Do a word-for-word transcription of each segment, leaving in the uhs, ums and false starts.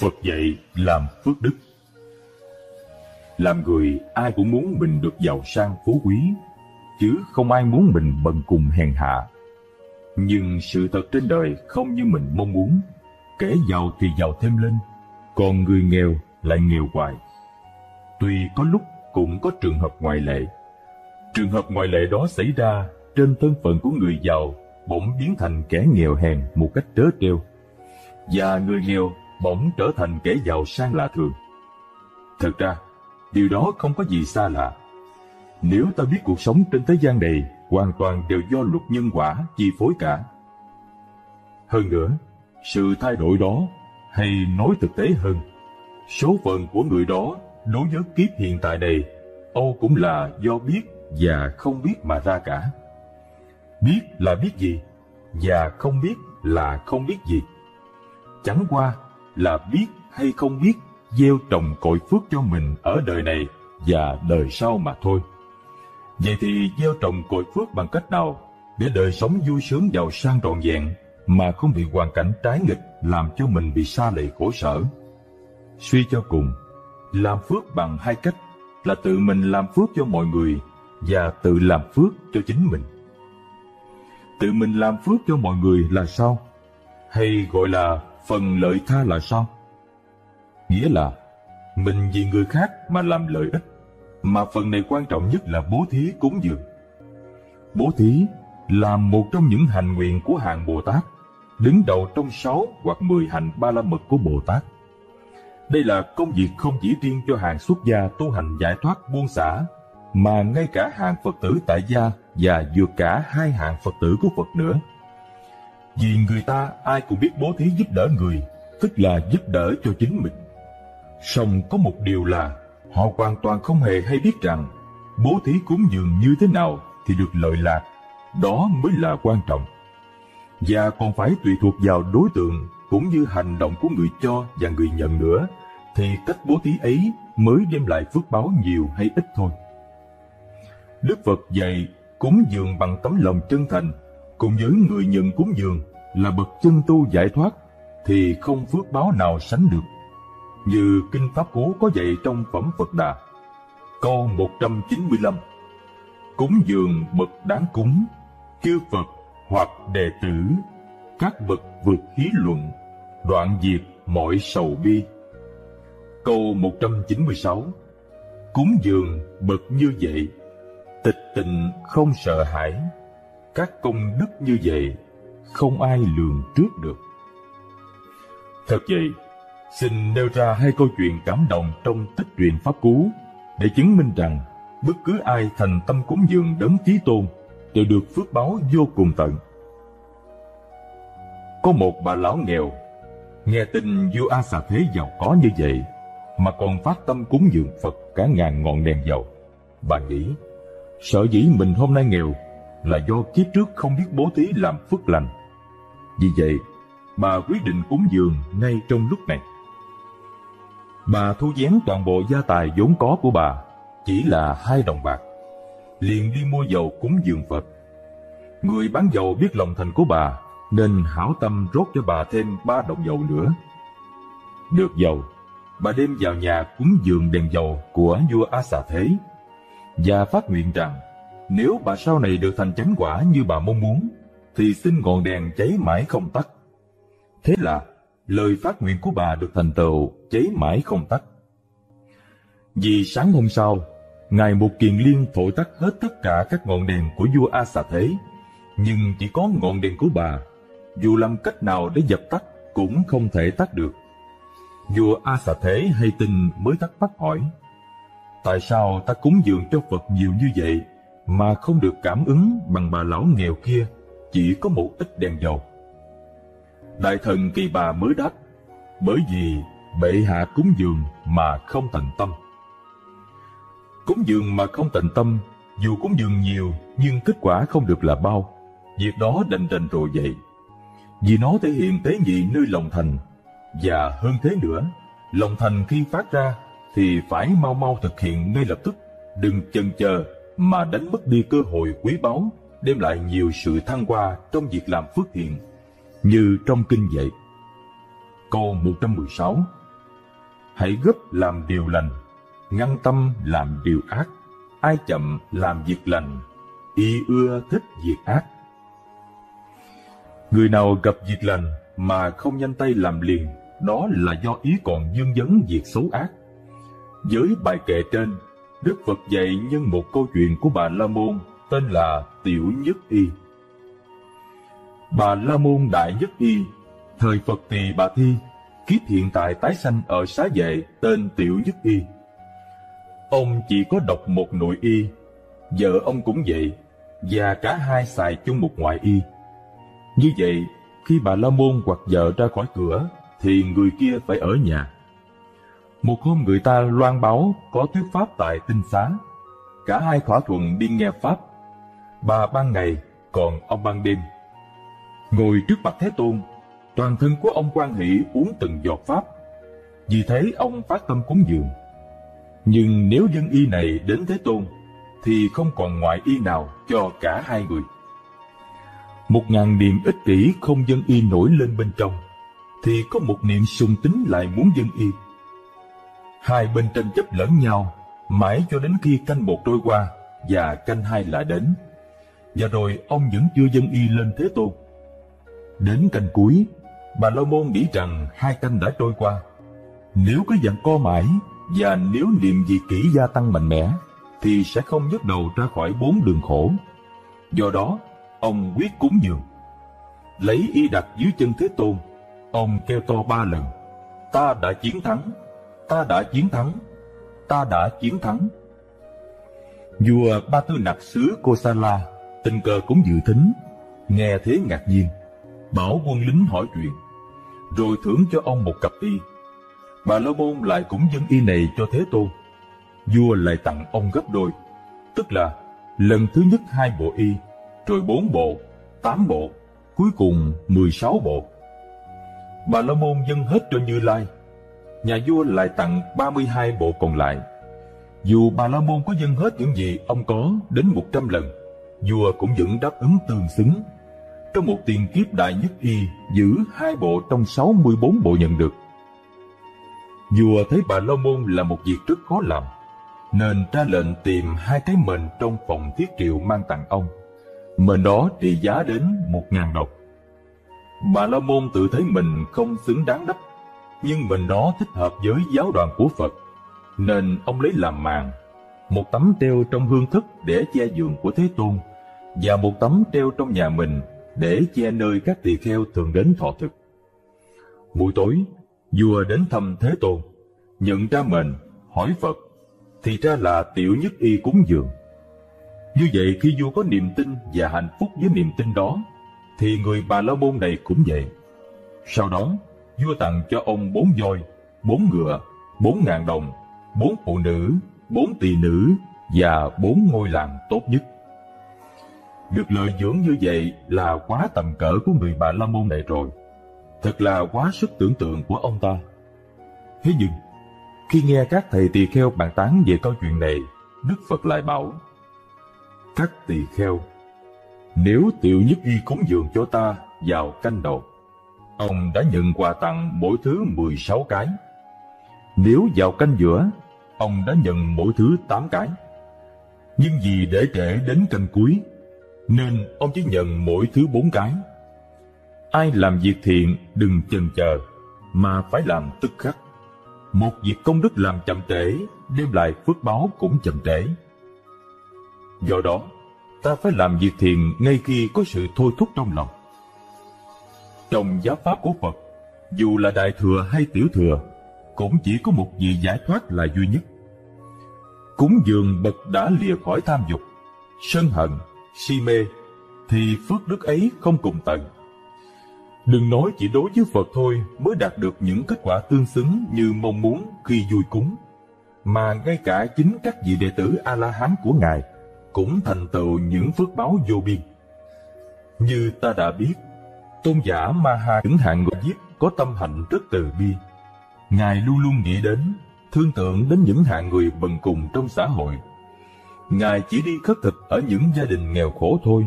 Phật dạy làm phước đức. Làm người ai cũng muốn mình được giàu sang phú quý, chứ không ai muốn mình bần cùng hèn hạ. Nhưng sự thật trên đời không như mình mong muốn, kẻ giàu thì giàu thêm lên, còn người nghèo lại nghèo hoài. Tuy có lúc cũng có trường hợp ngoại lệ. Trường hợp ngoại lệ đó xảy ra trên thân phận của người giàu bỗng biến thành kẻ nghèo hèn một cách trớ trêu, và người nghèo bỗng trở thành kẻ giàu sang lạ thường. Thật ra, điều đó không có gì xa lạ. Nếu ta biết cuộc sống trên thế gian này hoàn toàn đều do luật nhân quả chi phối cả. Hơn nữa, sự thay đổi đó, hay nói thực tế hơn, số phận của người đó đối với kiếp hiện tại này, âu cũng là do biết và không biết mà ra cả. Biết là biết gì, và không biết là không biết gì. Chẳng qua là biết hay không biết gieo trồng cội phước cho mình ở đời này và đời sau mà thôi. Vậy thì gieo trồng cội phước bằng cách nào để đời sống vui sướng giàu sang trọn vẹn mà không bị hoàn cảnh trái nghịch làm cho mình bị sa lầy khổ sở? Suy cho cùng, làm phước bằng hai cách là tự mình làm phước cho mọi người và tự làm phước cho chính mình. Tự mình làm phước cho mọi người là sao? Hay gọi là phần lợi tha là sao? Nghĩa là mình vì người khác mà làm lợi ích, mà phần này quan trọng nhất là bố thí cúng dường. Bố thí là một trong những hành nguyện của hàng Bồ Tát, đứng đầu trong sáu hoặc mười hành Ba La Mật của Bồ Tát. Đây là công việc không chỉ riêng cho hàng xuất gia tu hành giải thoát buông xả, mà ngay cả hàng Phật tử tại gia và vừa cả hai hạng Phật tử của Phật nữa. Vì người ta ai cũng biết bố thí giúp đỡ người, tức là giúp đỡ cho chính mình. Song có một điều là họ hoàn toàn không hề hay biết rằng bố thí cúng dường như thế nào thì được lợi lạc, đó mới là quan trọng. Và còn phải tùy thuộc vào đối tượng cũng như hành động của người cho và người nhận nữa, thì cách bố thí ấy mới đem lại phước báo nhiều hay ít thôi. Đức Phật dạy cúng dường bằng tấm lòng chân thành, cùng với người nhận cúng dường là bậc chân tu giải thoát, thì không phước báo nào sánh được. Như Kinh Pháp Cú có dạy trong Phẩm Phật Đà, câu một trăm chín mươi lăm: Cúng dường bậc đáng cúng, chư Phật hoặc đệ tử, các bậc vượt hí luận, đoạn diệt mọi sầu bi. Câu một trăm chín mươi sáu: Cúng dường bậc như vậy, tịch tịnh không sợ hãi, các công đức như vậy không ai lường trước được. Thật vậy, xin nêu ra hai câu chuyện cảm động trong Tích Truyện Pháp Cú để chứng minh rằng bất cứ ai thành tâm cúng dường Đấng Chí Tôn đều được phước báo vô cùng tận. Có một bà lão nghèo nghe tin vua A Xà Thế giàu có như vậy mà còn phát tâm cúng dường Phật cả ngàn ngọn đèn dầu. Bà nghĩ, sở dĩ mình hôm nay nghèo là do kiếp trước không biết bố thí làm phước lành. Vì vậy, bà quyết định cúng dường ngay trong lúc này. Bà thu vén toàn bộ gia tài vốn có của bà, chỉ là hai đồng bạc, liền đi mua dầu cúng dường Phật. Người bán dầu biết lòng thành của bà, nên hảo tâm rót cho bà thêm ba đồng dầu nữa. Được dầu, bà đem vào nhà cúng dường đèn dầu của vua A Xà Thế, và phát nguyện rằng nếu bà sau này được thành chánh quả như bà mong muốn, thì xin ngọn đèn cháy mãi không tắt. Thế là lời phát nguyện của bà được thành tựu, cháy mãi không tắt. Vì sáng hôm sau, Ngài Một Kiền Liên thổi tắt hết tất cả các ngọn đèn của vua A Xà Thế, nhưng chỉ có ngọn đèn của bà, dù làm cách nào để dập tắt cũng không thể tắt được. Vua A Xà Thế hay tin mới thắc mắc hỏi: Tại sao ta cúng dường cho Phật nhiều như vậy mà không được cảm ứng bằng bà lão nghèo kia, chỉ có một ít đèn dầu? Đại thần Kỳ Bà mới đáp: Bởi vì bệ hạ cúng dường mà không thành tâm. Cúng dường mà không thành tâm, dù cúng dường nhiều nhưng kết quả không được là bao, việc đó đành đành rồi vậy. Vì nó thể hiện tế nhị nơi lòng thành, và hơn thế nữa, lòng thành khi phát ra thì phải mau mau thực hiện ngay lập tức, đừng chần chờ mà đánh mất đi cơ hội quý báu, đem lại nhiều sự thăng hoa trong việc làm phước thiện, như trong kinh vậy. Câu một trăm mười sáu: hãy gấp làm điều lành, ngăn tâm làm điều ác. Ai chậm làm việc lành, y ưa thích việc ác. Người nào gặp việc lành mà không nhanh tay làm liền, đó là do ý còn vương vấn việc xấu ác. Với bài kệ trên, Đức Phật dạy nhân một câu chuyện của Bà La Môn tên là Tiểu Nhất Y. Bà La Môn Đại Nhất Y, thời Phật Tỳ Bà Thi, kiếp hiện tại tái sanh ở Xá Vệ tên Tiểu Nhất Y. Ông chỉ có độc một nội y, vợ ông cũng vậy, và cả hai xài chung một ngoại y. Như vậy, khi Bà La Môn hoặc vợ ra khỏi cửa, thì người kia phải ở nhà. Một hôm người ta loan báo có thuyết pháp tại Tinh Xá. Cả hai thỏa thuận đi nghe pháp, bà ban ngày, còn ông ban đêm. Ngồi trước mặt Thế Tôn, toàn thân của ông hoan hỷ uống từng giọt pháp. Vì thế ông phát tâm cúng dường. Nhưng nếu dân y này đến Thế Tôn, thì không còn ngoại y nào cho cả hai người. Một ngàn niềm ích kỷ không dân y nổi lên bên trong, thì có một niềm sùng tín lại muốn dân y. Hai bên tranh chấp lẫn nhau, mãi cho đến khi canh một trôi qua và canh hai lại đến. Và rồi ông vẫn chưa dân y lên Thế Tôn. Đến canh cuối, Bà La Môn nghĩ rằng hai canh đã trôi qua. Nếu cứ giằng co mãi, và nếu niệm dị kỷ gia tăng mạnh mẽ, thì sẽ không nhấc đầu ra khỏi bốn đường khổ. Do đó, ông quyết cúng dường. Lấy y đặt dưới chân Thế Tôn, ông kêu to ba lần: "Ta đã chiến thắng, ta đã chiến thắng, ta đã chiến thắng." Vua Ba Tư Nặc xứ Kosala tình cờ cũng dự thính, nghe thế ngạc nhiên, bảo quân lính hỏi chuyện, rồi thưởng cho ông một cặp y. Bà La Môn lại cũng dâng y này cho Thế Tôn. Vua lại tặng ông gấp đôi, tức là lần thứ nhất hai bộ y, rồi bốn bộ, tám bộ, cuối cùng mười sáu bộ. Bà La Môn dâng hết cho Như Lai. Nhà vua lại tặng ba mươi hai bộ còn lại. Dù Bà La Môn có dâng hết những gì ông có đến một trăm lần, vua cũng vẫn đáp ứng tương xứng. Trong một tiền kiếp Đại Nhất Y giữ hai bộ trong sáu mươi bốn bộ nhận được. Vua thấy Bà La Môn là một việc rất khó làm, nên ra lệnh tìm hai cái mền trong phòng thiết triệu mang tặng ông. Mền đó trị giá đến một ngàn đồng. Bà La Môn tự thấy mình không xứng đáng đắp, nhưng mền đó thích hợp với giáo đoàn của Phật, nên ông lấy làm màn, một tấm treo trong hương thức để che giường của Thế Tôn, và một tấm treo trong nhà mình để che nơi các tỳ kheo thường đến thọ thực. Buổi tối, vua đến thăm Thế Tôn, nhận ra mền, hỏi Phật, thì ra là Tiểu Nhất Y cúng dường. Như vậy khi vua có niềm tin và hạnh phúc với niềm tin đó, thì người Bà La Môn này cũng vậy. Sau đó, vua tặng cho ông bốn voi, bốn ngựa, bốn ngàn đồng, bốn phụ nữ, bốn tỳ nữ và bốn ngôi làng tốt nhất. Được lợi dưỡng như vậy là quá tầm cỡ của người Bà La Môn này rồi. Thật là quá sức tưởng tượng của ông ta. Thế nhưng, khi nghe các thầy tỳ kheo bàn tán về câu chuyện này, Đức Phật lại bảo: "Các tỳ kheo, nếu Tiểu Nhất Y cúng dường cho ta vào canh đầu, ông đã nhận quà tặng mỗi thứ mười sáu cái. Nếu vào canh giữa, ông đã nhận mỗi thứ tám cái. Nhưng vì để trễ đến canh cuối, nên ông chỉ nhận mỗi thứ bốn cái. Ai làm việc thiện đừng chần chờ, mà phải làm tức khắc. Một việc công đức làm chậm trễ, đem lại phước báo cũng chậm trễ. Do đó, ta phải làm việc thiện ngay khi có sự thôi thúc trong lòng." Trong giáo pháp của Phật, dù là đại thừa hay tiểu thừa, cũng chỉ có một vị giải thoát là duy nhất. Cúng dường bậc đã lìa khỏi tham dục, sân hận, si mê, thì phước đức ấy không cùng tận. Đừng nói chỉ đối với Phật thôi mới đạt được những kết quả tương xứng như mong muốn khi vui cúng, mà ngay cả chính các vị đệ tử A-la-hán của Ngài cũng thành tựu những phước báo vô biên. Như ta đã biết, tôn giả Ma-ha chẳng hạn người Diếp có tâm hạnh rất từ bi. Ngài luôn luôn nghĩ đến, thương tưởng đến những hạng người bần cùng trong xã hội. Ngài chỉ đi khất thực ở những gia đình nghèo khổ thôi,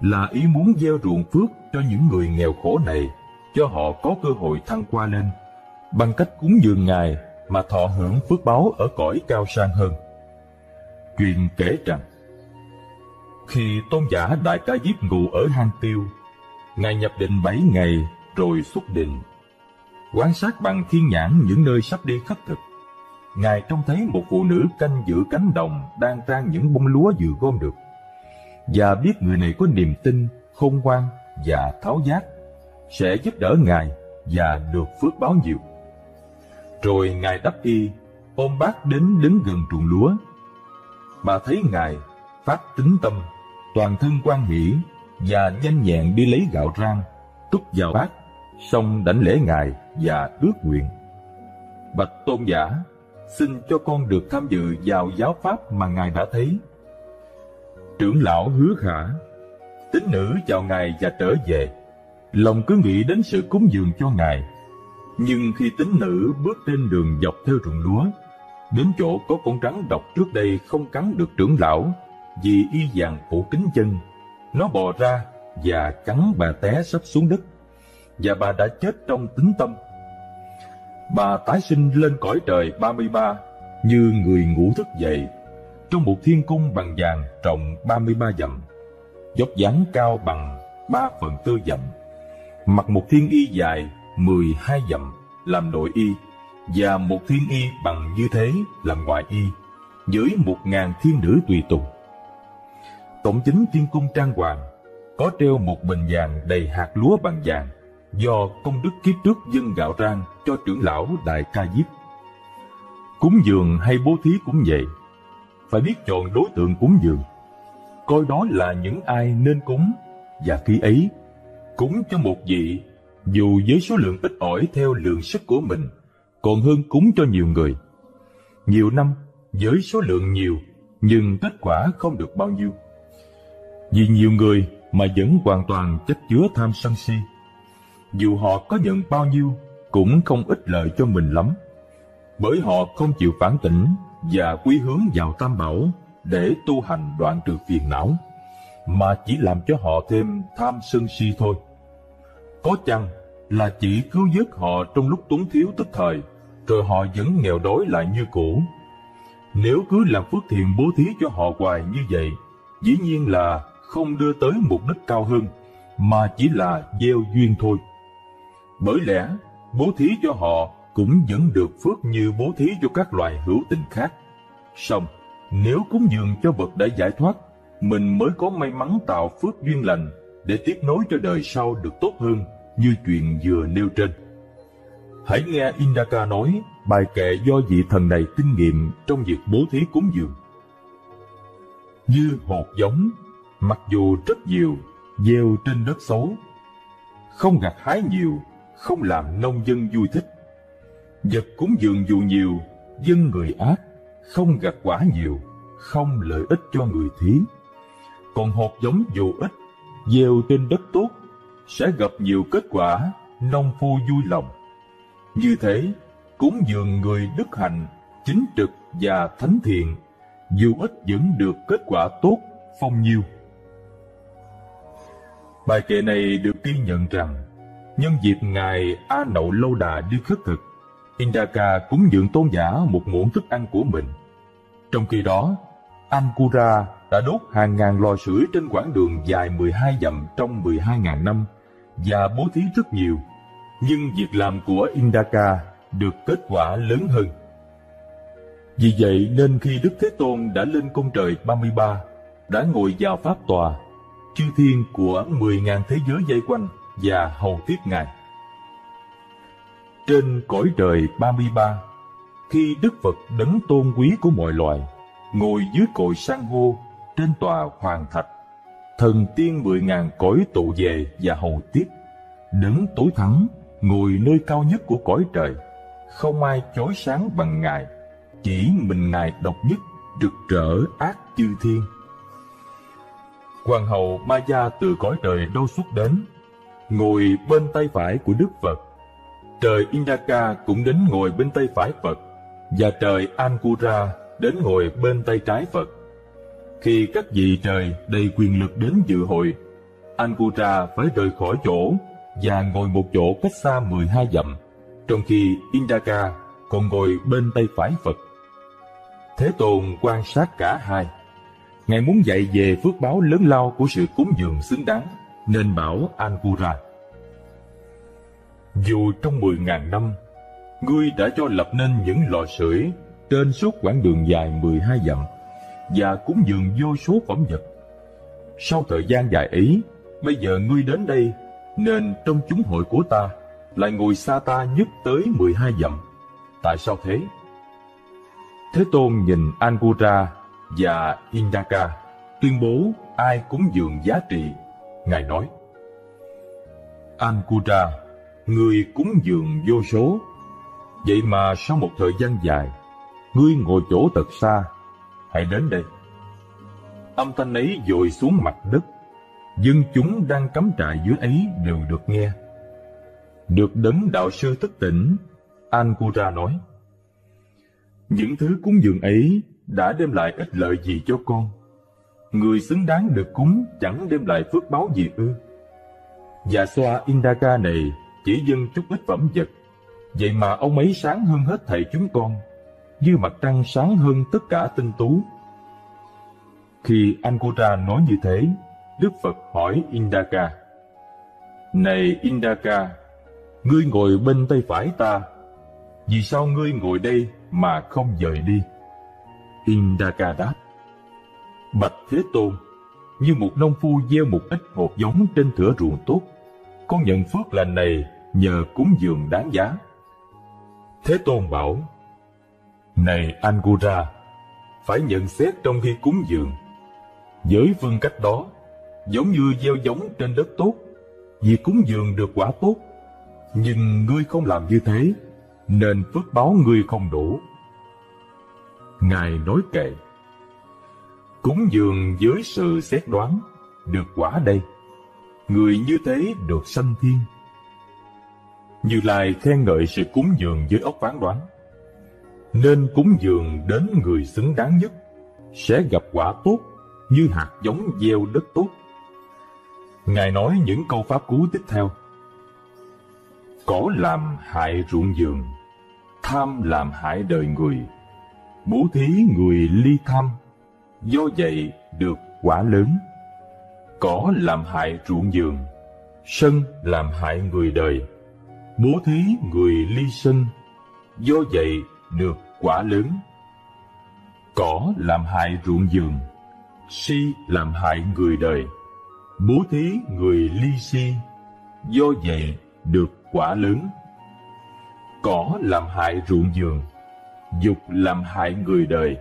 là ý muốn gieo ruộng phước cho những người nghèo khổ này, cho họ có cơ hội thăng qua lên. Bằng cách cúng dường Ngài, mà thọ hưởng phước báo ở cõi cao sang hơn. Chuyện kể rằng, khi Tôn giả Đại Ca Diếp ngủ ở hang Tiêu, Ngài nhập định bảy ngày rồi xuất định. Quan sát bằng thiên nhãn những nơi sắp đi khất thực, Ngài trông thấy một phụ nữ canh giữ cánh đồng đang rang những bông lúa vừa gom được, và biết người này có niềm tin, khôn ngoan và tháo giác, sẽ giúp đỡ Ngài và được phước báo nhiều. Rồi Ngài đắp y, ôm bát đến đứng gần ruộng lúa. Bà thấy Ngài phát tín tâm, toàn thân hoan hỷ và nhanh nhẹn đi lấy gạo rang, trút vào bát, xong đảnh lễ Ngài và ước nguyện: Bạch Tôn giả, xin cho con được tham dự vào giáo pháp mà Ngài đã thấy. Trưởng lão hứa khả, tín nữ chào Ngài và trở về, lòng cứ nghĩ đến sự cúng dường cho Ngài. Nhưng khi tín nữ bước trên đường dọc theo ruộng lúa, đến chỗ có con rắn độc trước đây không cắn được trưởng lão vì y vàng phủ kín chân, nó bò ra và cắn bà té sấp xuống đất, và bà đã chết trong tín tâm. Bà tái sinh lên cõi trời ba mươi ba như người ngủ thức dậy, trong một thiên cung bằng vàng rộng ba mươi ba dặm, dốc dáng cao bằng ba phần tư dặm, mặc một thiên y dài mười hai dặm làm nội y, và một thiên y bằng như thế làm ngoại y, dưới một ngàn thiên nữ tùy tùng. Tổng chính thiên cung trang hoàng, có treo một bình vàng đầy hạt lúa bằng vàng, do công đức kiếp trước dâng gạo rang cho trưởng lão Đại Ca Diếp. Cúng dường hay bố thí cũng vậy, phải biết chọn đối tượng cúng dường, coi đó là những ai nên cúng, và khi ấy cúng cho một vị, dù với số lượng ít ỏi theo lượng sức của mình, còn hơn cúng cho nhiều người, nhiều năm với số lượng nhiều nhưng kết quả không được bao nhiêu. Vì nhiều người mà vẫn hoàn toàn chất chứa tham sân si, dù họ có nhận bao nhiêu cũng không ích lợi cho mình lắm, bởi họ không chịu phản tỉnh và quy hướng vào Tam Bảo để tu hành đoạn trừ phiền não, mà chỉ làm cho họ thêm tham sân si thôi. Có chăng là chỉ cứu vớt họ trong lúc túng thiếu tức thời, rồi họ vẫn nghèo đói lại như cũ. Nếu cứ làm phước thiện bố thí cho họ hoài như vậy, dĩ nhiên là không đưa tới mục đích cao hơn, mà chỉ là gieo duyên thôi. Bởi lẽ bố thí cho họ cũng vẫn được phước như bố thí cho các loài hữu tình khác. Song nếu cúng dường cho bậc đã giải thoát, mình mới có may mắn tạo phước duyên lành để tiếp nối cho đời sau được tốt hơn, như chuyện vừa nêu trên. Hãy nghe Indaka nói bài kệ do vị thần này kinh nghiệm trong việc bố thí cúng dường. Như hột giống, mặc dù rất nhiều, gieo trên đất xấu, không gặt hái nhiều, không làm nông dân vui thích. Vật cúng dường dù nhiều, dân người ác, không gặt quả nhiều, không lợi ích cho người thí. Còn hột giống dù ít, gieo trên đất tốt, sẽ gặp nhiều kết quả, nông phu vui lòng. Như thế, cúng dường người đức hạnh, chính trực và thánh thiện, dù ít vẫn được kết quả tốt, phong nhiêu. Bài kệ này được ghi nhận rằng, nhân dịp Ngài A Nậu Lâu Đà đi khất thực, Indaka cúng dường Tôn giả một muỗng thức ăn của mình. Trong khi đó, Ankura đã đốt hàng ngàn lò sưởi trên quãng đường dài mười hai dặm trong mười hai nghìn năm và bố thí rất nhiều, nhưng việc làm của Indaka được kết quả lớn hơn. Vì vậy nên khi Đức Thế Tôn đã lên cung trời ba mươi ba, đã ngồi vào pháp tòa, chư thiên của mười nghìn thế giới vây quanh và hầu tiếp Ngài. Trên cõi trời ba mươi ba, khi Đức Phật đấng tôn quý của mọi loài ngồi dưới cội san hô trên tòa hoàng thạch, thần tiên mười ngàn cõi tụ về và hầu tiếp. Đấng tối thắng ngồi nơi cao nhất của cõi trời, không ai chói sáng bằng Ngài, chỉ mình Ngài độc nhất rực rỡ ác chư thiên. Hoàng hậu Maya từ cõi trời Đâu xuất đến, ngồi bên tay phải của Đức Phật. Trời Indaka cũng đến ngồi bên tay phải Phật, và trời Ankura đến ngồi bên tay trái Phật. Khi các vị trời đầy quyền lực đến dự hội, Ankura phải rời khỏi chỗ và ngồi một chỗ cách xa mười hai dặm, trong khi Indaka còn ngồi bên tay phải Phật. Thế Tôn quan sát cả hai. Ngài muốn dạy về phước báo lớn lao của sự cúng dường xứng đáng, nên bảo Angura: dù trong mười ngàn năm, ngươi đã cho lập nên những lò sưởi trên suốt quãng đường dài mười hai dặm và cúng dường vô số phẩm vật. Sau thời gian dài ấy, bây giờ ngươi đến đây, nên trong chúng hội của ta lại ngồi xa ta nhất tới mười hai dặm. Tại sao thế? Thế Tôn nhìn Angura và Indaka tuyên bố ai cúng dường giá trị. Ngài nói: Angura, ngươi cúng dường vô số, vậy mà sau một thời gian dài, ngươi ngồi chỗ thật xa, hãy đến đây. Âm thanh ấy dội xuống mặt đất, dân chúng đang cắm trại dưới ấy đều được nghe. Được đấng đạo sư thức tỉnh, Angura nói: những thứ cúng dường ấy đã đem lại ích lợi gì cho con? Người xứng đáng được cúng chẳng đem lại phước báo gì ư? Và xoa Indaka này chỉ dâng chút ít phẩm vật, vậy mà ông ấy sáng hơn hết thầy chúng con, như mặt trăng sáng hơn tất cả tinh tú. Khi Angura nói như thế, Đức Phật hỏi Indaka: này Indaka, ngươi ngồi bên tay phải ta, vì sao ngươi ngồi đây mà không dời đi? Indaka đáp: bạch Thế Tôn, như một nông phu gieo một ít hột giống trên thửa ruộng tốt, con nhận phước lành này nhờ cúng dường đáng giá. Thế Tôn bảo: này Angura, phải nhận xét trong khi cúng dường. Với phương cách đó, giống như gieo giống trên đất tốt, vì cúng dường được quả tốt, nhưng ngươi không làm như thế, nên phước báo ngươi không đủ. Ngài nói kệ: cúng dường với sự xét đoán, được quả đây. Người như thế được sanh thiên. Như Lai khen ngợi sự cúng dường với óc phán đoán. Nên cúng dường đến người xứng đáng nhất, sẽ gặp quả tốt như hạt giống gieo đất tốt. Ngài nói những câu pháp cú tiếp theo: cỏ làm hại ruộng vườn, tham làm hại đời người, bố thí người ly tham, do vậy được quả lớn. Cỏ làm hại ruộng vườn, sân làm hại người đời, bố thí người ly sân, do vậy được quả lớn. Cỏ làm hại ruộng vườn, si làm hại người đời, bố thí người ly si, do vậy được quả lớn. Cỏ làm hại ruộng vườn, dục làm hại người đời,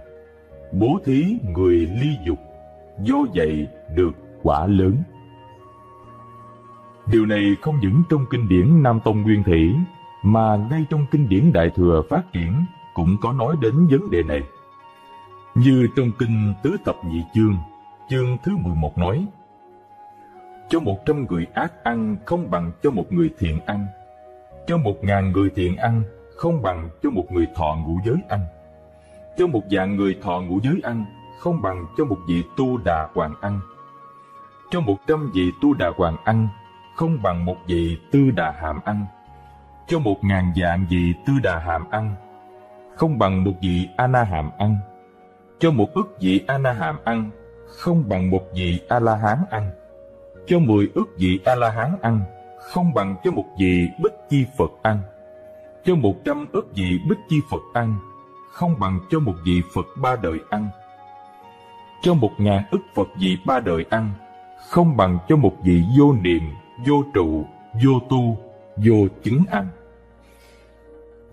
bố thí người ly dục, do vậy được quả lớn. Điều này không những trong kinh điển Nam Tông Nguyên Thủy, mà ngay trong kinh điển Đại Thừa Phát Triển cũng có nói đến vấn đề này. Như trong kinh Tứ Thập Nhị Chương, chương thứ mười một nói: cho một trăm người ác ăn không bằng cho một người thiện ăn, cho một ngàn người thiện ăn không bằng cho một người thọ ngũ giới ăn, cho một vạn người thọ ngũ giới ăn không bằng cho một vị tu đà hoàng ăn, cho một trăm vị tu đà hoàng ăn không bằng một vị tư đà hàm ăn, cho một ngàn vạn vị tư đà hàm ăn không bằng một vị a na hàm ăn, cho một ức vị a na hàm ăn không bằng một vị a la hán ăn, cho mười ức vị a la hán ăn không bằng cho một vị bích chi Phật ăn, cho một trăm ức vị bích chi Phật ăn không bằng cho một vị Phật ba đời ăn, cho một ngàn ức Phật vị ba đời ăn không bằng cho một vị vô niệm, vô trụ, vô tu, vô chứng ăn.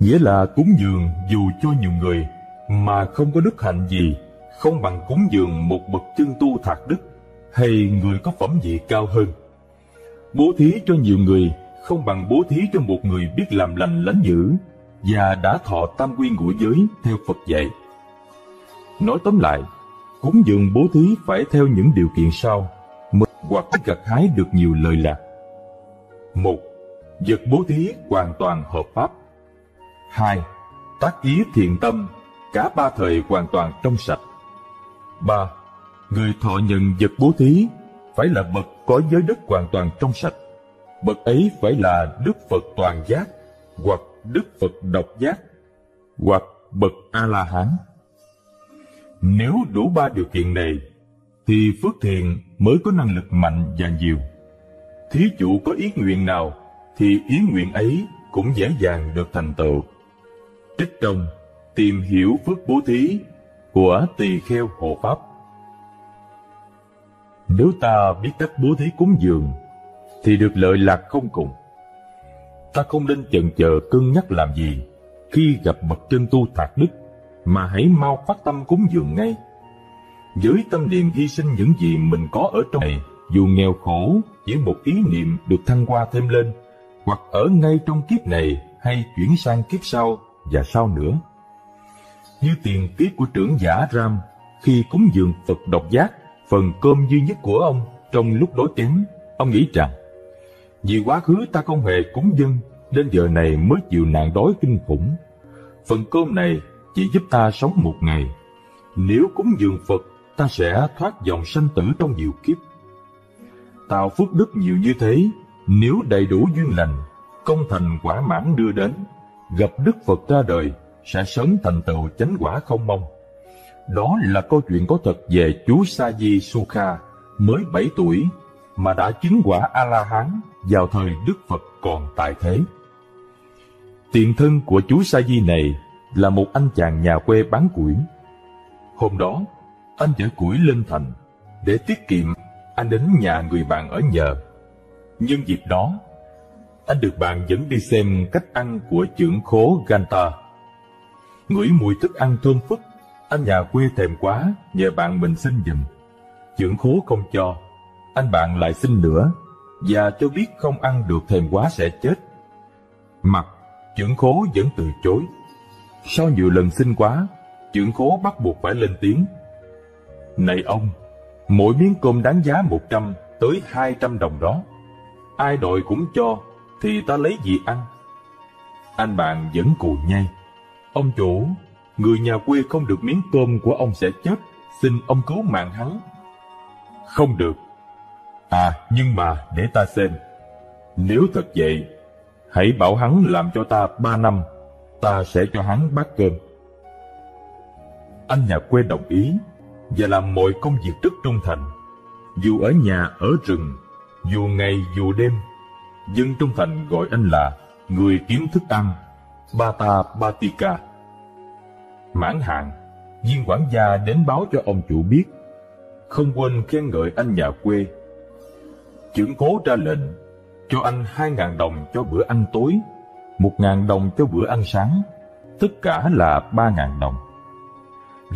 Nghĩa là cúng dường dù cho nhiều người mà không có đức hạnh gì, không bằng cúng dường một bậc chân tu thạc đức hay người có phẩm vị cao hơn. Bố thí cho nhiều người không bằng bố thí cho một người biết làm lành lánh dữ và đã thọ tam quy ngũ giới theo Phật dạy. Nói tóm lại, cúng dường bố thí phải theo những điều kiện sau mới hoặc gặt hái được nhiều lợi lạc. Một, vật bố thí hoàn toàn hợp pháp. Hai, tác ý thiện tâm, cả ba thời hoàn toàn trong sạch. Ba, người thọ nhận vật bố thí phải là bậc có giới đức hoàn toàn trong sạch. Bậc ấy phải là Đức Phật toàn giác hoặc Đức Phật độc giác, hoặc bậc A-la-hán. Nếu đủ ba điều kiện này, thì phước thiền mới có năng lực mạnh và nhiều. Thí chủ có ý nguyện nào, thì ý nguyện ấy cũng dễ dàng được thành tựu. Trích trong Tìm hiểu phước bố thí của Tỳ Kheo Hộ Pháp. Nếu ta biết cách bố thí cúng dường, thì được lợi lạc không cùng. Ta không nên chần chờ cân nhắc làm gì khi gặp bậc chân tu thạc đức, mà hãy mau phát tâm cúng dường ngay. Với tâm niệm hy sinh những gì mình có ở trong này, dù nghèo khổ, chỉ một ý niệm được thăng hoa thêm lên, hoặc ở ngay trong kiếp này hay chuyển sang kiếp sau và sau nữa. Như tiền kiếp của trưởng giả Ram khi cúng dường Phật Độc Giác, phần cơm duy nhất của ông trong lúc đói kém, ông nghĩ rằng vì quá khứ ta không hề cúng dâng nên giờ này mới chịu nạn đói kinh khủng. Phần cơm này chỉ giúp ta sống một ngày. Nếu cúng dường Phật, ta sẽ thoát dòng sanh tử trong nhiều kiếp. Tạo phước đức nhiều như thế, nếu đầy đủ duyên lành, công thành quả mãn đưa đến, gặp Đức Phật ra đời, sẽ sớm thành tựu chánh quả không mong. Đó là câu chuyện có thật về chú Sa Di Sukha mới bảy tuổi mà đã chứng quả A-la-hán vào thời Đức Phật còn tại thế. Tiền thân của chú Sa Di này là một anh chàng nhà quê bán củi. Hôm đó, anh chở củi lên thành. Để tiết kiệm, anh đến nhà người bạn ở nhờ. Nhân dịp đó, anh được bạn dẫn đi xem cách ăn của trưởng khố Ganta. Ngửi mùi thức ăn thơm phức, anh nhà quê thèm quá, nhờ bạn mình xin giùm. Trưởng khố không cho, anh bạn lại xin nữa, và cho biết không ăn được thèm quá sẽ chết. Mặc, trưởng khố vẫn từ chối. Sau nhiều lần xin quá, trưởng khố bắt buộc phải lên tiếng. Này ông, mỗi miếng cơm đáng giá một trăm tới hai trăm đồng đó. Ai đòi cũng cho, thì ta lấy gì ăn? Anh bạn vẫn cù nhây. Ông chủ, người nhà quê không được miếng cơm của ông sẽ chết, xin ông cứu mạng hắn. Không được. À, nhưng mà để ta xem. Nếu thật vậy, hãy bảo hắn làm cho ta ba năm, ta sẽ cho hắn bát cơm. Anh nhà quê đồng ý và làm mọi công việc rất trung thành. Dù ở nhà ở rừng, dù ngày dù đêm, dân trong thành gọi anh là người kiếm thức ăn, Bata Batika. Mãn hạn, viên quản gia đến báo cho ông chủ biết, không quên khen ngợi anh nhà quê. Trưởng cố ra lệnh cho anh hai ngàn đồng cho bữa ăn tối, một ngàn đồng cho bữa ăn sáng, tất cả là ba ngàn đồng.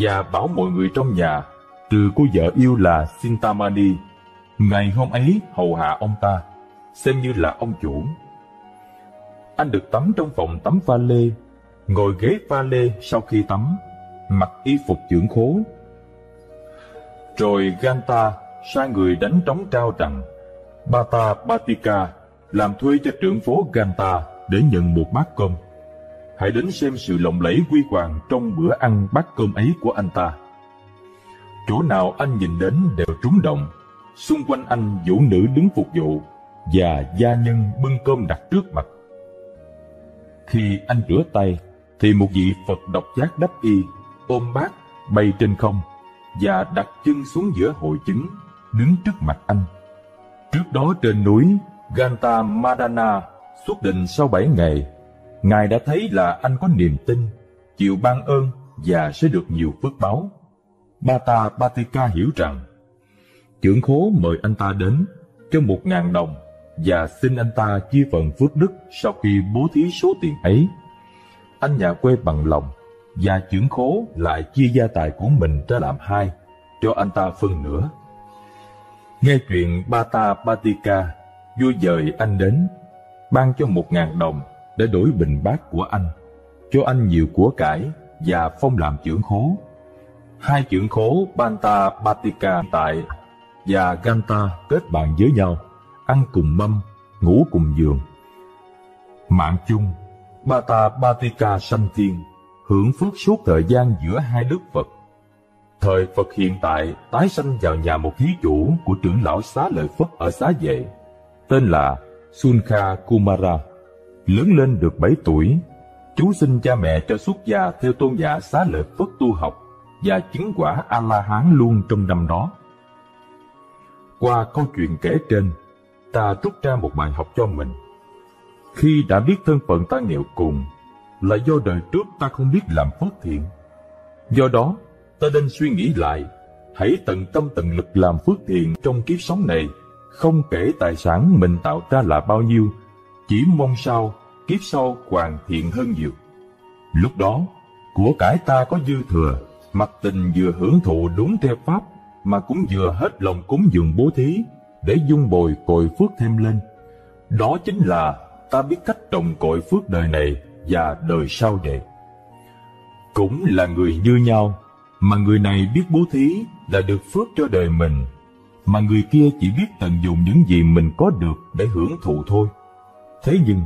Và bảo mọi người trong nhà, trừ cô vợ yêu là Sintamani, ngày hôm ấy hầu hạ ông ta, xem như là ông chủ. Anh được tắm trong phòng tắm pha lê, ngồi ghế pha lê sau khi tắm, mặc y phục trưởng khố. Rồi Ganta sai người đánh trống trao rằng Bata Batika làm thuê cho trưởng phố Ganta để nhận một bát cơm. Hãy đến xem sự lộng lẫy huy hoàng trong bữa ăn bát cơm ấy của anh ta. Chỗ nào anh nhìn đến đều trúng động. Xung quanh anh vũ nữ đứng phục vụ và gia nhân bưng cơm đặt trước mặt. Khi anh rửa tay thì một vị Phật Độc Giác đắp y, ôm bát bay trên không và đặt chân xuống giữa hội chứng, đứng trước mặt anh. Trước đó trên núi Ganta Madana xuất định sau bảy ngày, Ngài đã thấy là anh có niềm tin, chịu ban ơn và sẽ được nhiều phước báo. Bata Batika hiểu rằng trưởng khố mời anh ta đến cho một ngàn đồng và xin anh ta chia phần phước đức sau khi bố thí số tiền ấy. Anh nhà quê bằng lòng và trưởng khố lại chia gia tài của mình ra làm hai, cho anh ta phân nữa. Nghe chuyện Bata Batika vui dời, anh đến ban cho một ngàn đồng để đổi bình bát của anh, cho anh nhiều của cải và phong làm trưởng khố. Hai trưởng khố Bata Batika tại và Ganta kết bạn với nhau, ăn cùng mâm, ngủ cùng giường. Mạng chung, Bata Batika sanh thiên, hưởng phước suốt thời gian giữa hai đức Phật. Thời Phật hiện tại tái sanh vào nhà một thí chủ của trưởng lão Xá Lợi Phất ở Xá Vệ, tên là Sunkha Kumara. Lớn lên được bảy tuổi, Chúng xin cha mẹ cho xuất gia theo tôn giả Xá Lợi Phất tu học và chứng quả A-la-hán luôn trong năm đó. Qua câu chuyện kể trên, ta rút ra một bài học cho mình. Khi đã biết thân phận ta nghèo cùng, là do đời trước ta không biết làm phước thiện. Do đó, ta nên suy nghĩ lại, hãy tận tâm tận lực làm phước thiện trong kiếp sống này, không kể tài sản mình tạo ra là bao nhiêu, chỉ mong sao kiếp sau hoàn thiện hơn nhiều. Lúc đó, của cải ta có dư thừa, mặc tình vừa hưởng thụ đúng theo pháp, mà cũng vừa hết lòng cúng dường bố thí, để dung bồi cội phước thêm lên. Đó chính là ta biết cách trồng cội phước đời này và đời sau này. Cũng là người như nhau, mà người này biết bố thí là được phước cho đời mình, mà người kia chỉ biết tận dụng những gì mình có được để hưởng thụ thôi. Thế nhưng,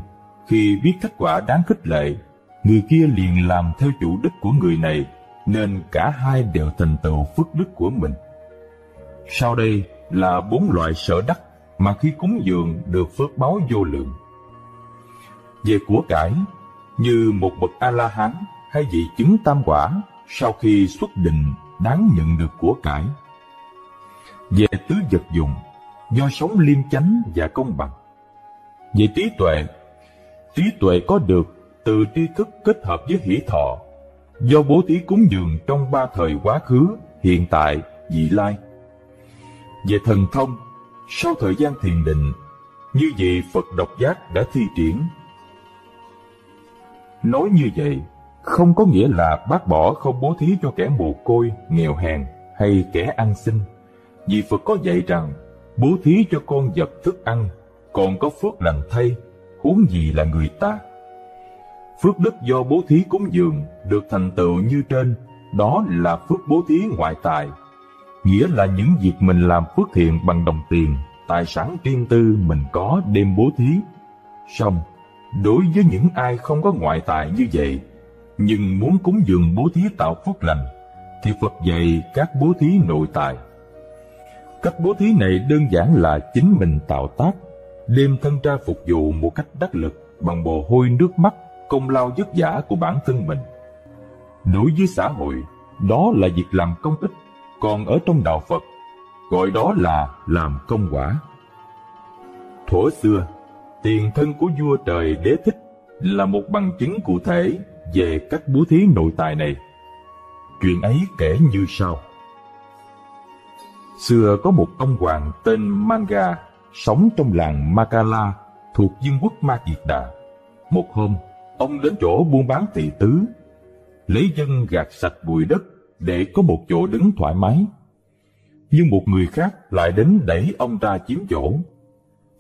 khi biết kết quả đáng khích lệ, người kia liền làm theo chủ đích của người này, nên cả hai đều thành tựu phước đức của mình. Sau đây là bốn loại sở đắc mà khi cúng dường được phước báo vô lượng. Về của cải, như một bậc A-la-hán hay vị chứng tam quả, sau khi xuất định đáng nhận được của cải. Về tứ vật dụng, do sống liêm chánh và công bằng. Về trí tuệ, trí tuệ có được từ tri thức kết hợp với hỷ thọ, do bố thí cúng dường trong ba thời quá khứ, hiện tại, vị lai. Về thần thông, sau thời gian thiền định, như vị Phật Độc Giác đã thi triển. Nói như vậy, không có nghĩa là bác bỏ không bố thí cho kẻ mồ côi, nghèo hèn hay kẻ ăn xin. Vì Phật có dạy rằng, bố thí cho con vật thức ăn, còn có phước lành thay, huống gì là người ta. Phước đức do bố thí cúng dường được thành tựu như trên, đó là phước bố thí ngoại tài. Nghĩa là những việc mình làm phước thiện bằng đồng tiền, tài sản riêng tư mình có đem bố thí. Xong, đối với những ai không có ngoại tài như vậy, nhưng muốn cúng dường bố thí tạo phước lành, thì Phật dạy các bố thí nội tài. Cách bố thí này đơn giản là chính mình tạo tác, đem thân ra phục vụ một cách đắc lực bằng mồ hôi nước mắt, công lao vất vả của bản thân mình. Đối với xã hội, đó là việc làm công ích, còn ở trong đạo Phật, gọi đó là làm công quả. Thuở xưa, tiền thân của vua trời Đế Thích là một bằng chứng cụ thể về cách bố thí nội tài này. Chuyện ấy kể như sau. Xưa có một ông hoàng tên Manga sống trong làng Makala thuộc vương quốc Ma Kiệt Đà. Một hôm, ông đến chỗ buôn bán tỳ tứ, lấy dân gạt sạch bụi đất để có một chỗ đứng thoải mái. Nhưng một người khác lại đến đẩy ông ra chiếm chỗ.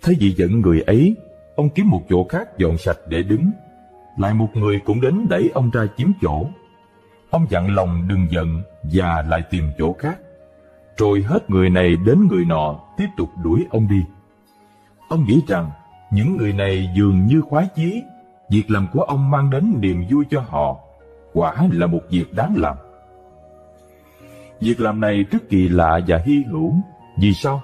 Thế vì giận người ấy, ông kiếm một chỗ khác dọn sạch để đứng. Lại một người cũng đến đẩy ông ra chiếm chỗ. Ông dặn lòng đừng giận và lại tìm chỗ khác. Rồi hết người này đến người nọ tiếp tục đuổi ông đi. Ông nghĩ rằng những người này dường như khoái chí, việc làm của ông mang đến niềm vui cho họ, quả là một việc đáng làm. Việc làm này rất kỳ lạ và hy hữu. Vì sao?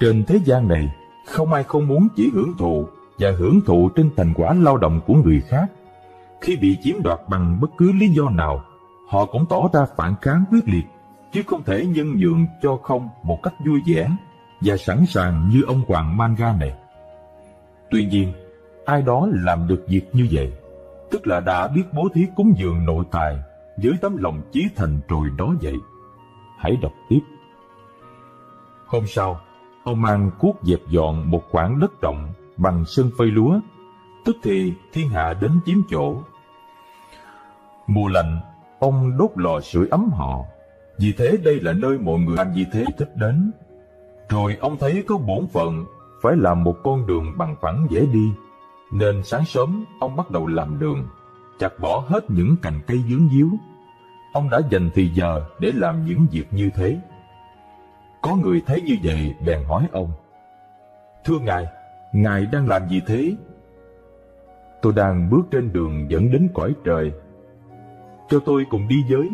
Trên thế gian này, không ai không muốn chỉ hưởng thụ và hưởng thụ trên thành quả lao động của người khác. Khi bị chiếm đoạt bằng bất cứ lý do nào, họ cũng tỏ ra phản kháng quyết liệt, chứ không thể nhân nhượng cho không một cách vui vẻ và sẵn sàng như ông hoàng Manga này. Tuy nhiên, ai đó làm được việc như vậy, tức là đã biết bố thí cúng dường nội tài với tấm lòng chí thành rồi đó vậy. Hãy đọc tiếp. Hôm sau, ông mang cuốc dẹp dọn một khoảng đất rộng bằng sân phơi lúa, tức thì thiên hạ đến chiếm chỗ. Mùa lạnh, ông đốt lò sưởi ấm họ, vì thế đây là nơi mọi người làm gì thế thích đến. Rồi ông thấy có bổn phận phải làm một con đường bằng phẳng dễ đi, nên sáng sớm ông bắt đầu làm đường, chặt bỏ hết những cành cây vướng víu. Ông đã dành thì giờ để làm những việc như thế. Có người thấy như vậy bèn hỏi ông: "Thưa ngài, ngài đang làm gì thế?" "Tôi đang bước trên đường dẫn đến cõi trời." "Cho tôi cùng đi với."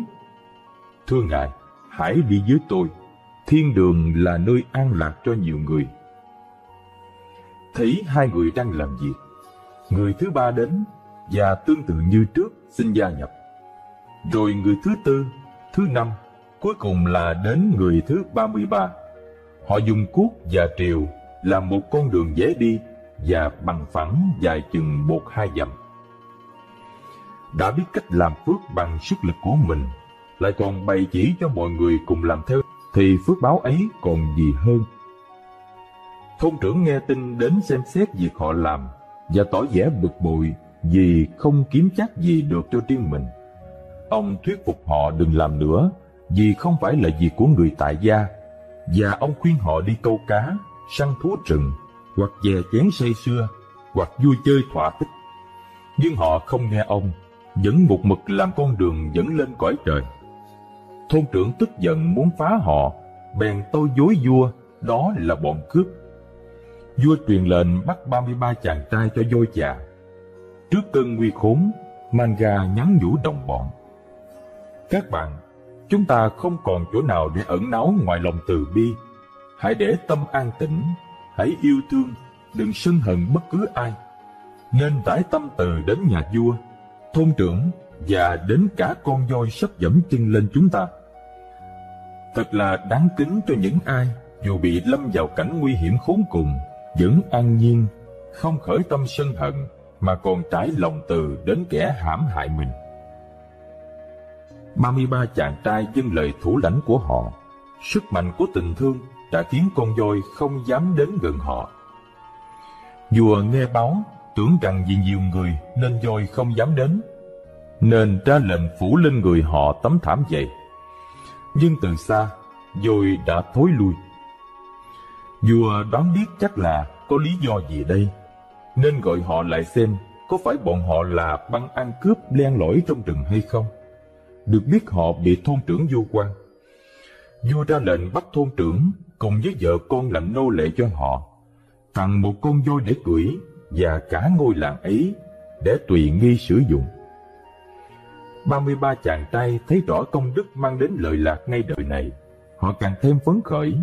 "Thưa ngài, hãy đi với tôi. Thiên đường là nơi an lạc cho nhiều người." Thấy hai người đang làm việc, người thứ ba đến và tương tự như trước xin gia nhập. Rồi người thứ tư, thứ năm, cuối cùng là đến người thứ ba mươi ba. Họ dùng cuốc và triều làm một con đường dễ đi và bằng phẳng dài chừng một hai dặm. Đã biết cách làm phước bằng sức lực của mình, lại còn bày chỉ cho mọi người cùng làm theo, thì phước báo ấy còn gì hơn. Thôn trưởng nghe tin đến xem xét việc họ làm và tỏ vẻ bực bội vì không kiếm chắc gì được cho riêng mình. Ông thuyết phục họ đừng làm nữa vì không phải là việc của người tại gia, và ông khuyên họ đi câu cá, săn thú rừng, hoặc chè chén say sưa, hoặc vui chơi thỏa thích. Nhưng họ không nghe ông, vẫn một mực làm con đường dẫn lên cõi trời. Thôn trưởng tức giận muốn phá họ, bèn tâu dối vua đó là bọn cướp. Vua truyền lệnh bắt ba mươi ba chàng trai cho voi chà. Trước cơn nguy khốn, Manga nhắn nhủ đồng bọn: các bạn, chúng ta không còn chỗ nào để ẩn náu ngoài lòng từ bi. Hãy để tâm an tĩnh, hãy yêu thương, đừng sân hận bất cứ ai. Nên rải tâm từ đến nhà vua, thôn trưởng và đến cả con voi sắp dẫm chân lên chúng ta. Thật là đáng kính cho những ai dù bị lâm vào cảnh nguy hiểm khốn cùng, vẫn an nhiên, không khởi tâm sân hận, mà còn trải lòng từ đến kẻ hãm hại mình. ba mươi ba chàng trai vâng lời thủ lãnh của họ. Sức mạnh của tình thương đã khiến con voi không dám đến gần họ. Vua nghe báo, tưởng rằng vì nhiều người nên voi không dám đến, nên ra lệnh phủ lên người họ tấm thảm dày. Nhưng từ xa, voi đã thối lui. Vua đoán biết chắc là có lý do gì đây, nên gọi họ lại xem có phải bọn họ là băng ăn cướp len lỏi trong rừng hay không. Được biết họ bị thôn trưởng vu oan, vua ra lệnh bắt thôn trưởng cùng với vợ con làm nô lệ cho họ, tặng một con voi để cưỡi và cả ngôi làng ấy để tùy nghi sử dụng. ba mươi ba chàng trai thấy rõ công đức mang đến lợi lạc ngay đời này, họ càng thêm phấn khởi,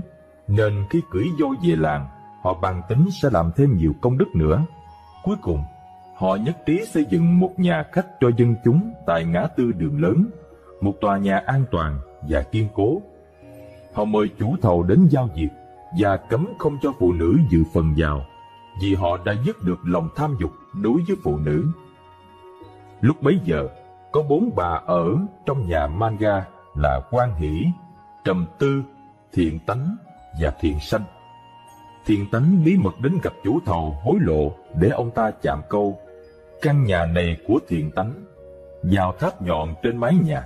nên khi cưỡi voi về làng, họ bàn tính sẽ làm thêm nhiều công đức nữa. Cuối cùng, họ nhất trí xây dựng một nhà khách cho dân chúng tại ngã tư đường lớn, một tòa nhà an toàn và kiên cố. Họ mời chủ thầu đến giao việc và cấm không cho phụ nữ dự phần vào, vì họ đã dứt được lòng tham dục đối với phụ nữ. Lúc bấy giờ, có bốn bà ở trong nhà Manga là Quan Hỷ, Trầm Tư, Thiện Tánh và Thiện Sanh. Thiện Tánh bí mật đến gặp chủ thầu hối lộ để ông ta chạm câu: căn nhà này của Thiện Tánh, vào tháp nhọn trên mái nhà.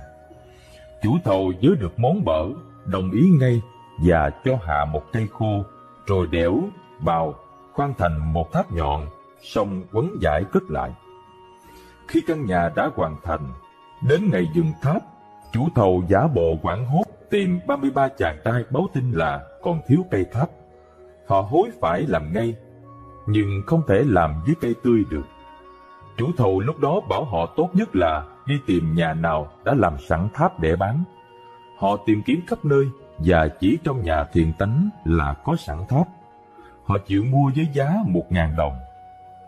Chủ thầu giữ được món bở, đồng ý ngay và cho hạ một cây khô, rồi đẽo, bào, khoan thành một tháp nhọn, xong quấn vải cất lại. Khi căn nhà đã hoàn thành, đến ngày dựng tháp, chủ thầu giả bộ hoảng hốt tìm ba mươi ba chàng trai báo tin là còn thiếu cây tháp. Họ hối phải làm ngay, nhưng không thể làm dưới cây tươi được. Chủ thầu lúc đó bảo họ tốt nhất là đi tìm nhà nào đã làm sẵn tháp để bán. Họ tìm kiếm khắp nơi và chỉ trong nhà Thiện Tánh là có sẵn tháp. Họ chịu mua với giá một ngàn đồng,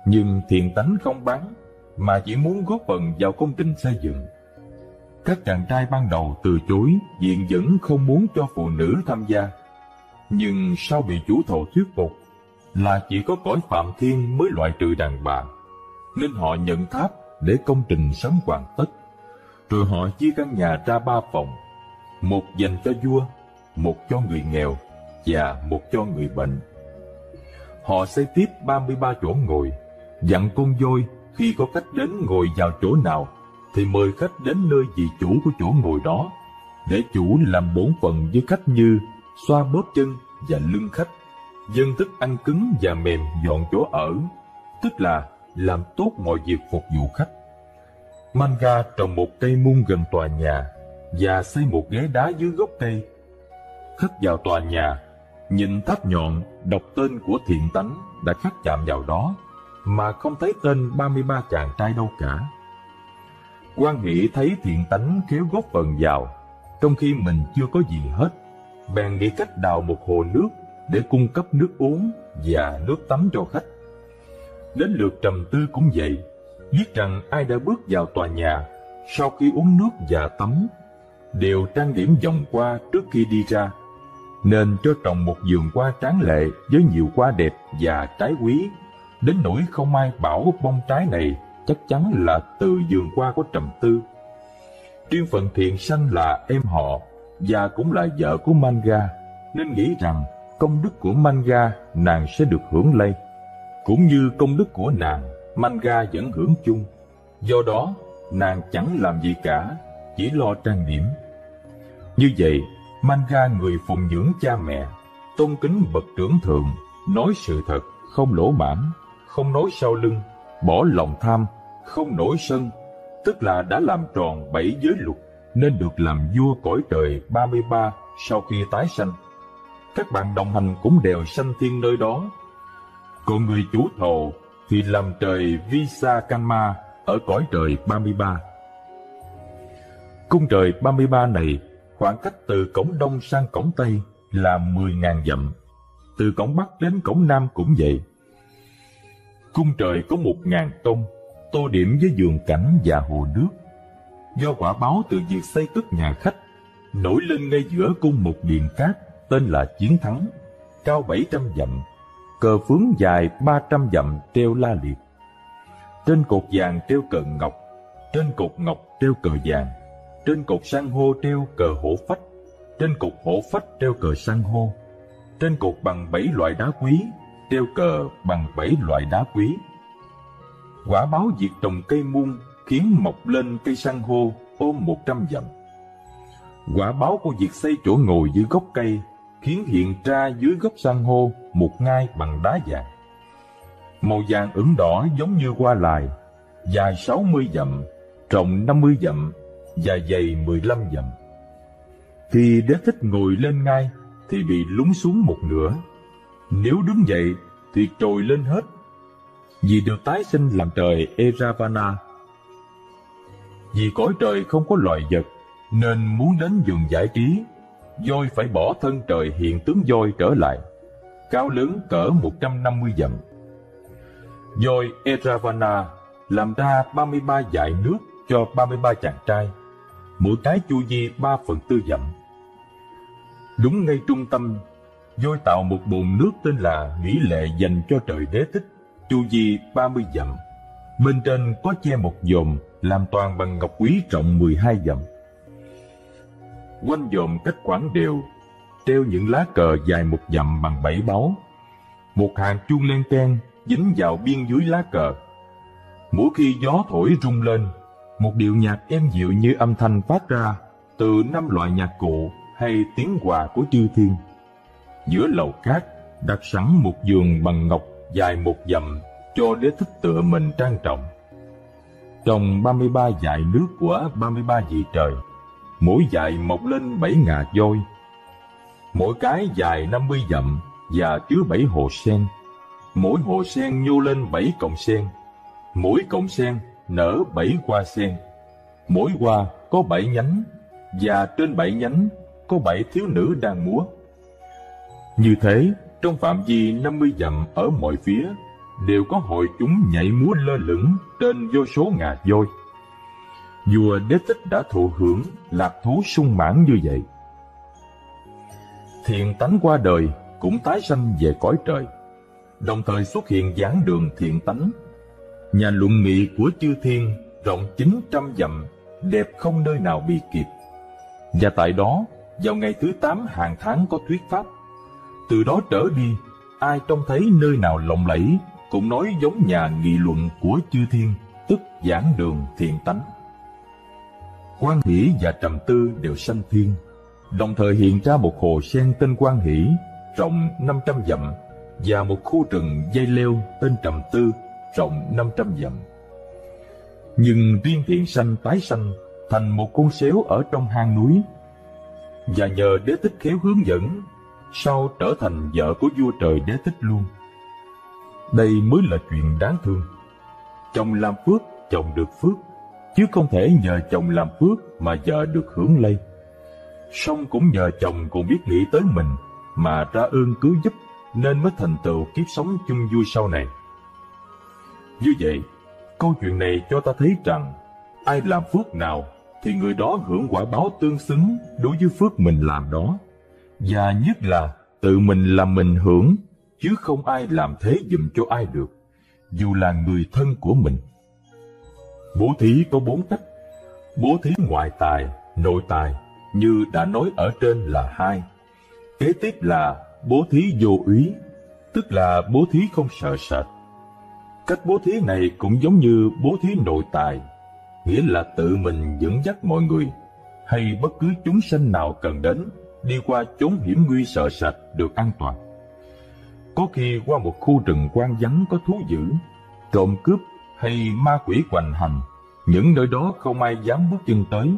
nhưng Thiện Tánh không bán, mà chỉ muốn góp phần vào công trình xây dựng. Các chàng trai ban đầu từ chối vì vẫn không muốn cho phụ nữ tham gia, nhưng sau bị chủ thầu thuyết phục là chỉ có cõi Phạm Thiên mới loại trừ đàn bà, nên họ nhận tháp để công trình sớm hoàn tất. Rồi họ chia căn nhà ra ba phòng, một dành cho vua, một cho người nghèo và một cho người bệnh. Họ xây tiếp ba mươi ba chỗ ngồi, dặn con voi khi có khách đến ngồi vào chỗ nào thì mời khách đến nơi vị chủ của chỗ ngồi đó, để chủ làm bổn phận với khách như xoa bóp chân và lưng khách, dâng thức ăn cứng và mềm dọn chỗ ở, tức là làm tốt mọi việc phục vụ khách. Manga trồng một cây mung gần tòa nhà và xây một ghế đá dưới gốc cây. Khách vào tòa nhà, nhìn tháp nhọn đọc tên của Thiện Tánh đã khắc chạm vào đó, mà không thấy tên ba mươi ba chàng trai đâu cả. Quan Hỷ thấy Thiện Tánh khéo góp phần vào, trong khi mình chưa có gì hết, bèn nghĩ cách đào một hồ nước để cung cấp nước uống và nước tắm cho khách. Đến lượt Trầm Tư cũng vậy, viết rằng ai đã bước vào tòa nhà sau khi uống nước và tắm đều trang điểm vòng hoa trước khi đi ra, nên cho trồng một vườn hoa tráng lệ với nhiều hoa đẹp và trái quý, đến nỗi không ai bảo bông trái này chắc chắn là từ vườn hoa của Trầm Tư. Riêng phần Thiện Sanh là em họ và cũng là vợ của Manga, nên nghĩ rằng công đức của Manga nàng sẽ được hưởng lây, cũng như công đức của nàng Manga vẫn hưởng chung. Do đó nàng chẳng làm gì cả, chỉ lo trang điểm. Như vậy Manga, người phụng dưỡng cha mẹ, tôn kính bậc trưởng thượng, nói sự thật, không lỗ mãng, không nói sau lưng, bỏ lòng tham, không nổi sân, tức là đã làm tròn bảy giới luật nên được làm vua cõi trời ba mươi ba sau khi tái sanh. Các bạn đồng hành cũng đều sanh thiên nơi đó. Còn người chủ thầu thì làm trời Visakhama ở cõi trời ba mươi ba. Cung trời ba mươi ba này khoảng cách từ cổng đông sang cổng tây là mười nghìn dặm, từ cổng bắc đến cổng nam cũng vậy. Cung trời có một nghìn tông, tô điểm với vườn cảnh và hồ nước. Do quả báo từ việc xây cất nhà khách, nổi lên ngay giữa cung một điện cát tên là Chiến Thắng, cao bảy trăm dặm, cờ phướng dài ba trăm dặm treo la liệt. Trên cột vàng treo cờ ngọc, trên cột ngọc treo cờ vàng, trên cột san hô treo cờ hổ phách, trên cột hổ phách treo cờ san hô, trên cột bằng bảy loại đá quý treo cờ bằng bảy loại đá quý. Quả báo việc trồng cây muôn khiến mọc lên cây san hô ôm một trăm dặm. Quả báo của việc xây chỗ ngồi dưới gốc cây khiến hiện ra dưới gốc san hô một ngai bằng đá vàng, màu vàng ửng đỏ giống như hoa lài, dài sáu mươi dặm, rộng năm mươi dặm và dày mười lăm dặm. Khi đế thích ngồi lên ngai thì bị lún xuống một nửa, nếu đứng dậy thì trồi lên hết, vì được tái sinh làm trời Eravana. Vì cõi trời không có loài vật nên muốn đến vườn giải trí, voi phải bỏ thân trời hiện tướng voi trở lại, cao lớn cỡ một trăm năm mươi dặm. Voi Eravana làm ra ba mươi ba dải nước cho ba mươi ba chàng trai, mỗi cái chu vi ba phần tư dặm. Đúng ngay trung tâm, voi tạo một bồn nước tên là Mỹ Lệ dành cho trời Đế Thích, chu vi ba mươi dặm. Bên trên có che một dòm làm toàn bằng ngọc quý rộng mười hai dặm. Quanh dòm cách khoảng đều, treo những lá cờ dài một dặm bằng bảy báu. Một hàng chuông len keng dính vào biên dưới lá cờ. Mỗi khi gió thổi rung lên, một điệu nhạc êm dịu như âm thanh phát ra từ năm loại nhạc cụ hay tiếng hòa của chư thiên. Giữa lầu cát đặt sẵn một giường bằng ngọc dài một dặm cho Đế Thích tựa mình trang trọng. Trong ba mươi ba dải nước của ba mươi ba vị trời, mỗi dải mọc lên bảy ngà voi, mỗi cái dài năm mươi dặm và chứa bảy hồ sen. Mỗi hồ sen nhô lên bảy cọng sen, mỗi cọng sen nở bảy hoa sen, mỗi hoa có bảy nhánh, và trên bảy nhánh có bảy thiếu nữ đang múa. Như thế, trong phạm vi năm mươi dặm ở mọi phía đều có hội chúng nhảy múa lơ lửng trên vô số ngà voi. Vua Đế Thích đã thụ hưởng lạc thú sung mãn như vậy. Thiện tánh qua đời cũng tái sanh về cõi trời, đồng thời xuất hiện giảng đường thiện tánh. Nhà luận nghị của chư thiên rộng chín trăm dặm, đẹp không nơi nào bị kịp. Và tại đó, vào ngày thứ tám hàng tháng có thuyết pháp. Từ đó trở đi, ai trông thấy nơi nào lộng lẫy cũng nói giống nhà nghị luận của chư thiên, tức giảng đường thiện tánh. Quan Hỷ và Trầm Tư đều sanh thiên, đồng thời hiện ra một hồ sen tên Quan Hỷ, rộng năm trăm dặm, và một khu rừng dây leo tên Trầm Tư, rộng năm trăm dặm. Nhưng riêng Thiện Sanh tái sanh thành một con sếu ở trong hang núi, và nhờ Đế Thích khéo hướng dẫn, sau trở thành vợ của vua trời Đế Thích luôn. Đây mới là chuyện đáng thương. Chồng làm phước, chồng được phước, chứ không thể nhờ chồng làm phước mà vợ được hưởng lây. Song cũng nhờ chồng còn biết nghĩ tới mình mà ra ơn cứu giúp, nên mới thành tựu kiếp sống chung vui sau này. Như vậy, Câu chuyện này cho ta thấy rằng ai làm phước nào thì người đó hưởng quả báo tương xứng đối với phước mình làm đó. Và nhất là tự mình làm mình hưởng, chứ không ai làm thế giùm cho ai được, dù là người thân của mình. Bố thí có bốn cách. Bố thí ngoại tài, nội tài, như đã nói ở trên là hai. Kế tiếp là bố thí vô úy, tức là bố thí không sợ sệt. Cách bố thí này cũng giống như bố thí nội tài, nghĩa là tự mình dẫn dắt mọi người, hay bất cứ chúng sanh nào cần đến, đi qua chốn hiểm nguy sợ sệt được an toàn. Có khi qua một khu rừng hoang vắng có thú dữ, trộm cướp hay ma quỷ hoành hành, những nơi đó không ai dám bước chân tới.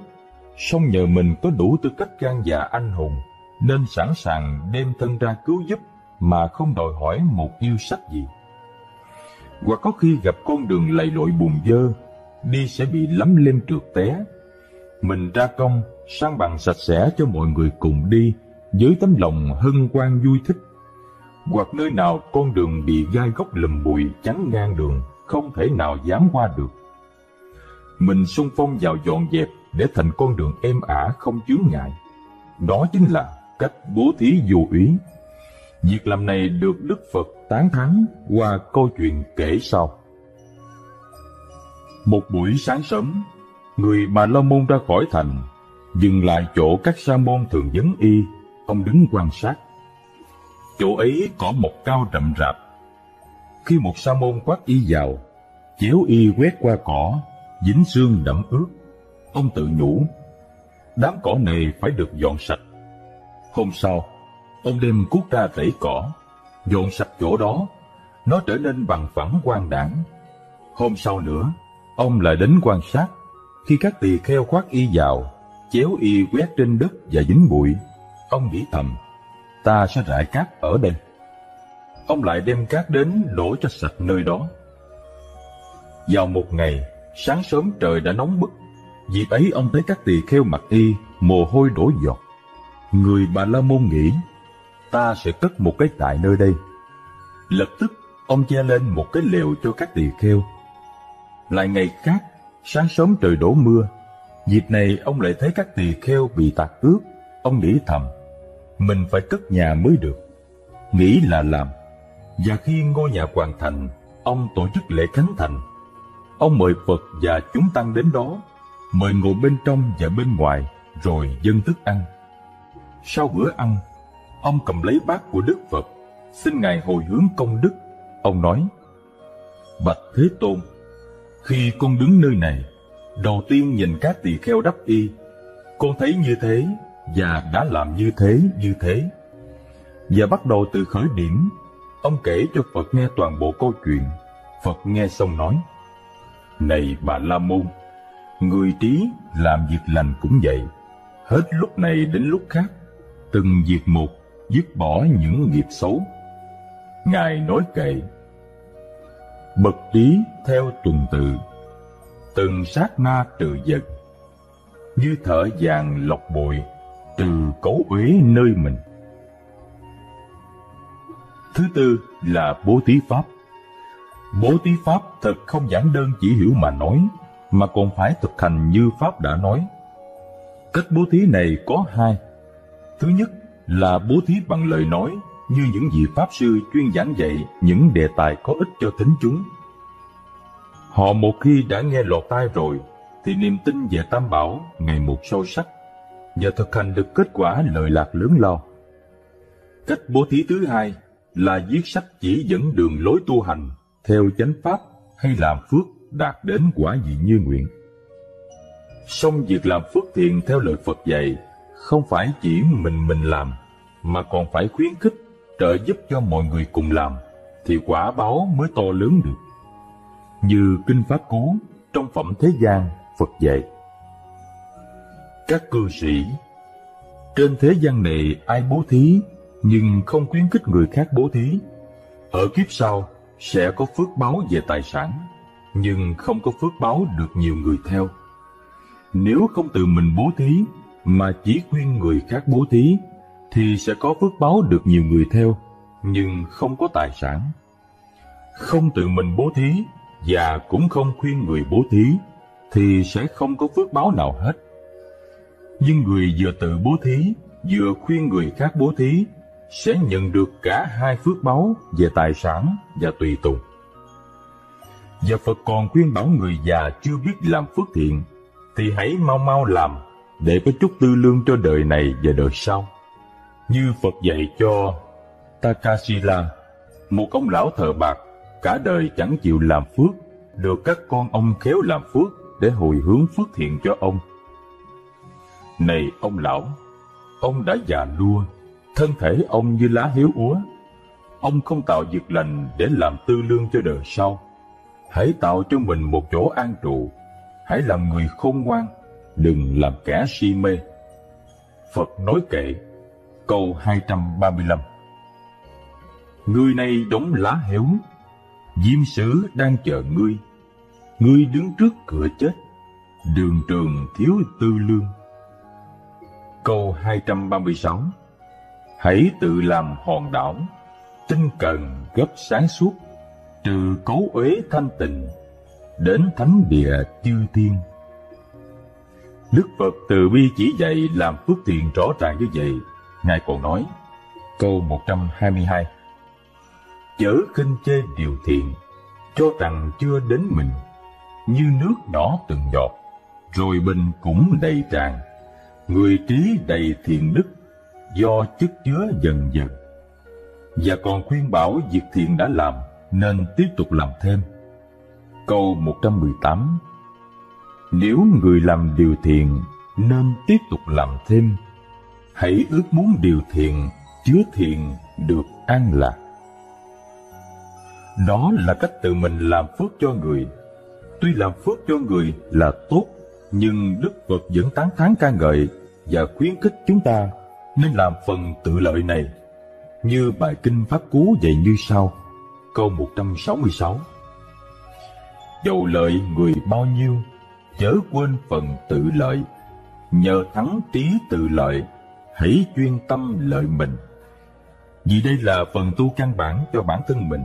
Song nhờ mình có đủ tư cách gan dạ anh hùng, nên sẵn sàng đem thân ra cứu giúp mà không đòi hỏi một yêu sách gì. Hoặc có khi gặp con đường lầy lội bùn dơ, đi sẽ bị lấm lem trượt té. Mình ra công, san bằng sạch sẽ cho mọi người cùng đi, với tấm lòng hân hoan vui thích. Hoặc nơi nào con đường bị gai góc lùm bụi chắn ngang đường, không thể nào dám qua được, mình xung phong vào dọn dẹp để thành con đường êm ả không chướng ngại. Đó chính là cách bố thí vô úy. Việc làm này được Đức Phật tán thán qua câu chuyện kể sau. Một buổi sáng sớm, người Bà La Môn ra khỏi thành, dừng lại chỗ các sa môn thường vấn y, ông đứng quan sát. Chỗ ấy có một cao rậm rạp. Khi một sa môn quát y vào, chéo y quét qua cỏ, dính xương đẫm ướt. Ông tự nhủ, đám cỏ này phải được dọn sạch. Hôm sau, ông đem cuốc ra rẫy cỏ, dọn sạch chỗ đó, nó trở nên bằng phẳng quang đãng. Hôm sau nữa, ông lại đến quan sát, khi các tỳ kheo khoác y vào, chéo y quét trên đất và dính bụi, ông nghĩ thầm, ta sẽ rải cát ở đây. Ông lại đem cát đến đổ cho sạch nơi đó. Vào một ngày, sáng sớm trời đã nóng bức, việc ấy ông thấy các tỳ kheo mặc y, mồ hôi đổ giọt. Người Bà La Môn nghĩ, ta sẽ cất một cái trại nơi đây. Lập tức, ông che lên một cái lều cho các tỳ kheo. Lại ngày khác, sáng sớm trời đổ mưa. Dịp này ông lại thấy các tỳ kheo bị tạt ướt. Ông nghĩ thầm, mình phải cất nhà mới được. Nghĩ là làm. Và khi ngôi nhà hoàn thành, ông tổ chức lễ khánh thành. Ông mời Phật và chúng tăng đến đó, mời ngồi bên trong và bên ngoài, rồi dâng thức ăn. Sau bữa ăn, ông cầm lấy bát của Đức Phật, xin Ngài hồi hướng công đức. Ông nói, bạch Thế Tôn, khi con đứng nơi này, đầu tiên nhìn các tỳ kheo đắp y, con thấy như thế và đã làm như thế như thế. Và bắt đầu từ khởi điểm, ông kể cho Phật nghe toàn bộ câu chuyện. Phật nghe xong nói, này Bà La Môn, người trí làm việc lành cũng vậy, hết lúc này đến lúc khác, từng việc một, dứt bỏ những nghiệp xấu. Ngài nói kệ, bậc trí theo tuần tự, từng sát na trừ vật, như thở vàng lọc bụi, trừ cấu uế nơi mình. Thứ tư là bố thí pháp. Bố thí pháp thật không giản đơn chỉ hiểu mà nói, mà còn phải thực hành như Pháp đã nói. Cách bố thí này có hai. Thứ nhất là bố thí bằng lời nói, như những vị Pháp sư chuyên giảng dạy những đề tài có ích cho thính chúng. Họ một khi đã nghe lọt tai rồi, thì niềm tin về Tam Bảo ngày một sâu sắc, và thực hành được kết quả lợi lạc lớn lao. Cách bố thí thứ hai là viết sách chỉ dẫn đường lối tu hành, theo chánh Pháp hay làm phước đạt đến quả vị như nguyện. Song việc làm phước thiện theo lời Phật dạy không phải chỉ mình mình làm, mà còn phải khuyến khích, trợ giúp cho mọi người cùng làm, thì quả báo mới to lớn được. Như Kinh Pháp Cú trong Phẩm Thế gian, Phật dạy, các cư sĩ, trên thế gian này ai bố thí nhưng không khuyến khích người khác bố thí, ở kiếp sau sẽ có phước báo về tài sản, nhưng không có phước báo được nhiều người theo. Nếu không tự mình bố thí mà chỉ khuyên người khác bố thí, thì sẽ có phước báo được nhiều người theo, nhưng không có tài sản. Không tự mình bố thí và cũng không khuyên người bố thí, thì sẽ không có phước báo nào hết. Nhưng người vừa tự bố thí, vừa khuyên người khác bố thí, sẽ nhận được cả hai phước báo về tài sản và tùy tùng. Và Phật còn khuyên bảo người già chưa biết làm phước thiện, thì hãy mau mau làm, để có chút tư lương cho đời này và đời sau. Như Phật dạy cho Takasila, một ông lão thờ bạc, cả đời chẳng chịu làm phước, được các con ông khéo làm phước để hồi hướng phước thiện cho ông. Này ông lão, ông đã già nua, thân thể ông như lá héo úa. Ông không tạo việc lành để làm tư lương cho đời sau. Hãy tạo cho mình một chỗ an trụ. Hãy làm người khôn ngoan, đừng làm kẻ si mê. Phật nói kệ, câu hai trăm ba mươi lăm. Ngươi nay đống lá héo, diêm sứ đang chờ ngươi. Ngươi đứng trước cửa chết, đường trường thiếu tư lương. Câu hai trăm ba mươi sáu. Hãy tự làm hòn đảo, tinh cần gấp sáng suốt, trừ cấu uế thanh tịnh, đến thánh địa chư thiên. Đức Phật từ bi chỉ dạy làm phước thiện rõ ràng như vậy. Ngài còn nói, câu một trăm hai mươi hai. Chớ khinh chê điều thiện, cho rằng chưa đến mình, như nước đỏ từng giọt, rồi bình cũng đầy tràn. Người trí đầy thiện đức, do chất chứa dần dần. Và còn khuyên bảo việc thiện đã làm nên tiếp tục làm thêm. Câu một trăm mười tám. Nếu người làm điều thiện nên tiếp tục làm thêm. Hãy ước muốn điều thiện, chứa thiện được an lạc. Đó là cách tự mình làm phước cho người. Tuy làm phước cho người là tốt, nhưng Đức Phật vẫn tán thán ca ngợi và khuyến khích chúng ta nên làm phần tự lợi này, như bài Kinh Pháp Cú dạy như sau, câu một trăm sáu mươi sáu. Dầu lợi người bao nhiêu, chớ quên phần tự lợi. Nhờ thắng trí tự lợi, hãy chuyên tâm lợi mình. Vì đây là phần tu căn bản cho bản thân mình.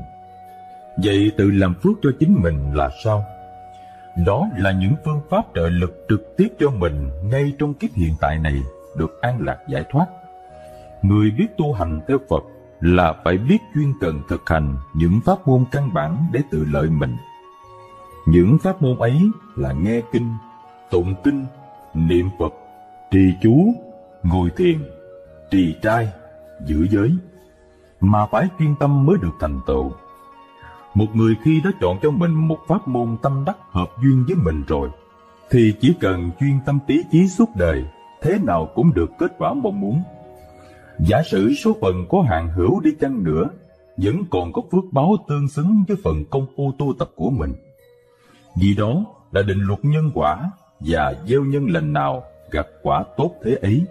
Vậy tự làm phước cho chính mình là sao? Đó là những phương pháp trợ lực trực tiếp cho mình ngay trong kiếp hiện tại này được an lạc giải thoát. Người biết tu hành theo Phật là phải biết chuyên cần thực hành những pháp môn căn bản để tự lợi mình. Những pháp môn ấy là nghe kinh, tụng kinh, niệm Phật, trì chú, ngồi thiền, trì trai, giữ giới, mà phải chuyên tâm mới được thành tựu. Một người khi đã chọn cho mình một pháp môn tâm đắc hợp duyên với mình rồi, thì chỉ cần chuyên tâm tí chí suốt đời, thế nào cũng được kết quả mong muốn. Giả sử số phận có hạn hữu đi chăng nữa, vẫn còn có phước báo tương xứng với phần công phu tu tập của mình. Vì đó là định luật nhân quả, và gieo nhân lành nào gặt quả tốt thế ấy.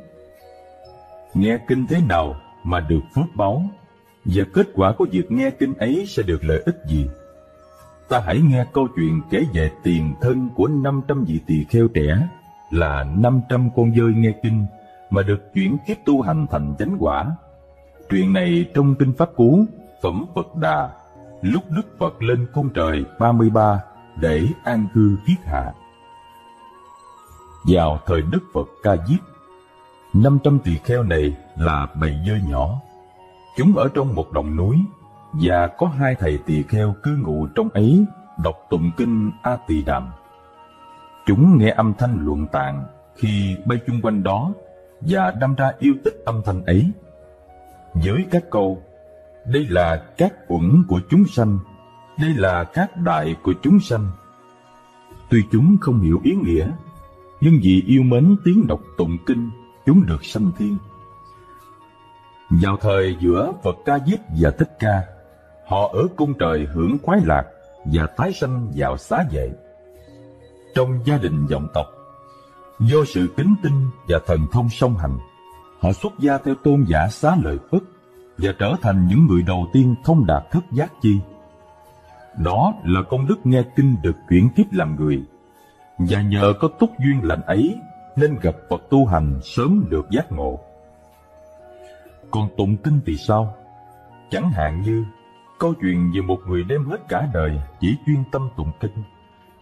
Nghe kinh thế nào mà được phước báo, và kết quả của việc nghe kinh ấy sẽ được lợi ích gì? Ta hãy nghe câu chuyện kể về tiền thân của năm trăm vị tỳ kheo trẻ, là năm trăm con dơi nghe kinh mà được chuyển kiếp tu hành thành chánh quả. Chuyện này trong Kinh Pháp Cú, Phẩm Phật Đà, lúc Đức Phật lên cung trời ba mươi ba để an cư kiết hạ. Vào thời Đức Phật Ca Diếp, năm trăm tỳ kheo này là bầy dơi nhỏ. Chúng ở trong một đồng núi, và có hai thầy tỳ kheo cư ngụ trong ấy, đọc tụng kinh A Tỳ Đàm. Chúng nghe âm thanh luận tạng khi bay chung quanh đó, và đâm ra yêu thích âm thanh ấy. Với các câu, đây là các uẩn của chúng sanh, đây là các đại của chúng sanh. Tuy chúng không hiểu ý nghĩa, nhưng vì yêu mến tiếng đọc tụng kinh, chúng được sanh thiên. Vào thời giữa Phật Ca Diếp và Thích Ca, họ ở cung trời hưởng khoái lạc và tái sanh vào xá vệ. Trong gia đình vọng tộc, do sự kính tin và thần thông song hành, họ xuất gia theo tôn giả Xá Lợi Phất và trở thành những người đầu tiên thông đạt thất giác chi. Đó là công đức nghe kinh được chuyển kiếp làm người, và nhờ có túc duyên lành ấy nên gặp Phật tu hành sớm được giác ngộ. Còn tụng kinh thì sao? Chẳng hạn như câu chuyện về một người đem hết cả đời chỉ chuyên tâm tụng kinh,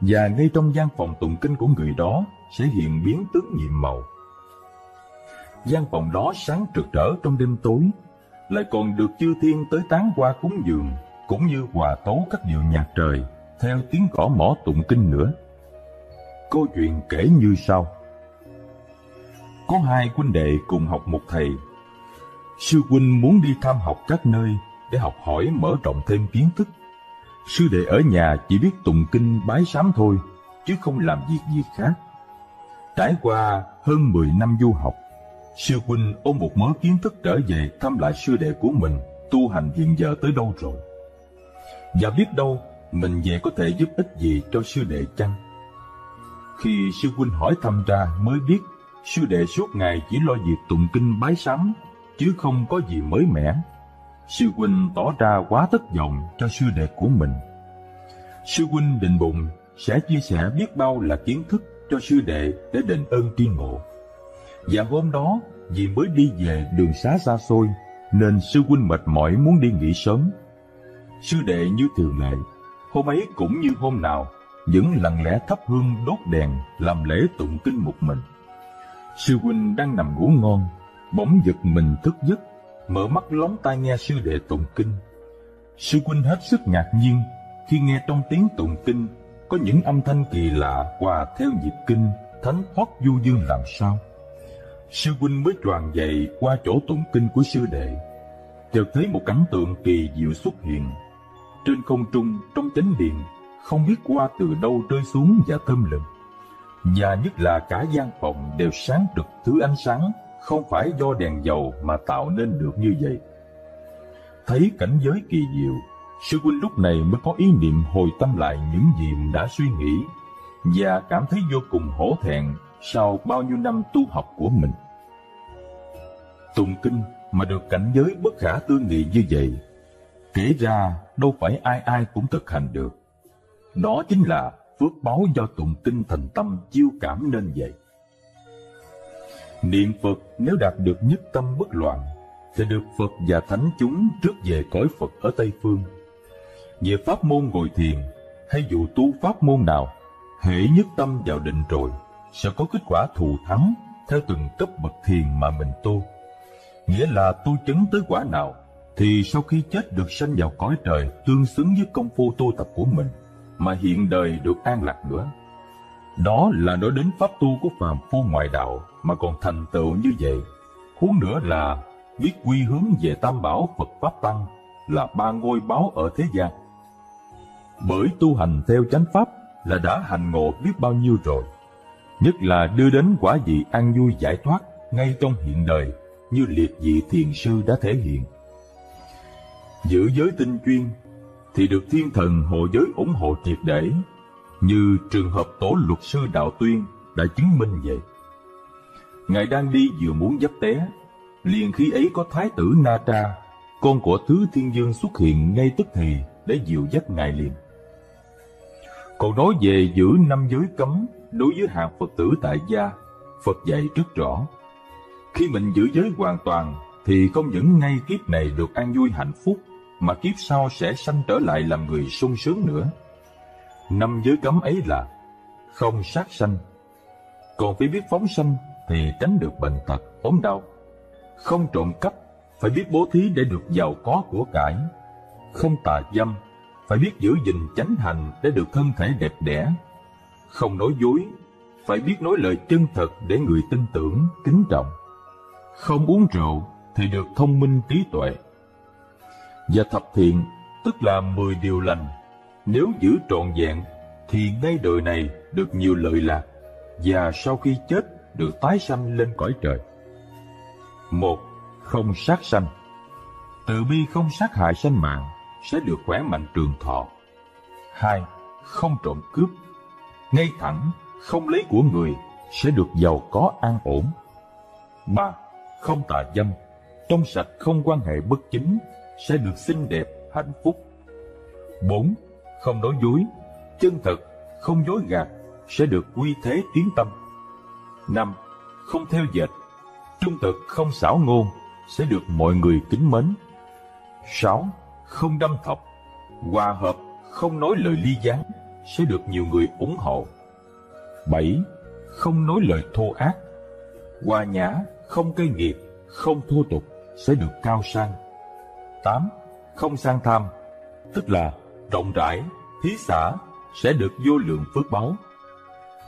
và ngay trong gian phòng tụng kinh của người đó sẽ hiện biến tướng nhiệm màu. Gian phòng đó sáng rực rỡ trong đêm tối, lại còn được chư thiên tới tán qua cúng dường, cũng như hòa tấu các điệu nhạc trời theo tiếng gõ mõ tụng kinh nữa. Câu chuyện kể như sau. Có hai huynh đệ cùng học một thầy. Sư huynh muốn đi tham học các nơi để học hỏi mở rộng thêm kiến thức. Sư đệ ở nhà chỉ biết tụng kinh bái sám thôi, chứ không làm việc gì khác. Trải qua hơn mười năm du học, sư huynh ôm một mớ kiến thức trở về thăm lại sư đệ của mình tu hành hiện giờ tới đâu rồi. Và biết đâu mình về có thể giúp ích gì cho sư đệ chăng? Khi sư huynh hỏi thăm ra mới biết sư đệ suốt ngày chỉ lo việc tụng kinh bái sám, chứ không có gì mới mẻ. Sư huynh tỏ ra quá thất vọng cho sư đệ của mình. Sư huynh định bụng sẽ chia sẻ biết bao là kiến thức cho sư đệ để đền ơn tri ngộ. Và hôm đó vì mới đi về đường xá xa xôi nên sư huynh mệt mỏi muốn đi nghỉ sớm. Sư đệ như thường lệ, hôm ấy cũng như hôm nào, vẫn lặng lẽ thắp hương đốt đèn làm lễ tụng kinh một mình. Sư huynh đang nằm ngủ ngon, bỗng giật mình thức giấc, mở mắt lóng tai nghe sư đệ tụng kinh. Sư huynh hết sức ngạc nhiên khi nghe trong tiếng tụng kinh có những âm thanh kỳ lạ hòa theo nhịp kinh thánh thoát du dương làm sao. Sư huynh mới choàng dậy qua chỗ tụng kinh của sư đệ, chợt thấy một cảnh tượng kỳ diệu xuất hiện. Trên không trung trong chánh điện, không biết qua từ đâu rơi xuống và thơm lừng, và nhất là cả gian phòng đều sáng rực thứ ánh sáng không phải do đèn dầu mà tạo nên được như vậy. Thấy cảnh giới kỳ diệu, sư huynh lúc này mới có ý niệm hồi tâm lại những gì mình đã suy nghĩ, và cảm thấy vô cùng hổ thẹn sau bao nhiêu năm tu học của mình. Tụng kinh mà được cảnh giới bất khả tư nghị như vậy, kể ra đâu phải ai ai cũng thực hành được. Đó chính là phước báo do tụng kinh thành tâm chiêu cảm nên vậy. Niệm Phật nếu đạt được nhất tâm bất loạn sẽ được Phật và thánh chúng rước về cõi Phật ở Tây Phương. Về pháp môn ngồi thiền hay dù tu pháp môn nào, hễ nhất tâm vào định rồi sẽ có kết quả thù thắng theo từng cấp bậc thiền mà mình tu. Nghĩa là tu chứng tới quả nào thì sau khi chết được sanh vào cõi trời tương xứng với công phu tu tập của mình, mà hiện đời được an lạc nữa. Đó là nói đến pháp tu của phàm phu ngoại đạo mà còn thành tựu như vậy, huống nữa là biết quy hướng về Tam Bảo Phật Pháp Tăng là ba ngôi báo ở thế gian. Bởi tu hành theo chánh pháp là đã hành ngộ biết bao nhiêu rồi, nhất là đưa đến quả vị an vui giải thoát ngay trong hiện đời như liệt vị thiền sư đã thể hiện. Giữ giới tinh chuyên thì được thiên thần hộ giới ủng hộ triệt để, như trường hợp tổ luật sư Đạo Tuyên đã chứng minh vậy. Ngài đang đi vừa muốn dấp té, liền khi ấy có thái tử Na Tra, con của Thứ Thiên Vương xuất hiện ngay tức thì để dìu dắt ngài liền. Còn nói về giữ năm giới cấm đối với hàng Phật tử tại gia, Phật dạy rất rõ. Khi mình giữ giới hoàn toàn thì không những ngay kiếp này được an vui hạnh phúc, mà kiếp sau sẽ sanh trở lại làm người sung sướng nữa. Năm giới cấm ấy là không sát sanh, còn phải biết phóng sanh thì tránh được bệnh tật, ốm đau; không trộm cắp, phải biết bố thí để được giàu có của cải; không tà dâm, phải biết giữ gìn chánh hành để được thân thể đẹp đẽ; không nói dối, phải biết nói lời chân thật để người tin tưởng, kính trọng; không uống rượu thì được thông minh trí tuệ. Và thập thiện, tức là mười điều lành, nếu giữ trọn vẹn thì ngay đời này được nhiều lợi lạc, và sau khi chết được tái sanh lên cõi trời. Một, không sát sanh. Từ bi không sát hại sanh mạng sẽ được khỏe mạnh trường thọ. Hai, không trộm cướp. Ngay thẳng, không lấy của người sẽ được giàu có an ổn. Ba, không tà dâm. Trong sạch không quan hệ bất chính sẽ được xinh đẹp, hạnh phúc. Bốn, không nói dối. Chân thật, không dối gạt sẽ được quy thế tiến tâm. Năm, không theo dệt. Trung thực, không xảo ngôn sẽ được mọi người kính mến. Sáu, không đâm thọc. Hòa hợp không nói lời ly gián sẽ được nhiều người ủng hộ. bảy. Không nói lời thô ác. Hòa nhã, không cay nghiệt, không thô tục sẽ được cao sang. tám. Không sang tham, tức là rộng rãi, thí xả sẽ được vô lượng phước báu.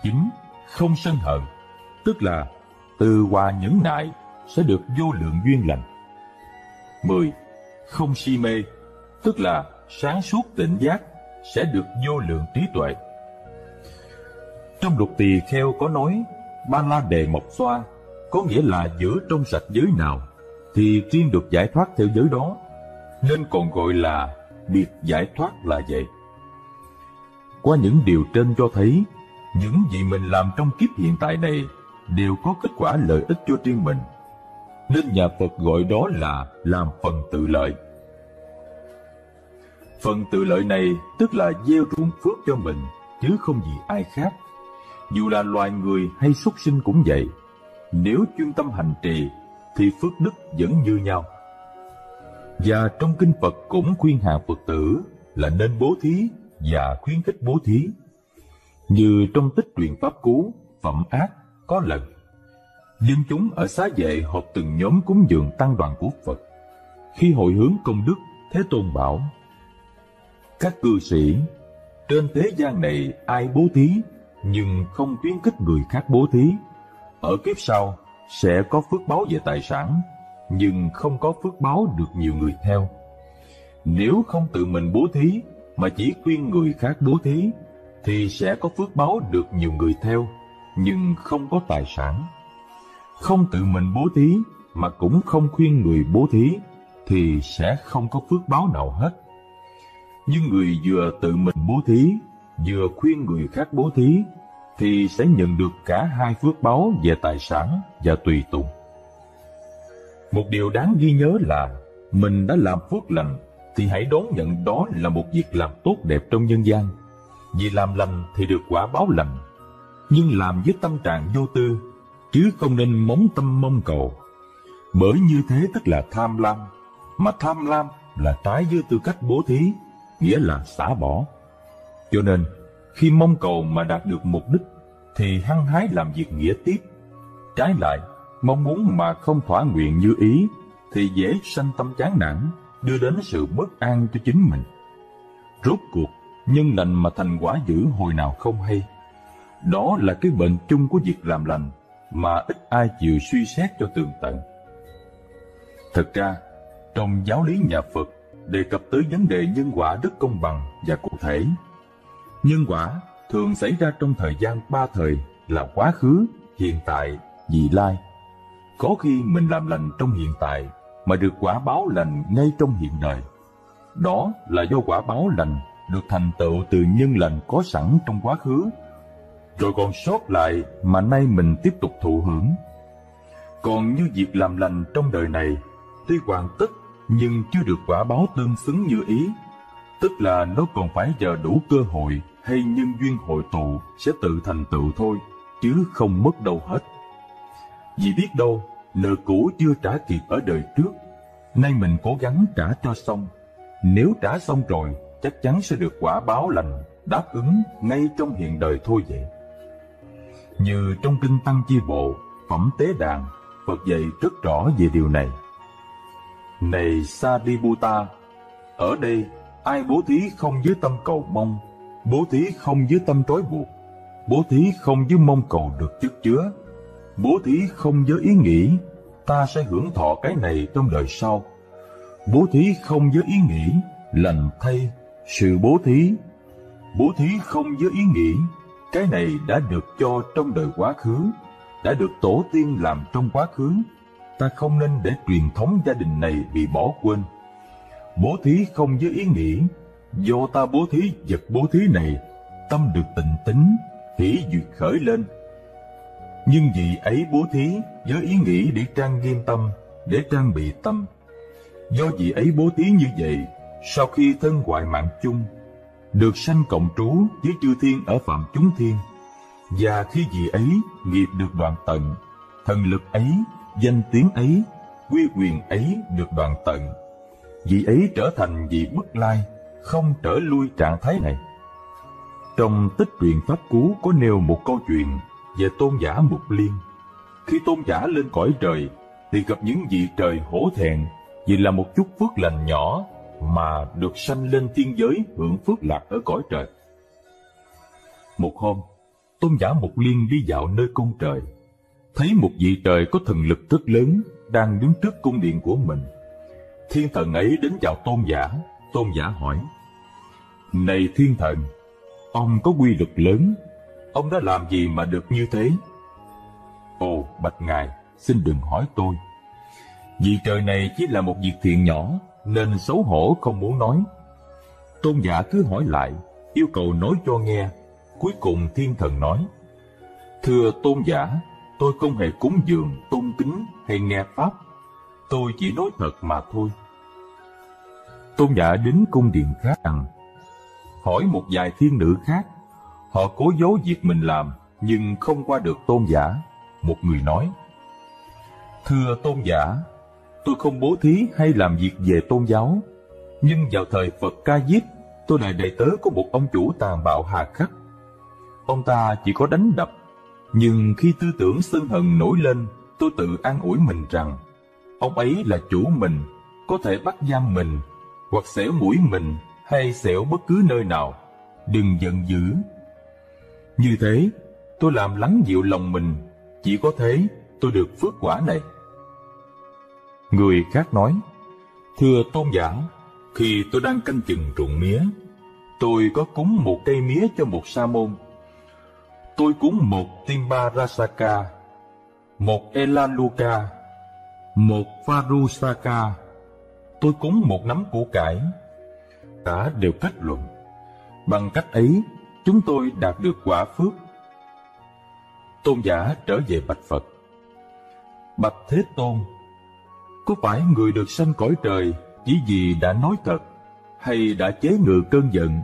chín. Không sân hận, tức là từ hòa nhẫn nại sẽ được vô lượng duyên lành. mười. Không si mê, tức là sáng suốt tỉnh giác sẽ được vô lượng trí tuệ. Trong luật Tỳ Kheo có nói Ba La Đề Mộc Xoa, có nghĩa là giữ trong sạch giới nào thì riêng được giải thoát theo giới đó, nên còn gọi là biệt giải thoát là vậy. Qua những điều trên cho thấy những gì mình làm trong kiếp hiện tại này đều có kết quả lợi ích cho riêng mình, nên nhà Phật gọi đó là làm phần tự lợi. Phần tự lợi này tức là gieo ruộng phước cho mình, chứ không vì ai khác. Dù là loài người hay súc sinh cũng vậy, nếu chuyên tâm hành trì thì phước đức vẫn như nhau. Và trong kinh Phật cũng khuyên hàng Phật tử là nên bố thí và khuyến khích bố thí. Như trong Tích Truyện Pháp Cú, Phẩm Ác có lần dân chúng ở Xá Vệ họp từng nhóm cúng dường tăng đoàn của Phật. Khi hồi hướng công đức, Thế Tôn bảo: các cư sĩ, trên thế gian này ai bố thí nhưng không khuyến khích người khác bố thí, ở kiếp sau sẽ có phước báo về tài sản nhưng không có phước báo được nhiều người theo. Nếu không tự mình bố thí mà chỉ khuyên người khác bố thí thì sẽ có phước báo được nhiều người theo nhưng không có tài sản. Không tự mình bố thí mà cũng không khuyên người bố thí thì sẽ không có phước báo nào hết. Nhưng người vừa tự mình bố thí, vừa khuyên người khác bố thí thì sẽ nhận được cả hai phước báo về tài sản và tùy tùng. Một điều đáng ghi nhớ là mình đã làm phước lành thì hãy đón nhận đó là một việc làm tốt đẹp trong nhân gian. Vì làm lành thì được quả báo lành, nhưng làm với tâm trạng vô tư, chứ không nên móng tâm mong cầu. Bởi như thế tức là tham lam, mà tham lam là trái với tư cách bố thí, nghĩa là xả bỏ. Cho nên, khi mong cầu mà đạt được mục đích thì hăng hái làm việc nghĩa tiếp. Trái lại, mong muốn mà không thỏa nguyện như ý thì dễ sanh tâm chán nản, đưa đến sự bất an cho chính mình. Rốt cuộc, nhân lành mà thành quả dữ hồi nào không hay. Đó là cái bệnh chung của việc làm lành mà ít ai chịu suy xét cho tường tận. Thật ra, trong giáo lý nhà Phật đề cập tới vấn đề nhân quả rất công bằng và cụ thể. Nhân quả thường xảy ra trong thời gian ba thời là quá khứ, hiện tại, vị lai. Có khi mình làm lành trong hiện tại mà được quả báo lành ngay trong hiện đời. Đó là do quả báo lành được thành tựu từ nhân lành có sẵn trong quá khứ, rồi còn sót lại mà nay mình tiếp tục thụ hưởng. Còn như việc làm lành trong đời này, tuy hoàn tất nhưng chưa được quả báo tương xứng như ý, tức là nó còn phải chờ đủ cơ hội hay nhân duyên hội tụ sẽ tự thành tựu thôi, chứ không mất đâu hết. Vì biết đâu, nợ cũ chưa trả kịp ở đời trước, nay mình cố gắng trả cho xong. Nếu trả xong rồi, chắc chắn sẽ được quả báo lành đáp ứng ngay trong hiện đời thôi vậy. Như trong Kinh Tăng Chi Bộ, Phẩm Tế Đàn, Phật dạy rất rõ về điều này. Này Sariputta, ở đây ai bố thí không với tâm cầu mong, bố thí không với tâm trói buộc, bố thí không với mong cầu được chất chứa, bố thí không với ý nghĩ ta sẽ hưởng thọ cái này trong đời sau, bố thí không với ý nghĩ lành thay sự bố thí, bố thí không với ý nghĩ cái này đã được cho trong đời quá khứ, đã được tổ tiên làm trong quá khứ, ta không nên để truyền thống gia đình này bị bỏ quên. Bố thí không với ý nghĩ do ta bố thí vật bố thí này, tâm được tịnh tín, hỷ duyệt khởi lên. Nhưng vì ấy bố thí với ý nghĩ để trang nghiêm tâm, để trang bị tâm. Do vì ấy bố thí như vậy, sau khi thân hoại mạng chung, được sanh cộng trú với chư thiên ở phạm chúng thiên. Và khi vì ấy nghiệp được đoạn tận, thần lực ấy, danh tiếng ấy, quy quyền ấy được đoạn tận, vì ấy trở thành vị bất lai, không trở lui trạng thái này. Trong Tích Truyện Pháp Cú có nêu một câu chuyện về tôn giả Mục Liên. Khi tôn giả lên cõi trời thì gặp những vị trời hổ thẹn vì là một chút phước lành nhỏ mà được sanh lên thiên giới hưởng phước lạc ở cõi trời. Một hôm, tôn giả Mục Liên đi dạo nơi cung trời, thấy một vị trời có thần lực rất lớn đang đứng trước cung điện của mình. Thiên thần ấy đến chào tôn giả. Tôn giả hỏi: "Này thiên thần, ông có quy lực lớn, ông đã làm gì mà được như thế?" "Ồ, bạch ngài, xin đừng hỏi tôi. Vì trời này chỉ là một việc thiện nhỏ, nên xấu hổ không muốn nói." Tôn giả cứ hỏi lại, yêu cầu nói cho nghe. Cuối cùng thiên thần nói: "Thưa tôn giả, tôi không hề cúng dường, tôn kính hay nghe pháp. Tôi chỉ nói thật mà thôi." Tôn giả đến cung điện khác rằng, hỏi một vài thiên nữ khác. Họ cố giấu việc mình làm, nhưng không qua được tôn giả. Một người nói: "Thưa tôn giả, tôi không bố thí hay làm việc về tôn giáo. Nhưng vào thời Phật Ca Diếp, tôi là đệ tớ của một ông chủ tàn bạo hà khắc. Ông ta chỉ có đánh đập, nhưng khi tư tưởng sân hận nổi lên, tôi tự an ủi mình rằng ông ấy là chủ mình, có thể bắt giam mình, hoặc xẻo mũi mình, hay xẻo bất cứ nơi nào. Đừng giận dữ. Như thế, tôi làm lắng dịu lòng mình. Chỉ có thế, tôi được phước quả này." Người khác nói: "Thưa tôn giả, khi tôi đang canh chừng ruộng mía, tôi có cúng một cây mía cho một sa môn. Tôi cúng một Timba Rasaka, một Elaluka, một Varusaka. Tôi cúng một nắm củ cải. Cả đều kết luận, bằng cách ấy, chúng tôi đạt được quả phước." Tôn giả trở về bạch Phật: "Bạch Thế Tôn, có phải người được sanh cõi trời chỉ vì đã nói thật, hay đã chế ngự cơn giận,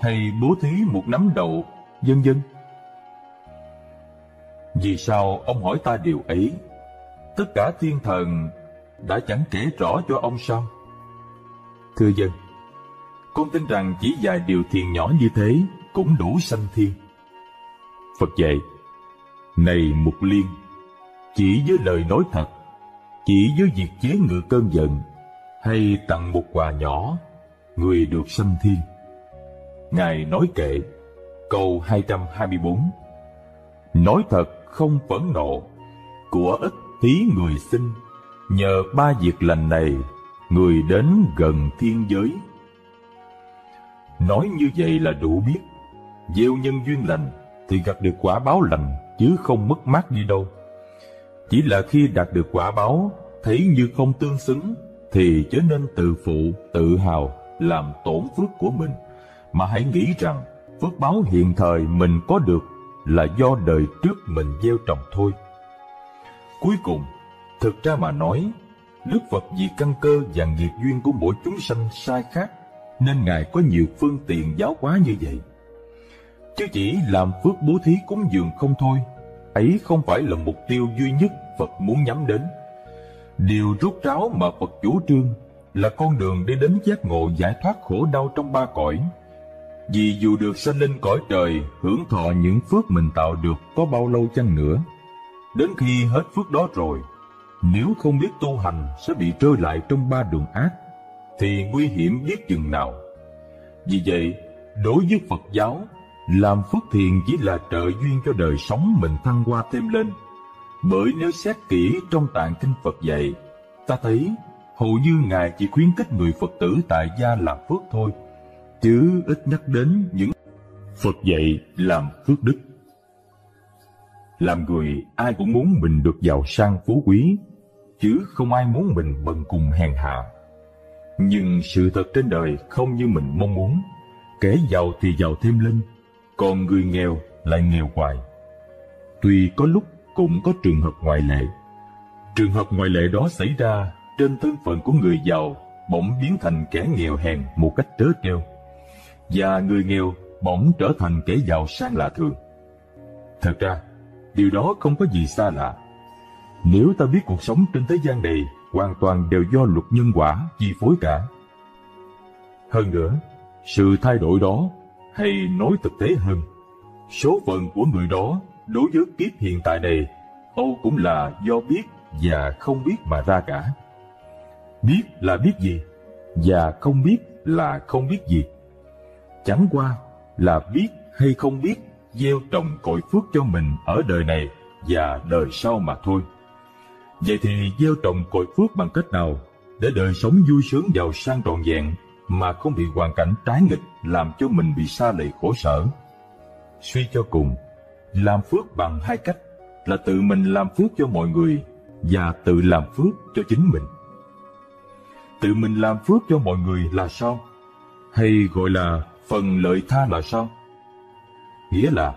hay bố thí một nắm đậu, vân vân? Vì sao ông hỏi ta điều ấy? Tất cả thiên thần đã chẳng kể rõ cho ông sao?" "Thưa dân, con tin rằng chỉ vài điều thiền nhỏ như thế cũng đủ sanh thiên." Phật dạy: "Này Mục Liên, chỉ với lời nói thật, chỉ với việc chế ngự cơn giận, hay tặng một quà nhỏ, người được sanh thiên." Ngài nói kệ, câu hai trăm hai mươi bốn: "Nói thật không phẫn nộ, của ít tí người sinh, nhờ ba việc lành này, người đến gần thiên giới." Nói như vậy là đủ biết, gieo nhân duyên lành thì gặp được quả báo lành, chứ không mất mát đi đâu. Chỉ là khi đạt được quả báo, thấy như không tương xứng, thì chớ nên tự phụ, tự hào, làm tổn phước của mình, mà hãy nghĩ rằng phước báo hiện thời mình có được là do đời trước mình gieo trồng thôi. Cuối cùng, thực ra mà nói, Đức Phật vì căn cơ và nghiệp duyên của mỗi chúng sanh sai khác, nên Ngài có nhiều phương tiện giáo hóa như vậy. Chứ chỉ làm phước bố thí cúng dường không thôi, ấy không phải là mục tiêu duy nhất Phật muốn nhắm đến. Điều rốt ráo mà Phật chủ trương là con đường để đến giác ngộ giải thoát khổ đau trong ba cõi. Vì dù được sanh lên cõi trời, hưởng thọ những phước mình tạo được có bao lâu chăng nữa, đến khi hết phước đó rồi, nếu không biết tu hành sẽ bị rơi lại trong ba đường ác, thì nguy hiểm biết chừng nào. Vì vậy, đối với Phật giáo, làm phước thiện chỉ là trợ duyên cho đời sống mình thăng hoa thêm lên. Bởi nếu xét kỹ trong tạng kinh Phật dạy, ta thấy hầu như Ngài chỉ khuyến khích người Phật tử tại gia làm phước thôi, chứ ít nhắc đến những Phật dạy làm phước đức. Làm người ai cũng muốn mình được giàu sang phú quý, chứ không ai muốn mình bần cùng hèn hạ. Nhưng sự thật trên đời không như mình mong muốn, kẻ giàu thì giàu thêm lên, còn người nghèo lại nghèo hoài. Tuy có lúc cũng có trường hợp ngoại lệ. Trường hợp ngoại lệ đó xảy ra trên thân phận của người giàu bỗng biến thành kẻ nghèo hèn một cách trớ trêu, và người nghèo bỗng trở thành kẻ giàu sang lạ thường. Thật ra, điều đó không có gì xa lạ. Nếu ta biết cuộc sống trên thế gian này hoàn toàn đều do luật nhân quả chi phối cả. Hơn nữa, Sự thay đổi đó, hay nói thực tế hơn, số phận của người đó đối với kiếp hiện tại này, âu cũng là do biết và không biết mà ra cả. Biết là biết gì, và không biết là không biết gì. Chẳng qua là biết hay không biết gieo trồng cội phước cho mình ở đời này và đời sau mà thôi. Vậy thì gieo trồng cội phước bằng cách nào để đời sống vui sướng giàu sang trọn vẹn mà không bị hoàn cảnh trái nghịch làm cho mình bị sa lầy khổ sở? Suy cho cùng, làm phước bằng hai cách là tự mình làm phước cho mọi người và tự làm phước cho chính mình. Tự mình làm phước cho mọi người là sao? Hay gọi là phần lợi tha là sao? Nghĩa là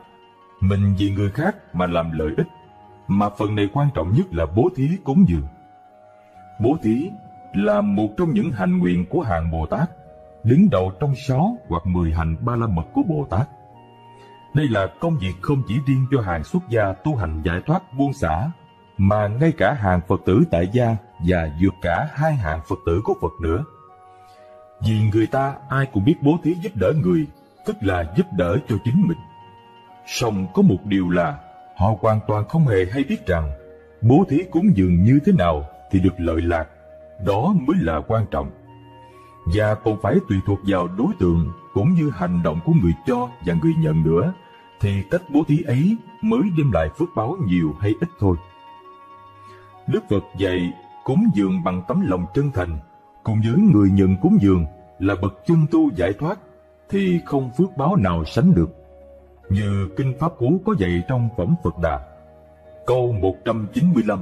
mình vì người khác mà làm lợi ích, mà phần này quan trọng nhất là bố thí cúng dường. Bố thí là một trong những hành nguyện của hàng Bồ Tát, đứng đầu trong sáu hoặc mười hành Ba La Mật của Bồ Tát. Đây là công việc không chỉ riêng cho hàng xuất gia tu hành giải thoát buông xả, mà ngay cả hàng Phật tử tại gia và vượt cả hai hạng Phật tử của Phật nữa. Vì người ta ai cũng biết bố thí giúp đỡ người, tức là giúp đỡ cho chính mình. Song có một điều là họ hoàn toàn không hề hay biết rằng bố thí cúng dường như thế nào thì được lợi lạc, đó mới là quan trọng. Và còn phải tùy thuộc vào đối tượng cũng như hành động của người cho và người nhận nữa, thì cách bố thí ấy mới đem lại phước báo nhiều hay ít thôi. Đức Phật dạy cúng dường bằng tấm lòng chân thành, cùng với người nhận cúng dường là bậc chân tu giải thoát, thì không phước báo nào sánh được. Như Kinh Pháp Cú có dạy trong Phẩm Phật Đà, câu một trăm chín mươi lăm,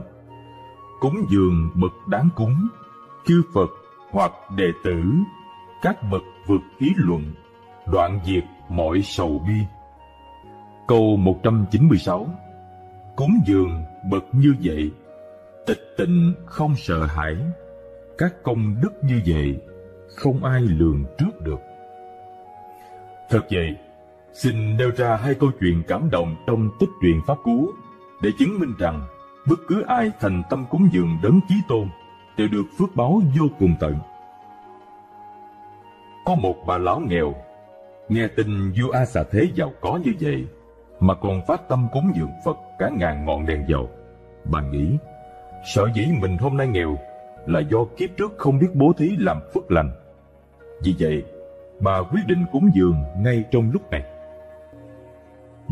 cúng dường bậc đáng cúng, chư Phật hoặc đệ tử, các bậc vượt ý luận, đoạn diệt mọi sầu bi. Câu một trăm chín mươi sáu, cúng dường bậc như vậy, tịch tịnh không sợ hãi, các công đức như vậy không ai lường trước được. Thật vậy, xin nêu ra hai câu chuyện cảm động trong Tích Truyện Pháp Cú để chứng minh rằng bất cứ ai thành tâm cúng dường Đấng Chí Tôn đều được phước báo vô cùng tận. Có một bà lão nghèo nghe tin vua A Xà Thế giàu có như vậy mà còn phát tâm cúng dường Phật cả ngàn ngọn đèn dầu. Bà nghĩ, sở dĩ mình hôm nay nghèo là do kiếp trước không biết bố thí làm phước lành. Vì vậy, bà quyết định cúng dường ngay trong lúc này.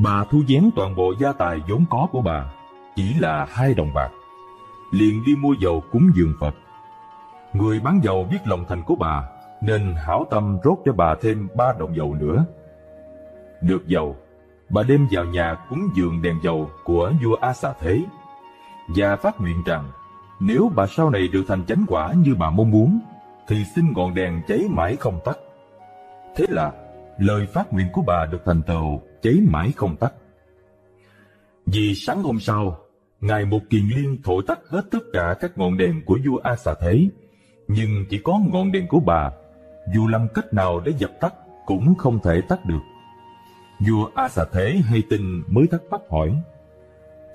Bà thu vén toàn bộ gia tài vốn có của bà, chỉ là hai đồng bạc, liền đi mua dầu cúng dường Phật. Người bán dầu biết lòng thành của bà, nên hảo tâm rót cho bà thêm ba đồng dầu nữa. Được dầu, bà đem vào nhà cúng dường đèn dầu của vua A Xà Thế, và phát nguyện rằng nếu bà sau này được thành chánh quả như bà mong muốn, thì xin ngọn đèn cháy mãi không tắt. Thế là lời phát nguyện của bà được thành tựu, cháy mãi không tắt. Vì sáng hôm sau, Ngài Một Kiền Liên thổi tắt hết tất cả các ngọn đèn của vua A Xà Thế, nhưng chỉ có ngọn đèn của bà, dù làm cách nào để dập tắt cũng không thể tắt được. Vua A Xà Thế hay tin mới thắc mắc hỏi,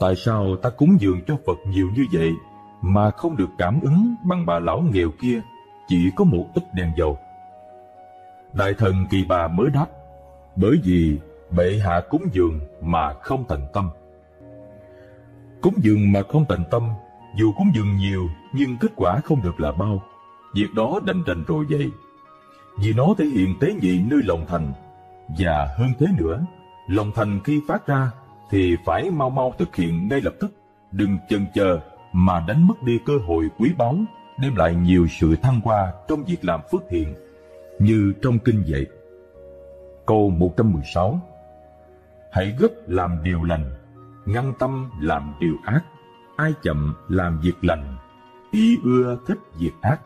tại sao ta cúng dường cho Phật nhiều như vậy mà không được cảm ứng bằng bà lão nghèo kia, chỉ có một ít đèn dầu? Đại thần Kỳ Bà mới đáp, bởi vì bệ hạ cúng dường mà không thành tâm. Cúng dường mà không thành tâm, dù cúng dường nhiều nhưng kết quả không được là bao, việc đó đành rành rồi vậy. Vì nó thể hiện tế nhị nơi lòng thành, và hơn thế nữa, lòng thành khi phát ra thì phải mau mau thực hiện ngay lập tức, đừng chần chờ mà đánh mất đi cơ hội quý báu đem lại nhiều sự thăng hoa trong việc làm phước thiện, như trong kinh vậy. Câu một trăm mười sáu, hãy gấp làm điều lành, ngăn tâm làm điều ác, ai chậm làm việc lành, ý ưa thích việc ác.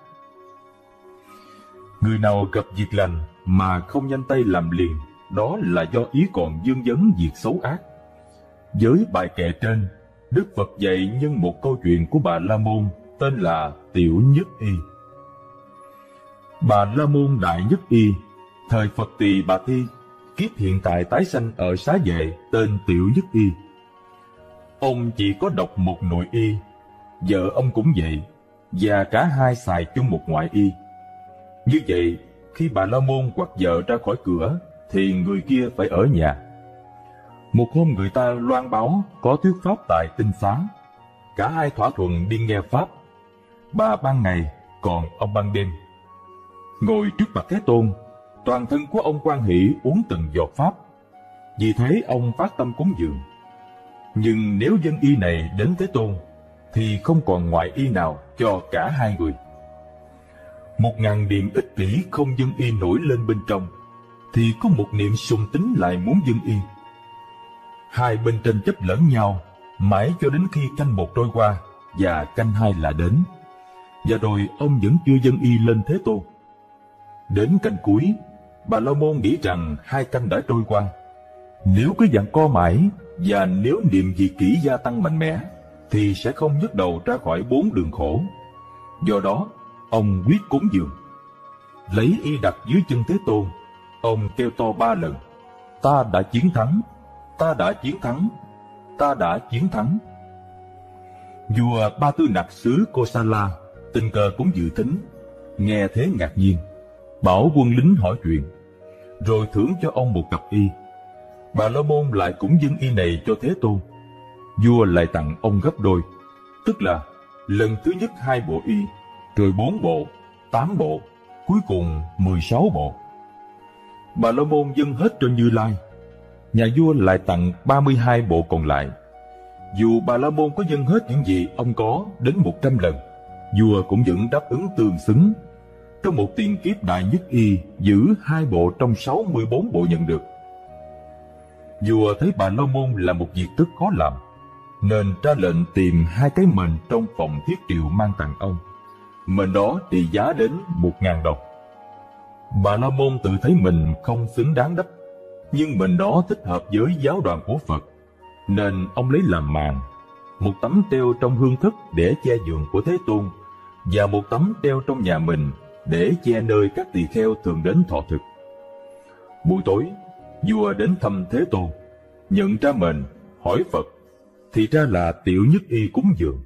Người nào gặp việc lành mà không nhanh tay làm liền, đó là do ý còn vương vấn việc xấu ác. Với bài kệ trên, Đức Phật dạy nhân một câu chuyện của bà La Môn tên là Tiểu Nhất Y. Bà La Môn Đại Nhất Y, thời Phật Tỳ Bà Thi, kiếp hiện tại tái sanh ở Xá Vệ tên Tiểu Nhất Y. Ông chỉ có độc một nội y, vợ ông cũng vậy, và cả hai xài chung một ngoại y. Như vậy, khi Bà La Môn quắt vợ ra khỏi cửa, thì người kia phải ở nhà. Một hôm người ta loan báo có thuyết pháp tại Tinh Xá. Cả hai thỏa thuận đi nghe pháp, bà ban ngày, còn ông ban đêm. Ngồi trước mặt Thế Tôn, toàn thân của ông hoan hỷ uống từng giọt pháp. Vì thế ông phát tâm cúng dường. Nhưng nếu dân y này đến Thế Tôn, thì không còn ngoại y nào cho cả hai người. Một ngàn điện ích kỷ không dân y nổi lên bên trong, thì có một niệm sùng tính lại muốn dân y. Hai bên tranh chấp lẫn nhau, mãi cho đến khi canh một trôi qua và canh hai là đến. Và rồi ông vẫn chưa dâng y lên Thế Tôn. Đến canh cuối, Bà La Môn nghĩ rằng hai canh đã trôi qua. Nếu cứ dặn co mãi, và nếu niệm dị kỷ gia tăng mạnh mẽ, thì sẽ không nhấc đầu ra khỏi bốn đường khổ. Do đó, ông quyết cúng dường. Lấy y đặt dưới chân Thế Tôn, ông kêu to ba lần: "Ta đã chiến thắng, ta đã chiến thắng, ta đã chiến thắng." Vua Ba Tư Nặc xứ Kosala tình cờ cũng dự thính, nghe thế ngạc nhiên, bảo quân lính hỏi chuyện, rồi thưởng cho ông một cặp y. Bà La Môn lại cũng dâng y này cho Thế Tôn. Vua lại tặng ông gấp đôi, tức là lần thứ nhất hai bộ y, rồi bốn bộ, tám bộ, cuối cùng mười sáu bộ. Bà La Môn dâng hết cho Như Lai. Nhà vua lại tặng ba mươi hai bộ còn lại. Dù Bà La Môn có dâng hết những gì ông có đến một trăm lần, vua cũng vẫn đáp ứng tương xứng. Trong một tiền kiếp đại nhất y giữ hai bộ trong sáu mươi bốn bộ nhận được. Vua thấy Bà La Môn là một việc rất khó làm, nên ra lệnh tìm hai cái mền trong phòng thiết triệu mang tặng ông. Mền đó trị giá đến một ngàn đồng. Bà La Môn tự thấy mình không xứng đáng đắp, nhưng mền đó thích hợp với giáo đoàn của Phật, nên ông lấy làm màn. Một tấm treo trong hương thất để che giường của Thế Tôn, và một tấm treo trong nhà mình để che nơi các tỳ kheo thường đến thọ thực. Buổi tối, vua đến thăm Thế Tôn, nhận ra mền, hỏi Phật, thì ra là tiểu nhất y cúng dường.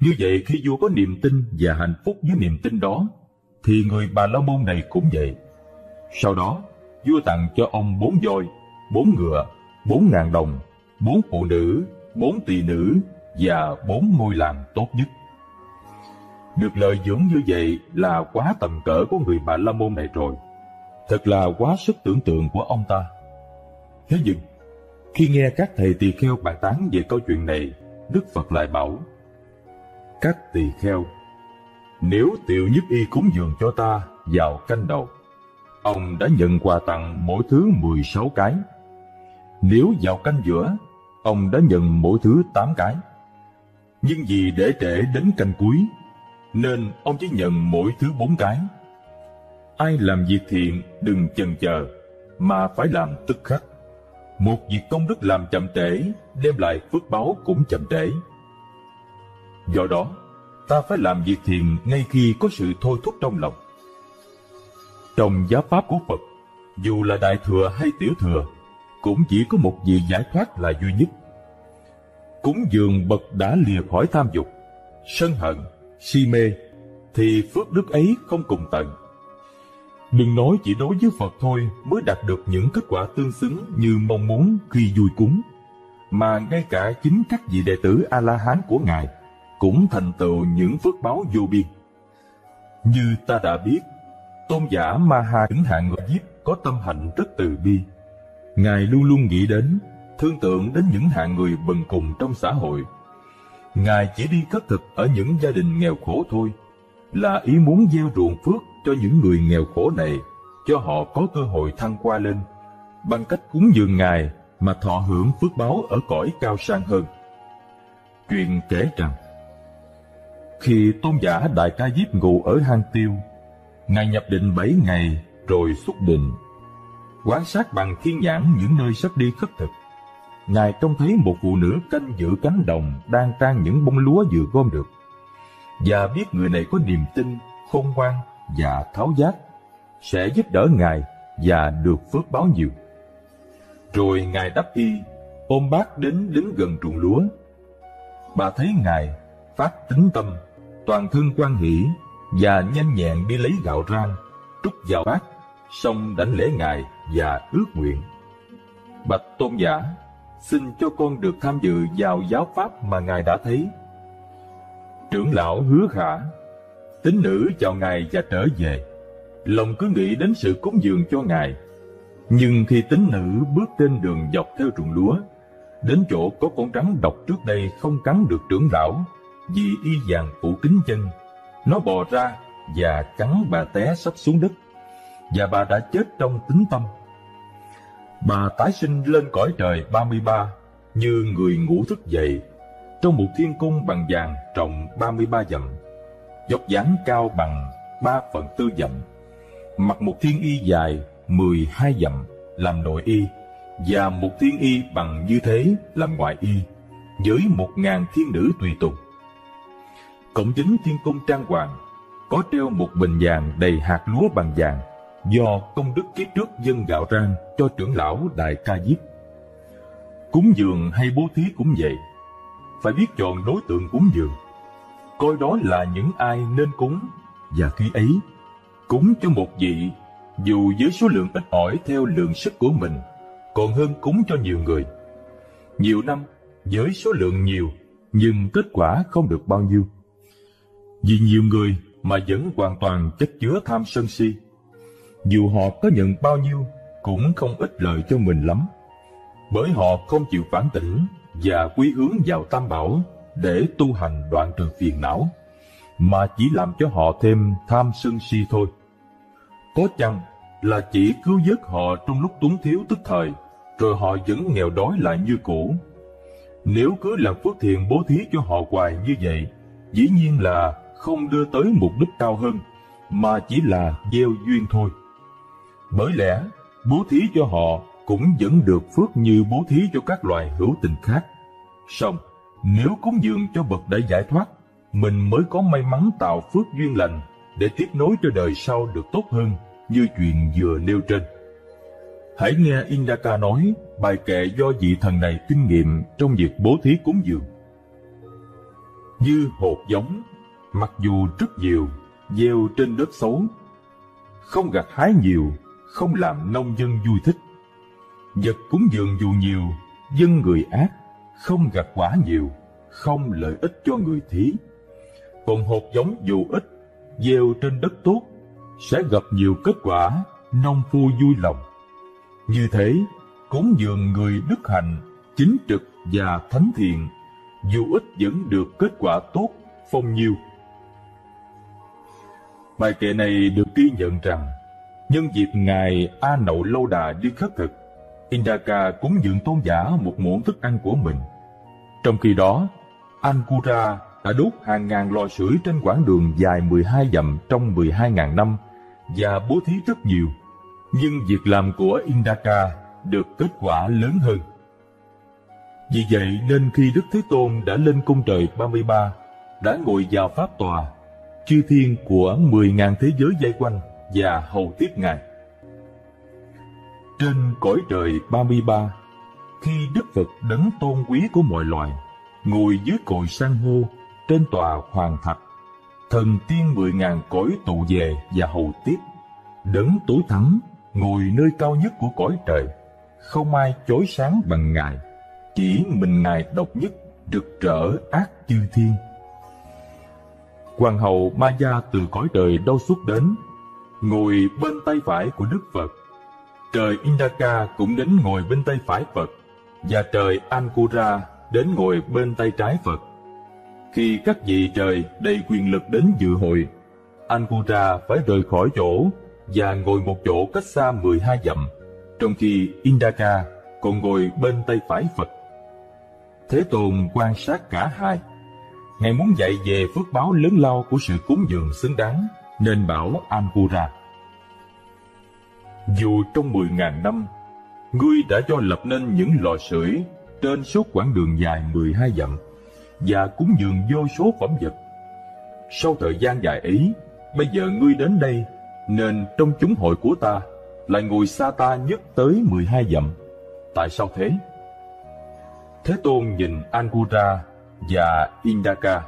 Như vậy khi vua có niềm tin và hạnh phúc với niềm tin đó, thì người Bà La Môn này cũng vậy. Sau đó, vua tặng cho ông bốn voi, bốn ngựa, bốn ngàn đồng, bốn phụ nữ, bốn tỳ nữ và bốn ngôi làng tốt nhất. Được lợi dưỡng như vậy là quá tầm cỡ của người Bà La Môn này rồi. Thật là quá sức tưởng tượng của ông ta. Thế nhưng, khi nghe các thầy tỳ kheo bàn tán về câu chuyện này, Đức Phật lại bảo: "Các tỳ kheo, nếu tiểu nhất y cúng dường cho ta vào canh đầu, ông đã nhận quà tặng mỗi thứ mười sáu cái. Nếu vào canh giữa, ông đã nhận mỗi thứ tám cái. Nhưng vì để trễ đến canh cuối, nên ông chỉ nhận mỗi thứ bốn cái. Ai làm việc thiện đừng chần chờ, mà phải làm tức khắc. Một việc công đức làm chậm trễ, đem lại phước báo cũng chậm trễ. Do đó, ta phải làm việc thiện ngay khi có sự thôi thúc trong lòng." Trong giáo pháp của Phật, dù là đại thừa hay tiểu thừa, cũng chỉ có một vị giải thoát là duy nhất. Cúng dường bậc đã lìa khỏi tham dục, sân hận, si mê, thì phước đức ấy không cùng tận. Đừng nói chỉ đối với Phật thôi mới đạt được những kết quả tương xứng như mong muốn khi vui cúng, mà ngay cả chính các vị đệ tử A-la-hán của Ngài cũng thành tựu những phước báo vô biên. Như ta đã biết, tôn giả Maha Vĩnh Hạng Ngọc Diếp có tâm hạnh rất từ bi. Ngài luôn luôn nghĩ đến, thương tượng đến những hạng người bần cùng trong xã hội. Ngài chỉ đi khất thực ở những gia đình nghèo khổ thôi, là ý muốn gieo ruộng phước cho những người nghèo khổ này, cho họ có cơ hội thăng qua lên, bằng cách cúng dường Ngài mà thọ hưởng phước báo ở cõi cao sang hơn. Chuyện kể rằng, khi tôn giả Đại Ca Diếp ngụ ở hang Tiêu, Ngài nhập định bảy ngày rồi xuất định. Quan sát bằng thiên nhãn những nơi sắp đi khất thực, Ngài trông thấy một phụ nữ canh giữ cánh đồng đang trang những bông lúa vừa gom được, và biết người này có niềm tin, khôn ngoan và tháo giác, sẽ giúp đỡ Ngài và được phước báo nhiều. Rồi Ngài đắp y, ôm bát đến đứng gần ruộng lúa. Bà thấy Ngài phát tín tâm, toàn thân hoan hỷ và nhanh nhẹn đi lấy gạo rang, trút vào bát, xong đảnh lễ ngài và ước nguyện: Bạch tôn giả, xin cho con được tham dự vào giáo pháp mà ngài đã thấy. Trưởng lão hứa khả. Tín nữ chào ngài và trở về, lòng cứ nghĩ đến sự cúng dường cho ngài. Nhưng khi tín nữ bước trên đường dọc theo ruộng lúa, đến chỗ có con rắn độc trước đây không cắn được trưởng lão vì y vàng phủ kín chân, nó bò ra và cắn bà té sắp xuống đất, và bà đã chết trong tín tâm. Bà tái sinh lên cõi trời ba mươi ba như người ngủ thức dậy, trong một thiên cung bằng vàng rộng ba mươi ba dặm, dốc dáng cao bằng ba phần tư dặm, mặc một thiên y dài mười hai dặm làm nội y, và một thiên y bằng như thế làm ngoại y, với một ngàn thiên nữ tùy tùng. Cổng chính thiên cung trang hoàng, có treo một bình vàng đầy hạt lúa bằng vàng, do công đức kiếp trước dâng gạo rang cho trưởng lão Đại Ca Diếp. Cúng dường hay bố thí cũng vậy, phải biết chọn đối tượng cúng dường, coi đó là những ai nên cúng, và khi ấy cúng cho một vị, dù với số lượng ít ỏi theo lượng sức của mình, còn hơn cúng cho nhiều người, nhiều năm với số lượng nhiều nhưng kết quả không được bao nhiêu. Vì nhiều người mà vẫn hoàn toàn chất chứa tham sân si, dù họ có nhận bao nhiêu cũng không ích lợi cho mình lắm, bởi họ không chịu phản tỉnh và quy hướng vào Tam Bảo để tu hành đoạn trừ phiền não, mà chỉ làm cho họ thêm tham sân si thôi. Có chăng là chỉ cứu vớt họ trong lúc túng thiếu tức thời, rồi họ vẫn nghèo đói lại như cũ. Nếu cứ làm phước thiện bố thí cho họ hoài như vậy, dĩ nhiên là không đưa tới mục đích cao hơn, mà chỉ là gieo duyên thôi. Bởi lẽ bố thí cho họ cũng vẫn được phước như bố thí cho các loài hữu tình khác. Song nếu cúng dường cho bậc đại giải thoát, mình mới có may mắn tạo phước duyên lành để tiếp nối cho đời sau được tốt hơn, như chuyện vừa nêu trên. Hãy nghe Indaka nói bài kệ do vị thần này kinh nghiệm trong việc bố thí cúng dường. Như hột giống, mặc dù rất nhiều, gieo trên đất xấu, không gặt hái nhiều, không làm nông dân vui thích. Vật cúng dường dù nhiều, dân người ác, không gặt quả nhiều, không lợi ích cho người thí. Còn hột giống dù ít, gieo trên đất tốt, sẽ gặp nhiều kết quả, nông phu vui lòng. Như thế, cúng dường người đức hạnh, chính trực và thánh thiện, dù ít vẫn được kết quả tốt, phong nhiêu. Bài kệ này được ghi nhận rằng, nhân dịp ngài A Nậu Lâu Đà đi khất thực, Indaka cúng dường tôn giả một muỗng thức ăn của mình. Trong khi đó, Ankura đã đốt hàng ngàn lò sưởi trên quãng đường dài mười hai dặm trong mười hai nghìn năm và bố thí rất nhiều, nhưng việc làm của Indaka được kết quả lớn hơn. Vì vậy nên khi Đức Thế Tôn đã lên cung trời ba mươi ba, đã ngồi vào pháp tòa, chư thiên của mười nghìn thế giới vây quanh và hầu tiếp ngài. Trên cõi trời ba mươi ba, khi Đức Phật đấng tôn quý của mọi loài ngồi dưới cội san hô trên tòa hoàng thạch, thần tiên mười ngàn cõi tụ về và hầu tiếp. Đấng tối thắng ngồi nơi cao nhất của cõi trời, không ai chói sáng bằng ngài, chỉ mình ngài độc nhất rực rỡ ác chư thiên. Hoàng hậu Maya từ cõi trời Đâu Xuất đến, ngồi bên tay phải của Đức Phật. Trời Indaka cũng đến ngồi bên tay phải Phật, và trời Ankura đến ngồi bên tay trái Phật. Khi các vị trời đầy quyền lực đến dự hội, Ankura phải rời khỏi chỗ và ngồi một chỗ cách xa mười hai dặm, trong khi Indaka còn ngồi bên tay phải Phật. Thế Tôn quan sát cả hai. Ngài muốn dạy về phước báo lớn lao của sự cúng dường xứng đáng, nên bảo Ankura: Dù trong mười nghìn năm, ngươi đã cho lập nên những lò sưởi trên suốt quãng đường dài mười hai dặm và cúng dường vô số phẩm vật. Sau thời gian dài ấy, bây giờ ngươi đến đây, nên trong chúng hội của ta lại ngồi xa ta nhất tới mười hai dặm. Tại sao thế? Thế Tôn nhìn Ankura và Indaka,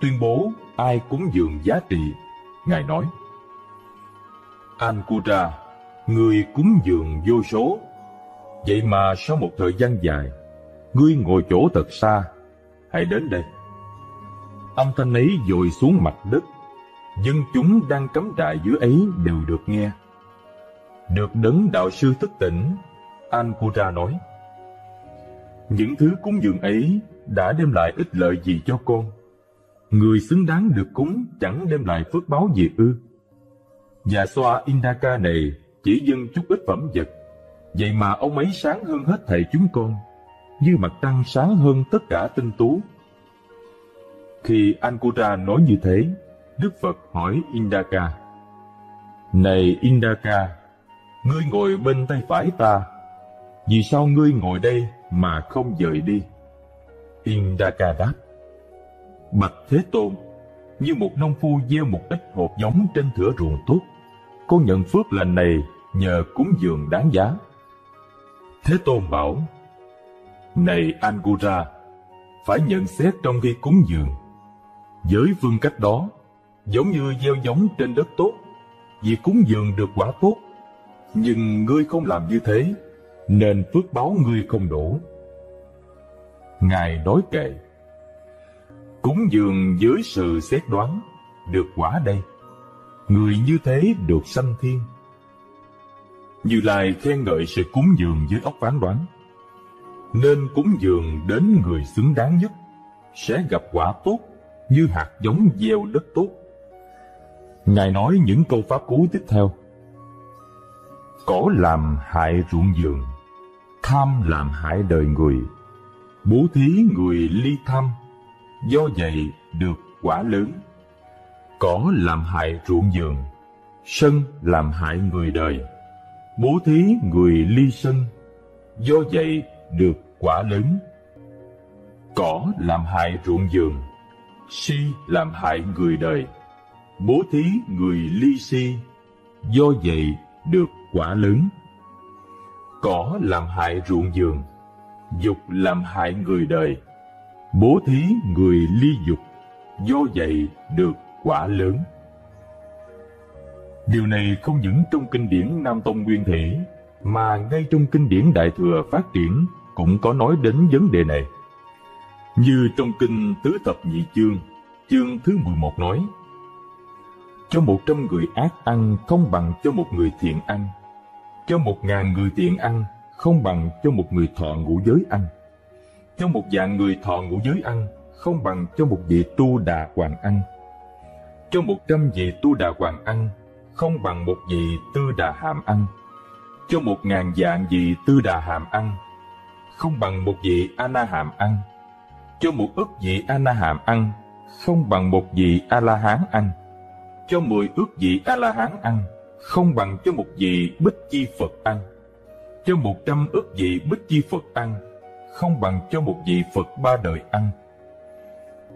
tuyên bố ai cúng dường giá trị. Ngài nói: Ankuta, ngươi cúng dường vô số, vậy mà sau một thời gian dài, ngươi ngồi chỗ thật xa, hãy đến đây. Âm thanh ấy dội xuống mặt đất, dân chúng đang cắm trại dưới ấy đều được nghe. Được đấng đạo sư thức tỉnh, Ankuta nói, những thứ cúng dường ấy đã đem lại ích lợi gì cho con? Người xứng đáng được cúng chẳng đem lại phước báo gì ư? Và Xoa Indaka này chỉ dâng chút ít phẩm vật, vậy mà ông ấy sáng hơn hết thầy chúng con, như mặt trăng sáng hơn tất cả tinh tú. Khi Ankuta nói như thế, Đức Phật hỏi Indaka, này Indaka, ngươi ngồi bên tay phải ta, vì sao ngươi ngồi đây mà không dời đi? Indaka đáp, bạch Thế Tôn, như một nông phu gieo một ít hột giống trên thửa ruộng tốt, con nhận phước lành này nhờ cúng dường đáng giá. Thế Tôn bảo, này Anguta, phải nhận xét trong khi cúng dường. Với phương cách đó, giống như gieo giống trên đất tốt, vì cúng dường được quả tốt, nhưng ngươi không làm như thế, nên phước báo ngươi không đủ. Ngài nói kệ, cúng dường dưới sự xét đoán, được quả đây, người như thế được sanh thiên. Như Lai khen ngợi sự cúng dường dưới óc phán đoán, nên cúng dường đến người xứng đáng nhất, sẽ gặp quả tốt như hạt giống gieo đất tốt. Ngài nói những câu pháp cú tiếp theo, cỏ làm hại ruộng vườn, tham làm hại đời người, bố thí người ly tham, do vậy được quả lớn. Cỏ làm hại ruộng vườn, sân làm hại người đời, bố thí người ly sân, do vậy được quả lớn. Cỏ làm hại ruộng vườn, si làm hại người đời, bố thí người ly si, do vậy được quả lớn. Cỏ làm hại ruộng vườn, dục làm hại người đời, bố thí người ly dục, do vậy được quả lớn. Điều này không những trong kinh điển Nam Tông Nguyên Thủy, mà ngay trong kinh điển Đại Thừa Phát Triển cũng có nói đến vấn đề này. Như trong kinh Tứ Thập Nhị Chương, chương thứ mười một nói, cho một trăm người ác ăn không bằng cho một người thiện ăn, cho một ngàn người thiện ăn không bằng cho một người thọ ngũ giới ăn, cho một vạn người thọ ngũ giới ăn không bằng cho một vị Tu Đà Hoàng ăn, cho một trăm vị Tu Đà Hoàng ăn không bằng một vị Tư Đà Hàm ăn, cho một ngàn vạn vị Tư Đà Hàm ăn không bằng một vị A Na Hàm ăn, cho một ức vị A Na Hàm ăn không bằng một vị A La Hán ăn, cho mười ước vị A La Hán ăn không bằng cho một vị Bích Chi Phật ăn, cho một trăm ước vị Bích Chi Phật ăn không bằng cho một vị Phật ba đời ăn,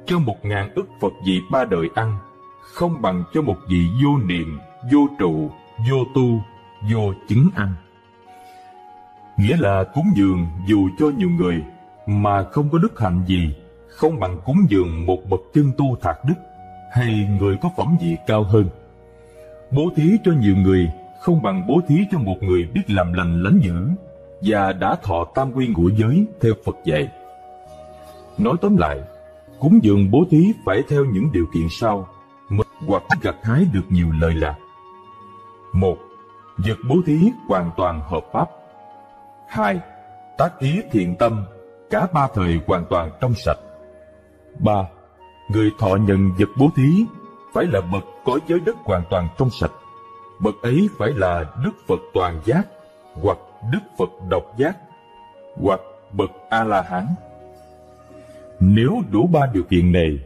cho một ngàn ức Phật vị ba đời ăn không bằng cho một vị vô niệm, vô trụ, vô tu, vô chứng ăn. Nghĩa là cúng dường dù cho nhiều người mà không có đức hạnh gì, không bằng cúng dường một bậc chân tu thạc đức hay người có phẩm vị cao hơn. Bố thí cho nhiều người không bằng bố thí cho một người biết làm lành lánh dữ và đã thọ tam quy ngũ giới theo Phật dạy. Nói tóm lại, cúng dường bố thí phải theo những điều kiện sau, mới hoặc gặt hái được nhiều lợi lạc. Một, vật bố thí hoàn toàn hợp pháp. Hai, tác ý thiện tâm, cả ba thời hoàn toàn trong sạch. Ba, người thọ nhận vật bố thí phải là bậc có giới đức hoàn toàn trong sạch. Bậc ấy phải là Đức Phật toàn giác, hoặc Đức Phật độc giác, hoặc bậc A-la-hán. Nếu đủ ba điều kiện này,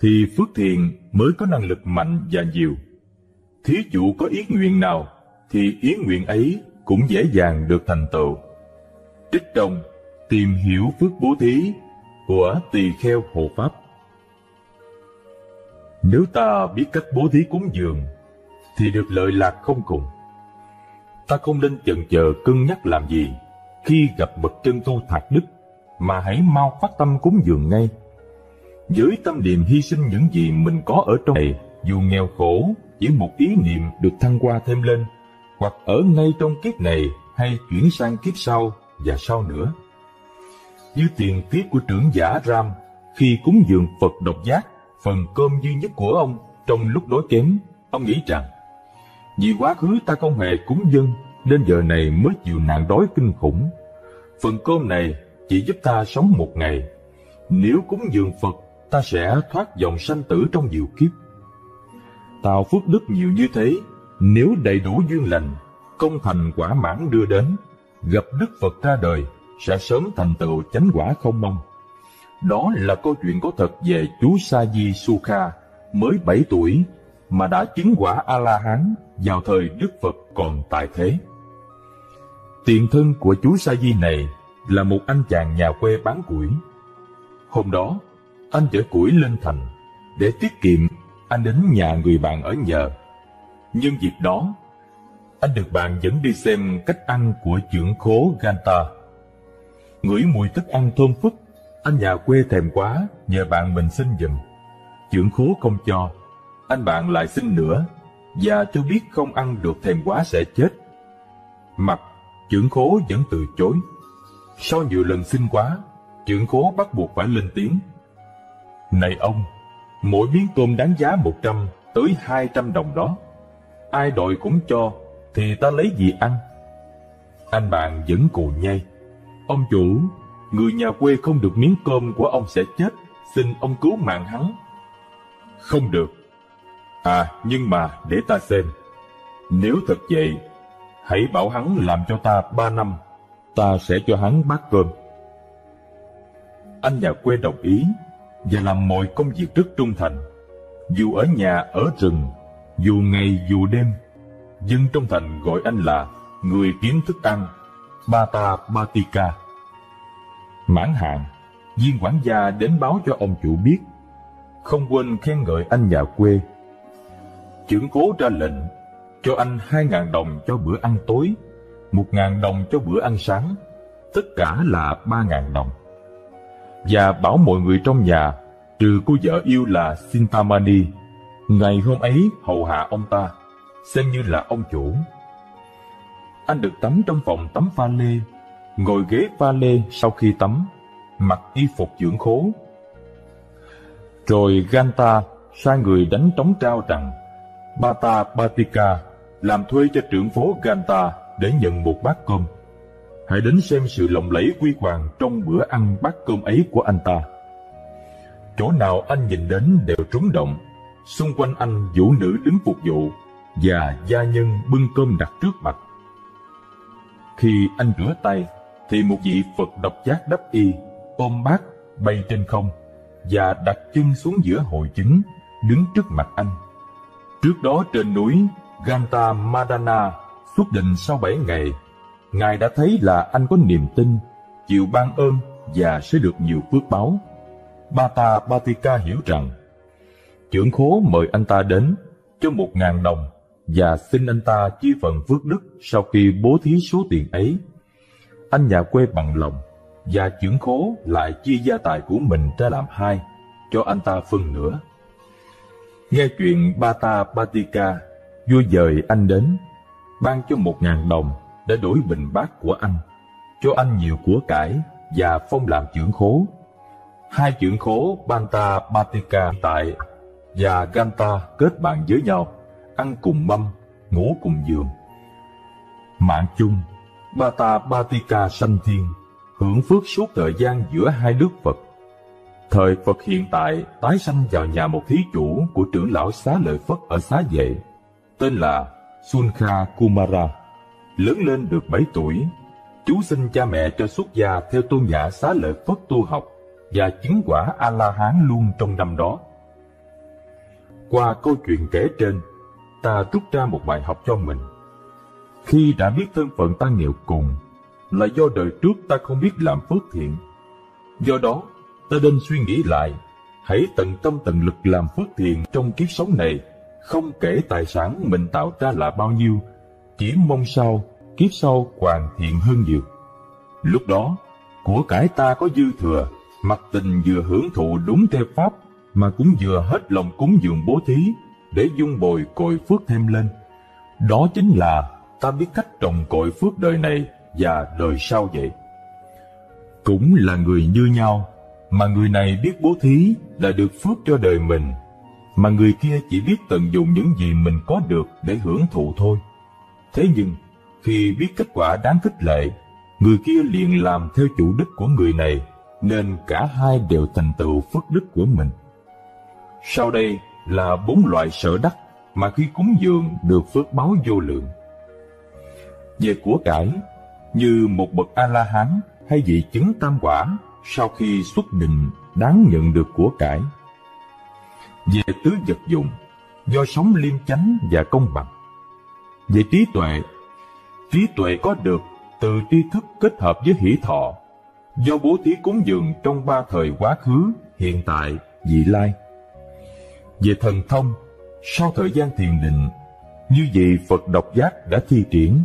thì phước thiện mới có năng lực mạnh và nhiều. Thí dụ có ý nguyện nào, thì ý nguyện ấy cũng dễ dàng được thành tựu. Trích trong Tìm hiểu phước bố thí của Tỳ Kheo Hộ Pháp. Nếu ta biết cách bố thí cúng dường, thì được lợi lạc không cùng. Ta không nên chần chờ cân nhắc làm gì khi gặp bậc chân tu thạc đức, mà hãy mau phát tâm cúng dường ngay. Với tâm niệm hy sinh những gì mình có ở trong này, dù nghèo khổ, chỉ một ý niệm được thăng hoa thêm lên, hoặc ở ngay trong kiếp này hay chuyển sang kiếp sau và sau nữa. Như tiền kiếp của trưởng giả Ram khi cúng dường Phật Độc Giác, phần cơm duy nhất của ông trong lúc đói kém, ông nghĩ rằng vì quá khứ ta không hề cúng dâng nên giờ này mới chịu nạn đói kinh khủng. Phần cơm này chỉ giúp ta sống một ngày. Nếu cúng dường Phật, ta sẽ thoát vòng sanh tử trong nhiều kiếp. Tạo phước đức nhiều như thế, nếu đầy đủ duyên lành, công thành quả mãn đưa đến, gặp Đức Phật ra đời, sẽ sớm thành tựu chánh quả không mong. Đó là câu chuyện có thật về chú Sa Di Sukha, mới bảy tuổi, mà đã chứng quả A-la-hán vào thời Đức Phật còn tại thế. Tiền thân của chú Sa Di này là một anh chàng nhà quê bán củi. Hôm đó, anh chở củi lên thành. Để tiết kiệm, anh đến nhà người bạn ở nhờ. Nhân dịp đó, anh được bạn dẫn đi xem cách ăn của trưởng khố Ganta. Ngửi mùi thức ăn thơm phức, anh nhà quê thèm quá, nhờ bạn mình xin giùm. Trưởng khố không cho, anh bạn lại xin nữa, và cho biết không ăn được thèm quá sẽ chết. Mặt, trưởng khố vẫn từ chối. Sau nhiều lần xin quá, trưởng khố bắt buộc phải lên tiếng. Này ông, mỗi miếng tôm đáng giá một trăm tới hai trăm đồng đó. Ai đòi cũng cho, thì ta lấy gì ăn? Anh bạn vẫn cù nhây. Ông chủ, người nhà quê không được miếng cơm của ông sẽ chết, xin ông cứu mạng hắn. Không được. À, nhưng mà để ta xem. Nếu thật vậy, hãy bảo hắn làm cho ta ba năm, ta sẽ cho hắn bát cơm. Anh nhà quê đồng ý và làm mọi công việc rất trung thành. Dù ở nhà ở rừng, dù ngày dù đêm, dân trong thành gọi anh là người kiếm thức ăn, Bata Batika. Mãn hạn, viên quản gia đến báo cho ông chủ biết, không quên khen ngợi anh nhà quê. Trưởng khố ra lệnh cho anh hai ngàn đồng cho bữa ăn tối, một ngàn đồng cho bữa ăn sáng, tất cả là ba ngàn đồng. Và bảo mọi người trong nhà, trừ cô vợ yêu là Sintamani, ngày hôm ấy hầu hạ ông ta, xem như là ông chủ. Anh được tắm trong phòng tắm pha lê, ngồi ghế pha lê sau khi tắm, mặc y phục dưỡng khố. Rồi Ganta sai người đánh trống trao rằng Bata Batika làm thuê cho trưởng phố Ganta để nhận một bát cơm. Hãy đến xem sự lộng lẫy quy hoàng trong bữa ăn bát cơm ấy của anh ta. Chỗ nào anh nhìn đến đều rúng động. Xung quanh anh vũ nữ đứng phục vụ và gia nhân bưng cơm đặt trước mặt. Khi anh rửa tay thì một vị Phật Độc Giác đắp y, ôm bát bay trên không và đặt chân xuống giữa hội chứng, đứng trước mặt anh. Trước đó trên núi Ganta Madana xuất định sau bảy ngày, Ngài đã thấy là anh có niềm tin, chịu ban ơn và sẽ được nhiều phước báo. Bata Batika hiểu rằng trưởng khố mời anh ta đến cho một ngàn đồng và xin anh ta chia phần phước đức sau khi bố thí số tiền ấy. Anh nhà quê bằng lòng và trưởng khố lại chia gia tài của mình ra làm hai, cho anh ta phân nữa. Nghe chuyện Bata Batika vua dời anh đến, ban cho một ngàn đồng để đổi bình bát của anh, cho anh nhiều của cải và phong làm trưởng khố. Hai trưởng khố Bata Batika tại và Ganta kết bạn với nhau, ăn cùng mâm, ngủ cùng giường. Mạng chung, Bata Batika sanh thiên, hưởng phước suốt thời gian giữa hai đức Phật. Thời Phật hiện tại tái sanh vào nhà một thí chủ của trưởng lão Xá Lợi Phất ở Xá Vệ, tên là Sunkha Kumara. Lớn lên được bảy tuổi, chú xin cha mẹ cho xuất gia theo tôn giả Xá Lợi Phất tu học và chứng quả A-la-hán luôn trong năm đó. Qua câu chuyện kể trên, ta rút ra một bài học cho mình. Khi đã biết thân phận ta nghèo cùng, là do đời trước ta không biết làm phước thiện. Do đó, ta nên suy nghĩ lại, hãy tận tâm tận lực làm phước thiện trong kiếp sống này, không kể tài sản mình tạo ra là bao nhiêu, chỉ mong sao kiếp sau hoàn thiện hơn nhiều. Lúc đó, của cải ta có dư thừa, mặc tình vừa hưởng thụ đúng theo pháp, mà cũng vừa hết lòng cúng dường bố thí, để dung bồi cội phước thêm lên. Đó chính là ta biết cách trồng cội phước đời này và đời sau vậy. Cũng là người như nhau, mà người này biết bố thí là được phước cho đời mình, mà người kia chỉ biết tận dụng những gì mình có được để hưởng thụ thôi. Thế nhưng, khi biết kết quả đáng khích lệ, người kia liền làm theo chủ đích của người này, nên cả hai đều thành tựu phước đức của mình. Sau đây là bốn loại sở đắc mà khi cúng dường được phước báo vô lượng. Về của cải, như một bậc A-la-hán hay vị chứng tam quả, sau khi xuất định đáng nhận được của cải. Về tứ vật dụng, do sống liêm chánh và công bằng. Về trí tuệ, trí tuệ có được từ tri thức kết hợp với hỷ thọ, do bố thí cúng dường trong ba thời quá khứ, hiện tại, vị lai. Về thần thông, sau thời gian thiền định, như vậy Phật độc giác đã thi triển.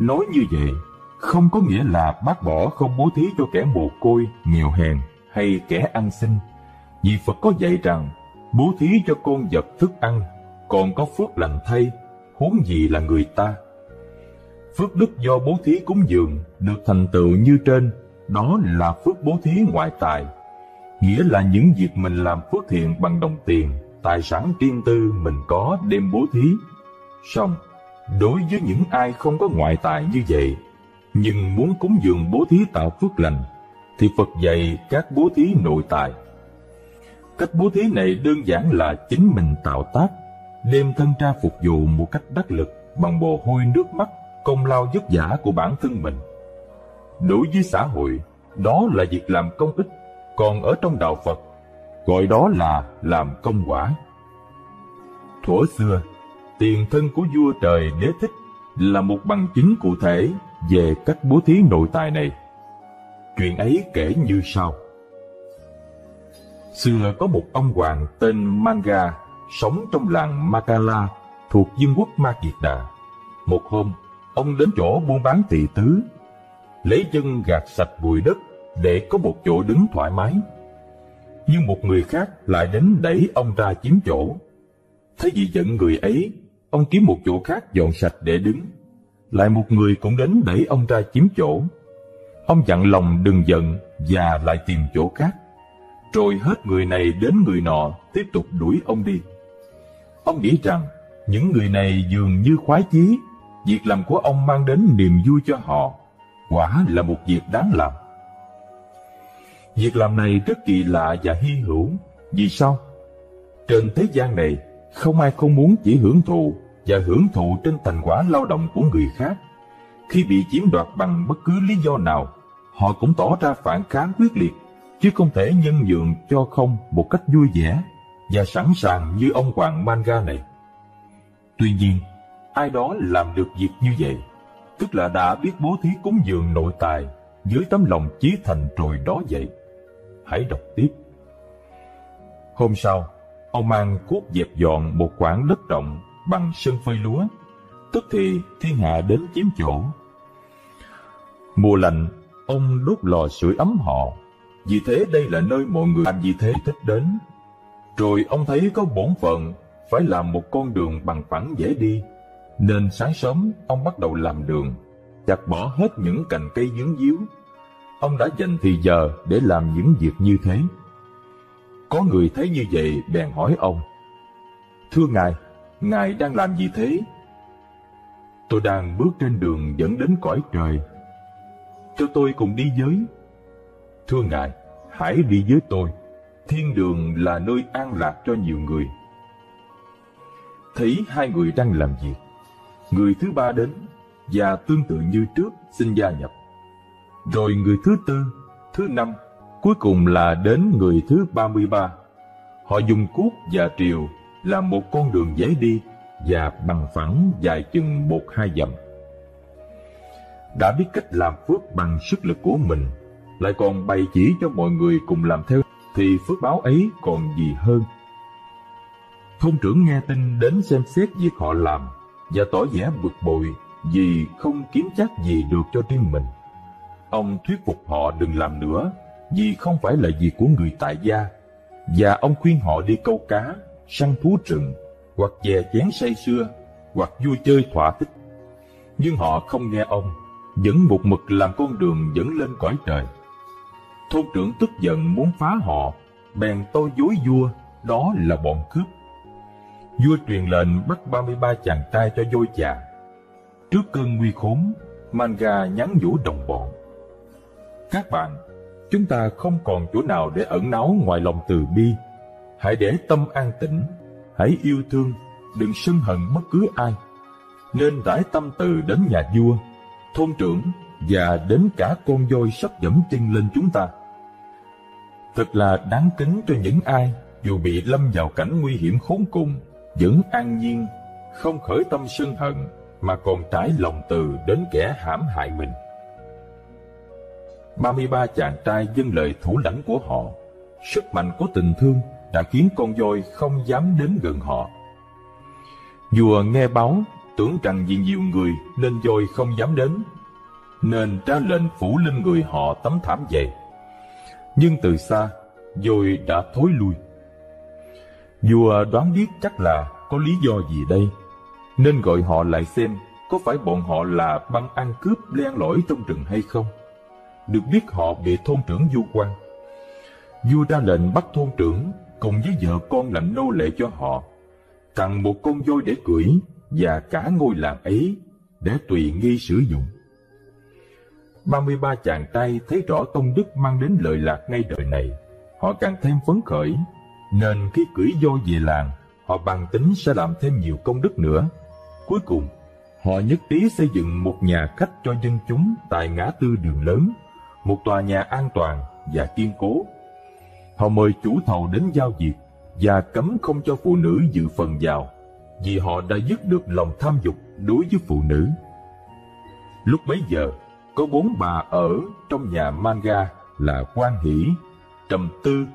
Nói như vậy, không có nghĩa là bác bỏ không bố thí cho kẻ mồ côi, nghèo hèn hay kẻ ăn xin. Vì Phật có dạy rằng, bố thí cho con vật thức ăn, còn có phước lành thay, huống gì là người ta. Phước đức do bố thí cúng dường được thành tựu như trên, đó là phước bố thí ngoại tài, nghĩa là những việc mình làm phước thiện bằng đồng tiền, tài sản riêng tư mình có đem bố thí. Song, đối với những ai không có ngoại tài như vậy, nhưng muốn cúng dường bố thí tạo phước lành, thì Phật dạy các bố thí nội tài. Cách bố thí này đơn giản là chính mình tạo tác, đem thân ra phục vụ một cách đắc lực bằng mồ hôi nước mắt, công lao vất vả của bản thân mình. Đối với xã hội, đó là việc làm công ích, còn ở trong đạo Phật, gọi đó là làm công quả. Thuở xưa, tiền thân của vua Trời Đế Thích là một bằng chứng cụ thể về cách bố thí nội tài này. Chuyện ấy kể như sau. Xưa có một ông hoàng tên Manga sống trong làng Makala thuộc vương quốc Ma Kiệt Đà. Một hôm, ông đến chỗ buôn bán tỳ tứ, lấy chân gạt sạch bụi đất để có một chỗ đứng thoải mái. Nhưng một người khác lại đến đẩy ông ra chiếm chỗ. Thế vì giận người ấy, ông kiếm một chỗ khác dọn sạch để đứng. Lại một người cũng đến đẩy ông ra chiếm chỗ. Ông dặn lòng đừng giận và lại tìm chỗ khác. Rồi hết người này đến người nọ tiếp tục đuổi ông đi. Ông nghĩ rằng những người này dường như khoái chí, việc làm của ông mang đến niềm vui cho họ, quả là một việc đáng làm. Việc làm này rất kỳ lạ và hy hữu. Vì sao? Trên thế gian này, không ai không muốn chỉ hưởng thụ và hưởng thụ trên thành quả lao động của người khác. Khi bị chiếm đoạt bằng bất cứ lý do nào, họ cũng tỏ ra phản kháng quyết liệt, chứ không thể nhân nhượng cho không một cách vui vẻ và sẵn sàng như ông hoàng Manga này. Tuy nhiên, ai đó làm được việc như vậy, tức là đã biết bố thí cúng dường nội tài với tấm lòng chí thành rồi đó vậy. Hãy đọc tiếp. Hôm sau, ông mang cuốc dẹp dọn một khoảng đất rộng bằng sân phơi lúa, tức thì thiên hạ đến chiếm chỗ. Mùa lạnh, ông đốt lò sưởi ấm họ, vì thế đây là nơi mọi người làm vì thế thích đến. Rồi ông thấy có bổn phận phải làm một con đường bằng phẳng dễ đi, nên sáng sớm ông bắt đầu làm đường, chặt bỏ hết những cành cây vướng víu. Ông đã dành thì giờ để làm những việc như thế. Có người thấy như vậy bèn hỏi ông: "Thưa Ngài, Ngài đang làm gì thế?" "Tôi đang bước trên đường dẫn đến cõi trời." "Cho tôi cùng đi với." "Thưa Ngài, hãy đi với tôi. Thiên đường là nơi an lạc cho nhiều người." Thấy hai người đang làm việc, người thứ ba đến và tương tự như trước xin gia nhập. Rồi người thứ tư, thứ năm, cuối cùng là đến người thứ ba mươi ba. Họ dùng cuốc và triều làm một con đường dễ đi và bằng phẳng dài chừng một hai dặm. Đã biết cách làm phước bằng sức lực của mình, lại còn bày chỉ cho mọi người cùng làm theo, thì phước báo ấy còn gì hơn. Thôn trưởng nghe tin đến xem xét việc họ làm và tỏ vẻ bực bội vì không kiếm chắc gì được cho riêng mình. Ông thuyết phục họ đừng làm nữa vì không phải là việc của người tại gia, và ông khuyên họ đi câu cá săn thú rừng, hoặc chè chén say sưa, hoặc vui chơi thỏa thích. Nhưng họ không nghe ông, vẫn một mực làm con đường dẫn lên cõi trời. Thôn trưởng tức giận muốn phá họ, bèn tôi dối vua, đó là bọn cướp. Vua truyền lệnh bắt ba mươi ba chàng trai cho dôi chà. Trước cơn nguy khốn, Manga nhắn nhủ đồng bọn: các bạn, chúng ta không còn chỗ nào để ẩn náu ngoài lòng từ bi. Hãy để tâm an tĩnh, hãy yêu thương, đừng sân hận bất cứ ai. Nên rải tâm từ đến nhà vua, thôn trưởng và đến cả con voi sắp dẫm chân lên chúng ta. Thật là đáng kính cho những ai dù bị lâm vào cảnh nguy hiểm khốn cùng vẫn an nhiên, không khởi tâm sân hận mà còn trải lòng từ đến kẻ hãm hại mình. ba mươi ba chàng trai vâng lời thủ lãnh của họ. Sức mạnh của tình thương đã khiến con voi không dám đến gần họ. Vua nghe báo tưởng rằng vì nhiều người nên voi không dám đến, nên ra lệnh phủ lên người họ tấm thảm dày. Nhưng từ xa, voi đã thối lui. Vua đoán biết chắc là có lý do gì đây, nên gọi họ lại xem có phải bọn họ là băng ăn cướp len lỏi trong rừng hay không. Được biết họ bị thôn trưởng vu oan, vua ra lệnh bắt thôn trưởng cùng với vợ con làm nô lệ cho họ, tặng một con voi để cưỡi và cả ngôi làng ấy để tùy nghi sử dụng. ba mươi ba chàng trai thấy rõ tông đức mang đến lợi lạc ngay đời này, họ càng thêm phấn khởi, nên khi cưỡi voi về làng, họ bàn tính sẽ làm thêm nhiều công đức nữa. Cuối cùng, họ nhất trí xây dựng một nhà khách cho dân chúng tại ngã tư đường lớn, một tòa nhà an toàn và kiên cố. Họ mời chủ thầu đến giao việc và cấm không cho phụ nữ dự phần vào, vì họ đã dứt được lòng tham dục đối với phụ nữ. Lúc bấy giờ, có bốn bà ở trong nhà Manga là Quan Hỷ, Trầm Tư,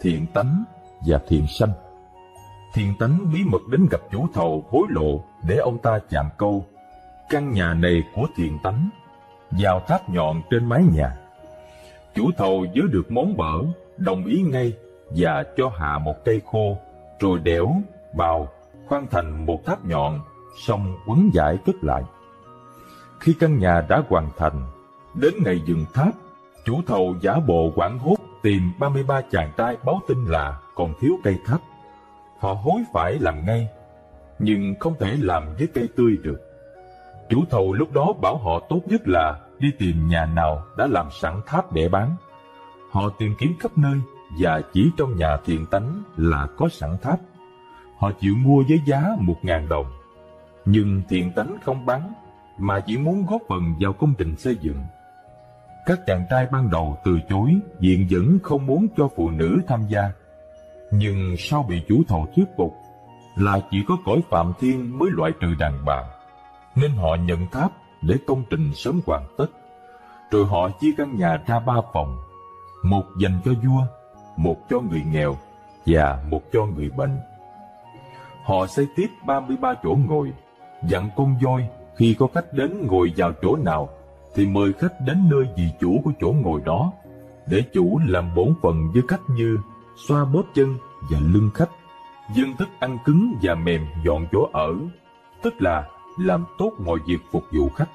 Thiện Tánh và Thiện Sanh. Thiện Tánh bí mật đến gặp chủ thầu hối lộ để ông ta chạm câu: căn nhà này của Thiện Tánh, vào tháp nhọn trên mái nhà. Chủ thầu vớ được món bở, đồng ý ngay và cho hạ một cây khô, rồi đẽo, bào, khoan thành một tháp nhọn, xong quấn vải cất lại. Khi căn nhà đã hoàn thành, đến ngày dựng tháp, chủ thầu giả bộ hoảng hốt tìm ba mươi ba chàng trai báo tin là còn thiếu cây tháp. Họ hối phải làm ngay, nhưng không thể làm với cây tươi được. Chủ thầu lúc đó bảo họ tốt nhất là đi tìm nhà nào đã làm sẵn tháp để bán. Họ tìm kiếm khắp nơi và chỉ trong nhà Thiện Tánh là có sẵn tháp. Họ chịu mua với giá một nghìn đồng. Nhưng Thiện Tánh không bán, mà chỉ muốn góp phần vào công trình xây dựng. Các chàng trai ban đầu từ chối vì vẫn không muốn cho phụ nữ tham gia. Nhưng sau bị chủ thầu thuyết phục là chỉ có cõi Phạm Thiên mới loại trừ đàn bà, nên họ nhận tháp để công trình sớm hoàn tất. Rồi họ chia căn nhà ra ba phòng, một dành cho vua, một cho người nghèo và một cho người bệnh. Họ xây tiếp ba mươi ba chỗ ngồi, dặn con voi khi có khách đến ngồi vào chỗ nào thì mời khách đến nơi vị chủ của chỗ ngồi đó, để chủ làm bổn phận với khách như xoa bóp chân và lưng khách, dâng thức ăn cứng và mềm dọn chỗ ở, tức là làm tốt mọi việc phục vụ khách.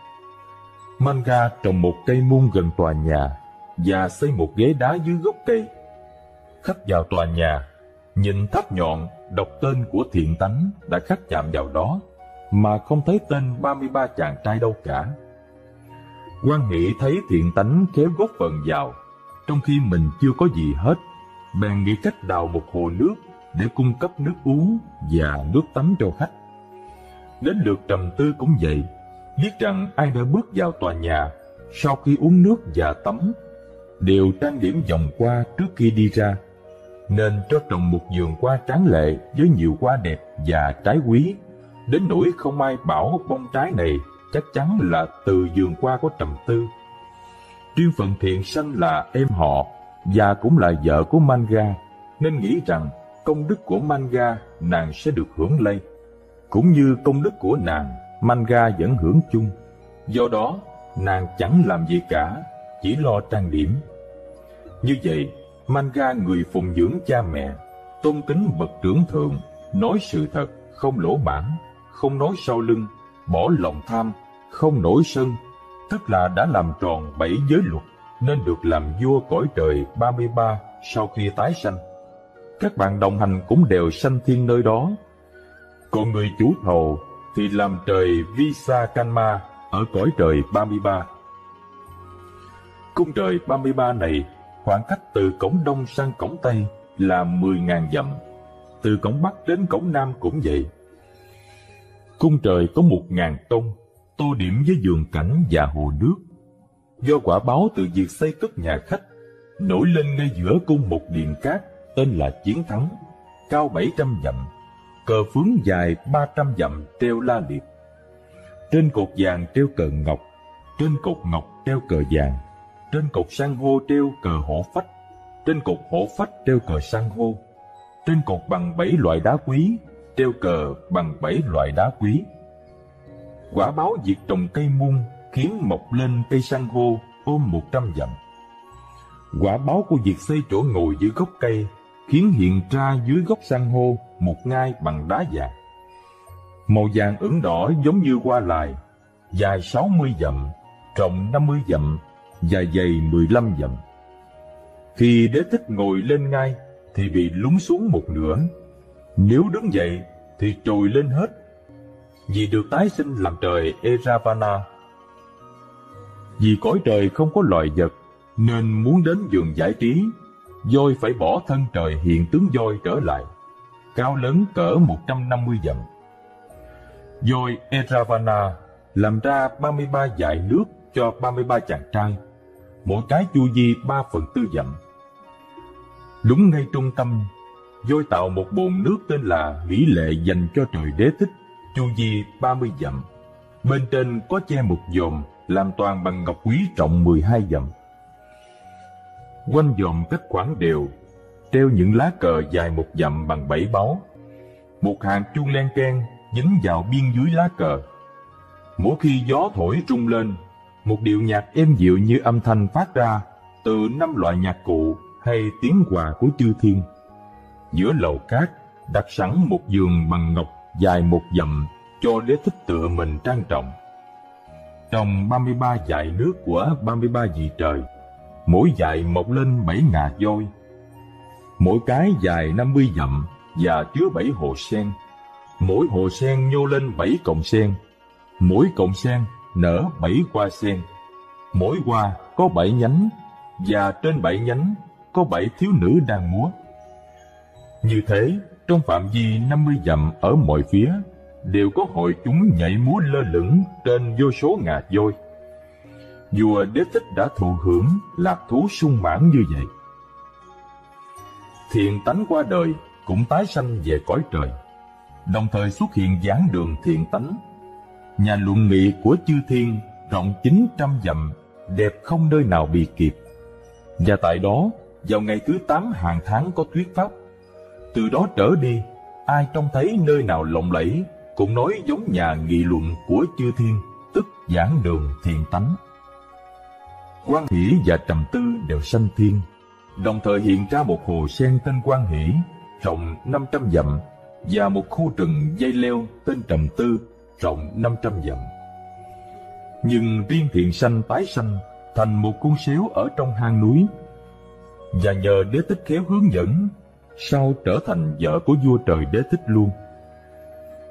Manga trồng một cây muôn gần tòa nhà và xây một ghế đá dưới gốc cây. Khách vào tòa nhà, nhìn tháp nhọn đọc tên của Thiện Tánh đã khắc chạm vào đó, mà không thấy tên ba mươi ba chàng trai đâu cả. Quan Hỷ thấy Thiện Tánh khéo góp phần vào, trong khi mình chưa có gì hết, bèn nghĩ cách đào một hồ nước để cung cấp nước uống và nước tắm cho khách. Đến lượt Trầm Tư cũng vậy, biết rằng ai đã bước vào tòa nhà sau khi uống nước và tắm đều trang điểm vòng qua trước khi đi ra, nên cho trồng một vườn hoa tráng lệ với nhiều hoa đẹp và trái quý, đến nỗi không ai bảo bông trái này chắc chắn là từ vườn hoa của Trầm Tư. Riêng phần Thiện Sanh là em họ và cũng là vợ của Manga, nên nghĩ rằng công đức của Manga nàng sẽ được hưởng lây, cũng như công đức của nàng Manga vẫn hưởng chung. Do đó nàng chẳng làm gì cả, chỉ lo trang điểm. Như vậy Manga, người phụng dưỡng cha mẹ, tôn kính bậc trưởng thượng nói sự thật, không lỗ mãng, không nói sau lưng, bỏ lòng tham, không nổi sân, tức là đã làm tròn bảy giới luật, nên được làm vua cõi trời ba mươi ba sau khi tái sanh. Các bạn đồng hành cũng đều sanh thiên nơi đó. Còn người chủ thầu thì làm trời Visakanma ở cõi trời ba mươi ba. Cung trời ba mươi ba này khoảng cách từ cổng đông sang cổng tây là mười nghìn dặm, từ cổng bắc đến cổng nam cũng vậy. Cung trời có một nghìn tông, tô điểm với vườn cảnh và hồ nước. Do quả báo từ việc xây cất nhà khách, nổi lên ngay giữa cung một điện cát tên là Chiến Thắng, cao bảy trăm dặm, cờ phướng dài ba trăm dặm treo la liệt. Trên cột vàng treo cờ ngọc, trên cột ngọc treo cờ vàng, trên cột san hô treo cờ hổ phách, trên cột hổ phách treo cờ san hô, trên cột bằng bảy loại đá quý treo cờ bằng bảy loại đá quý. Quả báo việc trồng cây muôn khiến mọc lên cây san hô ôm một trăm dặm. Quả báo của việc xây chỗ ngồi dưới gốc cây khiến hiện ra dưới gốc san hô một ngai bằng đá vàng, màu vàng ửng đỏ giống như hoa lài, dài sáu mươi dặm, rộng năm mươi dặm và dày mười lăm dặm. Khi Đế Thích ngồi lên ngai thì bị lún xuống một nửa, nếu đứng dậy thì trồi lên hết, vì được tái sinh làm trời Eravana. Vì cõi trời không có loài vật nên muốn đến vườn giải trí, voi phải bỏ thân trời hiện tướng voi trở lại, cao lớn cỡ một trăm năm mươi dặm. Voi Eravana làm ra ba mươi ba dải nước cho ba mươi ba chàng trai, mỗi cái chu vi ba phần tư dặm. Đúng ngay trung tâm, voi tạo một bồn nước tên là Nghỉ Lệ dành cho trời Đế Thích, chu vi ba mươi dặm. Bên trên có che một dòm làm toàn bằng ngọc quý rộng mười hai dặm. Quanh dòm cách khoảng đều, treo những lá cờ dài một dặm bằng bảy báu. Một hàng chuông len keng dính vào biên dưới lá cờ. Mỗi khi gió thổi rung lên, một điệu nhạc êm dịu như âm thanh phát ra từ năm loại nhạc cụ hay tiếng hòa của chư thiên. Giữa lầu cát đặt sẵn một giường bằng ngọc dài một dặm cho Đế Thích tựa mình trang trọng. Trong ba mươi ba dải nước của ba mươi ba vị trời, mỗi dải mọc lên bảy ngà voi, mỗi cái dài năm mươi dặm và chứa bảy hồ sen. Mỗi hồ sen nhô lên bảy cọng sen, mỗi cọng sen nở bảy hoa sen, mỗi hoa có bảy nhánh, và trên bảy nhánh có bảy thiếu nữ đang múa. Như thế, trong phạm vi năm mươi dặm ở mọi phía đều có hội chúng nhảy múa lơ lửng trên vô số ngà voi. Vua Đế Thích đã thụ hưởng lạc thú sung mãn như vậy. Thiện tánh qua đời cũng tái sanh về cõi trời, đồng thời xuất hiện giảng đường thiện tánh. Nhà luận nghị của chư thiên rộng chín trăm dặm, đẹp không nơi nào bì kịp. Và tại đó, vào ngày thứ tám hàng tháng có thuyết pháp. Từ đó trở đi, ai trông thấy nơi nào lộng lẫy cũng nói giống nhà nghị luận của chư thiên, tức giảng đường thiện tánh. Quan Hỷ và Trầm Tư đều sanh thiên, đồng thời hiện ra một hồ sen tên Quan Hỷ rộng năm trăm dặm và một khu rừng dây leo tên Trầm Tư rộng năm trăm dặm. Nhưng riêng thiện sanh tái sanh thành một con sếu ở trong hang núi, và nhờ Đế Thích khéo hướng dẫn, sau trở thành vợ của vua trời Đế Thích luôn.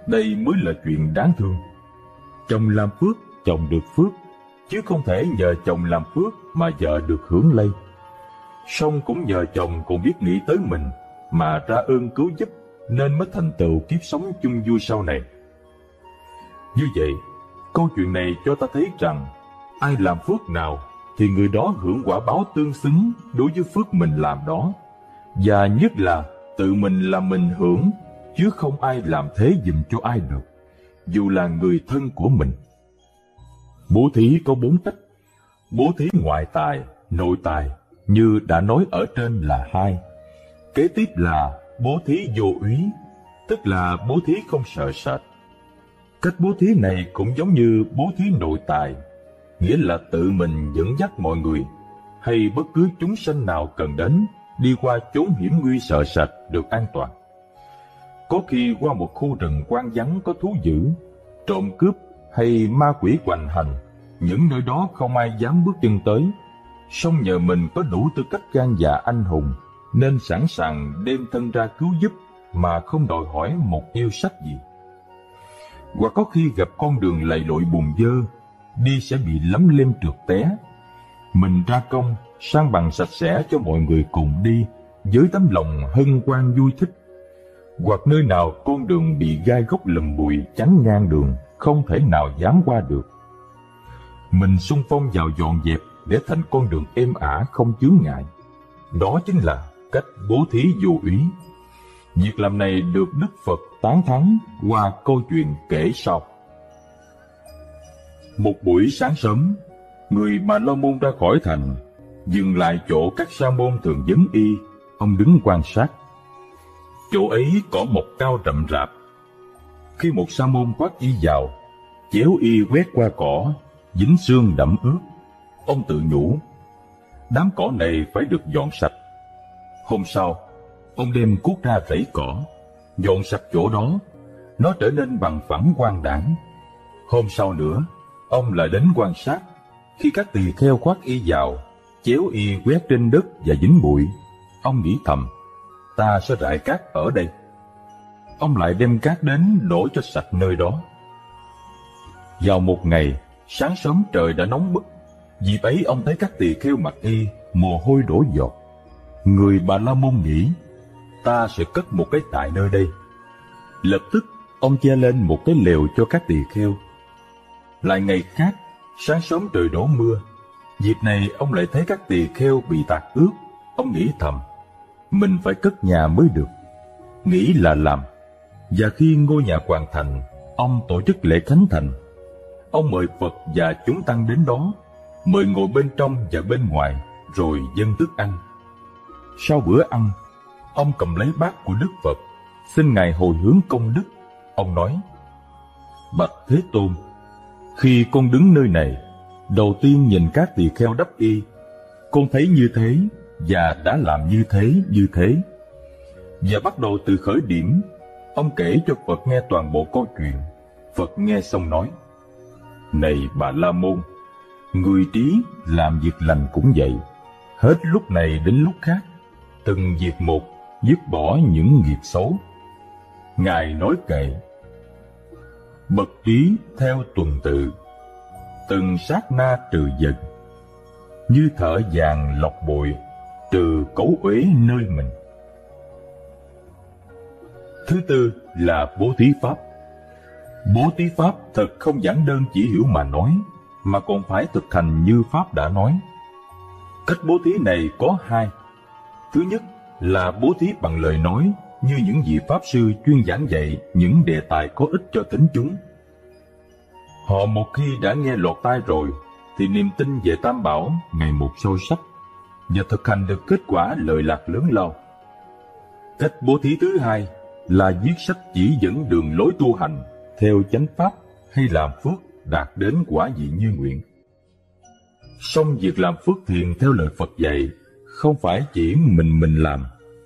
Đây mới là chuyện đáng thương. Chồng làm phước, chồng được phước, chứ không thể nhờ chồng làm phước mà vợ được hưởng lây. Song cũng nhờ chồng còn biết nghĩ tới mình mà ra ơn cứu giúp, nên mới thành tựu kiếp sống chung vui sau này. Như vậy, câu chuyện này cho ta thấy rằng ai làm phước nào thì người đó hưởng quả báo tương xứng đối với phước mình làm đó. Và nhất là tự mình là mình hưởng, chứ không ai làm thế giùm cho ai được, dù là người thân của mình. Bố thí có bốn cách. Bố thí ngoại tài, nội tài như đã nói ở trên là hai. Kế tiếp là bố thí vô úy, tức là bố thí không sợ sệt. Cách bố thí này cũng giống như bố thí nội tài, nghĩa là tự mình dẫn dắt mọi người hay bất cứ chúng sanh nào cần đến đi qua chốn hiểm nguy sợ sệt được an toàn. Có khi qua một khu rừng hoang vắng có thú dữ, trộm cướp hay ma quỷ hoành hành, những nơi đó không ai dám bước chân tới. Song nhờ mình có đủ tư cách gan dạ anh hùng, nên sẵn sàng đem thân ra cứu giúp mà không đòi hỏi một yêu sách gì. Hoặc có khi gặp con đường lầy lội bùn dơ, đi sẽ bị lấm lem trượt té. Mình ra công, san bằng sạch sẽ cho mọi người cùng đi, với tấm lòng hân hoan vui thích. Hoặc nơi nào con đường bị gai góc lùm bụi chắn ngang đường, không thể nào dám qua được. Mình xung phong vào dọn dẹp để thành con đường êm ả không chướng ngại. Đó chính là cách bố thí vô úy. Việc làm này được Đức Phật tán thán qua câu chuyện kể sau. Một buổi sáng sớm, người Bà La Môn ra khỏi thành, dừng lại chỗ các sa môn thường vấn y. Ông đứng quan sát. Chỗ ấy có một cao rậm rạp. Khi một sa môn khoác y vào, chéo y quét qua cỏ, dính xương đẫm ướt. Ông tự nhủ, đám cỏ này phải được dọn sạch. Hôm sau, ông đem cuốc ra rẫy cỏ, dọn sạch chỗ đó, nó trở nên bằng phẳng quang đãng. Hôm sau nữa, ông lại đến quan sát. Khi các tỳ kheo khoác y vào, chéo y quét trên đất và dính bụi, ông nghĩ thầm, ta sẽ rải cát ở đây. Ông lại đem cát đến đổ cho sạch nơi đó. Vào một ngày, sáng sớm trời đã nóng bức. Dịp ấy ông thấy các tỳ kheo mặc y, mồ hôi đổ giọt. Người Bà La Môn nghĩ, ta sẽ cất một cái tại nơi đây. Lập tức, ông che lên một cái lều cho các tỳ kheo. Lại ngày khác, sáng sớm trời đổ mưa. Dịp này ông lại thấy các tỳ kheo bị tạt ướt. Ông nghĩ thầm, mình phải cất nhà mới được. Nghĩ là làm. Và khi ngôi nhà hoàn thành, ông tổ chức lễ khánh thành. Ông mời Phật và chúng tăng đến đó, mời ngồi bên trong và bên ngoài, rồi dâng thức ăn. Sau bữa ăn, ông cầm lấy bát của Đức Phật, xin Ngài hồi hướng công đức. Ông nói, bạch Thế Tôn, khi con đứng nơi này, đầu tiên nhìn các tỳ kheo đắp y, con thấy như thế và đã làm như thế như thế. Và bắt đầu từ khởi điểm, ông kể cho Phật nghe toàn bộ câu chuyện. Phật nghe xong nói, này Bà La Môn, người trí làm việc lành cũng vậy, hết lúc này đến lúc khác, từng việc một, dứt bỏ những nghiệp xấu. Ngài nói kệ, bậc trí theo tuần tự, từng sát na trừ dần, như thở vàng lọc bụi, trừ cấu uế nơi mình. Thứ tư là bố thí pháp. Bố thí pháp thật không giản đơn chỉ hiểu mà nói, mà còn phải thực hành như Pháp đã nói. Cách bố thí này có hai. Thứ nhất là bố thí bằng lời nói, như những vị Pháp sư chuyên giảng dạy những đề tài có ích cho tín chúng. Họ một khi đã nghe lọt tai rồi, thì niềm tin về Tam Bảo ngày một sâu sắc, và thực hành được kết quả lợi lạc lớn lao. Cách bố thí thứ hai là viết sách chỉ dẫn đường lối tu hành, theo chánh Pháp hay làm phước, đạt đến quả vị như nguyện. Song việc làm phước thiện theo lời Phật dạy không phải chỉ mình mình làm,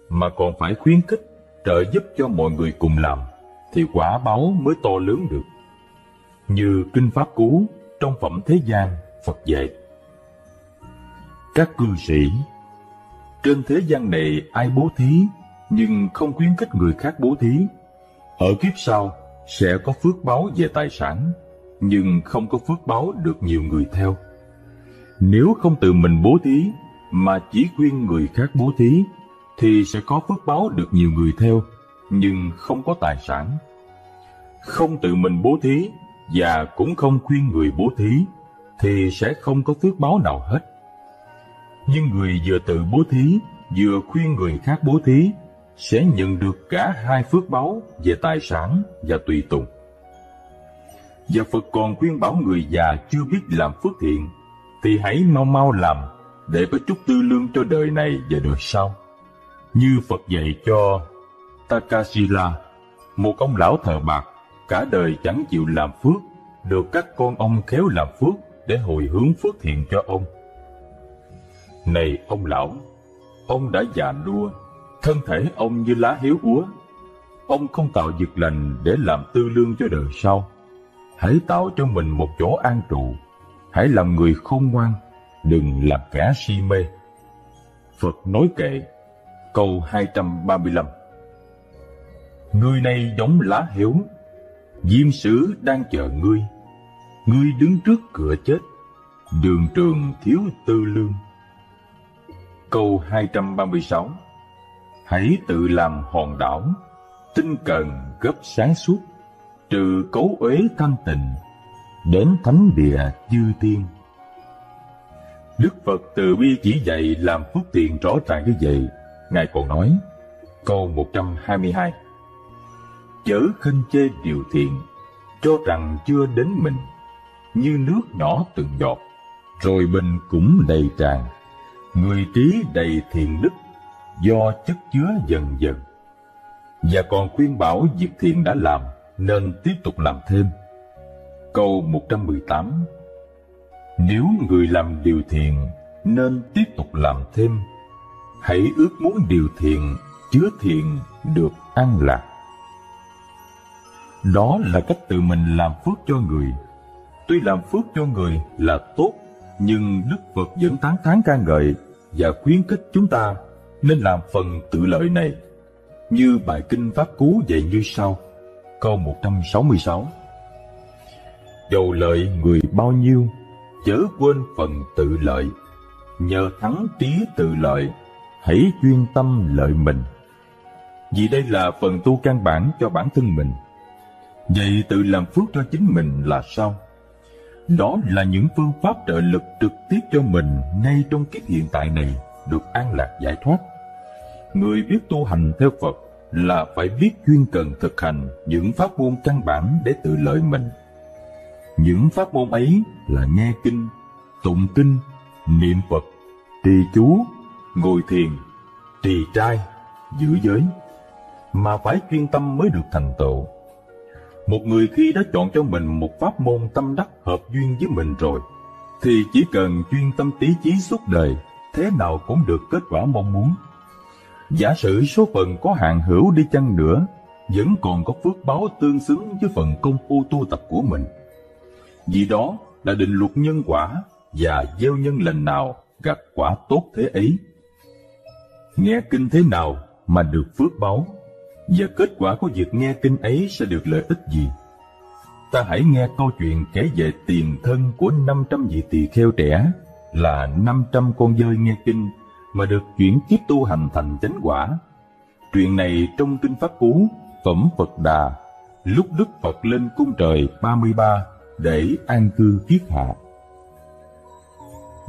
mà còn phải khuyến khích, trợ giúp cho mọi người cùng làm, thì quả báo mới to lớn được. Như Kinh Pháp Cú trong Phẩm Thế gian, Phật dạy, các cư sĩ, trên thế gian này ai bố thí nhưng không khuyến khích người khác bố thí, ở kiếp sau sẽ có phước báo về tài sản, nhưng không có phước báo được nhiều người theo. Nếu không tự mình bố thí mà chỉ khuyên người khác bố thí, thì sẽ có phước báo được nhiều người theo, nhưng không có tài sản. Không tự mình bố thí và cũng không khuyên người bố thí, thì sẽ không có phước báo nào hết. Nhưng người vừa tự bố thí vừa khuyên người khác bố thí sẽ nhận được cả hai phước báo về tài sản và tùy tùng. Và Phật còn khuyên bảo người già chưa biết làm phước thiện thì hãy mau mau làm, để có chút tư lương cho đời này và đời sau. Như Phật dạy cho Takasila, một ông lão thờ bạc, cả đời chẳng chịu làm phước, được các con ông khéo làm phước để hồi hướng phước thiện cho ông. Này ông lão, ông đã già nua, thân thể ông như lá héo úa. ông không tạo việc lành để làm tư lương cho đời sau. Hãy tạo cho mình một chỗ an trụ. Hãy làm người khôn ngoan, đừng làm kẻ si mê. Phật nói kệ, câu hai trăm ba mươi lăm. Người này giống lá hiếu, diêm sứ đang chờ ngươi. Ngươi đứng trước cửa chết, đường trường thiếu tư lương. Câu hai trăm ba mươi sáu. Hãy tự làm hòn đảo, tinh cần gấp sáng suốt, trừ cấu uế thanh tịnh, đến thánh địa chư tiên. Đức Phật từ bi chỉ dạy làm phước thiện rõ ràng như vậy. Ngài còn nói, câu một trăm hai mươi hai. Chớ khinh chê điều thiện, cho rằng chưa đến mình, như nước nhỏ từng giọt, rồi bình cũng đầy tràn. Người trí đầy thiện đức, do chất chứa dần dần. Và còn khuyên bảo việc thiện đã làm nên tiếp tục làm thêm. Câu một trăm mười tám. Nếu người làm điều thiện nên tiếp tục làm thêm. Hãy ước muốn điều thiện, chứa thiện được an lạc. Đó là cách tự mình làm phước cho người. Tuy làm phước cho người là tốt, nhưng Đức Phật vẫn tán thán ca ngợi và khuyến khích chúng ta nên làm phần tự lợi này, như bài Kinh Pháp Cú dạy như sau, câu một trăm sáu mươi sáu. Dầu lợi người bao nhiêu, chớ quên phần tự lợi. Nhờ thắng trí tự lợi, hãy chuyên tâm lợi mình. Vì đây là phần tu căn bản cho bản thân mình. Vậy tự làm phước cho chính mình là sao? Đó là những phương pháp trợ lực trực tiếp cho mình ngay trong kiếp hiện tại này được an lạc giải thoát. Người biết tu hành theo Phật là phải biết chuyên cần thực hành những pháp môn căn bản để tự lợi mình. Những pháp môn ấy là nghe kinh, tụng kinh, niệm Phật, trì chú, ngồi thiền, trì trai, giữ giới, mà phải chuyên tâm mới được thành tựu. Một người khi đã chọn cho mình một pháp môn tâm đắc hợp duyên với mình rồi, thì chỉ cần chuyên tâm tí chí suốt đời, thế nào cũng được kết quả mong muốn. Giả sử số phận có hạn hữu đi chăng nữa, vẫn còn có phước báo tương xứng với phần công phu tu tập của mình. Vì đó là định luật nhân quả, và gieo nhân lành nào gặt quả tốt thế ấy. Nghe kinh thế nào mà được phước báo, và kết quả của việc nghe kinh ấy sẽ được lợi ích gì? Ta hãy nghe câu chuyện kể về tiền thân của năm trăm vị tỳ kheo trẻ, là năm trăm con dơi nghe kinh mà được chuyển kiếp tu hành thành chánh quả. Chuyện này trong Kinh Pháp Cú, phẩm Phật Đà, lúc Đức Phật lên cung trời ba mươi ba để an cư kiết hạ.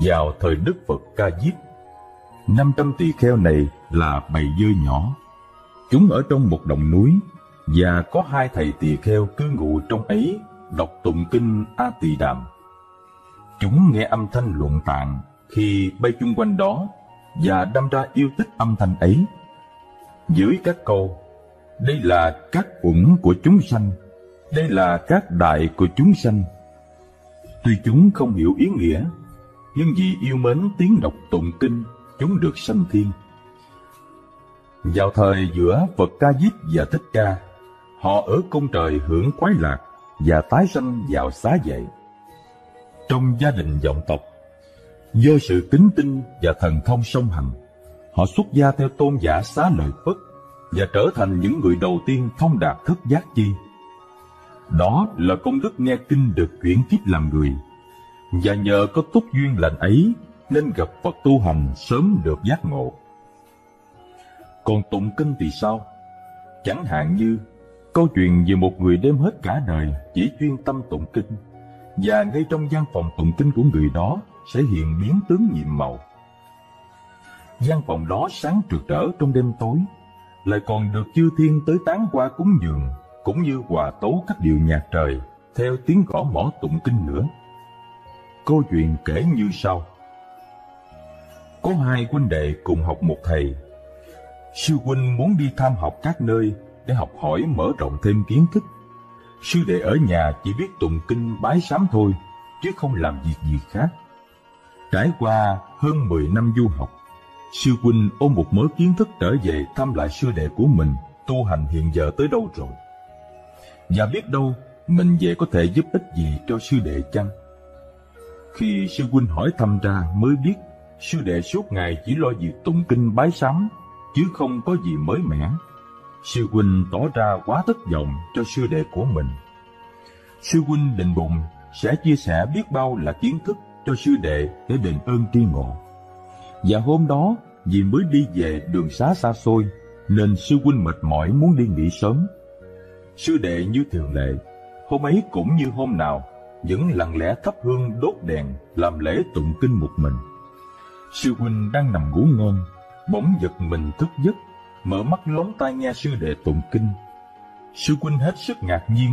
Vào thời Đức Phật Ca Diếp, năm trăm tỳ kheo này là bầy dơi nhỏ. Chúng ở trong một đồng núi, và có hai thầy tỳ kheo cư ngụ trong ấy, đọc tụng kinh A Tỳ Đàm. Chúng nghe âm thanh luận tạng khi bay chung quanh đó, và đâm ra yêu thích âm thanh ấy. Dưới các câu, đây là các uẩn của chúng sanh, đây là các đại của chúng sanh, tuy chúng không hiểu ý nghĩa, nhưng vì yêu mến tiếng đọc tụng kinh, chúng được sanh thiên. Vào thời giữa Phật Ca Diếp và Thích Ca, họ ở cung trời hưởng khoái lạc và tái sanh vào xá vệ. Trong gia đình vọng tộc, do sự kính tinh và thần thông song hành, họ xuất gia theo tôn giả Xá Lợi Phất và trở thành những người đầu tiên thông đạt thất giác chi. Đó là công đức nghe kinh được chuyển kiếp làm người, và nhờ có túc duyên lành ấy nên gặp Phật tu hành sớm được giác ngộ. Còn tụng kinh thì sao? Chẳng hạn như câu chuyện về một người đem hết cả đời chỉ chuyên tâm tụng kinh, và ngay trong gian phòng tụng kinh của người đó sẽ hiện biến tướng nhiệm màu. Gian phòng đó sáng rực rỡ trong đêm tối, lại còn được chư thiên tới tán qua cúng dường, cũng như hòa tấu các điệu nhạc trời theo tiếng gõ mõ tụng kinh nữa. Câu chuyện kể như sau. Có hai huynh đệ cùng học một thầy. Sư huynh muốn đi tham học các nơi để học hỏi mở rộng thêm kiến thức. Sư đệ ở nhà chỉ biết tụng kinh bái sám thôi, chứ không làm việc gì khác. Trải qua hơn mười năm du học, sư huynh ôm một mớ kiến thức trở về thăm lại sư đệ của mình tu hành hiện giờ tới đâu rồi? Và biết đâu mình về có thể giúp ích gì cho sư đệ chăng? Khi sư huynh hỏi thăm ra mới biết sư đệ suốt ngày chỉ lo việc tụng kinh bái sám, chứ không có gì mới mẻ. Sư huynh tỏ ra quá thất vọng cho sư đệ của mình. Sư huynh định bụng sẽ chia sẻ biết bao là kiến thức cho sư đệ để đền ơn tri ngộ. Và hôm đó vì mới đi về đường xá xa xôi nên sư huynh mệt mỏi muốn đi nghỉ sớm. Sư đệ như thường lệ, hôm ấy cũng như hôm nào, vẫn lặng lẽ thắp hương đốt đèn làm lễ tụng kinh một mình. Sư huynh đang nằm ngủ ngon, bỗng giật mình thức giấc, mở mắt lóng tai nghe sư đệ tụng kinh. Sư huynh hết sức ngạc nhiên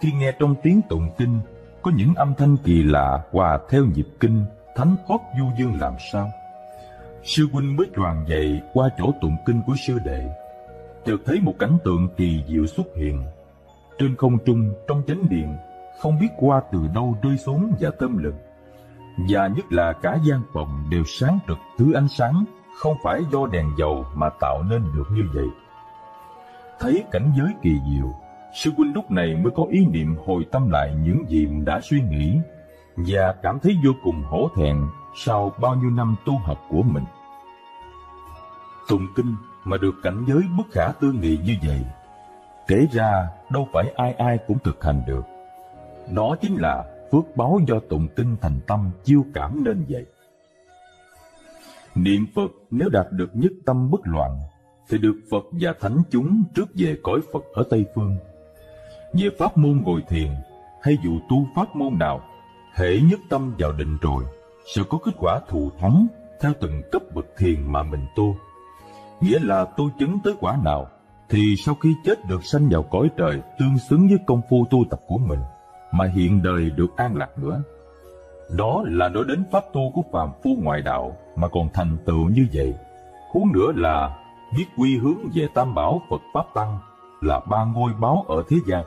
khi nghe trong tiếng tụng kinh có những âm thanh kỳ lạ hòa theo nhịp kinh thánh thoát du dương làm sao. Sư huynh mới choàng dậy qua chỗ tụng kinh của sư đệ, chợt thấy một cảnh tượng kỳ diệu xuất hiện. Trên không trung trong chánh điện, không biết qua từ đâu rơi xuống và tôm lừng, và nhất là cả gian phòng đều sáng rực thứ ánh sáng không phải do đèn dầu mà tạo nên được như vậy. Thấy cảnh giới kỳ diệu, sư huynh lúc này mới có ý niệm hồi tâm lại những gì đã suy nghĩ, và cảm thấy vô cùng hổ thẹn sau bao nhiêu năm tu học của mình. Tụng kinh mà được cảnh giới bất khả tư nghị như vậy, kể ra đâu phải ai ai cũng thực hành được. Đó chính là phước báo do tụng kinh thành tâm chiêu cảm nên vậy. Niệm Phật nếu đạt được nhất tâm bất loạn thì được Phật và thánh chúng trước về cõi Phật ở Tây Phương. Về pháp môn ngồi thiền hay dù tu pháp môn nào, hễ nhất tâm vào định rồi sẽ có kết quả thù thắng theo từng cấp bậc thiền mà mình tu. Nghĩa là tu chứng tới quả nào thì sau khi chết được sanh vào cõi trời tương xứng với công phu tu tập của mình, mà hiện đời được an lạc nữa. Đó là nói đến pháp tu của phàm phu ngoại đạo mà còn thành tựu như vậy, huống nữa là biết quy hướng về Tam Bảo Phật Pháp Tăng, là ba ngôi báu ở thế gian.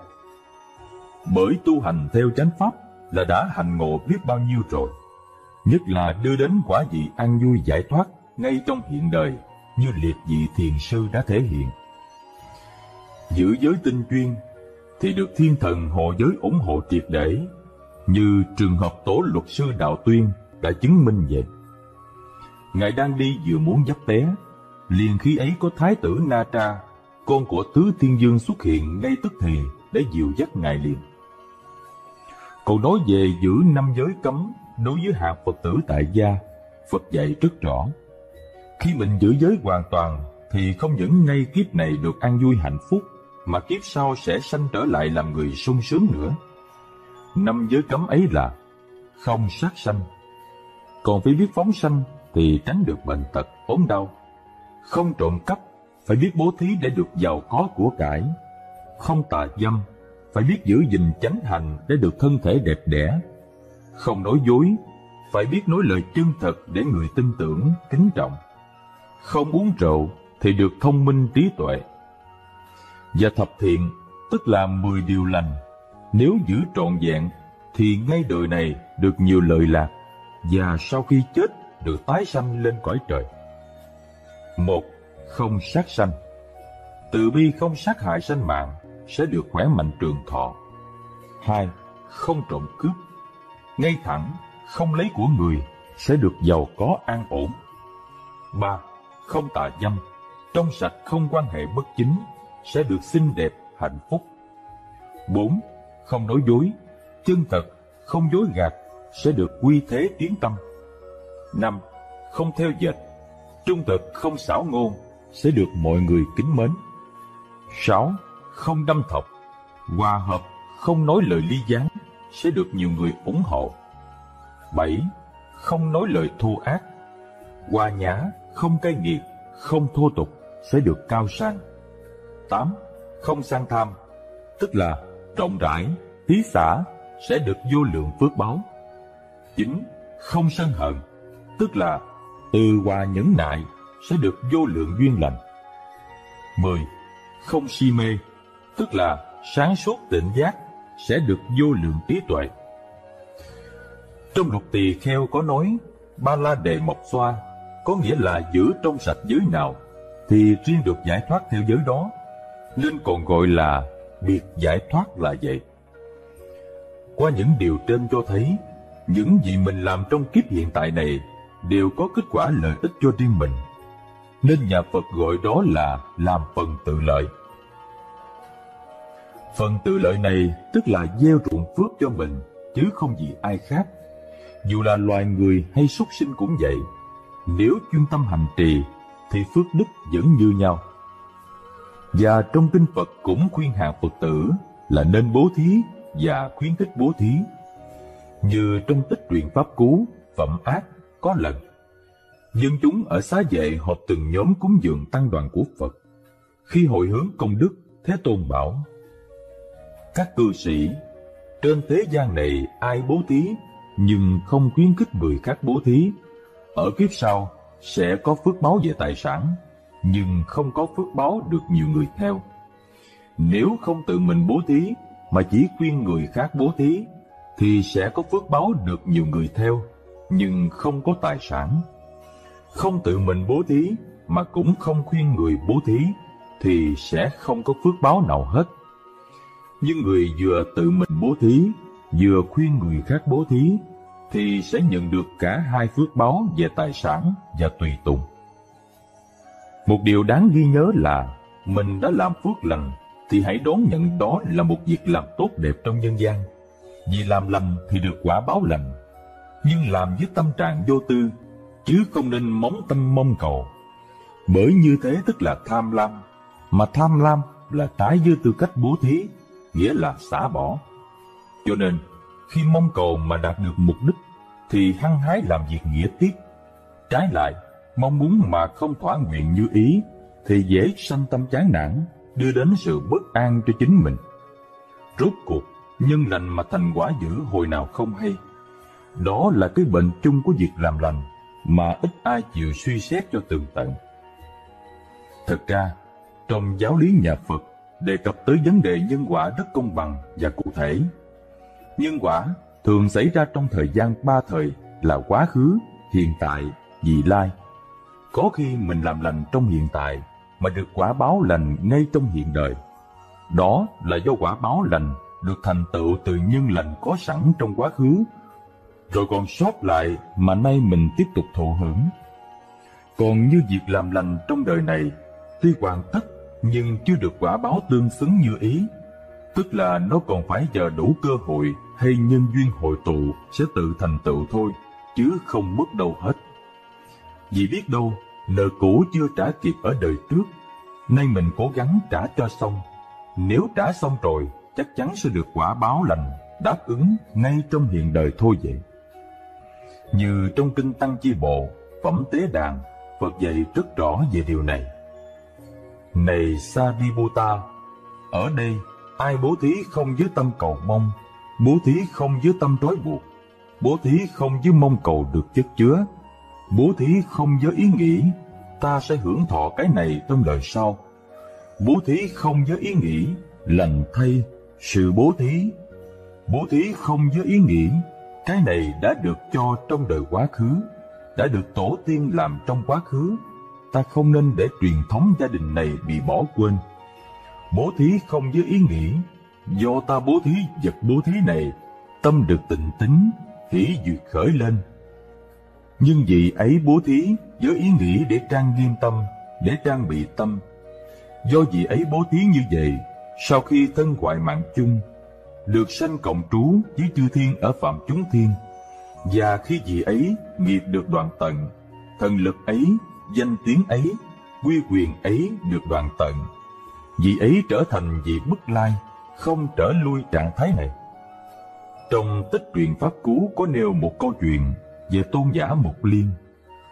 Bởi tu hành theo chánh pháp là đã hành ngộ biết bao nhiêu rồi, nhất là đưa đến quả vị an vui giải thoát ngay trong hiện đời, như liệt vị thiền sư đã thể hiện. Giữ giới tinh chuyên thì được thiên thần hộ giới ủng hộ triệt để, như trường hợp tổ luật sư Đạo Tuyên đã chứng minh vậy. Ngài đang đi vừa muốn giáp té, liền khi ấy có thái tử Na Tra, con của Tứ Thiên Vương xuất hiện ngay tức thì để dìu dắt ngài liền. Cậu nói về giữ năm giới cấm đối với hạng Phật tử tại gia, Phật dạy rất rõ. Khi mình giữ giới hoàn toàn thì không những ngay kiếp này được an vui hạnh phúc, mà kiếp sau sẽ sanh trở lại làm người sung sướng nữa. Năm giới cấm ấy là không sát sanh, còn phải biết phóng sanh thì tránh được bệnh tật, ốm đau; không trộm cắp, phải biết bố thí để được giàu có của cải; không tà dâm, phải biết giữ gìn chánh hành để được thân thể đẹp đẽ; không nói dối, phải biết nói lời chân thật để người tin tưởng, kính trọng; không uống rượu thì được thông minh trí tuệ; và thập thiện, tức là mười điều lành, nếu giữ trọn vẹn thì ngay đời này được nhiều lợi lạc, và sau khi chết được tái sanh lên cõi trời. Một, không sát sanh. Từ bi không sát hại sanh mạng sẽ được khỏe mạnh trường thọ. Hai, không trộm cướp. Ngay thẳng, không lấy của người sẽ được giàu có an ổn. Ba, không tà dâm. Trong sạch không quan hệ bất chính sẽ được xinh đẹp hạnh phúc. Bốn, không nói dối. Chân thật, không dối gạt sẽ được quy thế tiến tâm. Năm, không theo dệt. Trung thực, không xảo ngôn sẽ được mọi người kính mến. Sáu, không đâm thọc. Hòa hợp, không nói lời ly gián sẽ được nhiều người ủng hộ. Bảy, không nói lời thô ác. Hòa nhã, không cay nghiệt, không thô tục sẽ được cao sang. Tám, không sang tham, tức là rộng rãi, thí xả sẽ được vô lượng phước báo. Chín, không sân hận, tức là từ hòa nhẫn nại sẽ được vô lượng duyên lành. Mười, không si mê, tức là sáng suốt tỉnh giác sẽ được vô lượng trí tuệ. Trong luật Tỳ Kheo có nói ba la đề mộc xoa, có nghĩa là giữ trong sạch giới nào thì riêng được giải thoát theo giới đó, nên còn gọi là biệt giải thoát là vậy. Qua những điều trên cho thấy, những gì mình làm trong kiếp hiện tại này đều có kết quả lợi ích cho riêng mình, nên nhà Phật gọi đó là làm phần tự lợi. Phần tự lợi này tức là gieo ruộng phước cho mình, chứ không vì ai khác. Dù là loài người hay súc sinh cũng vậy, nếu chuyên tâm hành trì thì phước đức vẫn như nhau. Và trong kinh Phật cũng khuyên hàng Phật tử là nên bố thí và khuyến khích bố thí. Như trong Tích Truyện Pháp Cú, Phẩm Ác có lần, dân chúng ở Xá Vệ họp từng nhóm cúng dường tăng đoàn của Phật. Khi hồi hướng công đức, Thế Tôn bảo: các cư sĩ, trên thế gian này ai bố thí nhưng không khuyến khích người khác bố thí, ở kiếp sau sẽ có phước báo về tài sản, nhưng không có phước báo được nhiều người theo. Nếu không tự mình bố thí mà chỉ khuyên người khác bố thí, thì sẽ có phước báo được nhiều người theo, nhưng không có tài sản. Không tự mình bố thí mà cũng không khuyên người bố thí, thì sẽ không có phước báo nào hết. Nhưng người vừa tự mình bố thí, vừa khuyên người khác bố thí, thì sẽ nhận được cả hai phước báo về tài sản và tùy tùng. Một điều đáng ghi nhớ là mình đã làm phước lành thì hãy đón nhận đó là một việc làm tốt đẹp trong nhân gian. Vì làm lành thì được quả báo lành, nhưng làm với tâm trạng vô tư, chứ không nên móng tâm mong cầu. Bởi như thế tức là tham lam, mà tham lam là trái với tư cách bố thí, nghĩa là xả bỏ. Cho nên, khi mong cầu mà đạt được mục đích thì hăng hái làm việc nghĩa tiết. Trái lại, mong muốn mà không thỏa nguyện như ý thì dễ sanh tâm chán nản, đưa đến sự bất an cho chính mình. Rốt cuộc, nhân lành mà thành quả dữ hồi nào không hay. Đó là cái bệnh chung của việc làm lành mà ít ai chịu suy xét cho tường tận. Thật ra, trong giáo lý nhà Phật đề cập tới vấn đề nhân quả rất công bằng và cụ thể. Nhân quả thường xảy ra trong thời gian ba thời là quá khứ, hiện tại, vị lai. Có khi mình làm lành trong hiện tại mà được quả báo lành ngay trong hiện đời. Đó là do quả báo lành được thành tựu từ nhân lành có sẵn trong quá khứ, rồi còn sót lại mà nay mình tiếp tục thụ hưởng. Còn như việc làm lành trong đời này, tuy hoàn tất nhưng chưa được quả báo tương xứng như ý, tức là nó còn phải chờ đủ cơ hội hay nhân duyên hội tụ sẽ tự thành tựu thôi, chứ không mất đâu hết. Vì biết đâu, nợ cũ chưa trả kịp ở đời trước, nay mình cố gắng trả cho xong. Nếu trả xong rồi, chắc chắn sẽ được quả báo lành đáp ứng ngay trong hiện đời thôi vậy. Như trong Kinh Tăng Chi Bộ, Phẩm Tế Đàn, Phật dạy rất rõ về điều này. Này Sariputta, ở đây ai bố thí không với tâm cầu mong, bố thí không với tâm trói buộc, bố thí không với mong cầu được chất chứa, bố thí không với ý nghĩ ta sẽ hưởng thọ cái này trong đời sau, bố thí không với ý nghĩ lành thay sự bố thí, bố thí không với ý nghĩ cái này đã được cho trong đời quá khứ, đã được tổ tiên làm trong quá khứ, ta không nên để truyền thống gia đình này bị bỏ quên. Bố thí không với ý nghĩ do ta bố thí vật bố thí này, tâm được tịnh tín, hỷ duyệt khởi lên. Nhưng vì ấy bố thí với ý nghĩ để trang nghiêm tâm, để trang bị tâm. Do vì ấy bố thí như vậy, sau khi thân hoại mạng chung, được sanh cộng trú với chư thiên ở phạm chúng thiên. Và khi vì ấy nghiệp được đoạn tận, thần lực ấy, danh tiếng ấy, quy quyền ấy được đoạn tận. Vì ấy trở thành vị bất lai, không trở lui trạng thái này. Trong Tích Truyện Pháp Cú có nêu một câu chuyện về Tôn giả Mục Liên.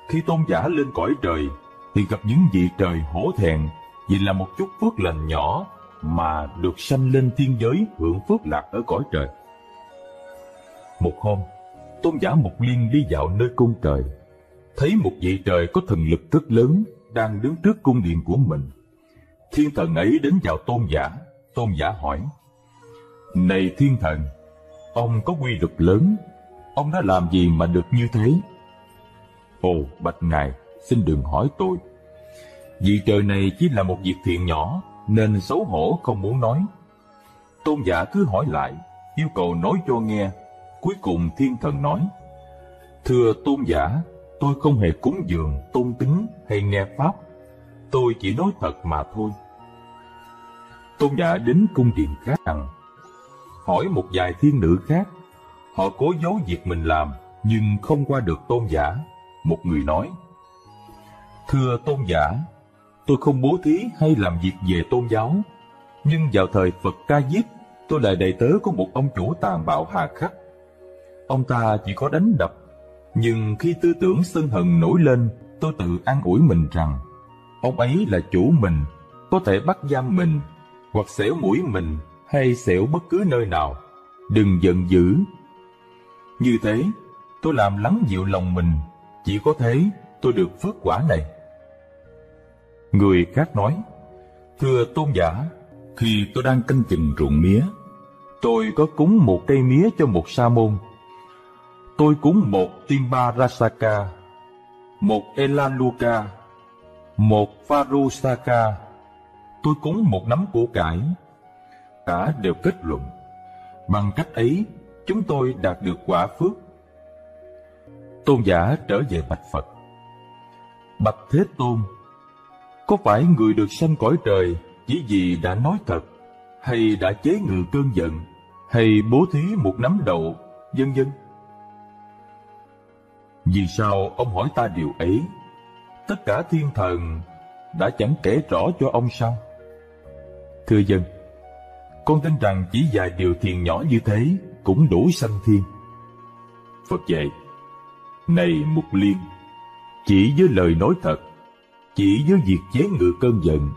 Khi Tôn giả lên cõi trời thì gặp những vị trời hổ thẹn vì là một chút phước lành nhỏ mà được sanh lên thiên giới hưởng phước lạc ở cõi trời. Một hôm, Tôn giả Mục Liên đi dạo nơi cung trời, thấy một vị trời có thần lực rất lớn đang đứng trước cung điện của mình. Thiên thần ấy đến vào Tôn giả. Tôn giả hỏi: này thiên thần, ông có quy lực lớn, ông đã làm gì mà được như thế? Ồ, bạch ngài, xin đừng hỏi tôi. Vì trời này chỉ là một việc thiện nhỏ, nên xấu hổ không muốn nói. Tôn giả cứ hỏi lại, yêu cầu nói cho nghe. Cuối cùng thiên thần nói, thưa tôn giả, tôi không hề cúng dường, tôn tính hay nghe pháp, tôi chỉ nói thật mà thôi. Tôn giả đến cung điện khác rằng, hỏi một vài thiên nữ khác, họ cố giấu việc mình làm, nhưng không qua được tôn giả. Một người nói, thưa tôn giả, tôi không bố thí hay làm việc về tôn giáo, nhưng vào thời Phật Ca Diếp, tôi là đầy tớ của một ông chủ tàn bạo hà khắc. Ông ta chỉ có đánh đập, nhưng khi tư tưởng sân hận nổi lên, tôi tự an ủi mình rằng, ông ấy là chủ mình, có thể bắt giam mình, hoặc xẻo mũi mình, hay xẻo bất cứ nơi nào, đừng giận dữ. Như thế, tôi làm lắng dịu lòng mình, chỉ có thế tôi được phước quả này. Người khác nói, thưa tôn giả, khi tôi đang canh chừng ruộng mía, tôi có cúng một cây mía cho một sa môn. Tôi cúng một Timba Rasaka, một Elaluka, một Farusaka. Tôi cúng một nắm củ cải. Cả đều kết luận, bằng cách ấy chúng tôi đạt được quả phước. Tôn giả trở về bạch Phật. Bạch Thế Tôn, có phải người được sanh cõi trời chỉ vì đã nói thật, hay đã chế ngự cơn giận, hay bố thí một nắm đậu, vân vân? Vì sao ông hỏi ta điều ấy? Tất cả thiên thần đã chẳng kể rõ cho ông sao? Thưa dân, con tin rằng chỉ vài điều thiền nhỏ như thế cũng đủ sanh thiên. Phật dạy, này Mục Liên, chỉ với lời nói thật, chỉ với việc chế ngự cơn giận,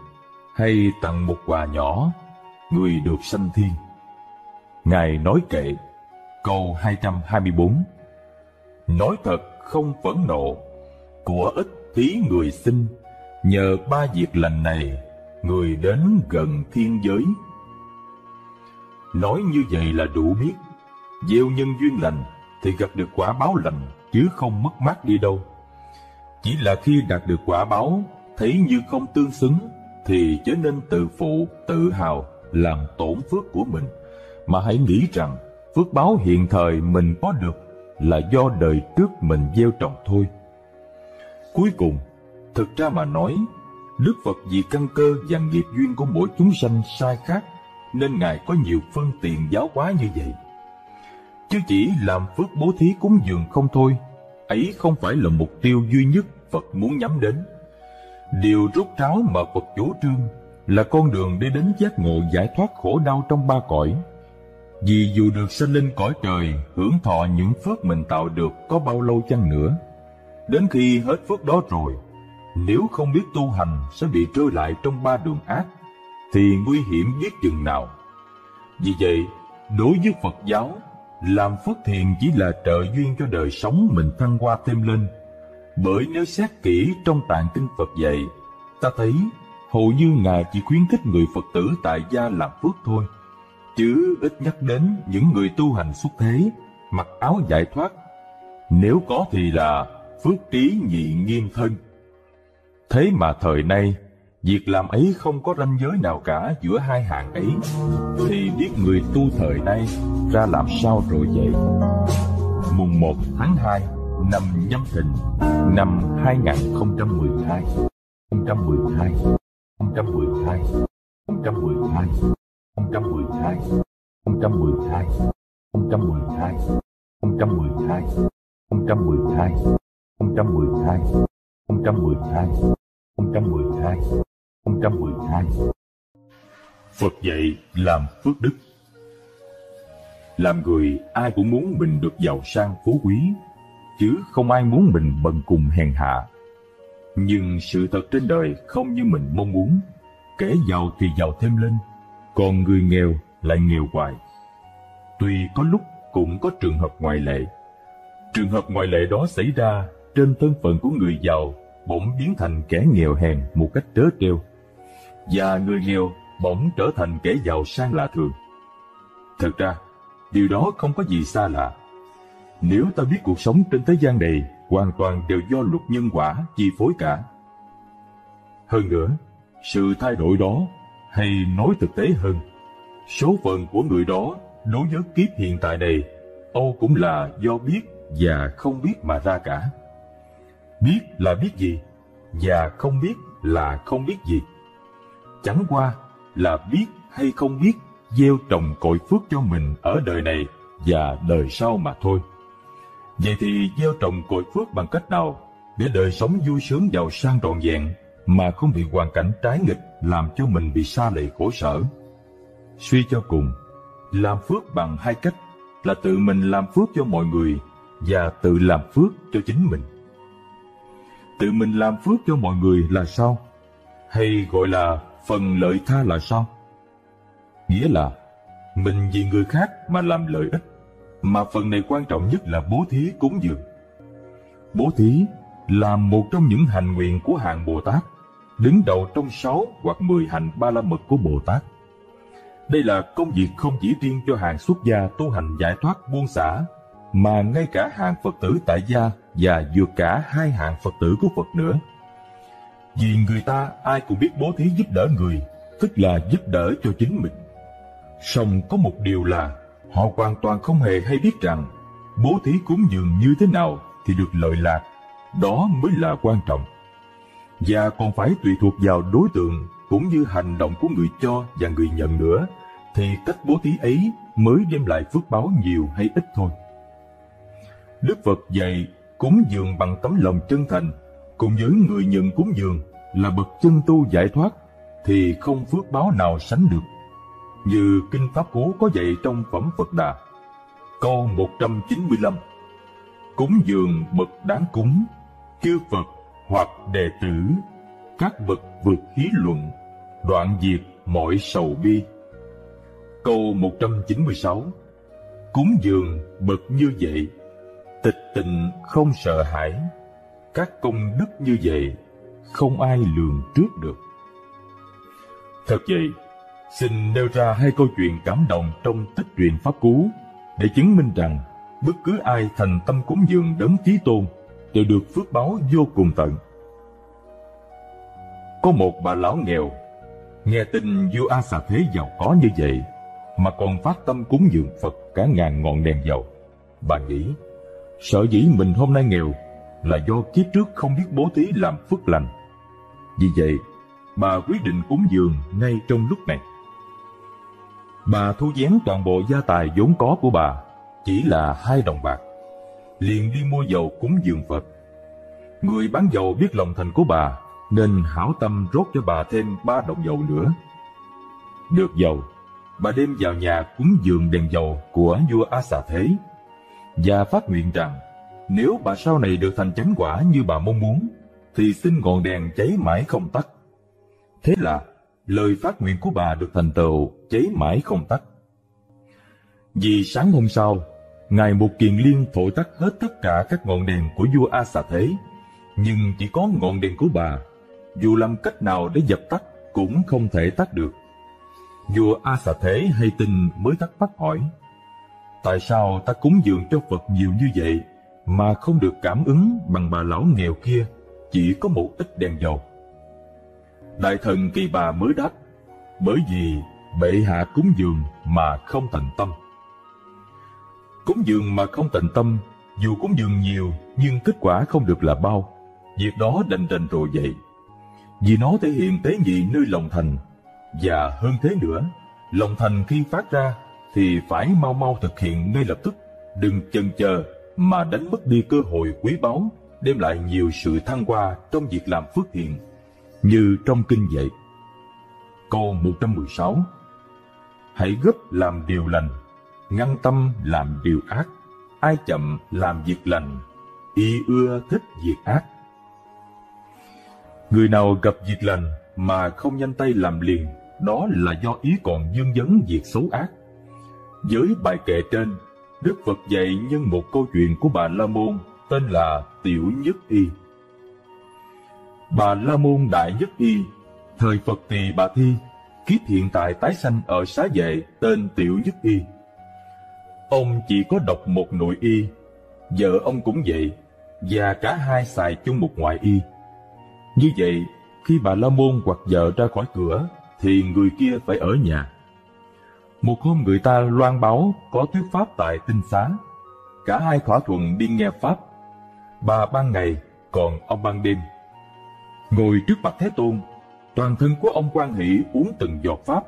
hay tặng một quà nhỏ, người được sanh thiên. Ngài nói kệ, câu hai trăm hai mươi bốn, nói thật không phẫn nộ, của ít thí người xin, nhờ ba việc lành này, người đến gần thiên giới. Nói như vậy là đủ biết, gieo nhân duyên lành thì gặp được quả báo lành, chứ không mất mát đi đâu. Chỉ là khi đạt được quả báo, thấy như không tương xứng, thì chớ nên tự phụ, tự hào, làm tổn phước của mình, mà hãy nghĩ rằng phước báo hiện thời mình có được là do đời trước mình gieo trồng thôi. Cuối cùng, thực ra mà nói, Đức Phật vì căn cơ và nghiệp duyên của mỗi chúng sanh sai khác, nên Ngài có nhiều phương tiện giáo hóa như vậy. Chứ chỉ làm phước bố thí cúng dường không thôi, ấy không phải là mục tiêu duy nhất Phật muốn nhắm đến. Điều rốt ráo mà Phật chủ trương là con đường để đến giác ngộ giải thoát khổ đau trong ba cõi. Vì dù được sanh lên cõi trời, hưởng thọ những phước mình tạo được có bao lâu chăng nữa, đến khi hết phước đó rồi, nếu không biết tu hành sẽ bị trôi lại trong ba đường ác, thì nguy hiểm biết chừng nào. Vì vậy, đối với Phật giáo, làm phước thiện chỉ là trợ duyên cho đời sống mình thăng hoa thêm lên. Bởi nếu xét kỹ trong tạng kinh Phật dạy, ta thấy hầu như Ngài chỉ khuyến khích người Phật tử tại gia làm phước thôi, chứ ít nhắc đến những người tu hành xuất thế, mặc áo giải thoát. Nếu có thì là phước trí nhị nghiêm thân. Thế mà thời nay, việc làm ấy không có ranh giới nào cả giữa hai hạng ấy, thì biết người tu thời nay ra làm sao rồi vậy? Mùng một tháng hai năm Nhâm Thìn, năm hai nghìn không trăm mười hai, không trăm mười hai, không trăm mười hai, không trăm mười hai, không trăm mười hai, không trăm mười hai, không trăm mười hai, không trăm mười hai, không trăm mười hai, không trăm mười hai, không trăm mười hai, không trăm mười hai, không trăm mười hai. Phật dạy làm phước đức. Làm người ai cũng muốn mình được giàu sang phú quý, chứ không ai muốn mình bần cùng hèn hạ. Nhưng sự thật trên đời không như mình mong muốn, kẻ giàu thì giàu thêm lên, còn người nghèo lại nghèo hoài. Tuy có lúc cũng có trường hợp ngoại lệ. Trường hợp ngoại lệ đó xảy ra trên thân phận của người giàu bỗng biến thành kẻ nghèo hèn một cách trớ trêu, và người nghèo bỗng trở thành kẻ giàu sang lạ thường. Thật ra, điều đó không có gì xa lạ. Nếu ta biết cuộc sống trên thế gian này hoàn toàn đều do luật nhân quả chi phối cả. Hơn nữa, sự thay đổi đó Hay nói thực tế hơn, số phận của người đó đối với kiếp hiện tại này, Âu cũng là do biết và không biết mà ra cả. Biết là biết gì, và không biết là không biết gì. Chẳng qua là biết hay không biết gieo trồng cội phước cho mình ở đời này và đời sau mà thôi. Vậy thì gieo trồng cội phước bằng cách nào để đời sống vui sướng giàu sang trọn vẹn mà không bị hoàn cảnh trái nghịch làm cho mình bị sa lầy khổ sở? Suy cho cùng, làm phước bằng hai cách là tự mình làm phước cho mọi người và tự làm phước cho chính mình. Tự mình làm phước cho mọi người là sao? Hay gọi là phần lợi tha là sao? Nghĩa là mình vì người khác mà làm lợi ích, mà phần này quan trọng nhất là bố thí cúng dường. Bố thí là một trong những hành nguyện của hàng Bồ Tát, đứng đầu trong sáu hoặc mười hành ba la mật của Bồ Tát. Đây là công việc không chỉ riêng cho hàng xuất gia tu hành giải thoát buông xả, mà ngay cả hàng Phật tử tại gia và vượt cả hai hạng Phật tử của Phật nữa. Vì người ta ai cũng biết bố thí giúp đỡ người, tức là giúp đỡ cho chính mình. Song có một điều là họ hoàn toàn không hề hay biết rằng bố thí cúng dường như thế nào thì được lợi lạc, đó mới là quan trọng. Và còn phải tùy thuộc vào đối tượng cũng như hành động của người cho và người nhận nữa, thì cách bố thí ấy mới đem lại phước báo nhiều hay ít thôi. Đức Phật dạy cúng dường bằng tấm lòng chân thành, cùng với người nhận cúng dường là bậc chân tu giải thoát, thì không phước báo nào sánh được. Như Kinh Pháp Cú có dạy trong Phẩm Phật Đà, câu một trăm chín mươi lăm: Cúng dường bậc đáng cúng, chư Phật hoặc đệ tử, các bậc vượt hí luận, đoạn diệt mọi sầu bi. Câu một trăm chín mươi sáu: Cúng dường bậc như vậy, tịch tịnh không sợ hãi, các công đức như vậy không ai lường trước được. Thật vậy, xin nêu ra hai câu chuyện cảm động trong Tích Truyện Pháp Cú để chứng minh rằng bất cứ ai thành tâm cúng dường Đấng Chí Tôn đều được phước báo vô cùng tận. Có một bà lão nghèo nghe tin vua A Xà Thế giàu có như vậy mà còn phát tâm cúng dường Phật cả ngàn ngọn đèn dầu. Bà nghĩ, sở dĩ mình hôm nay nghèo là do kiếp trước không biết bố thí làm phước lành. Vì vậy, bà quyết định cúng dường ngay trong lúc này. Bà thu vén toàn bộ gia tài vốn có của bà, chỉ là hai đồng bạc, liền đi mua dầu cúng dường Phật. Người bán dầu biết lòng thành của bà nên hảo tâm rót cho bà thêm ba đồng dầu nữa. Được dầu, bà đem vào nhà cúng dường đèn dầu của vua A Xà Thế và phát nguyện rằng nếu bà sau này được thành chánh quả như bà mong muốn thì xin ngọn đèn cháy mãi không tắt. Thế là lời phát nguyện của bà được thành tựu, cháy mãi không tắt. Vì sáng hôm sau, Ngài Một Kiền Liên thổi tắt hết tất cả các ngọn đèn của vua A Xà Thế, nhưng chỉ có ngọn đèn của bà, dù làm cách nào để dập tắt cũng không thể tắt được. Vua A Xà Thế hay tin mới thắc mắc hỏi: Tại sao ta cúng dường cho Phật nhiều như vậy mà không được cảm ứng bằng bà lão nghèo kia, chỉ có một ít đèn dầu? Đại thần Kỳ Bà mới đáp: Bởi vì bệ hạ cúng dường mà không thành tâm. Cúng dường mà không thành tâm, dù cúng dường nhiều nhưng kết quả không được là bao, việc đó đành đành rồi vậy. Vì nó thể hiện tế nhị nơi lòng thành, và hơn thế nữa, lòng thành khi phát ra thì phải mau mau thực hiện ngay lập tức, đừng chần chờ mà đánh mất đi cơ hội quý báu đem lại nhiều sự thăng hoa trong việc làm phước thiện, như trong kinh vậy. Câu một trăm mười sáu: Hãy gấp làm điều lành, ngăn tâm làm điều ác, ai chậm làm việc lành, y ưa thích việc ác. Người nào gặp việc lành mà không nhanh tay làm liền, đó là do ý còn vương vấn việc xấu ác. Với bài kệ trên, Đức Phật dạy nhân một câu chuyện của Bà La Môn tên là Tiểu Nhất Y. Bà La Môn Đại Nhất Y, thời Phật Tỳ Bà Thi, kiếp hiện tại tái sanh ở Xá Vệ tên Tiểu Nhất Y. Ông chỉ có độc một nội y, vợ ông cũng vậy, và cả hai xài chung một ngoại y. Như vậy, khi Bà La Môn hoặc vợ ra khỏi cửa thì người kia phải ở nhà. Một hôm người ta loan báo có thuyết pháp tại Tinh Xá. Cả hai thỏa thuận đi nghe pháp, bà ban ngày còn ông ban đêm. Ngồi trước mặt Thế Tôn, toàn thân của ông hoan hỷ uống từng giọt pháp,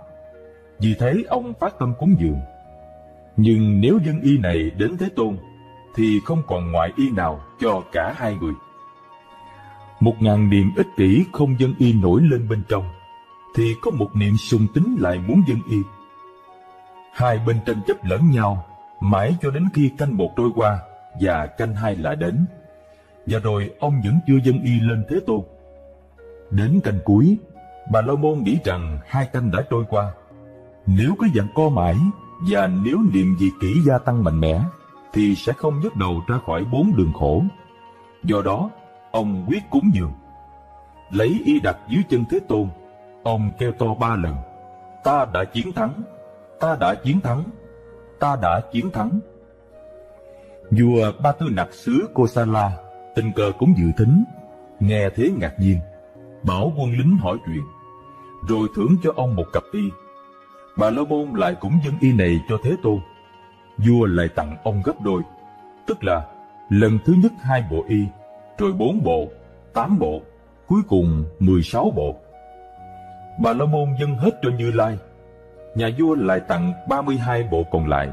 vì thế ông phát tâm cúng dường. Nhưng nếu dân y này đến Thế Tôn thì không còn ngoại y nào cho cả hai người. Một ngàn niềm ích kỷ không dân y nổi lên bên trong, thì có một niềm sùng tín lại muốn dân y. Hai bên tranh chấp lẫn nhau mãi cho đến khi canh một trôi qua và canh hai lại đến, và rồi ông vẫn chưa dâng y lên Thế Tôn. Đến canh cuối, Bà La Môn nghĩ rằng hai canh đã trôi qua, nếu cứ dặn co mãi và nếu niệm dị kỹ gia tăng mạnh mẽ thì sẽ không nhấc đầu ra khỏi bốn đường khổ. Do đó ông quyết cúng dường, lấy y đặt dưới chân Thế Tôn. Ông kêu to ba lần: "Ta đã chiến thắng, ta đã chiến thắng, ta đã chiến thắng." Vua Ba Tư Nặc xứ Kosala tình cờ cũng dự thính, nghe thế ngạc nhiên, bảo quân lính hỏi chuyện, rồi thưởng cho ông một cặp y. Bà La Môn lại cũng dâng y này cho Thế Tôn. Vua lại tặng ông gấp đôi, tức là lần thứ nhất hai bộ y, rồi bốn bộ, tám bộ, cuối cùng mười sáu bộ. Bà La Môn dâng hết cho Như Lai. Nhà vua lại tặng ba mươi hai bộ còn lại.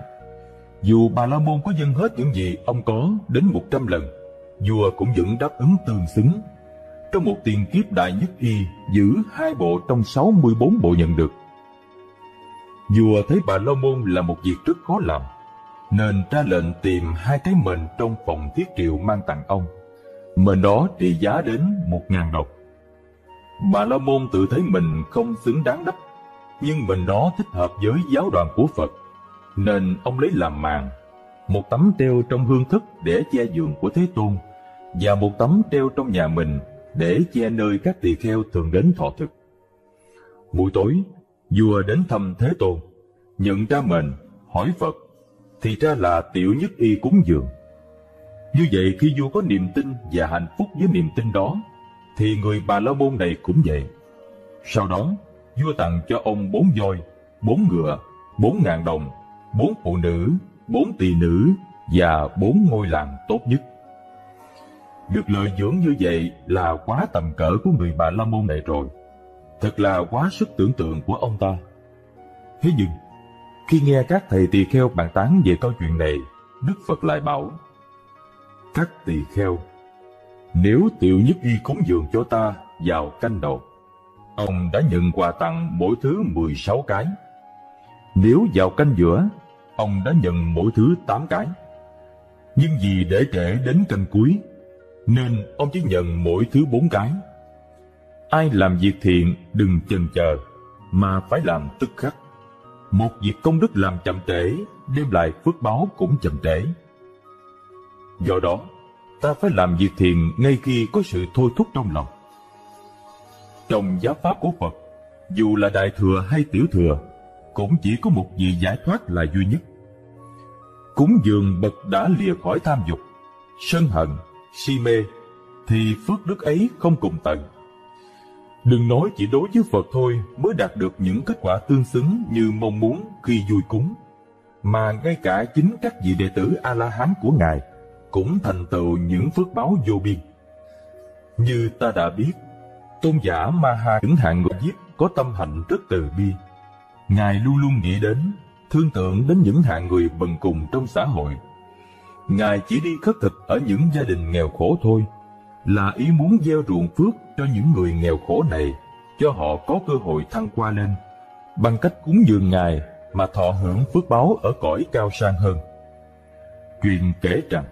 Dù Bà La Môn có dâng hết những gì ông có đến một trăm lần, vua cũng vẫn đáp ứng tương xứng. Trong một tiền kiếp đại nhất y giữ hai bộ trong sáu mươi bốn bộ nhận được. Vua thấy Bà La Môn là một việc rất khó làm, nên ra lệnh tìm hai cái mền trong phòng thiết triều mang tặng ông. Mền đó trị giá đến một nghìn đồng. Bà La Môn tự thấy mình không xứng đáng đắp, nhưng mình đó thích hợp với giáo đoàn của Phật, nên ông lấy làm màn, một tấm treo trong hương thức để che giường của Thế Tôn, và một tấm treo trong nhà mình để che nơi các tỳ kheo thường đến thọ thực. Buổi tối, vua đến thăm Thế Tôn, nhận ra mền, hỏi Phật, thì ra là tiểu nhất y cúng dường. Như vậy khi vua có niềm tin và hạnh phúc với niềm tin đó, thì người Bà La Môn này cũng vậy. Sau đó, vua tặng cho ông bốn voi, bốn ngựa, bốn ngàn đồng, bốn phụ nữ, bốn tỳ nữ và bốn ngôi làng tốt nhất. Được lợi dưỡng như vậy là quá tầm cỡ của người Bà La Môn này rồi. Thật là quá sức tưởng tượng của ông ta. Thế nhưng, khi nghe các thầy tỳ kheo bàn tán về câu chuyện này, Đức Phật lại bảo: "Các tỳ kheo, nếu tiểu nhất y cúng dường cho ta vào canh đầu, ông đã nhận quà tặng mỗi thứ mười sáu cái. Nếu vào canh giữa, ông đã nhận mỗi thứ tám cái. Nhưng vì để trễ đến canh cuối, nên ông chỉ nhận mỗi thứ bốn cái. Ai làm việc thiện đừng chần chờ, mà phải làm tức khắc. Một việc công đức làm chậm trễ, đem lại phước báo cũng chậm trễ. Do đó, ta phải làm việc thiện ngay khi có sự thôi thúc trong lòng." Trong giáo pháp của Phật, dù là đại thừa hay tiểu thừa, cũng chỉ có một vị giải thoát là duy nhất. Cúng dường bậc đã lìa khỏi tham dục, sân hận, si mê, thì phước đức ấy không cùng tận. Đừng nói chỉ đối với Phật thôi mới đạt được những kết quả tương xứng như mong muốn khi vui cúng, mà ngay cả chính các vị đệ tử A-la-hán của Ngài cũng thành tựu những phước báo vô biên. Như ta đã biết, Tôn giả Maha Vĩnh Hạng Ngộ Diếp có tâm hạnh rất từ bi. Ngài luôn luôn nghĩ đến, thương tượng đến những hạng người bần cùng trong xã hội. Ngài chỉ đi khất thực ở những gia đình nghèo khổ thôi, là ý muốn gieo ruộng phước cho những người nghèo khổ này, cho họ có cơ hội thăng qua lên, bằng cách cúng dường Ngài mà thọ hưởng phước báo ở cõi cao sang hơn. Chuyện kể rằng,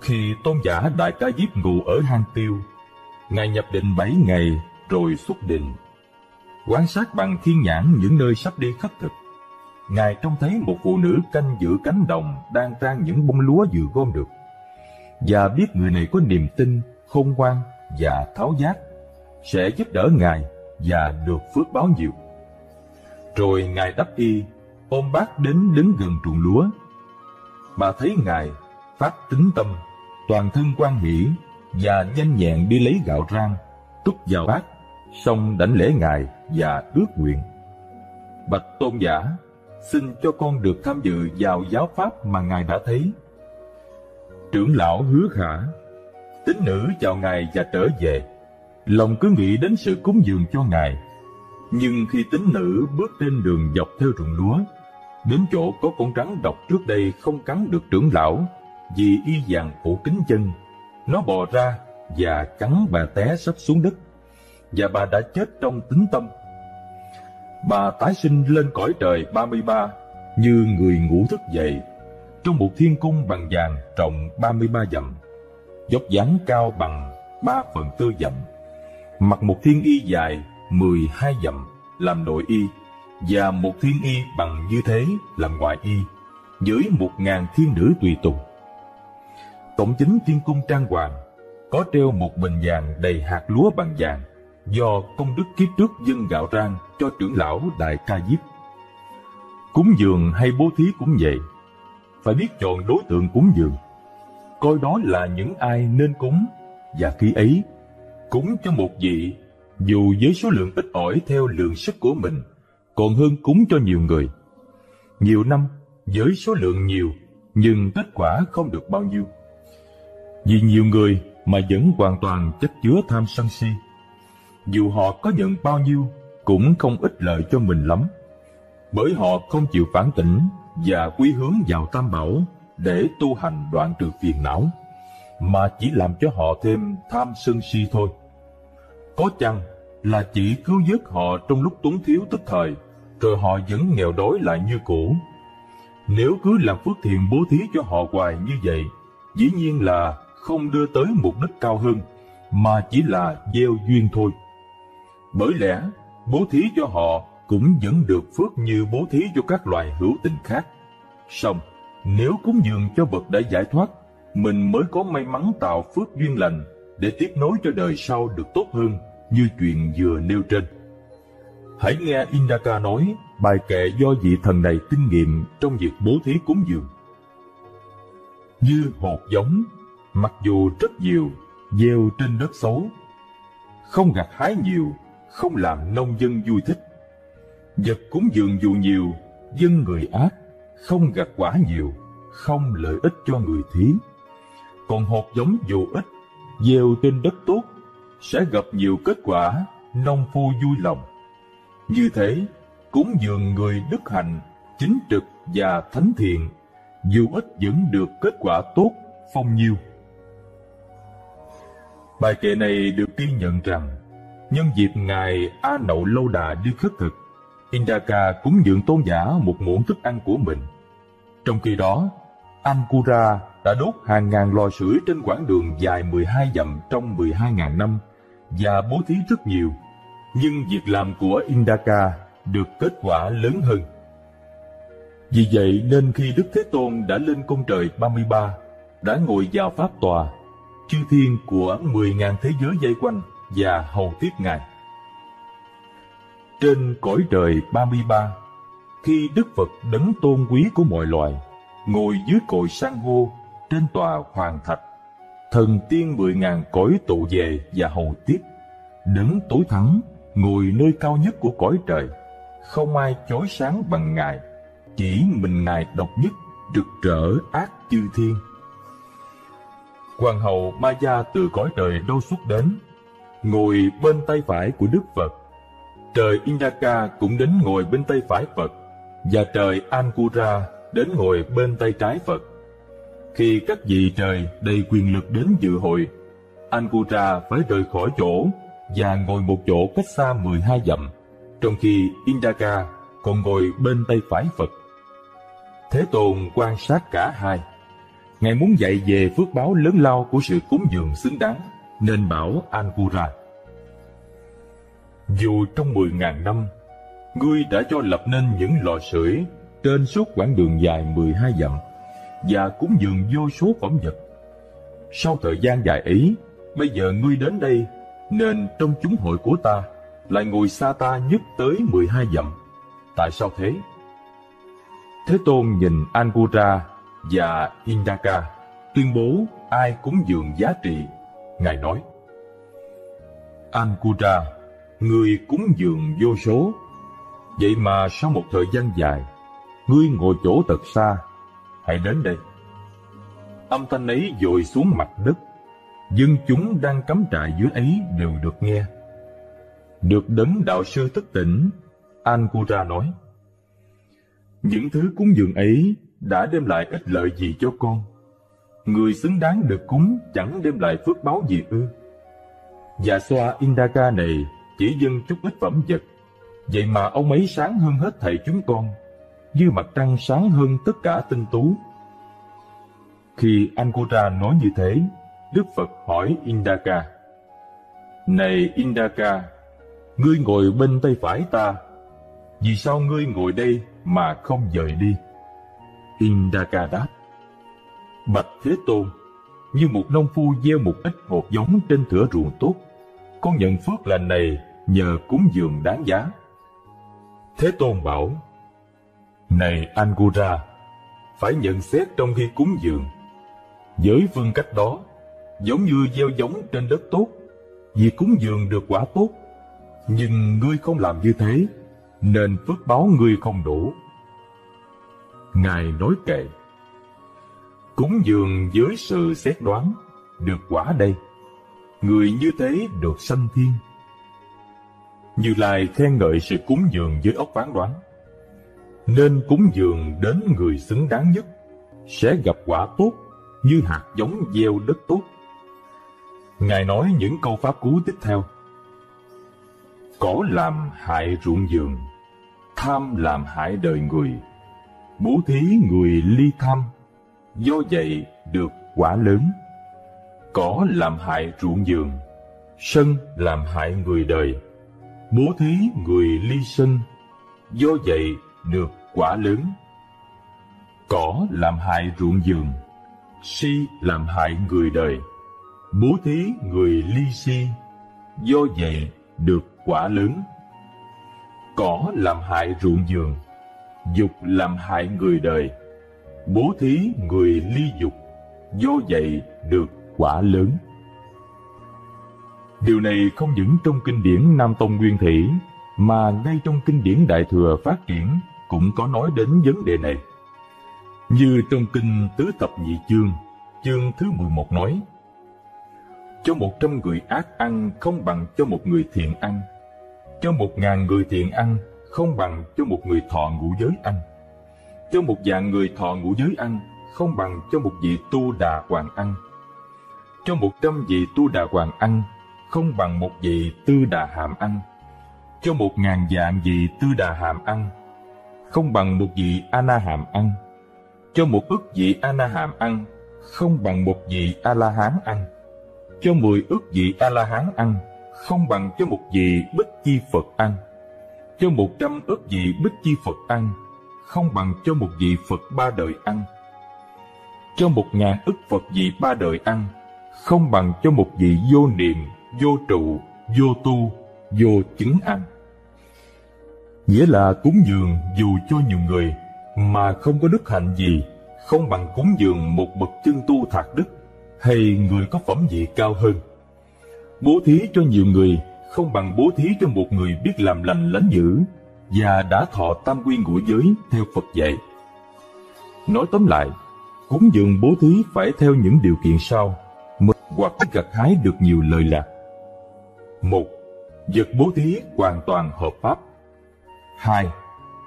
khi Tôn giả Đại Ca Diếp ngủ ở hang Tiêu, Ngài nhập định bảy ngày rồi xuất định. Quan sát bằng thiên nhãn những nơi sắp đi khất thực, Ngài trông thấy một phụ nữ canh giữ cánh đồng đang rang những bông lúa vừa gom được, và biết người này có niềm tin, khôn ngoan và tháo giác, sẽ giúp đỡ Ngài và được phước báo nhiều. Rồi Ngài đắp y, ôm bát đến đứng gần ruộng lúa. Bà thấy Ngài phát tín tâm, toàn thân hoan hỷ, và nhanh nhẹn đi lấy gạo rang, túc vào bát, xong đảnh lễ Ngài và ước nguyện: Bạch Tôn giả, xin cho con được tham dự vào giáo pháp mà Ngài đã thấy. Trưởng lão hứa khả, tín nữ chào Ngài và trở về, lòng cứ nghĩ đến sự cúng dường cho Ngài. Nhưng khi tín nữ bước trên đường dọc theo ruộng lúa, đến chỗ có con rắn độc trước đây không cắn được trưởng lão vì y vàng phủ kín chân, nó bò ra và cắn bà té sấp xuống đất, và bà đã chết trong tín tâm. Bà tái sinh lên cõi trời ba mươi ba như người ngủ thức dậy, trong một thiên cung bằng vàng rộng ba mươi ba dặm, dốc dáng cao bằng ba phần tư dặm, mặc một thiên y dài mười hai dặm làm nội y, và một thiên y bằng như thế làm ngoại y, dưới một ngàn thiên nữ tùy tùng. Tổng chính thiên cung trang hoàng, có treo một bình vàng đầy hạt lúa bằng vàng, do công đức kiếp trước dâng gạo rang cho trưởng lão Đại Ca Diếp. Cúng dường hay bố thí cũng vậy, phải biết chọn đối tượng cúng dường, coi đó là những ai nên cúng, và khi ấy cúng cho một vị, dù với số lượng ít ỏi theo lượng sức của mình, còn hơn cúng cho nhiều người, nhiều năm với số lượng nhiều nhưng kết quả không được bao nhiêu. Vì nhiều người mà vẫn hoàn toàn chất chứa tham sân si, dù họ có nhận bao nhiêu cũng không ích lợi cho mình lắm, bởi họ không chịu phản tỉnh và quy hướng vào Tam Bảo để tu hành đoạn trừ phiền não, mà chỉ làm cho họ thêm tham sân si thôi. Có chăng là chỉ cứu vớt họ trong lúc túng thiếu tức thời, rồi họ vẫn nghèo đói lại như cũ. Nếu cứ làm phước thiện bố thí cho họ hoài như vậy, dĩ nhiên là không đưa tới mục đích cao hơn, mà chỉ là gieo duyên thôi. Bởi lẽ bố thí cho họ cũng vẫn được phước như bố thí cho các loài hữu tình khác. Song nếu cúng dường cho bậc đã giải thoát, mình mới có may mắn tạo phước duyên lành để tiếp nối cho đời sau được tốt hơn, như chuyện vừa nêu trên. Hãy nghe Indaka nói bài kệ do vị thần này kinh nghiệm trong việc bố thí cúng dường. Như hột giống, mặc dù rất nhiều, gieo trên đất xấu, không gặt hái nhiều, không làm nông dân vui thích. Vật cúng dường dù nhiều, dân người ác, không gặt quả nhiều, không lợi ích cho người thí. Còn hột giống dù ít, gieo trên đất tốt, sẽ gặp nhiều kết quả, nông phu vui lòng. Như thế, cúng dường người đức hạnh, chính trực và thánh thiện, dù ít vẫn được kết quả tốt, phong nhiêu. Bài kệ này được ghi nhận rằng, nhân dịp Ngài A Nậu Lâu Đà đi khất thực, Indaka cúng dường tôn giả một muỗng thức ăn của mình. Trong khi đó, Ankura đã đốt hàng ngàn lò sưởi trên quãng đường dài mười hai dặm trong mười hai nghìn năm và bố thí rất nhiều, nhưng việc làm của Indaka được kết quả lớn hơn. Vì vậy nên khi Đức Thế Tôn đã lên cung trời ba mươi ba, đã ngồi vào pháp tòa, chư thiên của mười nghìn thế giới vây quanh và hầu tiếp Ngài. Trên cõi trời ba mươi ba, khi Đức Phật đấng tôn quý của mọi loài ngồi dưới cội san hô trên tòa hoàng thạch, thần tiên mười ngàn cõi tụ về và hầu tiếp. Đấng tối thắng ngồi nơi cao nhất của cõi trời, không ai chói sáng bằng Ngài, chỉ mình Ngài độc nhất rực rỡ ác chư thiên. Hoàng hậu Maya từ cõi trời Đâu xuất đến, ngồi bên tay phải của Đức Phật. Trời Indaka cũng đến ngồi bên tay phải Phật, và trời Ankura đến ngồi bên tay trái Phật. Khi các vị trời đầy quyền lực đến dự hội, Ankura phải rời khỏi chỗ và ngồi một chỗ cách xa mười hai dặm, trong khi Indaka còn ngồi bên tay phải Phật. Thế Tôn quan sát cả hai. Ngài muốn dạy về phước báo lớn lao của sự cúng dường xứng đáng, nên bảo Ankura: Dù trong mười nghìn năm, ngươi đã cho lập nên những lò sưởi trên suốt quãng đường dài mười hai dặm và cúng dường vô số phẩm vật. Sau thời gian dài ấy, bây giờ ngươi đến đây, nên trong chúng hội của ta lại ngồi xa ta nhất tới mười hai dặm. Tại sao thế? Thế Tôn nhìn Ankura và Indaka, tuyên bố ai cúng dường giá trị. Ngài nói: Ankura, người cúng dường vô số. Vậy mà sau một thời gian dài, ngươi ngồi chỗ thật xa, hãy đến đây. Âm thanh ấy dội xuống mặt đất, dân chúng đang cắm trại dưới ấy đều được nghe. Được đấng đạo sư thức tỉnh, Ankura nói, những thứ cúng dường ấy đã đem lại ích lợi gì cho con? Người xứng đáng được cúng chẳng đem lại phước báo gì ư? Dạ xoa Indaka này chỉ dâng chút ít phẩm vật, vậy mà ông ấy sáng hơn hết thầy chúng con, như mặt trăng sáng hơn tất cả tinh tú. Khi Ankura nói như thế, Đức Phật hỏi Indaka, này Indaka, ngươi ngồi bên tay phải ta, vì sao ngươi ngồi đây mà không dời đi? Indaka đáp, bạch Thế Tôn, như một nông phu gieo một ít hột giống trên thửa ruộng tốt, con nhận phước lành này nhờ cúng dường đáng giá. Thế Tôn bảo, này Angura, phải nhận xét trong khi cúng dường. Với phương cách đó, giống như gieo giống trên đất tốt, vì cúng dường được quả tốt, nhưng ngươi không làm như thế, nên phước báo ngươi không đủ. Ngài nói kệ, cúng dường với sự xét đoán, được quả đây, người như thế được sanh thiên. Như Lai khen ngợi sự cúng dường với óc phán đoán, nên cúng dường đến người xứng đáng nhất, sẽ gặp quả tốt như hạt giống gieo đất tốt. Ngài nói những câu pháp cú tiếp theo, cỏ làm hại ruộng vườn, tham làm hại đời người, bố thí người ly tham, do vậy được quả lớn. Cỏ làm hại ruộng vườn, sân làm hại người đời, bố thí người ly sân, do vậy được quả lớn. Cỏ làm hại ruộng vườn, si làm hại người đời, bố thí người ly si, do vậy được quả lớn. Cỏ làm hại ruộng vườn, dục làm hại người đời, bố thí người ly dục, do vậy được quả lớn. Điều này không những trong kinh điển Nam Tông Nguyên Thủy, mà ngay trong kinh điển Đại Thừa Phát Triển cũng có nói đến vấn đề này. Như trong kinh Tứ Thập Nhị Chương, chương thứ mười một nói, cho một trăm người ác ăn không bằng cho một người thiện ăn, cho một ngàn người thiện ăn không bằng cho một người thọ ngũ giới ăn, cho một vạn người thọ ngũ giới ăn không bằng cho một vị Tu Đà Hoàng ăn, cho một trăm vị Tu Đà Hoàng ăn không bằng một vị Tư Đà Hàm ăn, cho một ngàn vạn vị Tư Đà Hàm ăn không bằng một vị A Na Hàm ăn, cho một ức vị A Na Hàm ăn không bằng một vị A La Hán ăn, cho mười ức vị A La Hán ăn không bằng cho một vị Bích Chi Phật ăn, cho một trăm ức vị Bích Chi Phật ăn không bằng cho một vị Phật ba đời ăn, cho một ngàn ức Phật vị ba đời ăn không bằng cho một vị vô niệm, vô trụ, vô tu, vô chứng ăn. Nghĩa là cúng dường dù cho nhiều người mà không có đức hạnh gì, không bằng cúng dường một bậc chân tu thạc đức hay người có phẩm vị cao hơn. Bố thí cho nhiều người không bằng bố thí cho một người biết làm lành lánh dữ và đã thọ tam quy ngũ giới theo Phật dạy. Nói tóm lại, cúng dường bố thí phải theo những điều kiện sau mới hoặc gặt hái được nhiều lợi lạc. Một, vật bố thí hoàn toàn hợp pháp. Hai,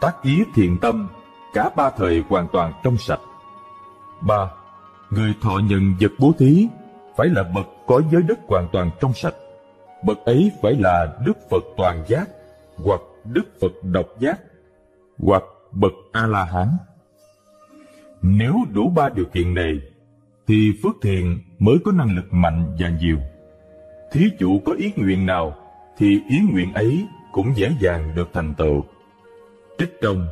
tác ý thiện tâm, cả ba thời hoàn toàn trong sạch. Ba, người thọ nhận vật bố thí phải là bậc có giới đức hoàn toàn trong sạch. Bậc ấy phải là Đức Phật toàn giác, hoặc Đức Phật độc giác, hoặc bậc A-la-hán. Nếu đủ ba điều kiện này, thì phước thiện mới có năng lực mạnh và nhiều. Thí chủ có ý nguyện nào, thì ý nguyện ấy cũng dễ dàng được thành tựu. Trích trong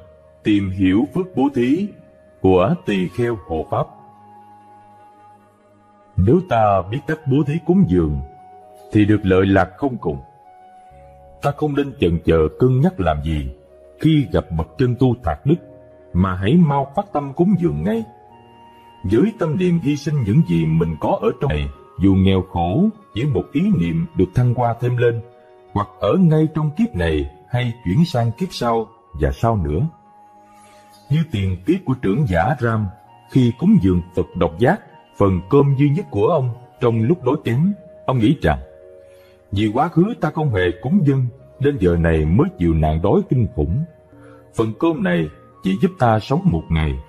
Tìm hiểu phước bố thí của Tỳ Kheo Hộ Pháp. Nếu ta biết cách bố thí cúng dường, thì được lợi lạc không cùng. Ta không nên chần chờ cân nhắc làm gì khi gặp bậc chân tu thạc đức, mà hãy mau phát tâm cúng dường ngay. Với tâm niệm hy sinh những gì mình có ở trong này, dù nghèo khổ, chỉ một ý niệm được thăng hoa thêm lên, hoặc ở ngay trong kiếp này hay chuyển sang kiếp sau và sau nữa. Như tiền kiếp của trưởng giả Ram khi cúng dường Phật Độc Giác, phần cơm duy nhất của ông trong lúc đói kém, ông nghĩ rằng vì quá khứ ta không hề cúng dâng đến giờ này mới chịu nạn đói kinh khủng. Phần cơm này chỉ giúp ta sống một ngày.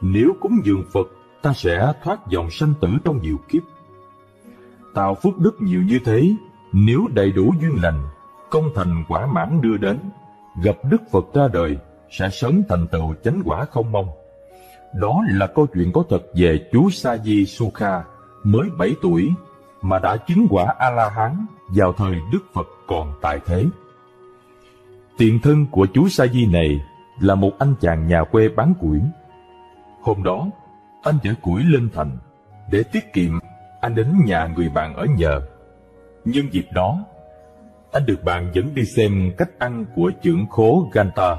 Nếu cúng dường Phật, ta sẽ thoát dòng sanh tử trong nhiều kiếp. Tạo phước đức nhiều như thế, nếu đầy đủ duyên lành, công thành quả mãn đưa đến, gặp Đức Phật ra đời, sẽ sớm thành tựu chánh quả không mong. Đó là câu chuyện có thật về chú Sa Di Sukha mới bảy tuổi mà đã chứng quả A-la-hán vào thời Đức Phật còn tại thế. Tiền thân của chú Sa Di này là một anh chàng nhà quê bán củi. Hôm đó, anh chở củi lên thành. Để tiết kiệm, anh đến nhà người bạn ở nhờ. Nhân dịp đó, anh được bạn dẫn đi xem cách ăn của trưởng khố Ganta.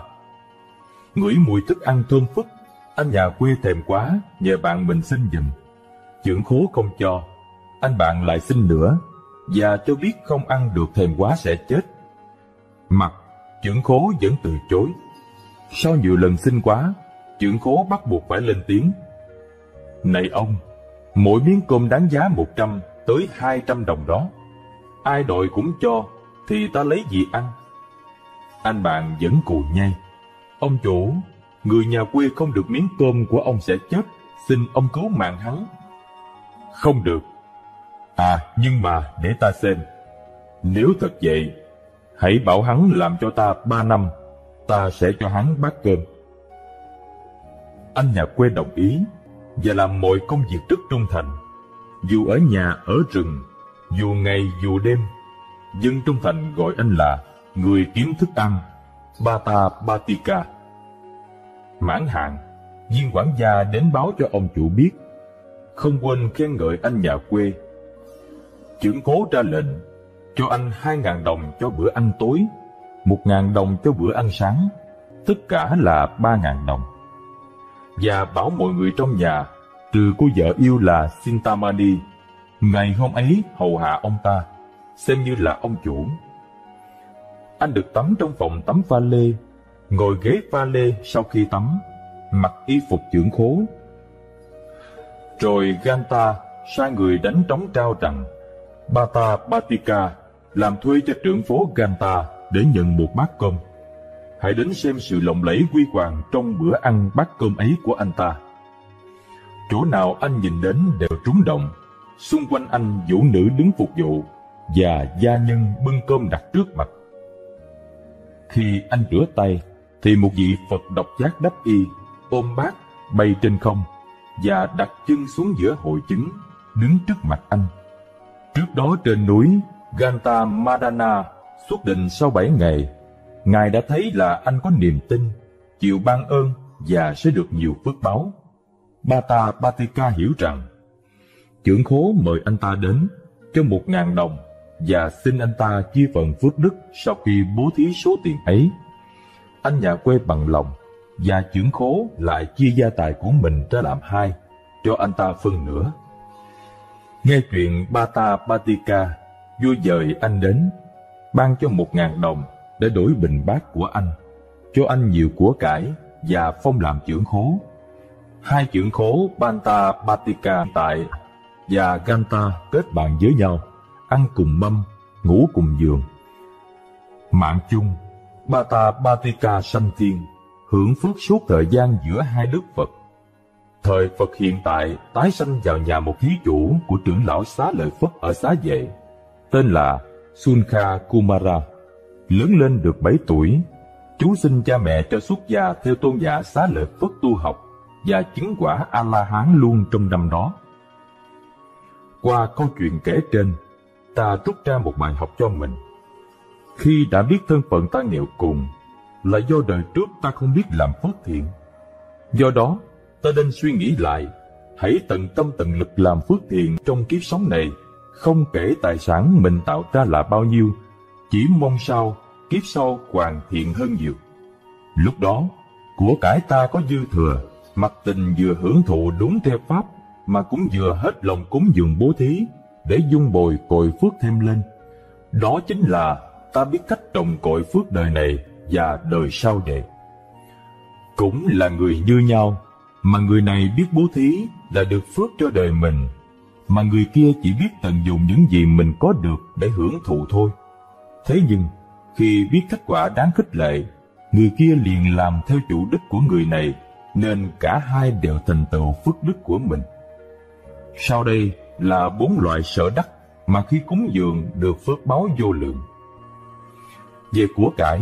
Ngửi mùi thức ăn thơm phức, anh nhà quê thèm quá, nhờ bạn mình xin giùm. Trưởng khố không cho, anh bạn lại xin nữa, và cho biết không ăn được thèm quá sẽ chết. Mặc, trưởng khố vẫn từ chối. Sau nhiều lần xin quá, trưởng khố bắt buộc phải lên tiếng. Này ông, mỗi miếng cơm đáng giá một trăm tới hai trăm đồng đó. Ai đòi cũng cho, thì ta lấy gì ăn? Anh bạn vẫn cù nhây. Ông chủ, người nhà quê không được miếng cơm của ông sẽ chết, xin ông cứu mạng hắn. Không được. À, nhưng mà để ta xem. Nếu thật vậy, hãy bảo hắn làm cho ta ba năm, ta sẽ cho hắn bát cơm. Anh nhà quê đồng ý và làm mọi công việc rất trung thành. Dù ở nhà ở rừng, dù ngày dù đêm, dân trung thành gọi anh là người kiếm thức ăn, Bata Batika. Mãn hạn, viên quản gia đến báo cho ông chủ biết, không quên khen ngợi anh nhà quê. Trưởng cố ra lệnh cho anh hai ngàn đồng cho bữa ăn tối, một ngàn đồng cho bữa ăn sáng, tất cả là ba ngàn đồng. Và bảo mọi người trong nhà, trừ cô vợ yêu là Sintamani, ngày hôm ấy hầu hạ ông ta, xem như là ông chủ. Anh được tắm trong phòng tắm pha lê, ngồi ghế pha lê sau khi tắm, mặc y phục trưởng khố. Rồi Ganta sai người đánh trống trao rằng Bata Batika làm thuê cho trưởng phố Ganta để nhận một bát cơm. Hãy đến xem sự lộng lẫy huy hoàng trong bữa ăn bát cơm ấy của anh ta. Chỗ nào anh nhìn đến đều trúng động. Xung quanh anh vũ nữ đứng phục vụ và gia nhân bưng cơm đặt trước mặt. Khi anh rửa tay thì một vị Phật Độc Giác đắp y, ôm bát bay trên không và đặt chân xuống giữa hội chứng, đứng trước mặt anh. Trước đó trên núi Ganta Madana xuất định sau bảy ngày, Ngài đã thấy là anh có niềm tin, chịu ban ơn và sẽ được nhiều phước báo. Bata Batika hiểu rằng trưởng khố mời anh ta đến cho một ngàn đồng và xin anh ta chia phần phước đức sau khi bố thí số tiền ấy. Anh nhà quê bằng lòng và trưởng khố lại chia gia tài của mình ra làm hai, cho anh ta phân nửa. Nghe chuyện Bata Batika vui vời, anh đến ban cho một ngàn đồng để đổi bình bát của anh, cho anh nhiều của cải và phong làm trưởng khố. Hai trưởng khố Bata Batika tại và Ganta kết bạn với nhau, ăn cùng mâm, ngủ cùng giường. Mạng chung, Bata Batika sanh thiên, hưởng phước suốt thời gian giữa hai đức Phật. Thời Phật hiện tại tái sanh vào nhà một thí chủ của trưởng lão Xá Lợi Phất ở Xá Vệ, tên là Sunkha Kumara. Lớn lên được bảy tuổi, chú xin cha mẹ cho xuất gia theo tôn giả Xá Lợi Phất tu học và chứng quả A-la-hán luôn trong năm đó. Qua câu chuyện kể trên, ta rút ra một bài học cho mình. Khi đã biết thân phận ta nghèo cùng, là do đời trước ta không biết làm phước thiện. Do đó, ta nên suy nghĩ lại, hãy tận tâm tận lực làm phước thiện trong kiếp sống này, không kể tài sản mình tạo ra là bao nhiêu, chỉ mong sao kiếp sau hoàn thiện hơn nhiều. Lúc đó, của cải ta có dư thừa, mặc tình vừa hưởng thụ đúng theo pháp, mà cũng vừa hết lòng cúng dường bố thí để dung bồi cội phước thêm lên. Đó chính là ta biết cách trồng cội phước đời này và đời sau vậy. Cũng là người như nhau, mà người này biết bố thí là được phước cho đời mình, mà người kia chỉ biết tận dụng những gì mình có được để hưởng thụ thôi. Thế nhưng, khi biết kết quả đáng khích lệ, người kia liền làm theo chủ đích của người này, nên cả hai đều thành tựu phước đức của mình. Sau đây là bốn loại sở đắc mà khi cúng dường được phước báo vô lượng. Về của cải,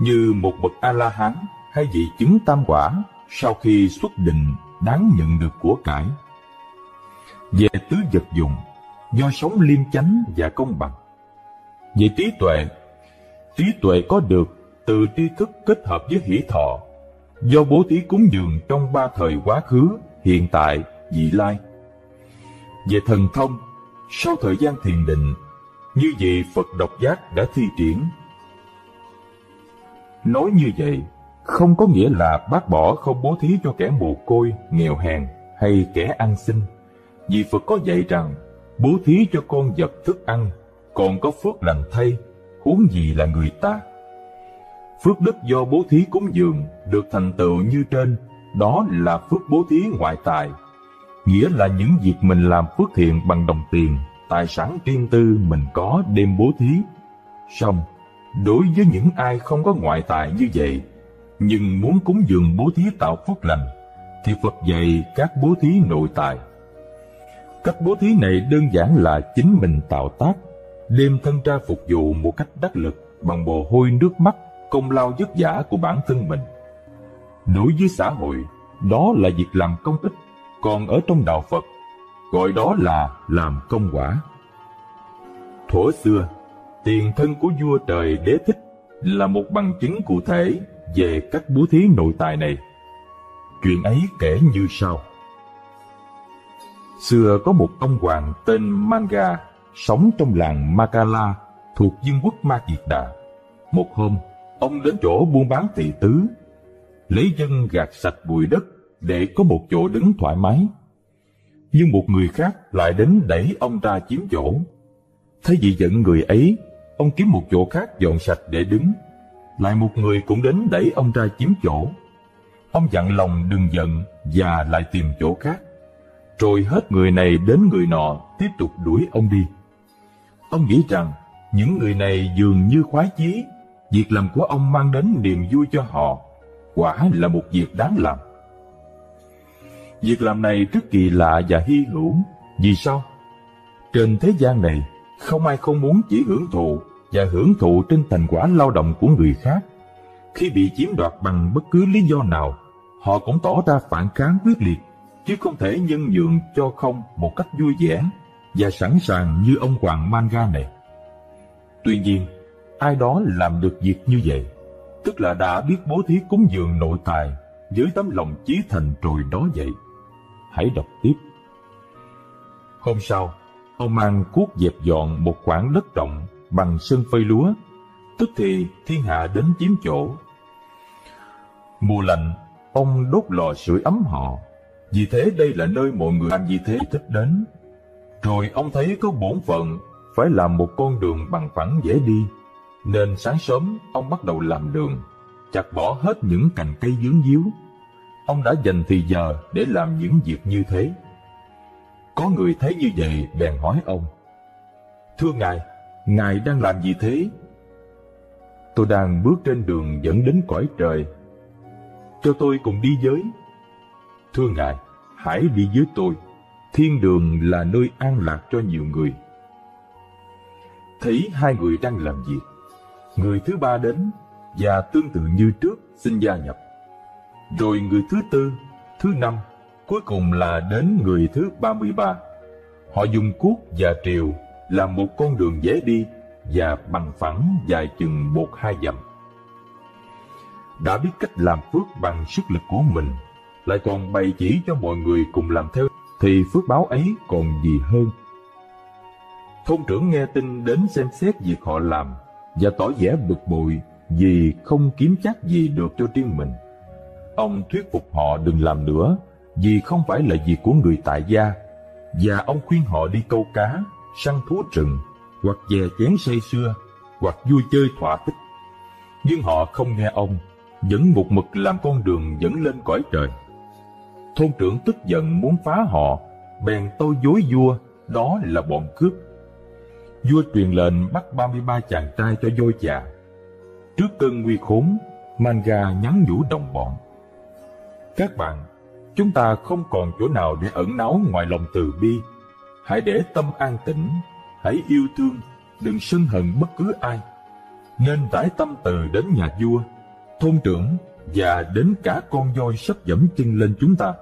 như một bậc A-la-hán hay vị chứng tam quả, sau khi xuất định đáng nhận được của cải. Về tứ vật dụng, do sống liêm chánh và công bằng. Về trí tuệ, trí tuệ có được từ tri thức kết hợp với hỷ thọ, do bố thí cúng dường trong ba thời quá khứ, hiện tại, vị lai. Về thần thông, sau thời gian thiền định, như vị Phật độc giác đã thi triển. Nói như vậy, không có nghĩa là bác bỏ không bố thí cho kẻ mồ côi, nghèo hèn hay kẻ ăn xin. Vì Phật có dạy rằng, bố thí cho con vật thức ăn, còn có phước lành thay, huống gì là người ta. Phước đức do bố thí cúng dường được thành tựu như trên, đó là phước bố thí ngoại tài, nghĩa là những việc mình làm phước thiện bằng đồng tiền, tài sản riêng tư mình có đem bố thí. Song, đối với những ai không có ngoại tài như vậy, nhưng muốn cúng dường bố thí tạo phước lành, thì Phật dạy các bố thí nội tài. Cách bố thí này đơn giản là chính mình tạo tác, đem thân ra phục vụ một cách đắc lực bằng mồ hôi nước mắt, công lao vất vả của bản thân mình. Đối với xã hội, đó là việc làm công ích, còn ở trong đạo Phật, gọi đó là làm công quả. Thuở xưa, tiền thân của vua trời Đế Thích là một bằng chứng cụ thể về cách bố thí nội tài này. Chuyện ấy kể như sau. Xưa có một ông hoàng tên Manga sống trong làng Makala thuộc vương quốc Ma Kiệt Đà. Một hôm, ông đến chỗ buôn bán tỳ tứ, lấy dân gạt sạch bụi đất để có một chỗ đứng thoải mái. Nhưng một người khác lại đến đẩy ông ra chiếm chỗ. Thế vì giận người ấy, ông kiếm một chỗ khác dọn sạch để đứng. Lại một người cũng đến đẩy ông ra chiếm chỗ. Ông dặn lòng đừng giận và lại tìm chỗ khác. Rồi hết người này đến người nọ tiếp tục đuổi ông đi. Ông nghĩ rằng những người này dường như khoái chí, việc làm của ông mang đến niềm vui cho họ, quả là một việc đáng làm. Việc làm này rất kỳ lạ và hy hữu. Vì sao? Trên thế gian này, không ai không muốn chỉ hưởng thụ và hưởng thụ trên thành quả lao động của người khác. Khi bị chiếm đoạt bằng bất cứ lý do nào, họ cũng tỏ ra phản kháng quyết liệt, chứ không thể nhân nhượng cho không một cách vui vẻ và sẵn sàng như ông hoàng Manga này. Tuy nhiên, ai đó làm được việc như vậy, tức là đã biết bố thí cúng dường nội tài với tấm lòng chí thành rồi đó vậy. Hãy đọc tiếp. Hôm sau, ông mang cuốc dẹp dọn một khoảng đất rộng bằng sân phơi lúa, tức thì thiên hạ đến chiếm chỗ. Mùa lạnh, ông đốt lò sưởi ấm họ, vì thế đây là nơi mọi người làm vì thế thích đến. Rồi ông thấy có bổn phận phải làm một con đường bằng phẳng dễ đi, nên sáng sớm ông bắt đầu làm đường, chặt bỏ hết những cành cây vướng víu. Ông đã dành thì giờ để làm những việc như thế. Có người thấy như vậy bèn hỏi ông: "Thưa ngài, ngài đang làm gì thế?" "Tôi đang bước trên đường dẫn đến cõi trời." "Cho tôi cùng đi với." "Thưa ngài, hãy đi với tôi. Thiên đường là nơi an lạc cho nhiều người." Thấy hai người đang làm việc, người thứ ba đến và tương tự như trước xin gia nhập. Rồi người thứ tư, thứ năm, cuối cùng là đến người thứ ba mươi ba. Họ dùng cuốc và triều làm một con đường dễ đi và bằng phẳng dài chừng một hai dặm. Đã biết cách làm phước bằng sức lực của mình, lại còn bày chỉ cho mọi người cùng làm theo, thì phước báo ấy còn gì hơn. Thôn trưởng nghe tin đến xem xét việc họ làm và tỏ vẻ bực bội vì không kiếm chắc gì được cho riêng mình. Ông thuyết phục họ đừng làm nữa vì không phải là việc của người tại gia, và ông khuyên họ đi câu cá, săn thú rừng hoặc dè chén say sưa hoặc vui chơi thỏa thích. Nhưng họ không nghe ông, vẫn một mực làm con đường dẫn lên cõi trời. Thôn trưởng tức giận muốn phá họ, bèn tâu dối vua, đó là bọn cướp. Vua truyền lệnh bắt ba mươi ba chàng trai cho voi chà. Trước cơn nguy khốn, Manga nhắn nhủ đồng bọn: các bạn, chúng ta không còn chỗ nào để ẩn náu ngoài lòng từ bi. Hãy để tâm an tĩnh, hãy yêu thương, đừng sân hận bất cứ ai. Nên rải tâm từ đến nhà vua, thôn trưởng và đến cả con voi sắp dẫm chân lên chúng ta.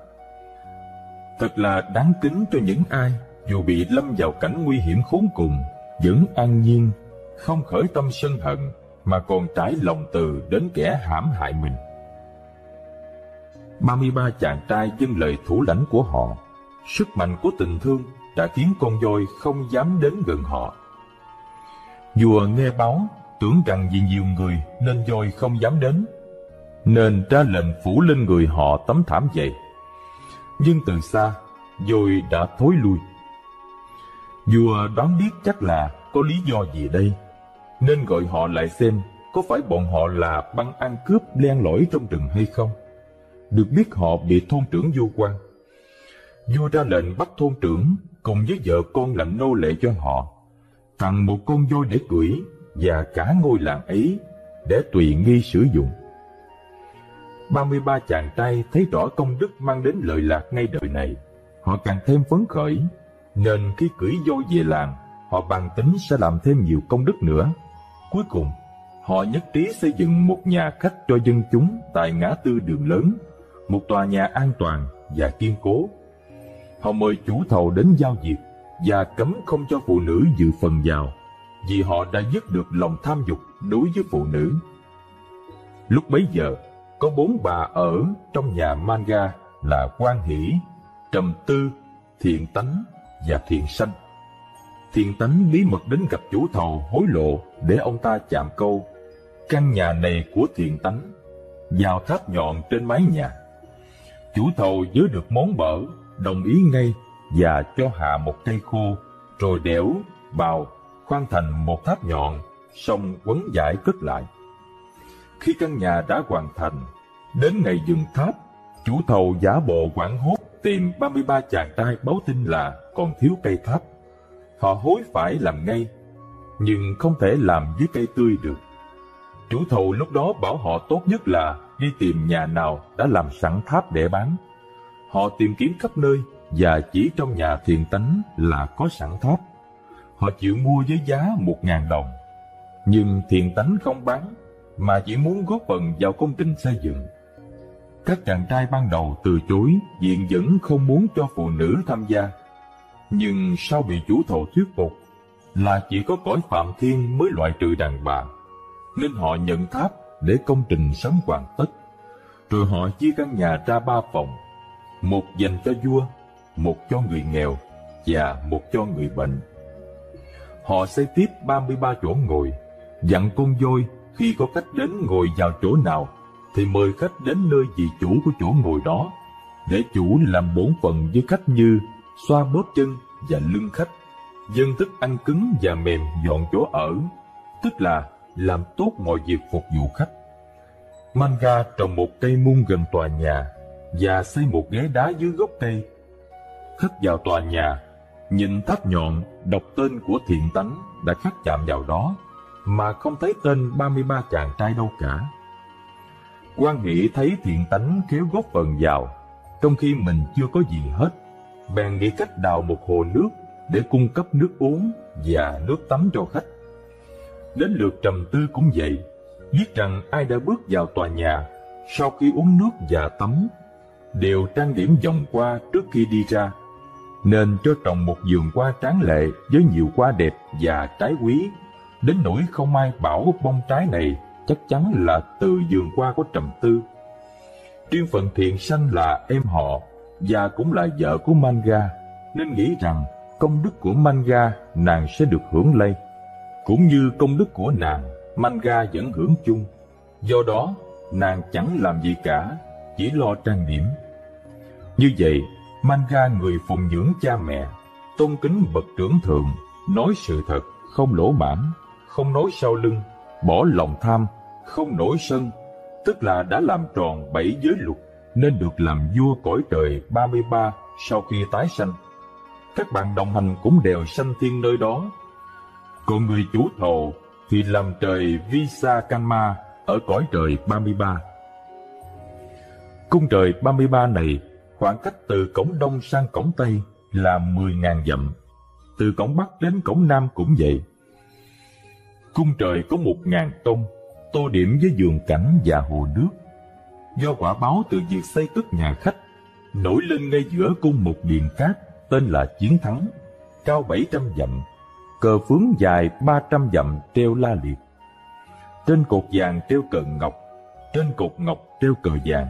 Thật là đáng kính cho những ai dù bị lâm vào cảnh nguy hiểm khốn cùng, vẫn an nhiên, không khởi tâm sân hận, mà còn trải lòng từ đến kẻ hãm hại mình. ba mươi ba chàng trai dâng lời thủ lãnh của họ. Sức mạnh của tình thương đã khiến con voi không dám đến gần họ. Vua nghe báo, tưởng rằng vì nhiều người nên voi không dám đến, nên ra lệnh phủ lên người họ tấm thảm dày. Nhưng từ xa, voi đã thối lui. Vua đoán biết chắc là có lý do gì đây, nên gọi họ lại xem có phải bọn họ là băng ăn cướp len lỏi trong rừng hay không. Được biết họ bị thôn trưởng vu oan, vua ra lệnh bắt thôn trưởng cùng với vợ con làm nô lệ cho họ, tặng một con voi để cưỡi và cả ngôi làng ấy để tùy nghi sử dụng. ba mươi ba chàng trai thấy rõ công đức mang đến lợi lạc ngay đời này, họ càng thêm phấn khởi, nên khi cưỡi voi về làng, họ bàn tính sẽ làm thêm nhiều công đức nữa. Cuối cùng, họ nhất trí xây dựng một nhà khách cho dân chúng tại ngã tư đường lớn, một tòa nhà an toàn và kiên cố. Họ mời chủ thầu đến giao việc và cấm không cho phụ nữ dự phần vào, vì họ đã dứt được lòng tham dục đối với phụ nữ. Lúc bấy giờ, có bốn bà ở trong nhà Manga là Quan Hỷ, Trầm Tư, Thiện Tánh và Thiện Sanh. Thiện Tánh bí mật đến gặp chủ thầu hối lộ để ông ta chạm câu: căn nhà này của Thiện Tánh, vào tháp nhọn trên mái nhà. Chủ thầu nhớ được món bở, đồng ý ngay và cho hạ một cây khô, rồi đẽo, bào, khoan thành một tháp nhọn, xong quấn vải cất lại. Khi căn nhà đã hoàn thành, đến ngày dựng tháp, chủ thầu giả bộ hoảng hốt tìm ba mươi ba chàng trai báo tin là còn thiếu cây tháp. Họ hối phải làm ngay, nhưng không thể làm dưới cây tươi được. Chủ thầu lúc đó bảo họ tốt nhất là đi tìm nhà nào đã làm sẵn tháp để bán. Họ tìm kiếm khắp nơi và chỉ trong nhà Thiện Tánh là có sẵn tháp. Họ chịu mua với giá một ngàn đồng, nhưng Thiện Tánh không bán, mà chỉ muốn góp phần vào công trình xây dựng. Các chàng trai ban đầu từ chối vì vẫn không muốn cho phụ nữ tham gia, nhưng sau bị chủ thầu thuyết phục là chỉ có cõi Phạm Thiên mới loại trừ đàn bà, nên họ nhận tháp để công trình sớm hoàn tất. Rồi họ chia căn nhà ra ba phòng, một dành cho vua, một cho người nghèo và một cho người bệnh. Họ xây tiếp ba mươi ba chỗ ngồi, dặn con voi khi có khách đến ngồi vào chỗ nào thì mời khách đến nơi vị chủ của chỗ ngồi đó, để chủ làm bổn phận với khách như xoa bóp chân và lưng khách, dâng thức ăn cứng và mềm dọn chỗ ở, tức là làm tốt mọi việc phục vụ khách. Manga trồng một cây mung gần tòa nhà và xây một ghế đá dưới gốc cây. Khách vào tòa nhà, nhìn tháp nhọn đọc tên của Thiện Tánh đã khắc chạm vào đó, mà không thấy tên ba mươi ba chàng trai đâu cả. Quan Hỷ thấy Thiện Tánh khéo góp phần vào, trong khi mình chưa có gì hết, bèn nghĩ cách đào một hồ nước để cung cấp nước uống và nước tắm cho khách. Đến lượt Trầm Tư cũng vậy, viết rằng ai đã bước vào tòa nhà sau khi uống nước và tắm đều trang điểm vòng qua trước khi đi ra, nên cho trồng một vườn hoa tráng lệ với nhiều hoa đẹp và trái quý, đến nỗi không ai bảo bông trái này chắc chắn là từ vườn hoa của Trầm Tư. Riêng phần Thiện Sanh là em họ và cũng là vợ của Manga, nên nghĩ rằng công đức của Manga nàng sẽ được hưởng lây, cũng như công đức của nàng Manga vẫn hưởng chung. Do đó nàng chẳng làm gì cả, chỉ lo trang điểm. Như vậy, Manga, người phụng dưỡng cha mẹ, tôn kính bậc trưởng thượng, nói sự thật, không lỗ mãng, không nối sau lưng, bỏ lòng tham, không nổi sân, tức là đã làm tròn bảy giới luật, nên được làm vua cõi trời ba mươi ba sau khi tái sanh. Các bạn đồng hành cũng đều sanh thiên nơi đó. Còn người chủ thầu thì làm trời Visakamma ở cõi trời ba mươi ba. Cung trời ba mươi ba này, khoảng cách từ cổng đông sang cổng tây là mười nghìn dặm, từ cổng bắc đến cổng nam cũng vậy. Cung trời có một nghìn tông, tô điểm với vườn cảnh và hồ nước. Do quả báo từ việc xây cất nhà khách, nổi lên ngay giữa cung một điện cát tên là Chiến Thắng, cao bảy trăm dặm, cờ phướng dài ba trăm dặm treo la liệt. Trên cột vàng treo cờ ngọc, trên cột ngọc treo cờ vàng,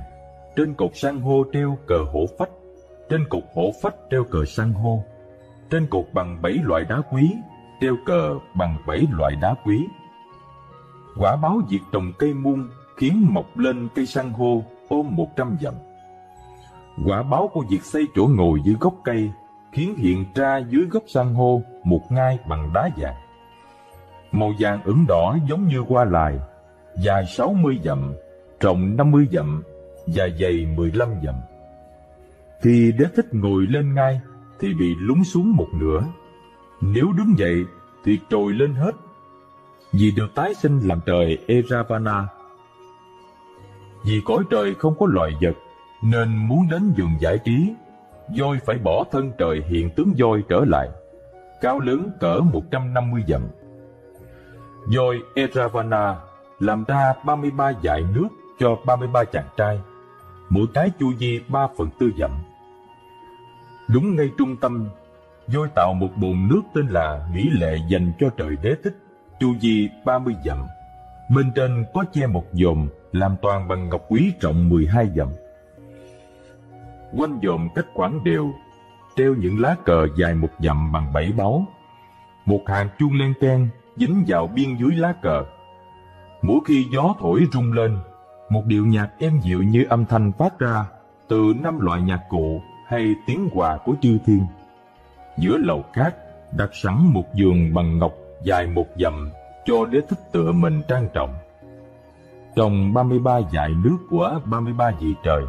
trên cột san hô treo cờ hổ phách, trên cột hổ phách treo cờ san hô, trên cột bằng bảy loại đá quý treo cờ bằng bảy loại đá quý. Quả báo việc trồng cây muôn khiến mọc lên cây san hô ôm một trăm dặm. Quả báo của việc xây chỗ ngồi dưới gốc cây khiến hiện ra dưới gốc san hô một ngai bằng đá vàng, màu vàng ửng đỏ giống như hoa lài, dài sáu mươi dặm, rộng năm mươi dặm và dày mười lăm dặm. Khi Đế Thích ngồi lên ngai thì bị lún xuống một nửa, nếu đứng dậy thì trồi lên hết, vì được tái sinh làm trời Eravana. Vì cõi trời không có loài vật nên muốn đến vườn giải trí, voi phải bỏ thân trời hiện tướng voi trở lại, cao lớn cỡ một trăm năm mươi dặm. Voi Eravana làm ra ba mươi ba dải nước cho ba mươi ba chàng trai, mỗi cái chu vi ba phần tư dặm. Đúng ngay trung tâm, voi tạo một bồn nước tên là Mỹ Lệ dành cho trời Đế Thích, chu vi ba mươi dặm. Bên trên có che một dòm làm toàn bằng ngọc quý rộng mười hai dặm. Quanh dòm cách khoảng đều, treo những lá cờ dài một dặm bằng bảy báu. Một hàng chuông len keng dính vào biên dưới lá cờ. Mỗi khi gió thổi rung lên, một điệu nhạc êm dịu như âm thanh phát ra từ năm loại nhạc cụ hay tiếng hòa của chư thiên. Giữa lầu cát đặt sẵn một giường bằng ngọc dài một dặm cho Đế Thích tựa mình trang trọng. Trong ba mươi ba dải nước của ba mươi ba vị trời,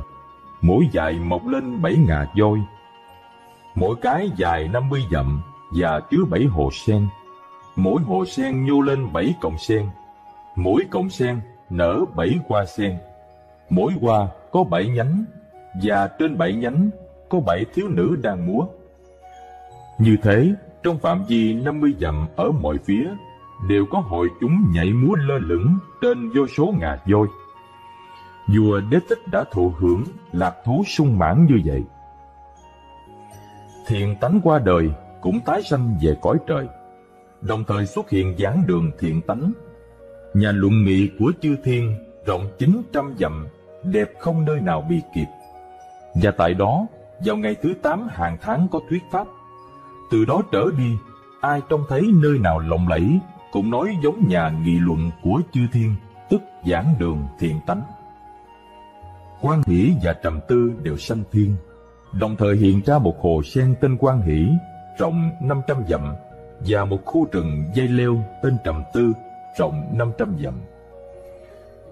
mỗi dải mọc lên bảy ngà voi, mỗi cái dài năm mươi dặm và chứa bảy hồ sen. Mỗi hồ sen nhô lên bảy cọng sen, mỗi cọng sen nở bảy hoa sen, mỗi hoa có bảy nhánh, và trên bảy nhánh có bảy thiếu nữ đang múa. Như thế, trong phạm vi năm mươi dặm ở mọi phía đều có hội chúng nhảy múa lơ lửng trên vô số ngà voi. Vua Đế Thích đã thụ hưởng lạc thú sung mãn như vậy. Thiện tánh qua đời cũng tái sanh về cõi trời, đồng thời xuất hiện giảng đường thiện tánh. Nhà luận nghị của chư thiên rộng chín trăm dặm, đẹp không nơi nào bị kịp. Và tại đó, vào ngày thứ tám hàng tháng có thuyết pháp. Từ đó trở đi, ai trông thấy nơi nào lộng lẫy cũng nói giống nhà nghị luận của chư thiên, tức giảng đường thiện tánh. Quan Hỷ và Trầm Tư đều sanh thiên, đồng thời hiện ra một hồ sen tên Quan Hỷ, rộng năm trăm dặm, và một khu rừng dây leo tên Trầm Tư, rộng năm trăm dặm.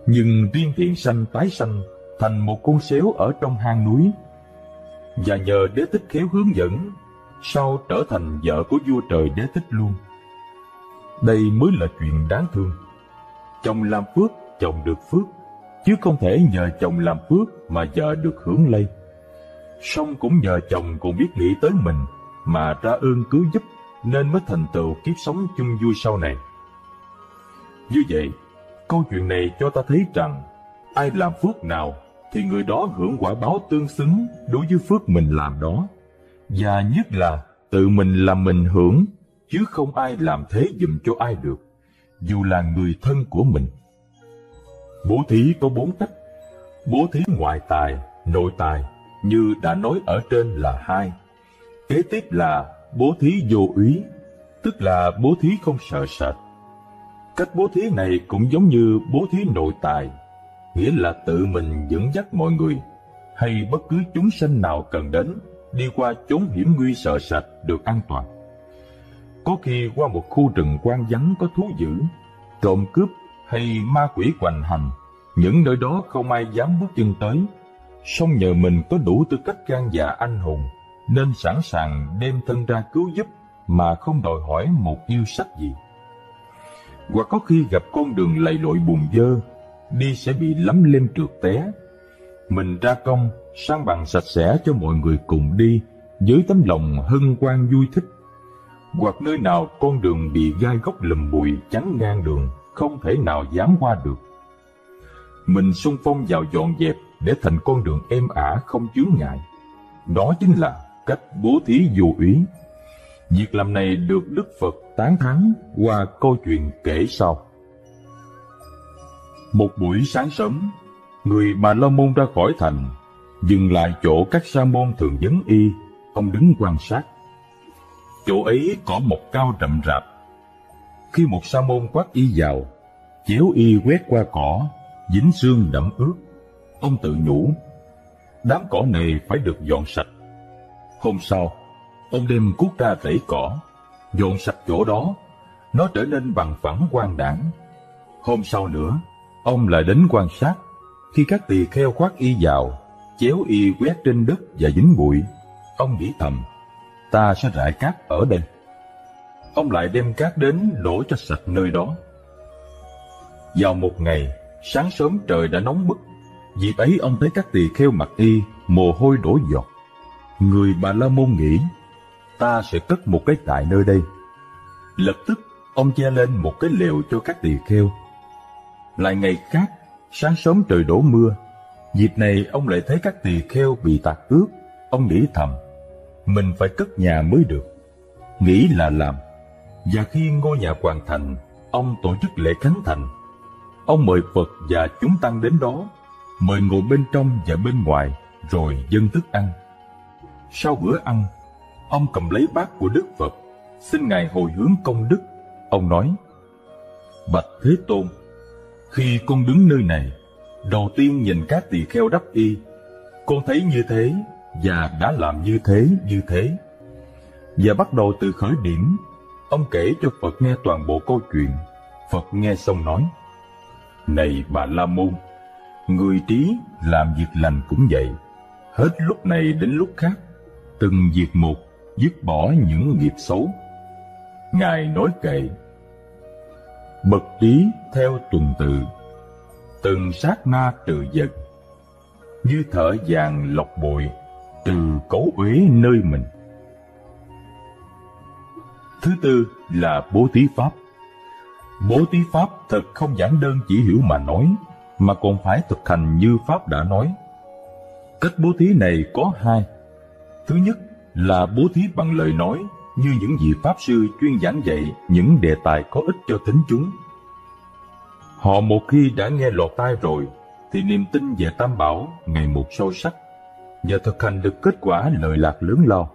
Nhưng riêng thiện sanh tái sanh thành một con sếu ở trong hang núi, và nhờ Đế Thích khéo hướng dẫn, sau trở thành vợ của vua trời Đế Thích luôn. Đây mới là chuyện đáng thương. Chồng làm phước, chồng được phước, chứ không thể nhờ chồng làm phước mà vợ được hưởng lây. Song cũng nhờ chồng còn biết nghĩ tới mình mà ra ơn cứu giúp, nên mới thành tựu kiếp sống chung vui sau này. Như vậy, câu chuyện này cho ta thấy rằng ai làm phước nào thì người đó hưởng quả báo tương xứng đối với phước mình làm đó. Và nhất là tự mình làm mình hưởng, chứ không ai làm thế giùm cho ai được, dù là người thân của mình. Bố thí có bốn cách. Bố thí ngoại tài, nội tài, như đã nói ở trên là hai. Kế tiếp là bố thí vô úy, tức là bố thí không sợ sệt. Cách bố thí này cũng giống như bố thí nội tài, nghĩa là tự mình dẫn dắt mọi người, hay bất cứ chúng sanh nào cần đến, đi qua chốn hiểm nguy sợ sệt được an toàn. Có khi qua một khu rừng hoang vắng có thú dữ, trộm cướp hay ma quỷ hoành hành, những nơi đó không ai dám bước chân tới. Song nhờ mình có đủ tư cách gan dạ anh hùng, nên sẵn sàng đem thân ra cứu giúp mà không đòi hỏi một yêu sách gì. Hoặc có khi gặp con đường lầy lội bùn dơ, đi sẽ bị lấm lem trượt té. Mình ra công, san bằng sạch sẽ cho mọi người cùng đi, với tấm lòng hân hoan vui thích. Hoặc nơi nào con đường bị gai góc lùm bụi chắn ngang đường, không thể nào dám qua được, mình xung phong vào dọn dẹp để thành con đường êm ả không chướng ngại. Đó chính là cách bố thí vô úy. Việc làm này được Đức Phật tán thán qua câu chuyện kể sau. Một buổi sáng sớm, người Bà La Môn ra khỏi thành, dừng lại chỗ các sa môn thường vấn y, ông đứng quan sát. Chỗ ấy có một cao rậm rạp. Khi một sa môn khoác y vào, chéo y quét qua cỏ, dính xương đẫm ướt. Ông tự nhủ, đám cỏ này phải được dọn sạch. Hôm sau, ông đem cuốc ra rẫy cỏ, dọn sạch chỗ đó, nó trở nên bằng phẳng quang đãng. Hôm sau nữa, ông lại đến quan sát, khi các tỳ kheo khoác y vào, chéo y quét trên đất và dính bụi. Ông nghĩ thầm, ta sẽ rải cát ở đây. Ông lại đem cát đến đổ cho sạch nơi đó. Vào một ngày, sáng sớm trời đã nóng bức. Dịp ấy ông thấy các tỳ kheo mặc y, mồ hôi đổ giọt. Người Bà La Môn nghĩ, ta sẽ cất một cái trại nơi đây. Lập tức, ông che lên một cái lều cho các tỳ kheo. Lại ngày khác, sáng sớm trời đổ mưa. Dịp này ông lại thấy các tỳ kheo bị tạt ướt. Ông nghĩ thầm, mình phải cất nhà mới được. Nghĩ là làm. Và khi ngôi nhà hoàn thành, ông tổ chức lễ khánh thành. Ông mời Phật và chúng tăng đến đó, mời ngồi bên trong và bên ngoài, rồi dâng thức ăn. Sau bữa ăn, ông cầm lấy bát của Đức Phật, xin Ngài hồi hướng công đức. Ông nói, bạch Thế Tôn, khi con đứng nơi này, đầu tiên nhìn các tỳ kheo đắp y, con thấy như thế và đã làm như thế như thế. Và bắt đầu từ khởi điểm, ông kể cho Phật nghe toàn bộ câu chuyện. Phật nghe xong nói, này Bà La Môn, người trí làm việc lành cũng vậy, hết lúc này đến lúc khác, từng việc một, dứt bỏ những nghiệp xấu. Ngài nói kệ, bậc trí theo tuần tự, từng sát na trừ giận, như thở vàng lọc bụi, từ cấu uế nơi mình. Thứ tư là bố thí pháp. Bố thí pháp thật không giản đơn chỉ hiểu mà nói, mà còn phải thực hành như Pháp đã nói. Cách bố thí này có hai. Thứ nhất là bố thí bằng lời nói, như những vị Pháp sư chuyên giảng dạy những đề tài có ích cho thính chúng. Họ một khi đã nghe lọt tai rồi, thì niềm tin về Tam Bảo ngày một sâu sắc, và thực hành được kết quả lợi lạc lớn lao.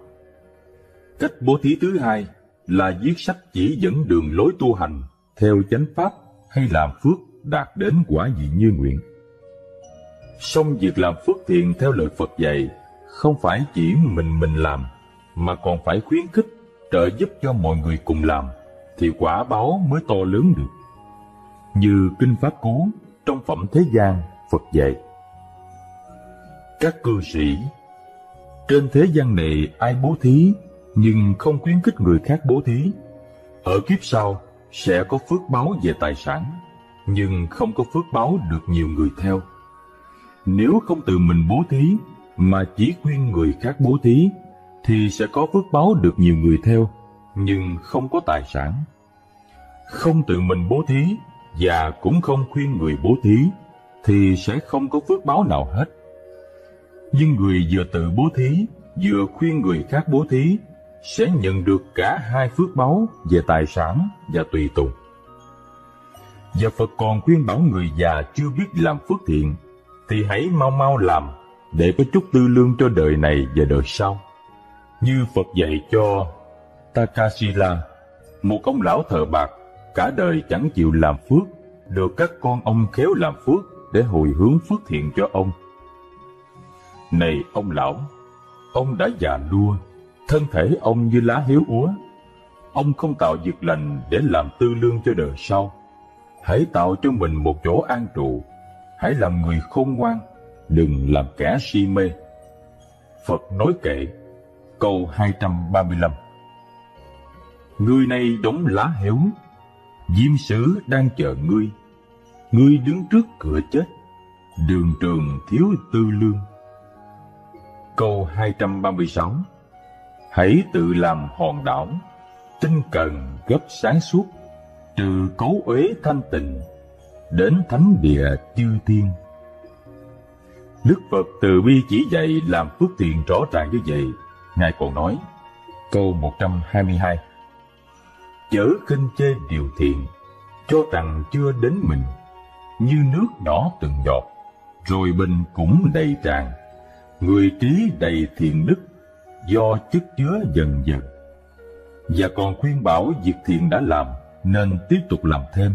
Cách bố thí thứ hai là viết sách chỉ dẫn đường lối tu hành, theo chánh Pháp hay làm phước đạt đến quả vị như nguyện. Song việc làm phước thiện theo lời Phật dạy không phải chỉ mình mình làm, mà còn phải khuyến khích, trợ giúp cho mọi người cùng làm, thì quả báo mới to lớn được. Như Kinh Pháp Cú trong Phẩm Thế gian, Phật dạy, các cư sĩ, trên thế gian này ai bố thí nhưng không khuyến khích người khác bố thí, ở kiếp sau sẽ có phước báo về tài sản, nhưng không có phước báo được nhiều người theo. Nếu không tự mình bố thí mà chỉ khuyên người khác bố thí, thì sẽ có phước báo được nhiều người theo, nhưng không có tài sản. Không tự mình bố thí và cũng không khuyên người bố thí, thì sẽ không có phước báo nào hết. Nhưng người vừa tự bố thí vừa khuyên người khác bố thí, sẽ nhận được cả hai phước báo về tài sản và tùy tùng. Và Phật còn khuyên bảo người già chưa biết làm phước thiện thì hãy mau mau làm, để có chút tư lương cho đời này và đời sau. Như Phật dạy cho Takasila, một ông lão thờ bạc, cả đời chẳng chịu làm phước, được các con ông khéo làm phước để hồi hướng phước thiện cho ông. Này ông lão, ông đã già nua, thân thể ông như lá héo úa. ông không tạo việc lành để làm tư lương cho đời sau. Hãy tạo cho mình một chỗ an trụ. Hãy làm người khôn ngoan, đừng làm kẻ si mê. Phật nói kệ, câu hai trăm ba mươi lăm. Ngươi nay đóng lá héo, diêm sứ đang chờ ngươi. Ngươi đứng trước cửa chết, đường trường thiếu tư lương. Câu hai trăm ba mươi sáu. Hãy tự làm hòn đảo, tinh cần gấp sáng suốt, trừ cấu uế thanh tịnh, đến thánh địa chư thiên. Đức Phật từ bi chỉ dạy làm phước thiện rõ ràng như vậy. Ngài còn nói, câu một trăm hai mươi hai, chớ khinh chê điều thiện, cho rằng chưa đến mình, như nước nhỏ từng giọt, rồi bình cũng đầy tràn. Người trí đầy thiện đức, do chất chứa dần dần. Và còn khuyên bảo việc thiện đã làm nên tiếp tục làm thêm.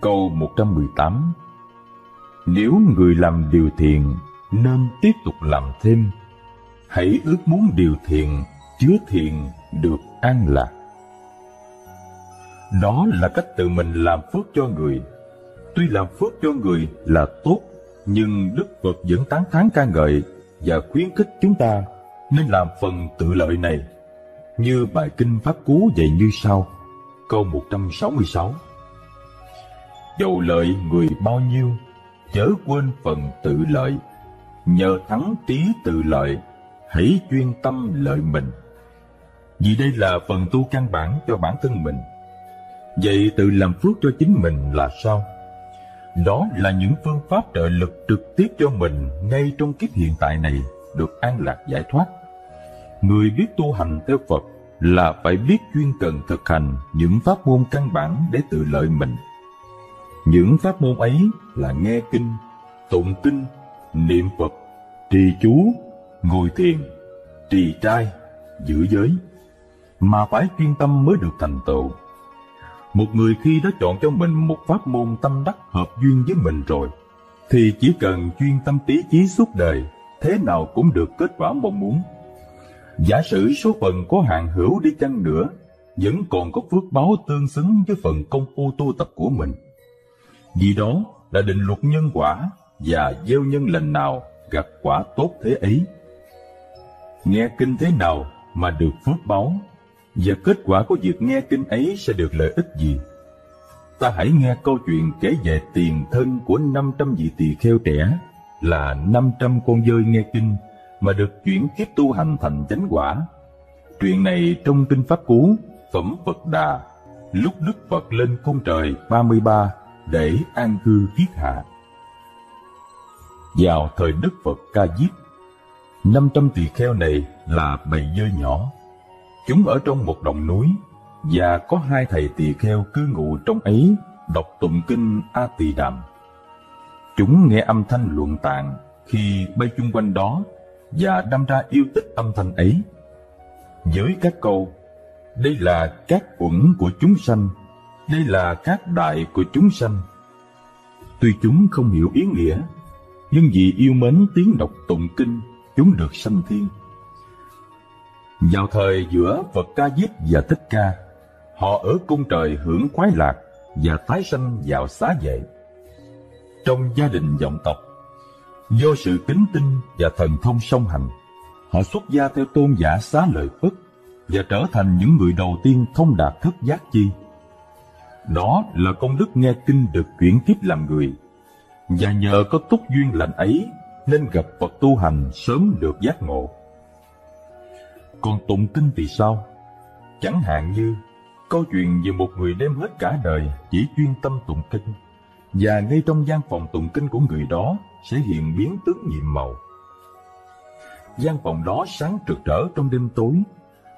Câu một trăm mười tám, nếu người làm điều thiện nên tiếp tục làm thêm. Hãy ước muốn điều thiện, chứa thiện được an lạc. Đó là cách tự mình làm phước cho người. Tuy làm phước cho người là tốt, nhưng Đức Phật vẫn tán thán ca ngợi và khuyến khích chúng ta nên làm phần tự lợi này, như bài Kinh Pháp Cú dạy như sau, câu một trăm sáu mươi sáu. Dầu lợi người bao nhiêu, chớ quên phần tự lợi. Nhờ thắng trí tự lợi, hãy chuyên tâm lợi mình. Vì đây là phần tu căn bản cho bản thân mình. Vậy tự làm phước cho chính mình là sao? Đó là những phương pháp trợ lực trực tiếp cho mình ngay trong kiếp hiện tại này được an lạc giải thoát. Người biết tu hành theo Phật là phải biết chuyên cần thực hành những pháp môn căn bản để tự lợi mình. Những pháp môn ấy là nghe kinh, tụng kinh, niệm Phật, trì chú, ngồi thiền, trì trai, giữ giới, mà phải chuyên tâm mới được thành tựu. Một người khi đã chọn cho mình một pháp môn tâm đắc hợp duyên với mình rồi, thì chỉ cần chuyên tâm tí chí suốt đời, thế nào cũng được kết quả mong muốn. Giả sử số phận có hạn hữu đi chăng nữa, vẫn còn có phước báo tương xứng với phần công phu tu tập của mình. Vì đó là định luật nhân quả, và gieo nhân lành nào gặt quả tốt thế ấy. Nghe kinh thế nào mà được phước báo, và kết quả của việc nghe kinh ấy sẽ được lợi ích gì? Ta hãy nghe câu chuyện kể về tiền thân của năm trăm vị tỳ kheo trẻ, là năm trăm con dơi nghe kinh mà được chuyển kiếp tu hành thành chánh quả. Chuyện này trong Kinh Pháp Cú, Phẩm Phật Đà, lúc Đức Phật lên cung trời ba mươi ba để an cư kiết hạ. Vào thời Đức Phật Ca Diếp, năm trăm tỳ kheo này là bầy dơi nhỏ. Chúng ở trong một đồng núi, và có hai thầy tỳ kheo cư ngụ trong ấy, đọc tụng kinh A Tỳ Đàm. Chúng nghe âm thanh luận tạng khi bay chung quanh đó, và đâm ra yêu thích âm thanh ấy. Với các câu, đây là các uẩn của chúng sanh, đây là các đại của chúng sanh. Tuy chúng không hiểu ý nghĩa, nhưng vì yêu mến tiếng đọc tụng kinh, chúng được sanh thiên. Vào thời giữa Phật Ca Diếp và Thích Ca, họ ở cung trời hưởng khoái lạc và tái sanh vào xá vệ. Trong gia đình dòng tộc, do sự kính tinh và thần thông song hành, họ xuất gia theo tôn giả Xá Lợi Phất và trở thành những người đầu tiên thông đạt thất giác chi. Đó là công đức nghe kinh được chuyển kiếp làm người, và nhờ có túc duyên lành ấy nên gặp Phật tu hành sớm được giác ngộ. Còn tụng kinh thì sao? Chẳng hạn như câu chuyện về một người đem hết cả đời chỉ chuyên tâm tụng kinh, và ngay trong gian phòng tụng kinh của người đó sẽ hiện biến tướng nhiệm màu. Gian phòng đó sáng rực rỡ trong đêm tối,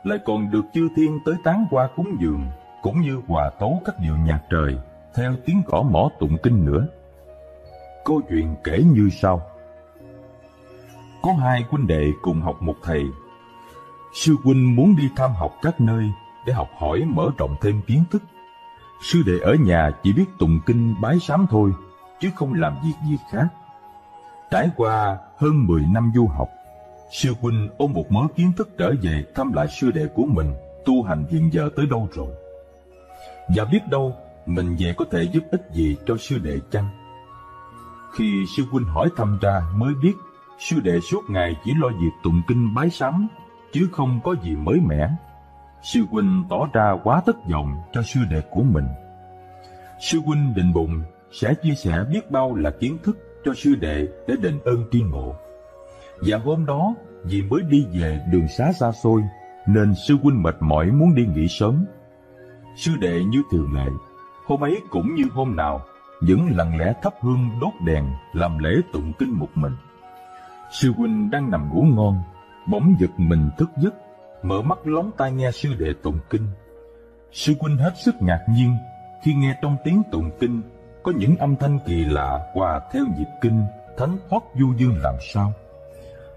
lại còn được chư thiên tới tán qua cúng dường, cũng như hòa tấu các điệu nhạc trời theo tiếng gõ mõ tụng kinh nữa. Câu chuyện kể như sau. Có hai huynh đệ cùng học một thầy. Sư huynh muốn đi tham học các nơi để học hỏi mở rộng thêm kiến thức. Sư đệ ở nhà chỉ biết tụng kinh bái sám thôi, chứ không làm việc gì khác. Trải qua hơn mười năm du học, sư huynh ôm một mớ kiến thức trở về thăm lại sư đệ của mình tu hành hiện giờ tới đâu rồi? Và biết đâu mình về có thể giúp ích gì cho sư đệ chăng? Khi sư huynh hỏi thăm ra mới biết sư đệ suốt ngày chỉ lo việc tụng kinh bái sám chứ không có gì mới mẻ. Sư huynh tỏ ra quá thất vọng cho sư đệ của mình. Sư huynh định bụng sẽ chia sẻ biết bao là kiến thức cho sư đệ để đền ơn tri ngộ. Và hôm đó vì mới đi về đường xá xa xôi nên sư huynh mệt mỏi muốn đi nghỉ sớm. Sư đệ như thường lệ, hôm ấy cũng như hôm nào, vẫn lặng lẽ thắp hương đốt đèn làm lễ tụng kinh một mình. Sư huynh đang nằm ngủ ngon, bỗng giật mình thức giấc, mở mắt lóng tai nghe sư đệ tụng kinh. Sư huynh hết sức ngạc nhiên khi nghe trong tiếng tụng kinh có những âm thanh kỳ lạ hòa theo nhịp kinh thánh thoát du dương làm sao.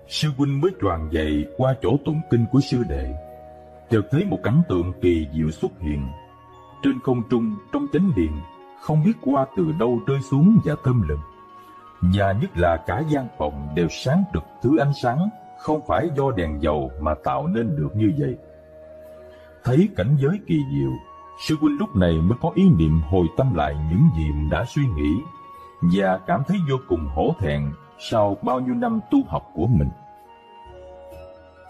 Sư huynh mới choàng dậy qua chỗ tụng kinh của sư đệ, chợt thấy một cảnh tượng kỳ diệu xuất hiện. Trên không trung trong chánh điện, không biết qua từ đâu rơi xuống và thơm lừng, và nhất là cả gian phòng đều sáng rực thứ ánh sáng không phải do đèn dầu mà tạo nên được như vậy. Thấy cảnh giới kỳ diệu, sư huynh lúc này mới có ý niệm hồi tâm lại những gì mình đã suy nghĩ, và cảm thấy vô cùng hổ thẹn sau bao nhiêu năm tu học của mình.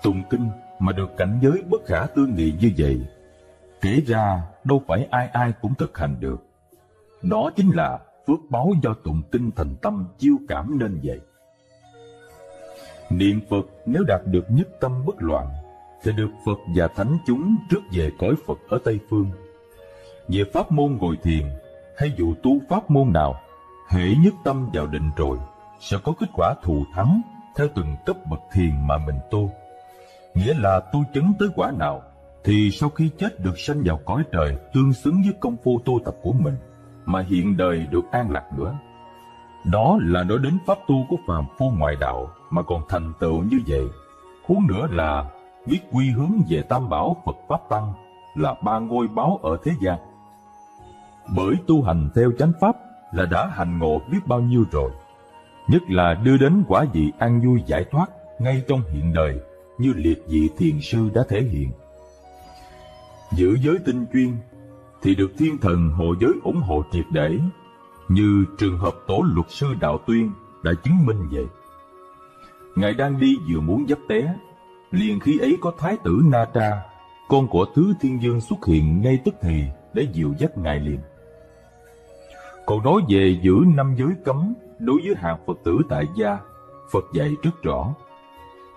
Tụng kinh mà được cảnh giới bất khả tư nghị như vậy, kể ra đâu phải ai ai cũng thực hành được. Đó chính là phước báo do tụng kinh thành tâm chiêu cảm nên vậy. Niệm Phật nếu đạt được nhất tâm bất loạn thì được Phật và thánh chúng rước về cõi Phật ở Tây Phương. Về pháp môn ngồi thiền hay dù tu pháp môn nào, hễ nhất tâm vào định rồi sẽ có kết quả thù thắng theo từng cấp bậc thiền mà mình tu. Nghĩa là tu chứng tới quả nào thì sau khi chết được sanh vào cõi trời tương xứng với công phu tu tập của mình, mà hiện đời được an lạc nữa. Đó là nói đến pháp tu của phàm phu ngoại đạo mà còn thành tựu như vậy, huống nữa là biết quy hướng về Tam Bảo Phật Pháp Tăng, là ba ngôi báo ở thế gian. Bởi tu hành theo chánh pháp là đã hành ngộ biết bao nhiêu rồi, nhất là đưa đến quả vị an vui giải thoát ngay trong hiện đời, như liệt vị thiền sư đã thể hiện. Giữ giới tinh chuyên thì được thiên thần hộ giới ủng hộ triệt để, như trường hợp tổ luật sư Đạo Tuyên đã chứng minh vậy. Ngài đang đi vừa muốn giáp té, liền khi ấy có thái tử Na Tra, con của Thứ Thiên Vương xuất hiện ngay tức thì để dìu dắt ngài liền. Còn nói về giữ năm giới cấm đối với hàng Phật tử tại gia, Phật dạy rất rõ.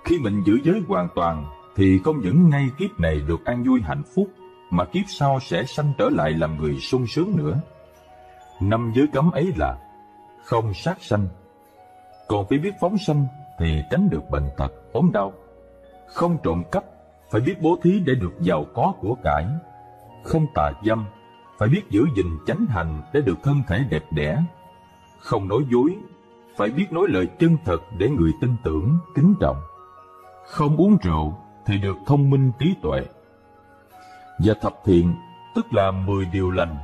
Khi mình giữ giới hoàn toàn thì không những ngay kiếp này được an vui hạnh phúc, mà kiếp sau sẽ sanh trở lại làm người sung sướng nữa. Năm giới cấm ấy là không sát sanh, còn phải biết phóng sanh thì tránh được bệnh tật, ốm đau; không trộm cắp, phải biết bố thí để được giàu có của cải; không tà dâm, phải biết giữ gìn chánh hành để được thân thể đẹp đẽ; không nói dối, phải biết nói lời chân thật để người tin tưởng, kính trọng; không uống rượu thì được thông minh trí tuệ. Và thập thiện, tức là mười điều lành,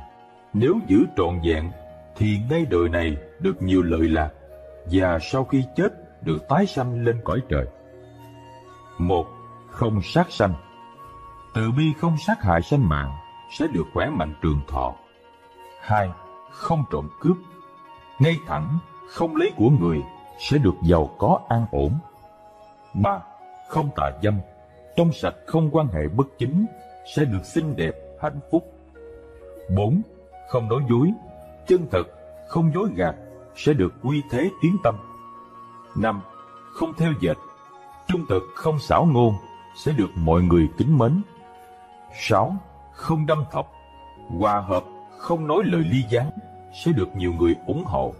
nếu giữ trọn vẹn thì ngay đời này được nhiều lợi lạc, và sau khi chết được tái sanh lên cõi trời. Một, không sát sanh. Từ bi không sát hại sanh mạng sẽ được khỏe mạnh trường thọ. Hai, không trộm cướp. Ngay thẳng, không lấy của người sẽ được giàu có an ổn. Ba, không tà dâm. Trong sạch không quan hệ bất chính sẽ được xinh đẹp, hạnh phúc. Bốn, không nói dối. Chân thật, không dối gạt sẽ được quy thế tiến tâm. Năm, không theo dệt. Trung thực, không xảo ngôn sẽ được mọi người kính mến. Sáu, không đâm thọc. Hòa hợp, không nói lời ly gián sẽ được nhiều người ủng hộ.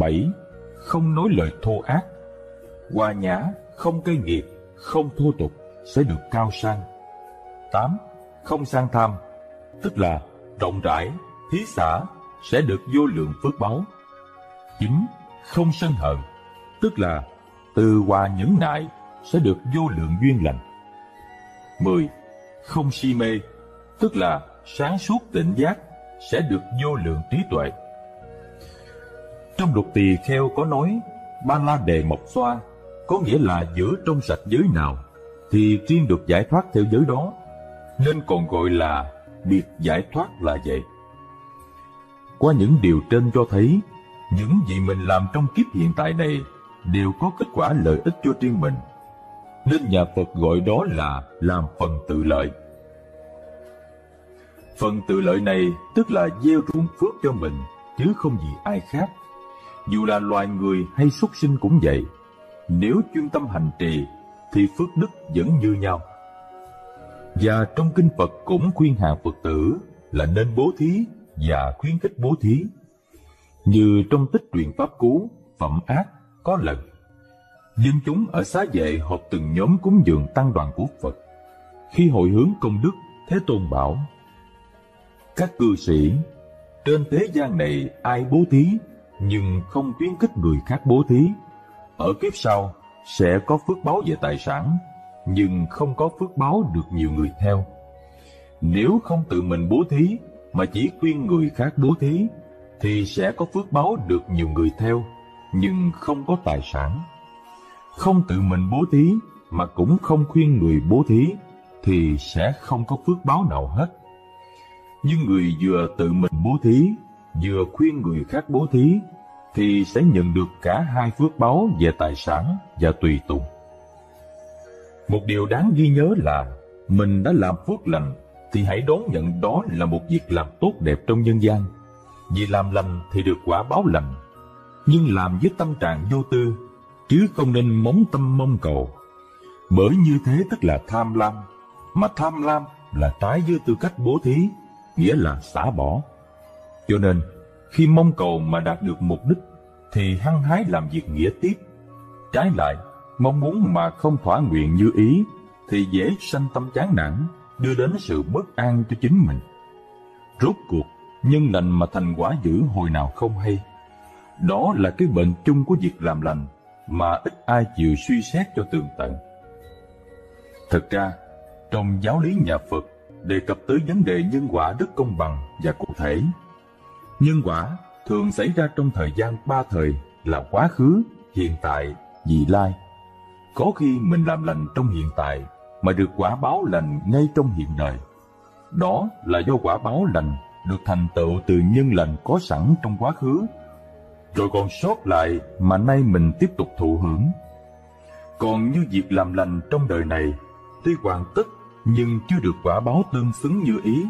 Bảy, không nói lời thô ác. Hòa nhã, không cay nghiệt, không thô tục sẽ được cao sang. Tám, không sang tham, tức là rộng rãi, thí xả sẽ được vô lượng phước báu. Chín, không sân hận, tức là từ hòa nhẫn nại sẽ được vô lượng duyên lành. Mười, không si mê, tức là sáng suốt tỉnh giác sẽ được vô lượng trí tuệ. Trong luật Tỳ Kheo có nói ba la đề mộc xoa, có nghĩa là giữ trong sạch giới nào thì riêng được giải thoát theo giới đó. nên còn gọi là biệt giải thoát là vậy. Qua những điều trên cho thấy, những gì mình làm trong kiếp hiện tại này đều có kết quả lợi ích cho riêng mình, nên nhà Phật gọi đó là làm phần tự lợi. Phần tự lợi này tức là gieo ruộng phước cho mình, chứ không vì ai khác. Dù là loài người hay súc sinh cũng vậy, nếu chuyên tâm hành trì thì phước đức vẫn như nhau. Và trong kinh Phật cũng khuyên hàng Phật tử là nên bố thí và khuyến khích bố thí. Như trong Tích Truyện Pháp Cú, Phẩm Ác có lần, dân chúng ở Xá Vệ họp từng nhóm cúng dường tăng đoàn của Phật. Khi hồi hướng công đức, Thế Tôn bảo: các cư sĩ, trên thế gian này ai bố thí nhưng không khuyến khích người khác bố thí, ở kiếp sau sẽ có phước báo về tài sản, nhưng không có phước báo được nhiều người theo. Nếu không tự mình bố thí mà chỉ khuyên người khác bố thí, thì sẽ có phước báo được nhiều người theo, nhưng không có tài sản. Không tự mình bố thí mà cũng không khuyên người bố thí, thì sẽ không có phước báo nào hết. Nhưng người vừa tự mình bố thí, vừa khuyên người khác bố thí, thì sẽ nhận được cả hai phước báo về tài sản và tùy tùng. Một điều đáng ghi nhớ là mình đã làm phước lành thì hãy đón nhận đó là một việc làm tốt đẹp trong nhân gian. Vì làm lành thì được quả báo lành, nhưng làm với tâm trạng vô tư, chứ không nên móng tâm mong cầu. Bởi như thế tức là tham lam, mà tham lam là trái với tư cách bố thí, nghĩa là xả bỏ. Cho nên, khi mong cầu mà đạt được mục đích thì hăng hái làm việc nghĩa tiếp. Trái lại, mong muốn mà không thỏa nguyện như ý thì dễ sanh tâm chán nản, đưa đến sự bất an cho chính mình. Rốt cuộc, nhân lành mà thành quả dữ hồi nào không hay. Đó là cái bệnh chung của việc làm lành mà ít ai chịu suy xét cho tường tận. Thật ra, trong giáo lý nhà Phật đề cập tới vấn đề nhân quả rất công bằng và cụ thể. Nhân quả thường xảy ra trong thời gian ba thời là quá khứ, hiện tại, vị lai. Có khi mình làm lành trong hiện tại mà được quả báo lành ngay trong hiện đời. Đó là do quả báo lành được thành tựu từ nhân lành có sẵn trong quá khứ, rồi còn sót lại mà nay mình tiếp tục thụ hưởng. Còn như việc làm lành trong đời này, tuy hoàn tất nhưng chưa được quả báo tương xứng như ý,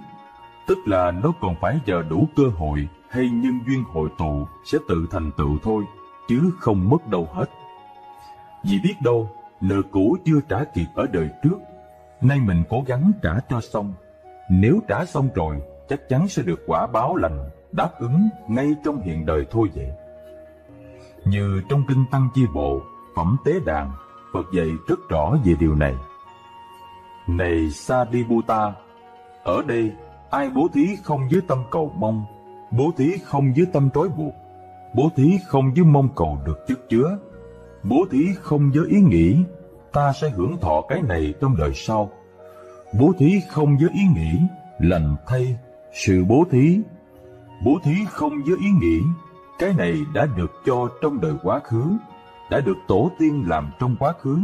tức là nó còn phải chờ đủ cơ hội hay nhân duyên hội tụ sẽ tự thành tựu thôi, chứ không mất đâu hết. Vì biết đâu, nợ cũ chưa trả kịp ở đời trước, nay mình cố gắng trả cho xong. Nếu trả xong rồi, chắc chắn sẽ được quả báo lành đáp ứng ngay trong hiện đời thôi vậy. Như trong Kinh Tăng Chi Bộ, Phẩm Tế Đàn, Phật dạy rất rõ về điều này. Này Sariputta, ở đây ai bố thí không với tâm cầu mong, bố thí không với tâm trói buộc, bố thí không với mong cầu được chất chứa, bố thí không với ý nghĩ ta sẽ hưởng thọ cái này trong đời sau, bố thí không với ý nghĩ lành thay sự bố thí, bố thí không với ý nghĩ cái này đã được cho trong đời quá khứ, đã được tổ tiên làm trong quá khứ,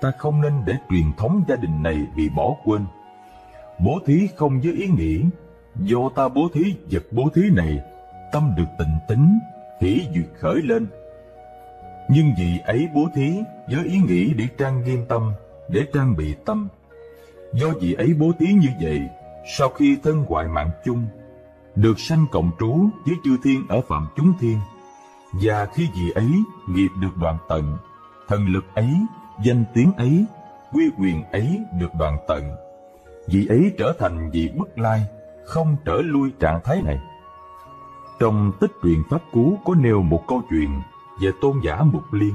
ta không nên để truyền thống gia đình này bị bỏ quên. Bố thí không với ý nghĩ do ta bố thí vật bố thí này, tâm được tịnh tín, hỷ duyệt khởi lên. Nhưng vì ấy bố thí với ý nghĩ để trang nghiêm tâm, để trang bị tâm. Do vì ấy bố thí như vậy, sau khi thân hoại mạng chung, được sanh cộng trú với chư thiên ở phạm chúng thiên. Và khi vì ấy nghiệp được đoạn tận, thần lực ấy, danh tiếng ấy, quy quyền ấy được đoạn tận, vị ấy trở thành vị bất lai, không trở lui trạng thái này. Trong Tích Truyện Pháp Cú có nêu một câu chuyện về tôn giả Mục Liên.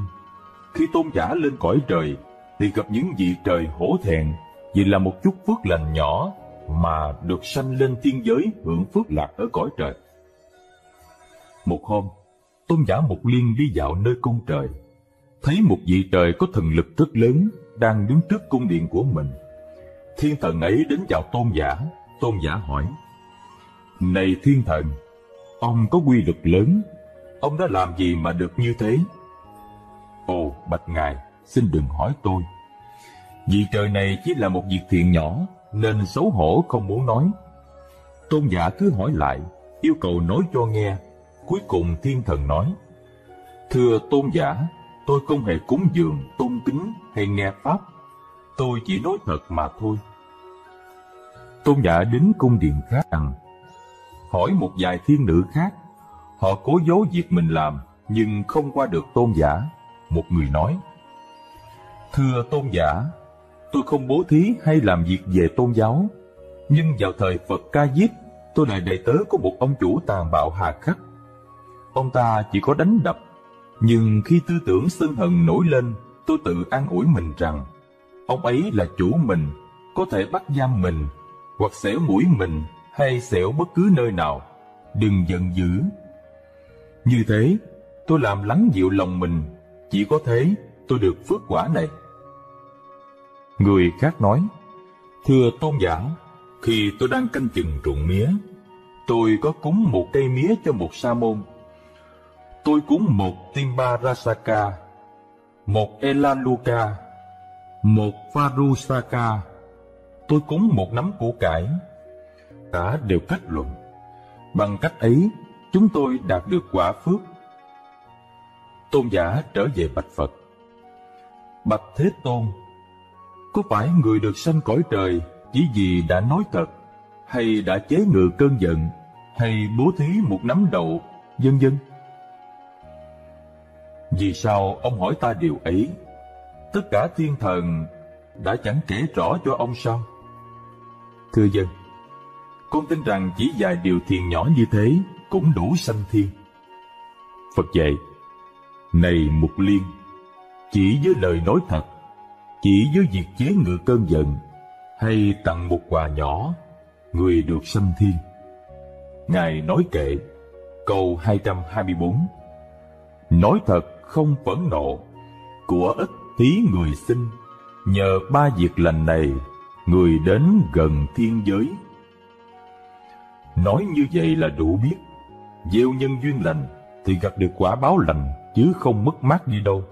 Khi tôn giả lên cõi trời thì gặp những vị trời hổ thẹn vì là một chút phước lành nhỏ mà được sanh lên thiên giới hưởng phước lạc ở cõi trời. Một hôm, tôn giả Mục Liên đi dạo nơi cung trời, thấy một vị trời có thần lực rất lớn đang đứng trước cung điện của mình. Thiên thần ấy đến chào tôn giả. Tôn giả hỏi: Này thiên thần, ông có quy lực lớn, ông đã làm gì mà được như thế? Ồ, bạch ngài, xin đừng hỏi tôi. Vì trời này chỉ là một việc thiện nhỏ, nên xấu hổ không muốn nói. Tôn giả cứ hỏi lại, yêu cầu nói cho nghe. Cuối cùng thiên thần nói, thưa tôn giả, tôi không hề cúng dường, tôn kính hay nghe pháp, tôi chỉ nói thật mà thôi. Tôn giả đến cung điện khác rằng, hỏi một vài thiên nữ khác, họ cố giấu việc mình làm nhưng không qua được tôn giả. Một người nói, thưa tôn giả, tôi không bố thí hay làm việc về tôn giáo, nhưng vào thời Phật Ca Diếp, tôi là đệ tớ của một ông chủ tàn bạo hà khắc. Ông ta chỉ có đánh đập, nhưng khi tư tưởng sân hận nổi lên, tôi tự an ủi mình rằng ông ấy là chủ mình, có thể bắt giam mình, hoặc xẻo mũi mình, hay xẻo bất cứ nơi nào, đừng giận dữ. Như thế, tôi làm lắng dịu lòng mình, chỉ có thế tôi được phước quả này. Người khác nói, thưa tôn giả, khi tôi đang canh chừng ruộng mía, tôi có cúng một cây mía cho một sa môn. Tôi cúng một Timba Rasaka, một Elaluka, một Farusaka. Tôi cúng một nắm củ cải. Cả đều kết luận, bằng cách ấy chúng tôi đạt được quả phước. Tôn giả trở về bạch Phật. Bạch Thế Tôn, có phải người được sanh cõi trời chỉ vì đã nói thật, hay đã chế ngự cơn giận, hay bố thí một nắm đậu, vân vân? Vì sao ông hỏi ta điều ấy? Tất cả thiên thần đã chẳng kể rõ cho ông sao? Thưa dân, con tin rằng chỉ vài điều thiền nhỏ như thế cũng đủ sanh thiên. Phật dạy, này Mục Liên, chỉ với lời nói thật, chỉ với việc chế ngự cơn giận, hay tặng một quà nhỏ, người được sanh thiên. Ngài nói kệ, câu hai trăm hai mươi bốn, nói thật không phẫn nộ, của ít thí người sinh, nhờ ba việc lành này, người đến gần thiên giới. Nói như vậy là đủ biết, gieo nhân duyên lành thì gặp được quả báo lành, chứ không mất mát đi đâu.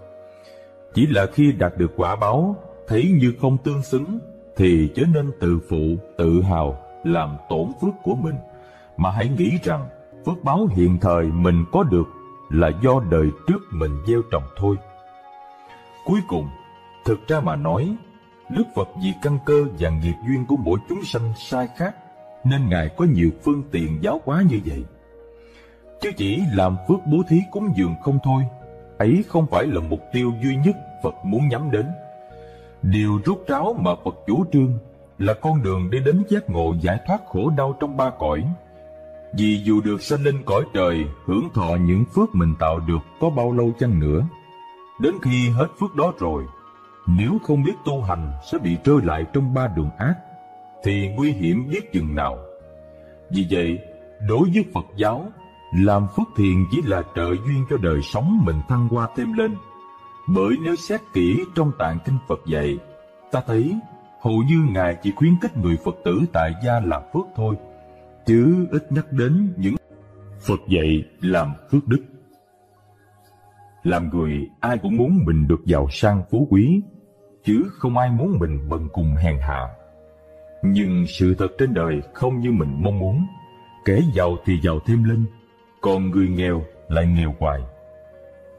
Chỉ là khi đạt được quả báo, thấy như không tương xứng, thì chớ nên tự phụ, tự hào, làm tổn phước của mình, mà hãy nghĩ rằng phước báo hiện thời mình có được là do đời trước mình gieo trồng thôi. Cuối cùng, thực ra mà nói, Đức Phật vì căn cơ và nghiệp duyên của mỗi chúng sanh sai khác, nên Ngài có nhiều phương tiện giáo hóa như vậy. Chứ chỉ làm phước bố thí cúng dường không thôi, ấy không phải là mục tiêu duy nhất Phật muốn nhắm đến. Điều rốt ráo mà Phật chủ trương là con đường để đến giác ngộ giải thoát khổ đau trong ba cõi. Vì dù được sanh lên cõi trời, hưởng thọ những phước mình tạo được có bao lâu chăng nữa, đến khi hết phước đó rồi, nếu không biết tu hành sẽ bị rơi lại trong ba đường ác, thì nguy hiểm biết chừng nào. Vì vậy, đối với Phật giáo, làm phước thiện chỉ là trợ duyên cho đời sống mình thăng hoa thêm lên. Bởi nếu xét kỹ trong tạng kinh Phật dạy, ta thấy hầu như Ngài chỉ khuyến khích người Phật tử tại gia làm phước thôi, chứ ít nhắc đến những Phật dạy làm phước đức. Làm người ai cũng muốn mình được giàu sang phú quý, chứ không ai muốn mình bần cùng hèn hạ. Nhưng sự thật trên đời không như mình mong muốn, kẻ giàu thì giàu thêm lên, còn người nghèo lại nghèo hoài.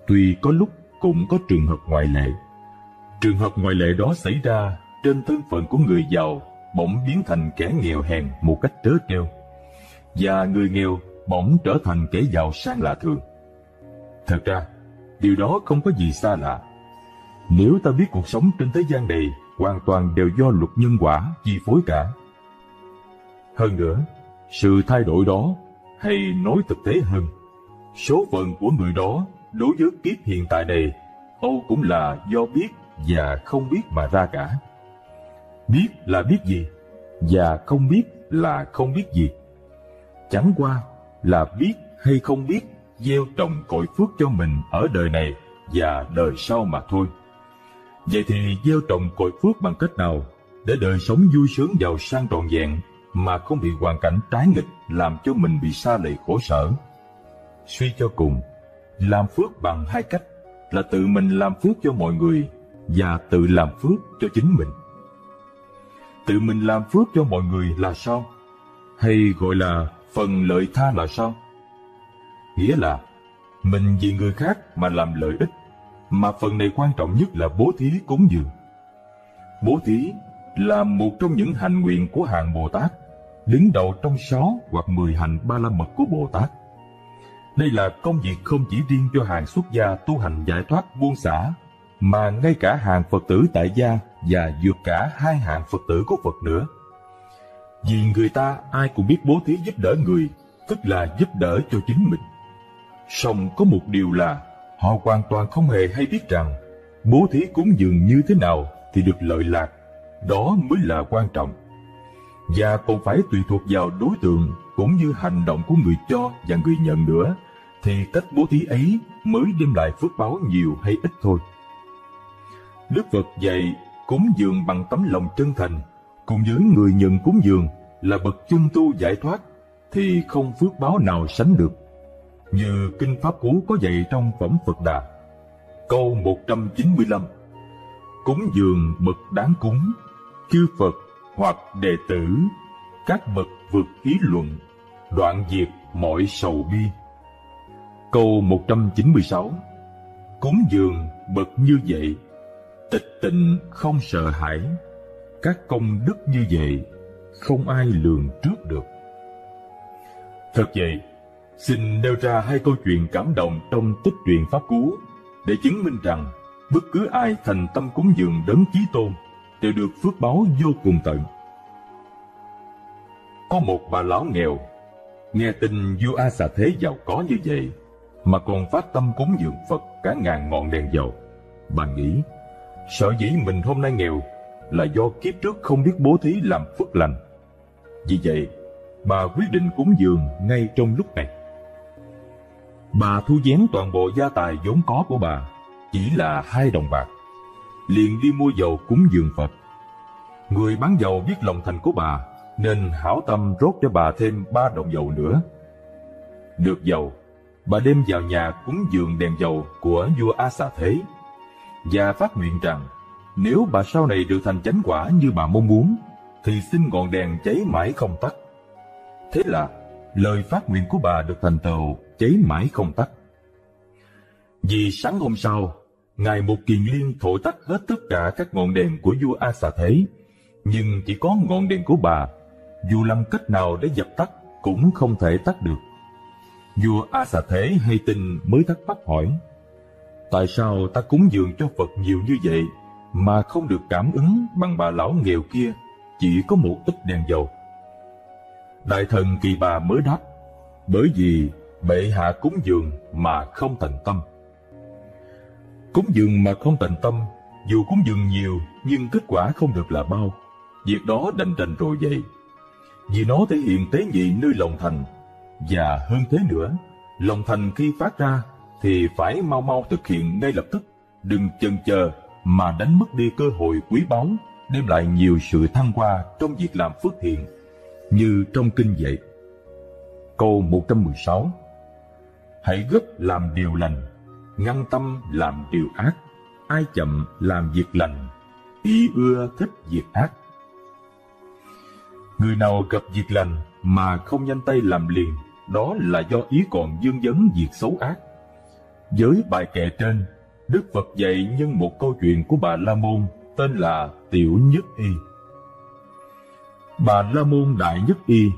Tuy có lúc cũng có trường hợp ngoại lệ. Trường hợp ngoại lệ đó xảy ra trên thân phận của người giàu bỗng biến thành kẻ nghèo hèn một cách trớ trêu, và người nghèo bỗng trở thành kẻ giàu sang lạ thường. Thật ra, điều đó không có gì xa lạ. Nếu ta biết cuộc sống trên thế gian này hoàn toàn đều do luật nhân quả chi phối cả. Hơn nữa, sự thay đổi đó, hay nói thực tế hơn, số phận của người đó đối với kiếp hiện tại này, âu cũng là do biết và không biết mà ra cả. Biết là biết gì, và không biết là không biết gì. Chẳng qua là biết hay không biết gieo trồng cội phước cho mình ở đời này và đời sau mà thôi. Vậy thì gieo trồng cội phước bằng cách nào để đời sống vui sướng giàu sang trọn vẹn mà không bị hoàn cảnh trái nghịch làm cho mình bị sa lầy khổ sở? Suy cho cùng, làm phước bằng hai cách là tự mình làm phước cho mọi người và tự làm phước cho chính mình. tự mình làm phước cho mọi người là sao? Hay gọi là phần lợi tha là sao? Nghĩa là mình vì người khác mà làm lợi ích, mà phần này quan trọng nhất là bố thí cúng dường. Bố thí là một trong những hành nguyện của hàng Bồ Tát, đứng đầu trong sáu hoặc mười hành ba la mật của Bồ Tát. Đây là công việc không chỉ riêng cho hàng xuất gia tu hành giải thoát buông xả, mà ngay cả hàng Phật tử tại gia và vượt cả hai hạng Phật tử của Phật nữa. Vì người ta ai cũng biết bố thí giúp đỡ người, tức là giúp đỡ cho chính mình. Song có một điều là họ hoàn toàn không hề hay biết rằng bố thí cúng dường như thế nào thì được lợi lạc, đó mới là quan trọng. Và còn phải tùy thuộc vào đối tượng cũng như hành động của người cho và người nhận nữa, thì cách bố thí ấy mới đem lại phước báo nhiều hay ít thôi. Đức Phật dạy cúng dường bằng tấm lòng chân thành, cùng với người nhận cúng dường là bậc chân tu giải thoát, thì không phước báo nào sánh được. Như Kinh Pháp Cú có dạy trong Phẩm Phật Đà, câu một trăm chín mươi lăm, cúng dường bậc đáng cúng, chư Phật hoặc đệ tử, các bậc vượt ý luận, đoạn diệt mọi sầu bi. Câu một trăm chín mươi sáu, cúng dường bậc như vậy, tịch tịnh không sợ hãi, các công đức như vậy, không ai lường trước được. Thật vậy, xin nêu ra hai câu chuyện cảm động trong Tích Truyện Pháp Cú để chứng minh rằng bất cứ ai thành tâm cúng dường Đấng Chí Tôn đều được phước báo vô cùng tận. Có một bà lão nghèo, nghe tin vua A Xà Thế giàu có như vậy mà còn phát tâm cúng dường Phật cả ngàn ngọn đèn dầu. Bà nghĩ, sở dĩ mình hôm nay nghèo là do kiếp trước không biết bố thí làm phước lành. Vì vậy, bà quyết định cúng dường ngay trong lúc này. Bà thu vén toàn bộ gia tài vốn có của bà, chỉ là hai đồng bạc, liền đi mua dầu cúng dường Phật. Người bán dầu biết lòng thành của bà, nên hảo tâm rót cho bà thêm ba đồng dầu nữa. Được dầu, bà đem vào nhà cúng dường đèn dầu của vua A Xà Thế, và phát nguyện rằng nếu bà sau này được thành chánh quả như bà mong muốn, thì xin ngọn đèn cháy mãi không tắt. Thế là lời phát nguyện của bà được thành tựu, cháy mãi không tắt. Vì sáng hôm sau, Ngài Một Kiền Liên thổi tắt hết tất cả các ngọn đèn của vua A Xà Thế, nhưng chỉ có ngọn đèn của bà, dù làm cách nào để dập tắt cũng không thể tắt được. Vua A Xà Thế hay tin mới thắc mắc hỏi, tại sao ta cúng dường cho Phật nhiều như vậy mà không được cảm ứng bằng bà lão nghèo kia, chỉ có một ít đèn dầu? Đại thần Kỳ Bà mới đáp, bởi vì bệ hạ cúng dường mà không thành tâm. Cúng dường mà không thành tâm, dù cúng dường nhiều nhưng kết quả không được là bao, việc đó đành đành rồi vậy. Vì nó thể hiện tế nhị nơi lòng thành, và hơn thế nữa, lòng thành khi phát ra thì phải mau mau thực hiện ngay lập tức, đừng chần chờ mà đánh mất đi cơ hội quý báu đem lại nhiều sự thăng hoa trong việc làm phước thiện, như trong kinh vậy. Câu một trăm mười sáu, hãy gấp làm điều lành, ngăn tâm làm điều ác, ai chậm làm việc lành, ý ưa thích việc ác. Người nào gặp việc lành mà không nhanh tay làm liền, đó là do ý còn vương vấn việc xấu ác. Với bài kệ trên, Đức Phật dạy nhân một câu chuyện của bà La Môn tên là Tiểu Nhất Y. Bà La Môn Đại Nhất Y,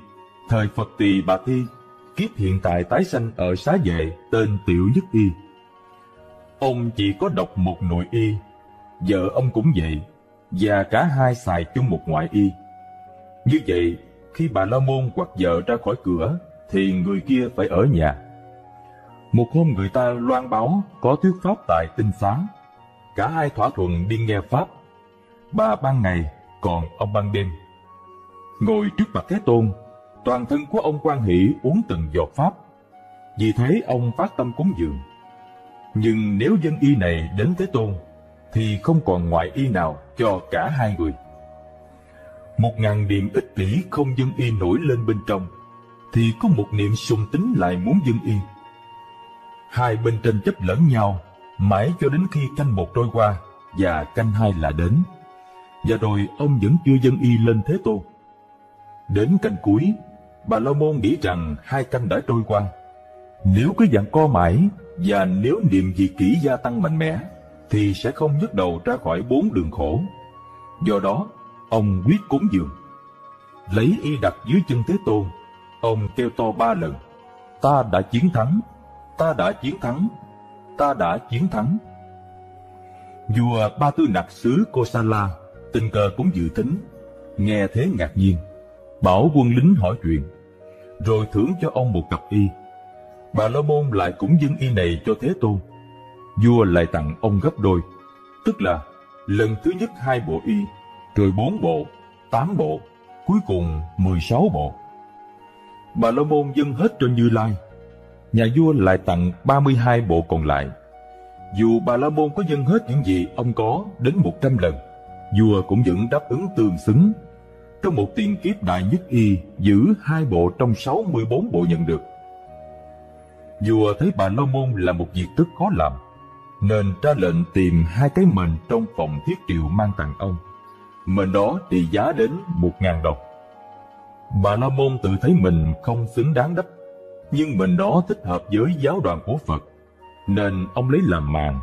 thời Phật Tỳ Bà Thi, kiếp hiện tại tái sanh ở Xá Vệ tên Tiểu Nhất Y. Ông chỉ có độc một nội y, vợ ông cũng vậy, và cả hai xài chung một ngoại y. Như vậy, khi bà La Môn hoặc vợ ra khỏi cửa, thì người kia phải ở nhà. Một hôm người ta loan báo có thuyết pháp tại Tinh Xá, cả hai thỏa thuận đi nghe pháp, bà ban ngày còn ông ban đêm. Ngồi trước mặt Thế Tôn, toàn thân của ông hoan hỷ uống từng giọt pháp, vì thế ông phát tâm cúng dường. Nhưng nếu dân y này đến Thế Tôn, thì không còn ngoại y nào cho cả hai người. Một ngàn niệm ích kỷ không dân y nổi lên bên trong, thì có một niệm sùng tính lại muốn dân y. Hai bên tranh chấp lẫn nhau, mãi cho đến khi canh một trôi qua và canh hai là đến. và rồi ông vẫn chưa dâng y lên Thế Tôn. Đến canh cuối, Bà La Môn nghĩ rằng hai canh đã trôi qua. Nếu cứ dặn co mãi và nếu niệm dị kỷ gia tăng mạnh mẽ thì sẽ không nhấc đầu ra khỏi bốn đường khổ. Do đó, ông quyết cúng dường. Lấy y đặt dưới chân Thế Tôn, ông kêu to ba lần: "Ta đã chiến thắng, ta đã chiến thắng, ta đã chiến thắng." Vua Ba Tư Nặc xứ Kosala tình cờ cũng dự thính, nghe thế ngạc nhiên, bảo quân lính hỏi chuyện, rồi thưởng cho ông một cặp y. Bà La Môn lại cũng dâng y này cho Thế Tôn. Vua lại tặng ông gấp đôi, tức là lần thứ nhất hai bộ y, rồi bốn bộ, tám bộ, cuối cùng mười sáu bộ. Bà La Môn dâng hết cho Như Lai. Nhà vua lại tặng ba mươi hai bộ còn lại. Dù Bà La Môn có dâng hết những gì ông có đến một trăm lần, vua cũng vẫn đáp ứng tương xứng. Trong một tiền kiếp đại nhất y giữ hai bộ trong sáu mươi bốn bộ nhận được. Vua thấy Bà La Môn là một việc rất khó làm, nên ra lệnh tìm hai cái mền trong phòng thiết triều mang tặng ông. Mền đó trị giá đến một ngàn đồng. Bà La Môn tự thấy mình không xứng đáng đắp, nhưng mền đó thích hợp với giáo đoàn của Phật, nên ông lấy làm màn,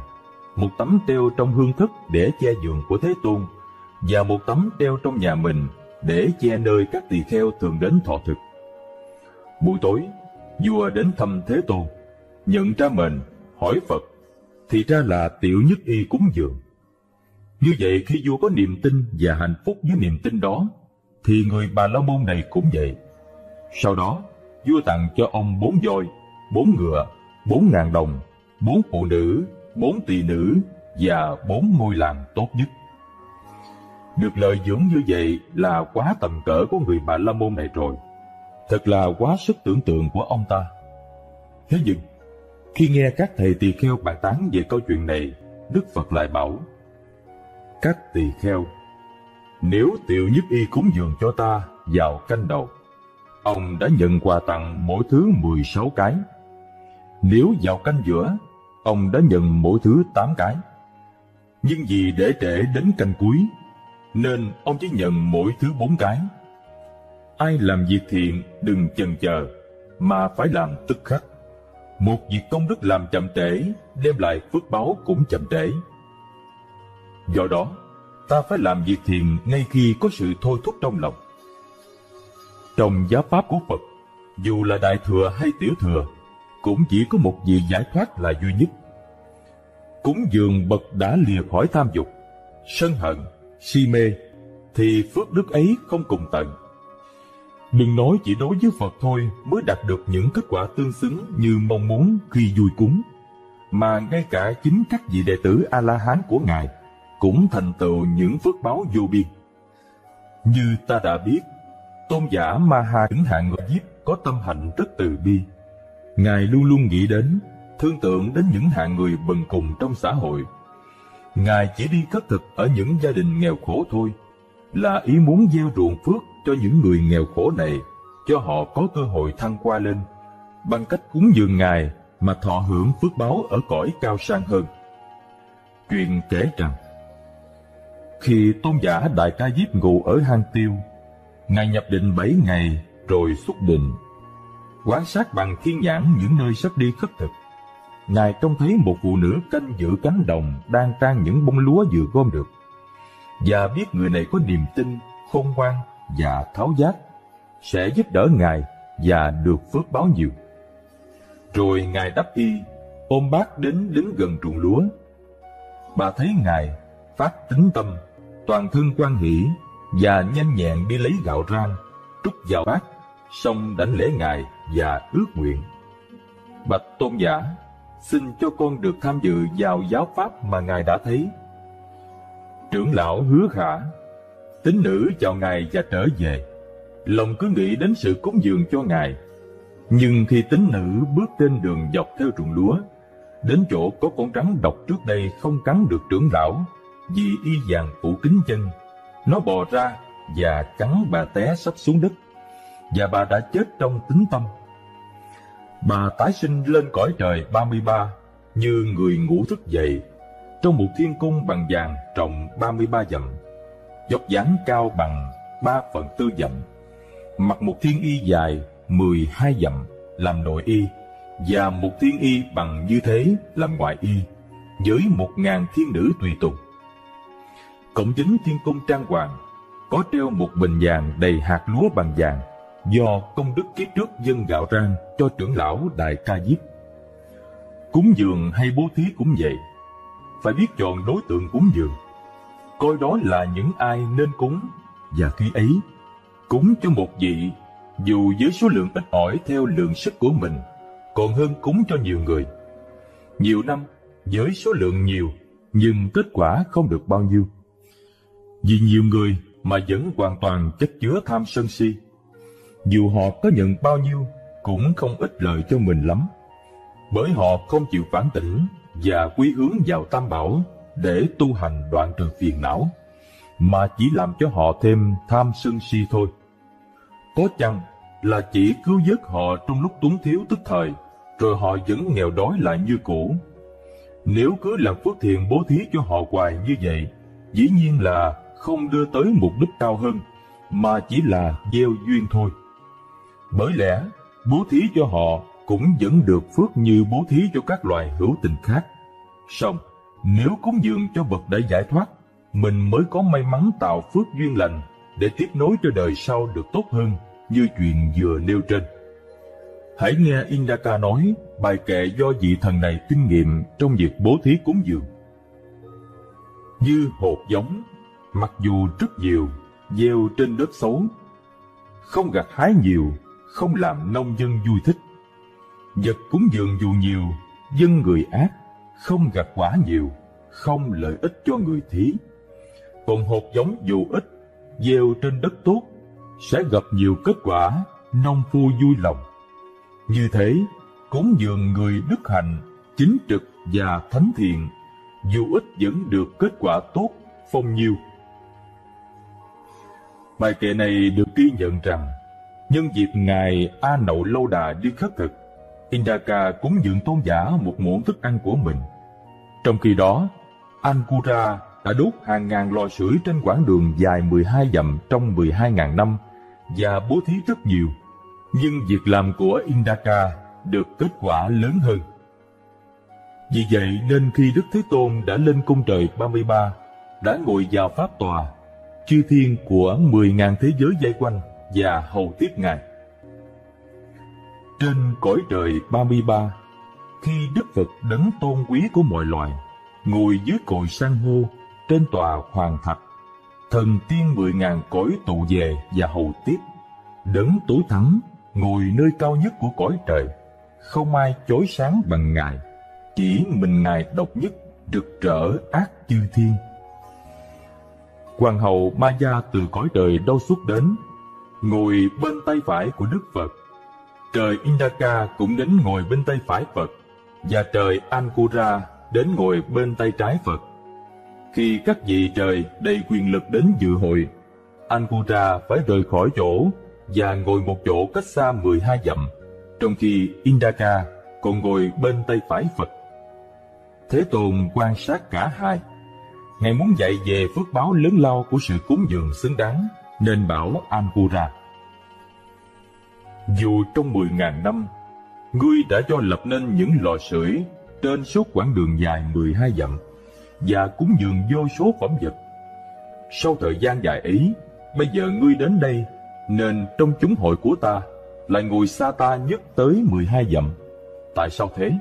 một tấm treo trong hương thất để che giường của Thế Tôn, và một tấm treo trong nhà mình để che nơi các tỳ kheo thường đến thọ thực. Buổi tối, vua đến thăm Thế Tôn, nhận ra mền, hỏi Phật, thì ra là tiểu nhất y cúng dường. Như vậy khi vua có niềm tin và hạnh phúc với niềm tin đó, thì người Bà La Môn này cũng vậy. Sau đó, vua tặng cho ông bốn voi, bốn ngựa, bốn ngàn đồng, bốn phụ nữ, bốn tỳ nữ và bốn ngôi làng tốt nhất. Được lợi dưỡng như vậy là quá tầm cỡ của người Bà La Môn này rồi. Thật là quá sức tưởng tượng của ông ta. Thế nhưng, khi nghe các thầy tỳ kheo bàn tán về câu chuyện này, Đức Phật lại bảo: "Các tỳ kheo, nếu tiểu nhất y cúng dường cho ta vào canh đầu, ông đã nhận quà tặng mỗi thứ mười sáu cái. Nếu vào canh giữa, ông đã nhận mỗi thứ tám cái. Nhưng vì để trễ đến canh cuối, nên ông chỉ nhận mỗi thứ bốn cái. Ai làm việc thiện đừng chần chờ, mà phải làm tức khắc. Một việc công đức làm chậm trễ, đem lại phước báo cũng chậm trễ. Do đó, ta phải làm việc thiện ngay khi có sự thôi thúc trong lòng." Trong giáo pháp của Phật, dù là đại thừa hay tiểu thừa, cũng chỉ có một vị giải thoát là duy nhất. Cúng dường bậc đã lìa khỏi tham dục, sân hận, si mê, thì phước đức ấy không cùng tận. Đừng nói chỉ đối với Phật thôi mới đạt được những kết quả tương xứng như mong muốn khi vui cúng, mà ngay cả chính các vị đệ tử A-la-hán của Ngài cũng thành tựu những phước báo vô biên. Như ta đã biết, tôn giả Maha Vĩnh Hạng Ngồi Diếp có tâm hạnh rất từ bi. Ngài luôn luôn nghĩ đến, thương tưởng đến những hạng người bần cùng trong xã hội. Ngài chỉ đi khất thực ở những gia đình nghèo khổ thôi, là ý muốn gieo ruộng phước cho những người nghèo khổ này, cho họ có cơ hội thăng qua lên, bằng cách cúng dường Ngài mà thọ hưởng phước báo ở cõi cao sang hơn. Chuyện kể rằng, khi tôn giả Đại Ca Diếp ngụ ở hang Tiêu, Ngài nhập định bảy ngày rồi xuất định. Quan sát bằng thiên nhãn những nơi sắp đi khất thực, Ngài trông thấy một phụ nữ canh giữ cánh đồng đang trang những bông lúa vừa gom được, và biết người này có niềm tin, khôn ngoan và tháo giác, sẽ giúp đỡ Ngài và được phước báo nhiều. Rồi Ngài đắp y, ôm bát đến đứng gần ruộng lúa. Bà thấy Ngài phát tính tâm, toàn thân quan hỷ và nhanh nhẹn đi lấy gạo rang, trút vào bát, xong đảnh lễ Ngài và ước nguyện: "Bạch tôn giả, xin cho con được tham dự vào giáo pháp mà Ngài đã thấy." Trưởng lão hứa khả, tín nữ chào Ngài và trở về, lòng cứ nghĩ đến sự cúng dường cho Ngài. Nhưng khi tín nữ bước trên đường dọc theo ruộng lúa, đến chỗ có con rắn độc trước đây không cắn được trưởng lão vì y vàng phủ kín chân, nó bò ra và cắn bà té sắp xuống đất, và bà đã chết trong tín tâm. Bà tái sinh lên cõi trời ba mươi ba như người ngủ thức dậy, trong một thiên cung bằng vàng rộng ba mươi ba dặm, vóc dáng cao bằng ba phần tư dặm, mặc một thiên y dài mười hai dặm làm nội y, và một thiên y bằng như thế làm ngoại y, với một ngàn thiên nữ tùy tùng. Cổng chính thiên cung trang hoàng có treo một bình vàng đầy hạt lúa bằng vàng, do công đức kiếp trước dâng gạo rang cho trưởng lão Đại Ca Diếp. Cúng dường hay bố thí cũng vậy, phải biết chọn đối tượng cúng dường, coi đó là những ai nên cúng, và khi ấy cúng cho một vị, dù với số lượng ít ỏi theo lượng sức của mình, còn hơn cúng cho nhiều người, nhiều năm với số lượng nhiều nhưng kết quả không được bao nhiêu. Vì nhiều người mà vẫn hoàn toàn chất chứa tham sân si, dù họ có nhận bao nhiêu cũng không ích lợi cho mình lắm, bởi họ không chịu phản tỉnh và quy hướng vào Tam Bảo để tu hành đoạn trừ phiền não, mà chỉ làm cho họ thêm tham sân si thôi. Có chăng là chỉ cứu vớt họ trong lúc túng thiếu tức thời, rồi họ vẫn nghèo đói lại như cũ. Nếu cứ làm phước thiện bố thí cho họ hoài như vậy, dĩ nhiên là không đưa tới mục đích cao hơn, mà chỉ là gieo duyên thôi. Bởi lẽ bố thí cho họ cũng vẫn được phước như bố thí cho các loài hữu tình khác. Song nếu cúng dường cho bậc đại giải thoát, mình mới có may mắn tạo phước duyên lành để tiếp nối cho đời sau được tốt hơn, như chuyện vừa nêu trên. Hãy nghe Indaka nói bài kệ do vị thần này kinh nghiệm trong việc bố thí cúng dường. Như hột giống, mặc dù rất nhiều, gieo trên đất xấu, không gặt hái nhiều, không làm nông dân vui thích. Vật cúng dường dù nhiều, dân người ác, không gặt quả nhiều, không lợi ích cho người thí. Còn hột giống dù ít, gieo trên đất tốt, sẽ gặp nhiều kết quả, nông phu vui lòng. Như thế, cúng dường người đức hạnh, chính trực và thánh thiện, dù ít vẫn được kết quả tốt, phong nhiêu. Bài kệ này được ghi nhận rằng, nhân dịp Ngài A Nậu Lâu Đà đi khất thực, Indaka cúng dường tôn giả một muỗng thức ăn của mình. Trong khi đó, Ankura đã đốt hàng ngàn lò sưởi trên quãng đường dài mười hai dặm trong mười hai nghìn năm và bố thí rất nhiều, nhưng việc làm của Indaka được kết quả lớn hơn. Vì vậy nên khi Đức Thế Tôn đã lên cung trời ba mươi ba, đã ngồi vào pháp tòa, chư thiên của mười nghìn thế giới vây quanh và hầu tiếp Ngài. Trên cõi trời ba mươi ba, khi Đức Phật đấng tôn quý của mọi loài, ngồi dưới cội san hô trên tòa hoàng thạch, thần tiên mười ngàn cõi tụ về và hầu tiếp. Đấng tối thắng ngồi nơi cao nhất của cõi trời, không ai chói sáng bằng Ngài, chỉ mình Ngài độc nhất rực rỡ ác chư thiên. Hoàng hậu Maya từ cõi trời Đâu Xuất đến, ngồi bên tay phải của Đức Phật. Trời Indaka cũng đến ngồi bên tay phải Phật, và trời Ankura đến ngồi bên tay trái Phật. Khi các vị trời đầy quyền lực đến dự hội, Ankura phải rời khỏi chỗ và ngồi một chỗ cách xa mười hai dặm, trong khi Indaka còn ngồi bên tay phải Phật. Thế Tôn quan sát cả hai. Ngài muốn dạy về phước báo lớn lao của sự cúng dường xứng đáng, nên bảo Ankura: dù trong mười nghìn năm, ngươi đã cho lập nên những lò sưởi trên suốt quãng đường dài mười hai dặm và cúng dường vô số phẩm vật. Sau thời gian dài ấy, bây giờ ngươi đến đây, nên trong chúng hội của ta lại ngồi xa ta nhất tới mười hai dặm. Tại sao thế?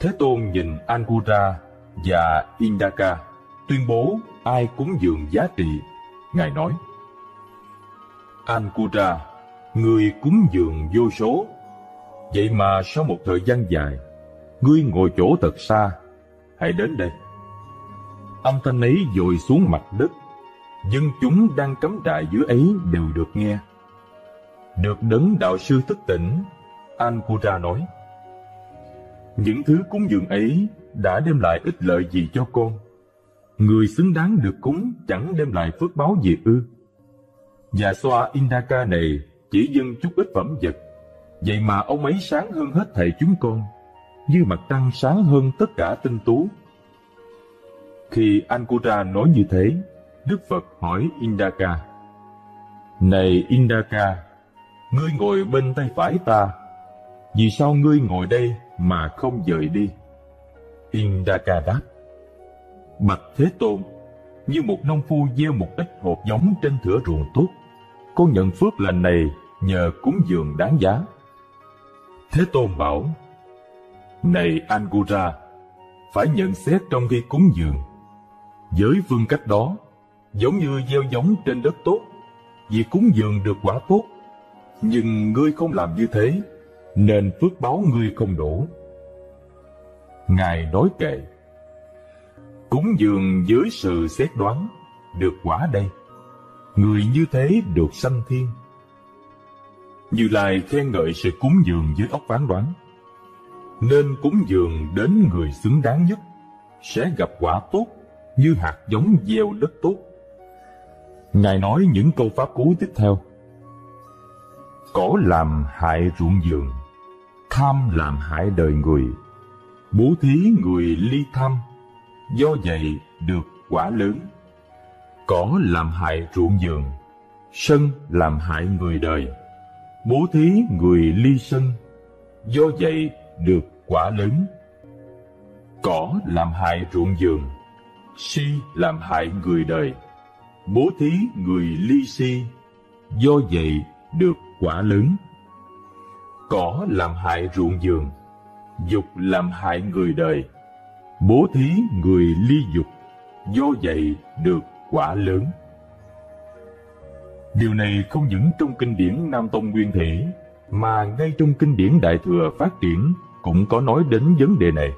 Thế Tôn nhìn Ankura và Indaka, tuyên bố ai cúng dường giá trị. Ngài nói: Ankura, ngươi cúng dường vô số, vậy mà sau một thời gian dài, ngươi ngồi chỗ thật xa, hãy đến đây. Âm thanh ấy dội xuống mặt đất, dân chúng đang cắm trại dưới ấy đều được nghe. Được đấng đạo sư thức tỉnh, Ankura nói: những thứ cúng dường ấy đã đem lại ích lợi gì cho con? Người xứng đáng được cúng chẳng đem lại phước báo gì ư? Và xoa Indaka này chỉ dâng chút ít phẩm vật, vậy mà ông ấy sáng hơn hết thảy chúng con, như mặt trăng sáng hơn tất cả tinh tú. Khi Ankura nói như thế, Đức Phật hỏi Indaka: Này Indaka, ngươi ngồi bên tay phải ta, vì sao ngươi ngồi đây mà không dời đi? Indaka đáp: Bạch Thế Tôn, như một nông phu gieo một ít hột giống trên thửa ruộng tốt, con nhận phước lành này nhờ cúng dường đáng giá. Thế Tôn bảo: Này Angura, phải nhận xét trong khi cúng dường. Với phương cách đó, giống như gieo giống trên đất tốt, vì cúng dường được quả tốt, nhưng ngươi không làm như thế, nên phước báo ngươi không đủ. Ngài nói kệ: Cúng dường dưới sự xét đoán, được quả đây. Người như thế được sanh thiên. Như Lai khen ngợi sự cúng dường dưới óc phán đoán, nên cúng dường đến người xứng đáng nhất sẽ gặp quả tốt như hạt giống gieo đất tốt. Ngài nói những câu pháp cú tiếp theo: Cỏ làm hại ruộng vườn, tham làm hại đời người, bố thí người ly tham, do vậy được quả lớn. Cỏ làm hại ruộng vườn, sân làm hại người đời, bố thí người ly sân, do vậy được quả lớn. Cỏ làm hại ruộng vườn, si làm hại người đời, bố thí người ly si, do vậy được quả lớn. Cỏ làm hại ruộng vườn, dục làm hại người đời, bố thí người ly dục, do vậy được quả lớn. Điều này không những trong kinh điển Nam Tông Nguyên Thủy, mà ngay trong kinh điển Đại Thừa Phát Triển cũng có nói đến vấn đề này.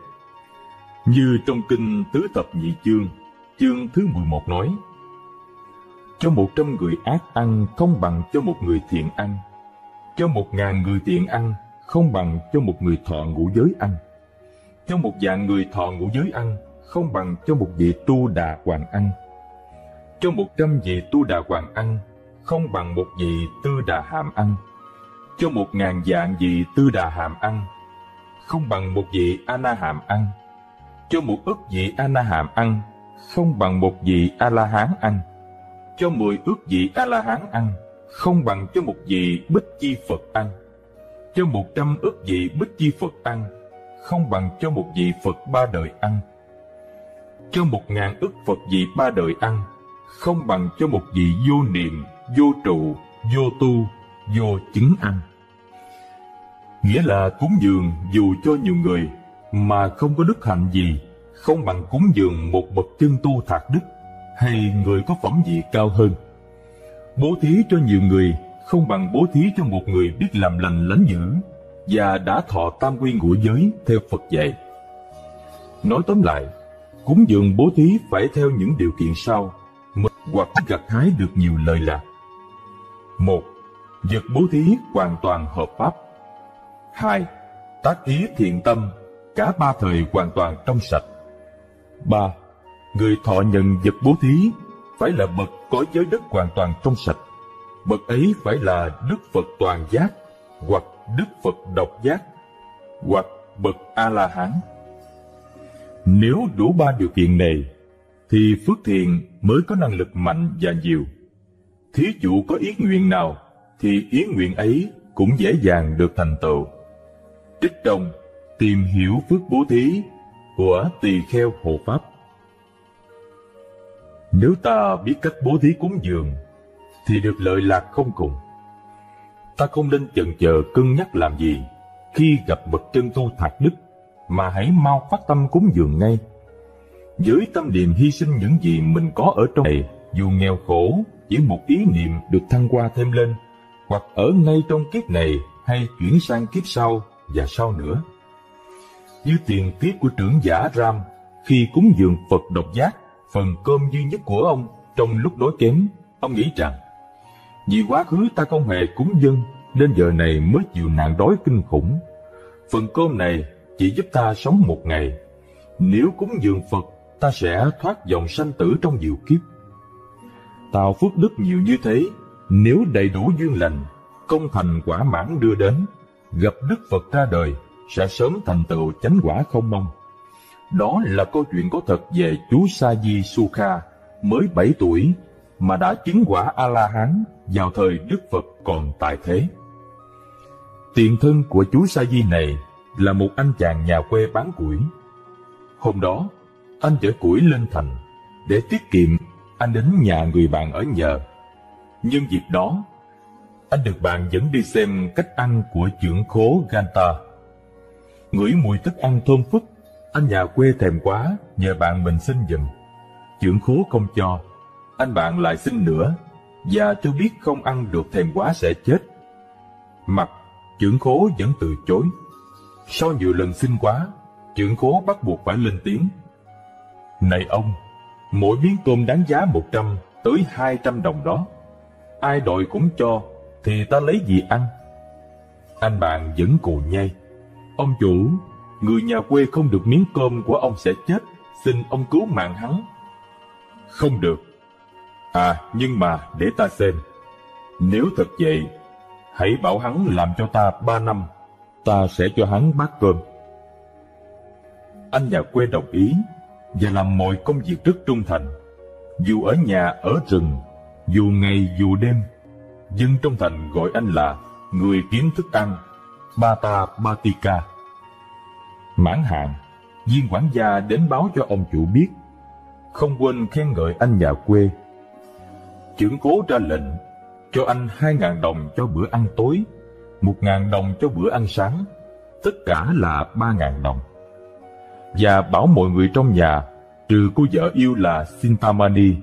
Như trong kinh Tứ Thập Nhị Chương, chương thứ mười một nói: Cho một trăm người ác ăn không bằng cho một người thiện ăn, cho một ngàn người thiện ăn không bằng cho một người thọ ngũ giới ăn, cho một vạn người thọ ngũ giới ăn không bằng cho một vị Tu Đà Hoàng ăn, cho một trăm vị Tu Đà Hoàng ăn không bằng một vị Tư Đà Hàm ăn, cho một ngàn vạn vị Tư Đà Hàm ăn không bằng một vị A Na Hàm ăn, cho một ức vị A Na Hàm ăn không bằng một vị A La Hán ăn, cho mười ức vị A La Hán ăn không bằng cho một vị Bích Chi Phật ăn, cho một trăm ức vị Bích Chi Phật ăn không bằng cho một vị Phật ba đời ăn, cho một ngàn ức Phật vị ba đời ăn không bằng cho một vị vô niệm, vô trụ, vô tu, vô chứng ăn. Nghĩa là cúng dường dù cho nhiều người mà không có đức hạnh gì, không bằng cúng dường một bậc chân tu thạc đức hay người có phẩm vị cao hơn. Bố thí cho nhiều người không bằng bố thí cho một người biết làm lành lánh dữ và đã thọ tam quy ngũ giới theo Phật dạy. Nói tóm lại, cúng dường bố thí phải theo những điều kiện sau, hoặc gặt hái được nhiều lợi lạc. Một, vật bố thí hoàn toàn hợp pháp. Hai, tác ý thiện tâm, cả ba thời hoàn toàn trong sạch. Ba, người thọ nhận vật bố thí phải là bậc có giới đức hoàn toàn trong sạch. Bậc ấy phải là Đức Phật toàn giác, hoặc Đức Phật độc giác, hoặc bậc A-la-hán. Nếu đủ ba điều kiện này, thì phước thiện mới có năng lực mạnh và nhiều. Thí dụ có ý nguyện nào, thì ý nguyện ấy cũng dễ dàng được thành tựu. Trích trong Tìm hiểu phước bố thí của Tỳ Kheo Hộ Pháp. Nếu ta biết cách bố thí cúng dường, thì được lợi lạc không cùng. Ta không nên chần chờ cân nhắc làm gì khi gặp bậc chân tu thạc đức, mà hãy mau phát tâm cúng dường ngay. Với tâm niệm hy sinh những gì mình có ở trong này, dù nghèo khổ, chỉ một ý niệm được thăng hoa thêm lên, hoặc ở ngay trong kiếp này hay chuyển sang kiếp sau và sau nữa. Như tiền kiếp của trưởng giả Ram khi cúng dường Phật độc giác, phần cơm duy nhất của ông trong lúc đói kém, ông nghĩ rằng vì quá khứ ta không hề cúng dâng nên giờ này mới chịu nạn đói kinh khủng. Phần cơm này chỉ giúp ta sống một ngày. Nếu cúng dường Phật, ta sẽ thoát vòng sanh tử trong nhiều kiếp. Tạo phước đức nhiều như thế, nếu đầy đủ duyên lành, công thành quả mãn đưa đến, gặp Đức Phật ra đời, sẽ sớm thành tựu chánh quả không mong. Đó là câu chuyện có thật về chú Sa Di Sukha, mới bảy tuổi mà đã chứng quả A-la-hán vào thời Đức Phật còn tại thế. Tiền thân của chú Sa Di này là một anh chàng nhà quê bán củi. Hôm đó, anh chở củi lên thành, để tiết kiệm, anh đến nhà người bạn ở nhờ. Nhân dịp đó, anh được bạn dẫn đi xem cách ăn của trưởng khố Ganta. Ngửi mùi thức ăn thơm phức, anh nhà quê thèm quá, nhờ bạn mình xin giùm. Trưởng khố không cho, anh bạn lại xin nữa, và cho biết không ăn được thèm quá sẽ chết. Mặt, trưởng khố vẫn từ chối. Sau nhiều lần xin quá, trưởng khố bắt buộc phải lên tiếng. Này ông, mỗi miếng tôm đáng giá một trăm tới hai trăm đồng đó. Ai đòi cũng cho, thì ta lấy gì ăn? Anh bạn vẫn cù nhây. Ông chủ, người nhà quê không được miếng cơm của ông sẽ chết, xin ông cứu mạng hắn. Không được. À, nhưng mà để ta xem. Nếu thật vậy, hãy bảo hắn làm cho ta ba năm, ta sẽ cho hắn bát cơm. Anh nhà quê đồng ý, và làm mọi công việc rất trung thành. Dù ở nhà, ở rừng, dù ngày, dù đêm, dân trong thành gọi anh là người kiếm thức ăn, Bata Batika. Mãn hạn, viên quản gia đến báo cho ông chủ biết, không quên khen ngợi anh nhà quê. Trưởng cố ra lệnh cho anh hai ngàn đồng cho bữa ăn tối, một ngàn đồng cho bữa ăn sáng, tất cả là ba ngàn đồng. Và bảo mọi người trong nhà, trừ cô vợ yêu là Sintamani,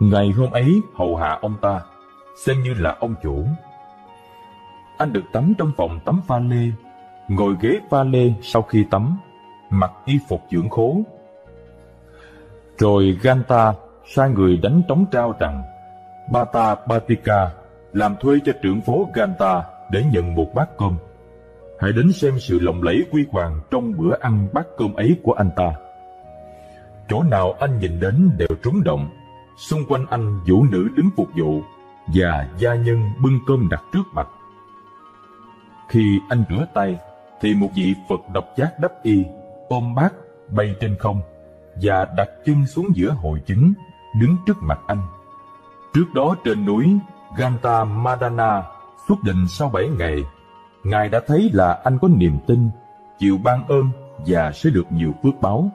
ngày hôm ấy hầu hạ ông ta, xem như là ông chủ. Anh được tắm trong phòng tắm pha lê, ngồi ghế pha lê sau khi tắm, mặc y phục dưỡng khố. Rồi Ganta sai người đánh trống trao rằng Bata Batika làm thuê cho trưởng phố Ganta để nhận một bát cơm. Hãy đến xem sự lộng lẫy quy hoàng trong bữa ăn bát cơm ấy của anh ta. Chỗ nào anh nhìn đến đều trúng động. Xung quanh anh vũ nữ đứng phục vụ, và gia nhân bưng cơm đặt trước mặt. Khi anh rửa tay, thì một vị Phật độc giác đắp y, ôm bát, bay trên không, và đặt chân xuống giữa hội chứng, đứng trước mặt anh. Trước đó trên núi Ganta Madana xuất định sau bảy ngày, Ngài đã thấy là anh có niềm tin, chịu ban ơn và sẽ được nhiều phước báo.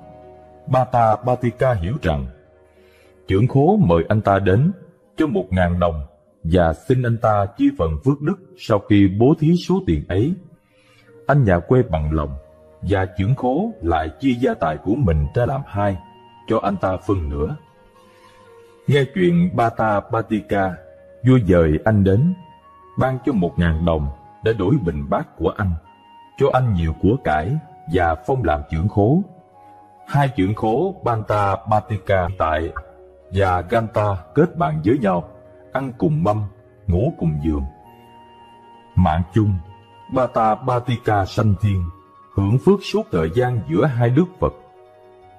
Bata Batika hiểu rằng, trưởng khố mời anh ta đến, cho một ngàn đồng, và xin anh ta chia phần phước đức sau khi bố thí số tiền ấy. Anh nhà quê bằng lòng, và trưởng khố lại chia gia tài của mình ra làm hai, cho anh ta phân nữa. Nghe chuyện Bata Batika, vua dời anh đến, ban cho một ngàn đồng để đổi bình bát của anh, cho anh nhiều của cải và phong làm trưởng khố. Hai trưởng khố Bata Batika tại và Ganta kết bạn với nhau, ăn cùng mâm, ngủ cùng giường. Mạng chung, Bata Batika sanh thiên, hưởng phước suốt thời gian giữa hai đức Phật.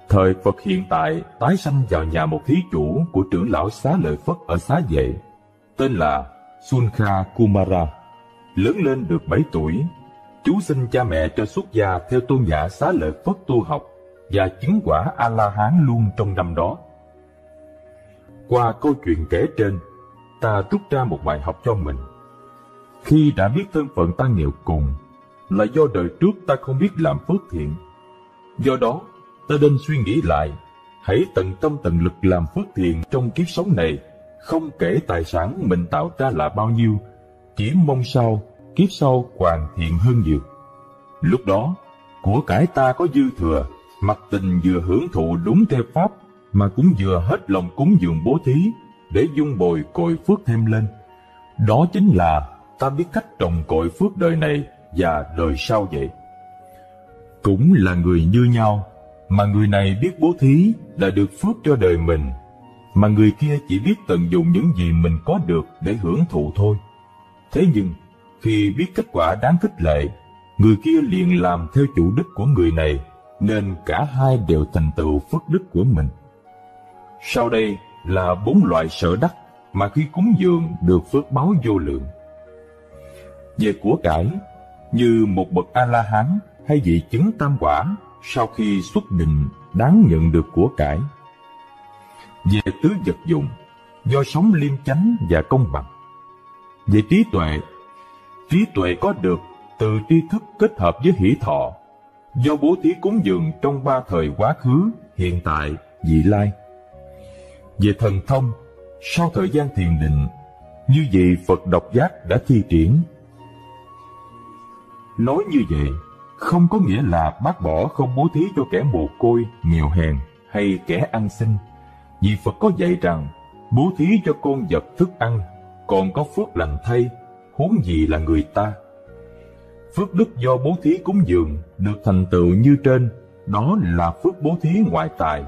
Thời Phật hiện tại tái sanh vào nhà một thí chủ của trưởng lão Xá Lợi Phất ở Xá Vệ, tên là Sunkha Kumara. Lớn lên được bảy tuổi, chú xin cha mẹ cho xuất gia theo tôn giả Xá Lợi Phất tu học và chứng quả A-la-hán luôn trong năm đó. Qua câu chuyện kể trên, ta rút ra một bài học cho mình. Khi đã biết thân phận ta nghèo cùng, là do đời trước ta không biết làm phước thiện. Do đó, ta nên suy nghĩ lại, hãy tận tâm tận lực làm phước thiện trong kiếp sống này, không kể tài sản mình tạo ra là bao nhiêu, chỉ mong sao kiếp sau hoàn thiện hơn nhiều. Lúc đó, của cải ta có dư thừa, mặc tình vừa hưởng thụ đúng theo pháp, mà cũng vừa hết lòng cúng dường bố thí, để dung bồi cội phước thêm lên. Đó chính là ta biết cách trồng cội phước đời này và đời sau vậy. Cũng là người như nhau, mà người này biết bố thí là được phước cho đời mình, mà người kia chỉ biết tận dụng những gì mình có được để hưởng thụ thôi. Thế nhưng, khi biết kết quả đáng khích lệ, người kia liền làm theo chủ đích của người này, nên cả hai đều thành tựu phước đức của mình. Sau đây là bốn loại sở đắc mà khi cúng dường được phước báo vô lượng. Về của cải, như một bậc A-la-hán hay vị chứng tam quả, sau khi xuất định đáng nhận được của cải. về tứ vật dụng, do sống liêm chánh và công bằng. Về trí tuệ, trí tuệ có được từ tri thức kết hợp với hỷ thọ, do bố thí cúng dường trong ba thời quá khứ, hiện tại, vị lai. Về thần thông, sau thời gian thiền định, như vậy Phật độc giác đã thi triển. Nói như vậy, không có nghĩa là bác bỏ không bố thí cho kẻ mồ côi, nghèo hèn hay kẻ ăn xin, vì Phật có dạy rằng bố thí cho con vật thức ăn còn có phước lành thay, huống gì là người ta. Phước đức do bố thí cúng dường được thành tựu như trên, đó là phước bố thí ngoại tài,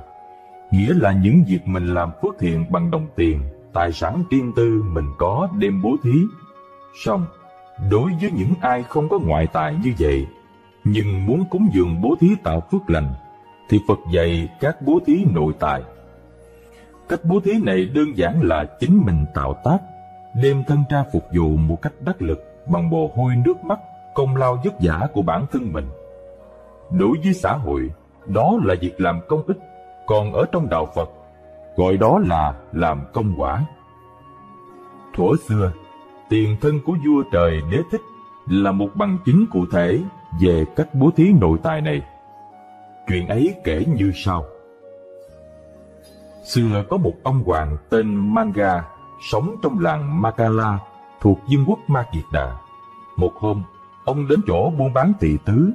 nghĩa là những việc mình làm phước thiện bằng đồng tiền, tài sản riêng tư mình có đem bố thí. Song đối với những ai không có ngoại tài như vậy, nhưng muốn cúng dường bố thí tạo phước lành, thì Phật dạy các bố thí nội tài. Cách bố thí này đơn giản là chính mình tạo tác, đem thân ra phục vụ một cách đắc lực bằng mồ hôi nước mắt, công lao vất vả của bản thân mình. Đối với xã hội, đó là việc làm công ích, còn ở trong đạo Phật, gọi đó là làm công quả. Thuở xưa, tiền thân của vua Trời Đế Thích là một bằng chứng cụ thể về cách bố thí nội tài này. Chuyện ấy kể như sau. Xưa có một ông hoàng tên Manga sống trong làng Makala thuộc vương quốc Ma Kiệt Đà. Một hôm, ông đến chỗ buôn bán tỳ tứ,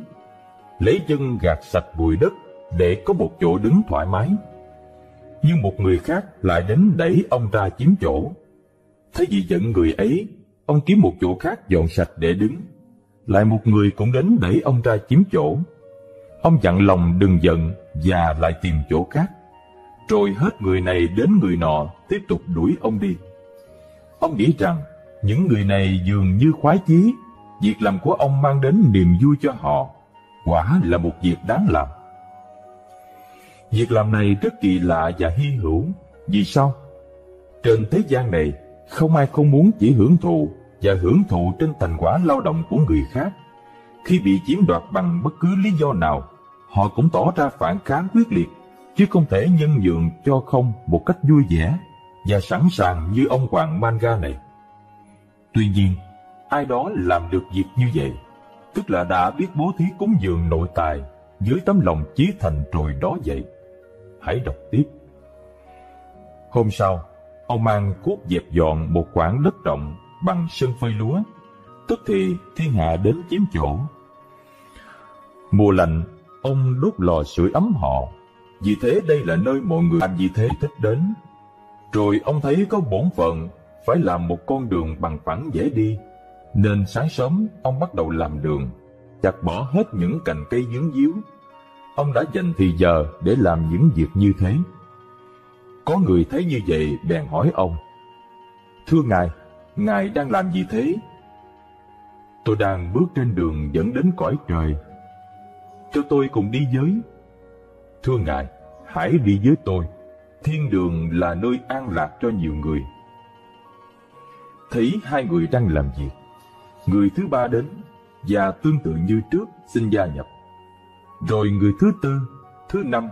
lấy chân gạt sạch bụi đất để có một chỗ đứng thoải mái. Nhưng một người khác lại đến đẩy ông ra chiếm chỗ. Thế vì giận người ấy, ông kiếm một chỗ khác dọn sạch để đứng. Lại một người cũng đến đẩy ông ra chiếm chỗ. Ông dặn lòng đừng giận và lại tìm chỗ khác. Rồi hết người này đến người nọ tiếp tục đuổi ông đi. Ông nghĩ rằng những người này dường như khoái chí, việc làm của ông mang đến niềm vui cho họ, quả là một việc đáng làm. Việc làm này rất kỳ lạ và hy hữu. Vì sao? Trên thế gian này, không ai không muốn chỉ hưởng thụ và hưởng thụ trên thành quả lao động của người khác. Khi bị chiếm đoạt bằng bất cứ lý do nào, họ cũng tỏ ra phản kháng quyết liệt, chứ không thể nhân nhượng cho không một cách vui vẻ và sẵn sàng như ông hoàng Manga này. Tuy nhiên, ai đó làm được việc như vậy, tức là đã biết bố thí cúng dường nội tài với tấm lòng chí thành rồi đó vậy. Hãy đọc tiếp. Hôm sau, ông mang cuốc dẹp dọn một khoảng đất rộng bằng sân phơi lúa, tức thì thiên hạ đến chiếm chỗ. Mùa lạnh, ông đốt lò sưởi ấm họ, vì thế đây là nơi mọi người anh vì thế thích đến. Rồi ông thấy có bổn phận phải làm một con đường bằng phẳng dễ đi, nên sáng sớm ông bắt đầu làm đường, chặt bỏ hết những cành cây vướng víu. Ông đã dành thì giờ để làm những việc như thế. Có người thấy như vậy bèn hỏi ông: "Thưa ngài, ngài đang làm gì thế?" "Tôi đang bước trên đường dẫn đến cõi trời." "Cho tôi cùng đi với." "Thưa ngài, hãy đi với tôi. Thiên đường là nơi an lạc cho nhiều người." Thấy hai người đang làm việc, người thứ ba đến và tương tự như trước xin gia nhập. Rồi người thứ tư, thứ năm,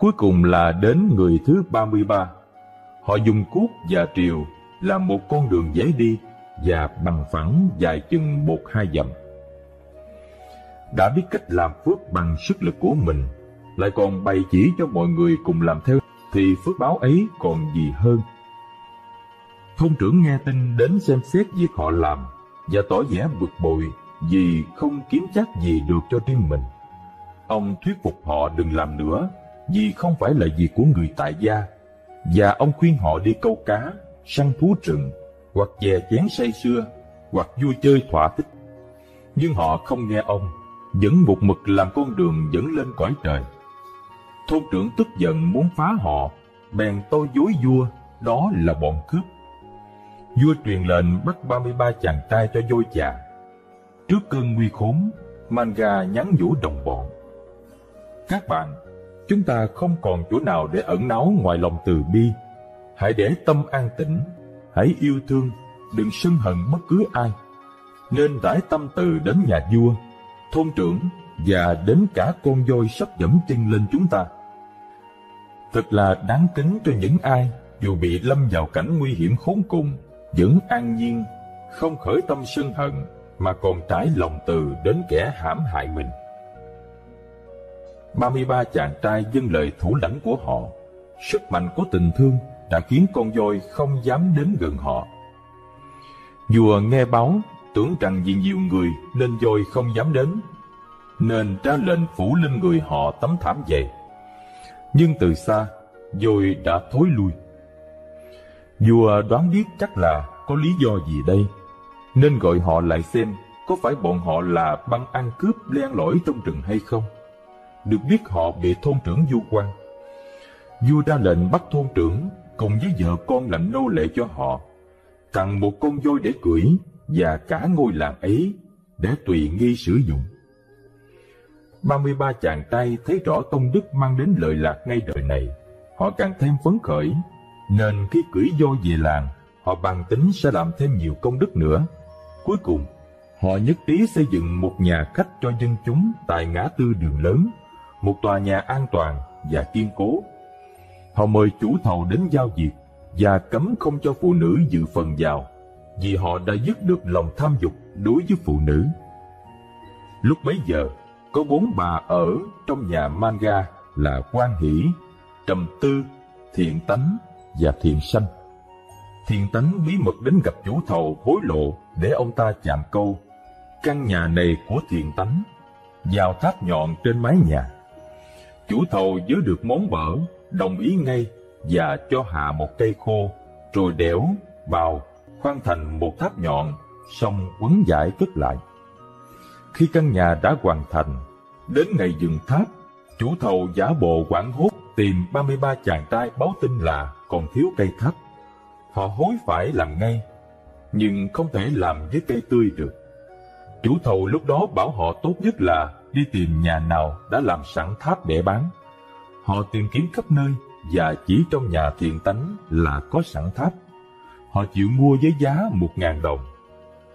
cuối cùng là đến người thứ ba mươi ba. Họ dùng cuốc và triều làm một con đường dễ đi và bằng phẳng dài chừng một hai dặm. Đã biết cách làm phước bằng sức lực của mình, lại còn bày chỉ cho mọi người cùng làm theo, thì phước báo ấy còn gì hơn. Thôn trưởng nghe tin đến xem xét việc họ làm và tỏ vẻ bực bội vì không kiếm chắc gì được cho riêng mình. Ông thuyết phục họ đừng làm nữa vì không phải là việc của người tại gia, và ông khuyên họ đi câu cá, săn thú rừng, hoặc chè chén say sưa, hoặc vui chơi thỏa thích. Nhưng họ không nghe ông, vẫn một mực làm con đường dẫn lên cõi trời. Thôn trưởng tức giận muốn phá họ, bèn tâu dối vua đó là bọn cướp. Vua truyền lệnh bắt ba mươi ba chàng trai cho dôi chà. Trước cơn nguy khốn, Manga nhắn nhủ đồng bọn: "Các bạn, chúng ta không còn chỗ nào để ẩn náu ngoài lòng từ bi. Hãy để tâm an tĩnh, hãy yêu thương, đừng sân hận bất cứ ai. Nên rải tâm từ đến nhà vua, thôn trưởng và đến cả con voi sắp dẫm chân lên chúng ta. thật là đáng kính cho những ai dù bị lâm vào cảnh nguy hiểm khốn cung, vẫn an nhiên, không khởi tâm sân hận, mà còn trải lòng từ đến kẻ hãm hại mình. ba mươi ba chàng trai vâng lời thủ lãnh của họ. Sức mạnh của tình thương đã khiến con voi không dám đến gần họ. Vua nghe báo, tưởng rằng vì nhiều người nên voi không dám đến, nên ra lệnh phủ lên người họ tấm thảm dày. Nhưng từ xa, voi đã thối lui. Vua đoán biết chắc là có lý do gì đây, nên gọi họ lại xem có phải bọn họ là băng ăn cướp len lỏi trong rừng hay không. Được biết họ bị thôn trưởng vu oan. Vua ra lệnh bắt thôn trưởng cùng với vợ con làm nô lệ cho họ, tặng một con voi để cưỡi và cả ngôi làng ấy để tùy nghi sử dụng. ba mươi ba chàng trai thấy rõ tông đức mang đến lợi lạc ngay đời này, họ càng thêm phấn khởi, nên khi cưỡi voi về làng, họ bàn tính sẽ làm thêm nhiều công đức nữa. Cuối cùng, họ nhất trí xây dựng một nhà khách cho dân chúng tại ngã tư đường lớn, một tòa nhà an toàn và kiên cố. Họ mời chủ thầu đến giao việc và cấm không cho phụ nữ dự phần vào, vì họ đã dứt được lòng tham dục đối với phụ nữ. Lúc bấy giờ, có bốn bà ở trong nhà Manga là Quan Hỷ, Trầm Tư, Thiện Tánh và Thiện Sanh. Thiện Tánh bí mật đến gặp chủ thầu hối lộ để ông ta chạm câu căn nhà này của Thiện Tánh vào tháp nhọn trên mái nhà. Chủ thầu vớ được món bở, đồng ý ngay và cho hạ một cây khô, rồi đẽo, bào, khoan thành một tháp nhọn, xong quấn vải cất lại. Khi căn nhà đã hoàn thành, đến ngày dựng tháp, chủ thầu giả bộ hoảng hốt tìm ba mươi ba chàng trai báo tin là còn thiếu cây tháp. Họ hối phải làm ngay, nhưng không thể làm với cây tươi được. Chủ thầu lúc đó bảo họ tốt nhất là đi tìm nhà nào đã làm sẵn tháp để bán. Họ tìm kiếm khắp nơi và chỉ trong nhà Thiện Tánh là có sẵn tháp. Họ chịu mua với giá một nghìn đồng.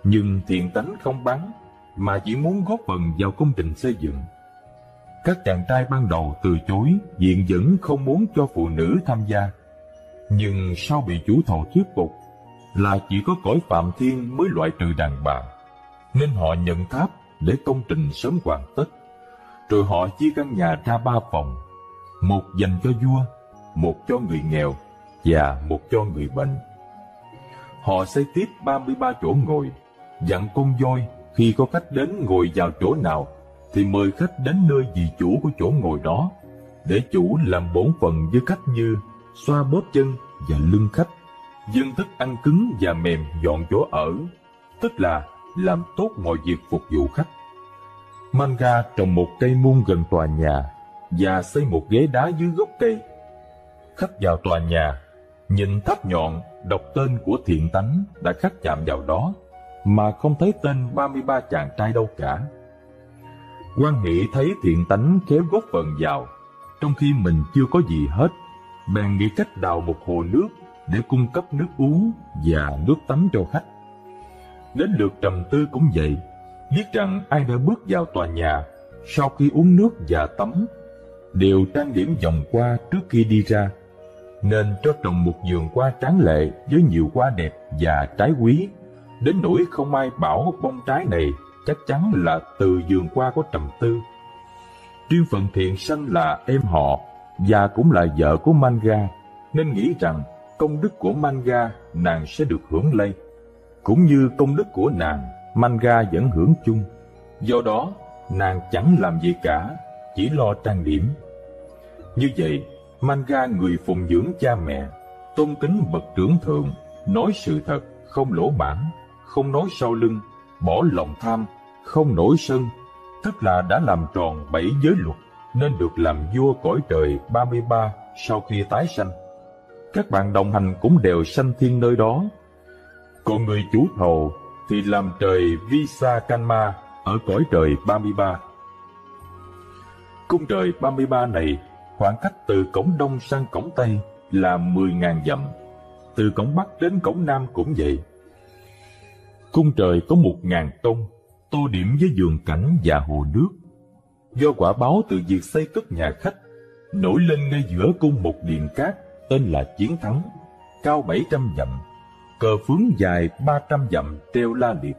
Nhưng Thiện Tánh không bán, mà chỉ muốn góp phần vào công trình xây dựng. Các chàng trai ban đầu từ chối, viện vẫn không muốn cho phụ nữ tham gia. Nhưng sau bị chủ thầu thuyết phục là chỉ có cõi Phạm Thiên mới loại trừ đàn bà, nên họ nhận tháp để công trình sớm hoàn tất. Rồi họ chia căn nhà ra ba phòng, một dành cho vua, một cho người nghèo và một cho người bệnh. Họ xây tiếp ba mươi ba chỗ ngồi, dặn con voi khi có khách đến ngồi vào chỗ nào thì mời khách đến nơi vị chủ của chỗ ngồi đó, để chủ làm bổn phận với khách như xoa bóp chân và lưng khách, dâng thức ăn cứng và mềm dọn chỗ ở, tức là làm tốt mọi việc phục vụ khách. Manga trồng một cây muôn gần tòa nhà và xây một ghế đá dưới gốc cây. Khách vào tòa nhà, nhìn tháp nhọn đọc tên của Thiện Tánh đã khắc chạm vào đó, mà không thấy tên ba mươi ba chàng trai đâu cả. Quan Hỷ thấy Thiện Tánh khéo góp phần vào, trong khi mình chưa có gì hết, bèn nghĩ cách đào một hồ nước để cung cấp nước uống và nước tắm cho khách. Đến lượt Trầm Tư cũng vậy, biết rằng ai đã bước vào tòa nhà sau khi uống nước và tắm đều trang điểm vòng qua trước khi đi ra, nên cho trồng một vườn hoa tráng lệ với nhiều hoa đẹp và trái quý, đến nỗi không ai bảo bông trái này chắc chắn là từ vườn hoa của Trầm Tư. Riêng phần Thiện Sanh là em họ và cũng là vợ của Manga, nên nghĩ rằng công đức của Manga nàng sẽ được hưởng lây, cũng như công đức của nàng Manga vẫn hưởng chung. Do đó nàng chẳng làm gì cả, chỉ lo trang điểm. Như vậy, Manga, người phụng dưỡng cha mẹ, tôn kính bậc trưởng thượng, nói sự thật, không lỗ mãn, không nói sau lưng, bỏ lòng tham, không nổi sân, tức là đã làm tròn bảy giới luật, nên được làm vua cõi trời ba mươi ba sau khi tái sanh. Các bạn đồng hành cũng đều sanh thiên nơi đó. Còn người chủ thầu thì làm trời Visakanma ở cõi trời ba mươi ba. Cung trời ba mươi ba này, khoảng cách từ cổng đông sang cổng tây là mười nghìn dặm, từ cổng bắc đến cổng nam cũng vậy. Cung trời có một nghìn tông, tô điểm với vườn cảnh và hồ nước. Do quả báo từ việc xây cất nhà khách, nổi lên ngay giữa cung một điện cát tên là Chiến Thắng, cao bảy trăm dặm, cờ phướng dài ba trăm dặm treo la liệt.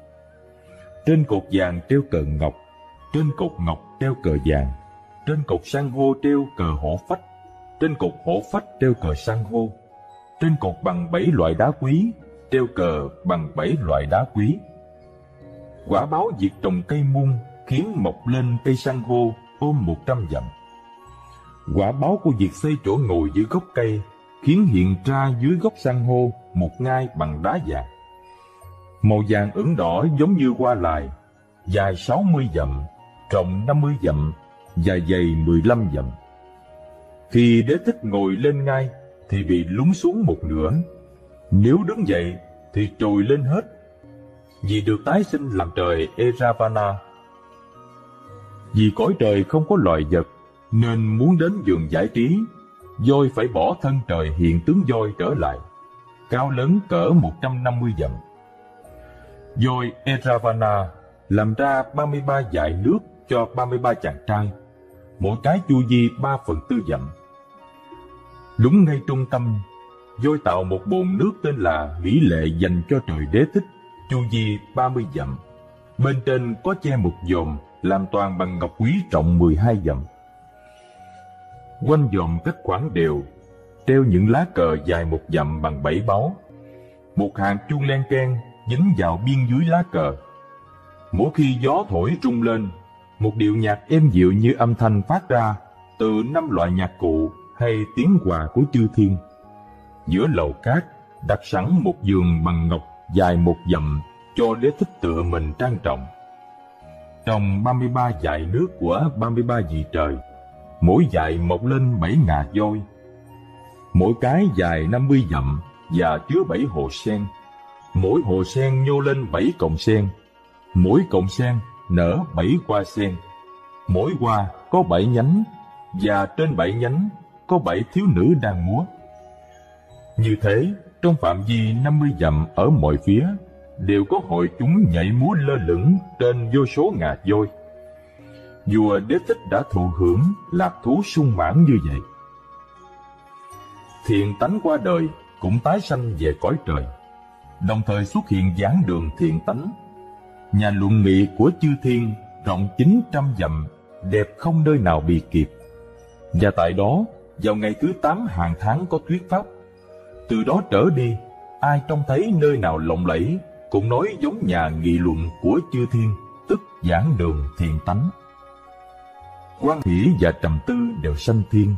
Trên cột vàng treo cờ ngọc, trên cột ngọc treo cờ vàng, trên cột san hô treo cờ hổ phách, trên cột hổ phách treo cờ san hô, trên cột bằng bảy loại đá quý treo cờ bằng bảy loại đá quý. Quả báo việc trồng cây muôn khiến mọc lên cây san hô ôm một trăm dặm. Quả báo của việc xây chỗ ngồi dưới gốc cây khiến hiện ra dưới gốc san hô một ngai bằng đá vàng, màu vàng ửng đỏ giống như hoa lài, dài sáu mươi dặm, rộng năm mươi dặm và dày mười lăm dặm. Khi Đế Thích ngồi lên ngai thì bị lún xuống một nửa, nếu đứng dậy thì trồi lên hết, vì được tái sinh làm trời Eravana. Vì cõi trời không có loài vật nên muốn đến vườn giải trí, voi phải bỏ thân trời hiện tướng voi trở lại, cao lớn cỡ một trăm năm mươi dặm. Voi Eravana làm ra ba mươi ba dải nước cho ba mươi ba chàng trai, mỗi cái chu vi ba phần tư dặm. Đúng ngay trung tâm, voi tạo một bồn nước tên là Mỹ Lệ dành cho trời Đế Thích, chu vi ba mươi dặm. Bên trên có che một dòm làm toàn bằng ngọc quý rộng mười hai dặm. Quanh dòm cách khoảng đều, treo những lá cờ dài một dặm bằng bảy báu. Một hàng chuông len keng dính vào biên dưới lá cờ. Mỗi khi gió thổi rung lên, một điệu nhạc êm dịu như âm thanh phát ra từ năm loại nhạc cụ hay tiếng hòa của chư thiên. Giữa lầu cát đặt sẵn một giường bằng ngọc dài một dặm cho Đế Thích tựa mình trang trọng. Trong ba mươi ba dải nước của ba mươi ba vị trời, mỗi dải mọc lên bảy ngà voi, mỗi cái dài năm mươi dặm và chứa bảy hồ sen. Mỗi hồ sen nhô lên bảy cọng sen, mỗi cọng sen nở bảy hoa sen, mỗi hoa có bảy nhánh, và trên bảy nhánh có bảy thiếu nữ đang múa. Như thế, trong phạm vi năm mươi dặm ở mọi phía đều có hội chúng nhảy múa lơ lửng trên vô số ngà voi. Vua Đế Thích đã thụ hưởng lạc thú sung mãn như vậy. Thiện tánh qua đời cũng tái sanh về cõi trời, đồng thời xuất hiện giảng đường thiện tánh. Nhà luận nghị của chư thiên rộng chín trăm dặm, đẹp không nơi nào bì kịp. Và tại đó, vào ngày thứ tám hàng tháng có thuyết pháp. Từ đó trở đi, ai trông thấy nơi nào lộng lẫy cũng nói giống nhà nghị luận của chư thiên, tức giảng đường thiện tánh. Quan Hỷ và Trầm Tư đều sanh thiên,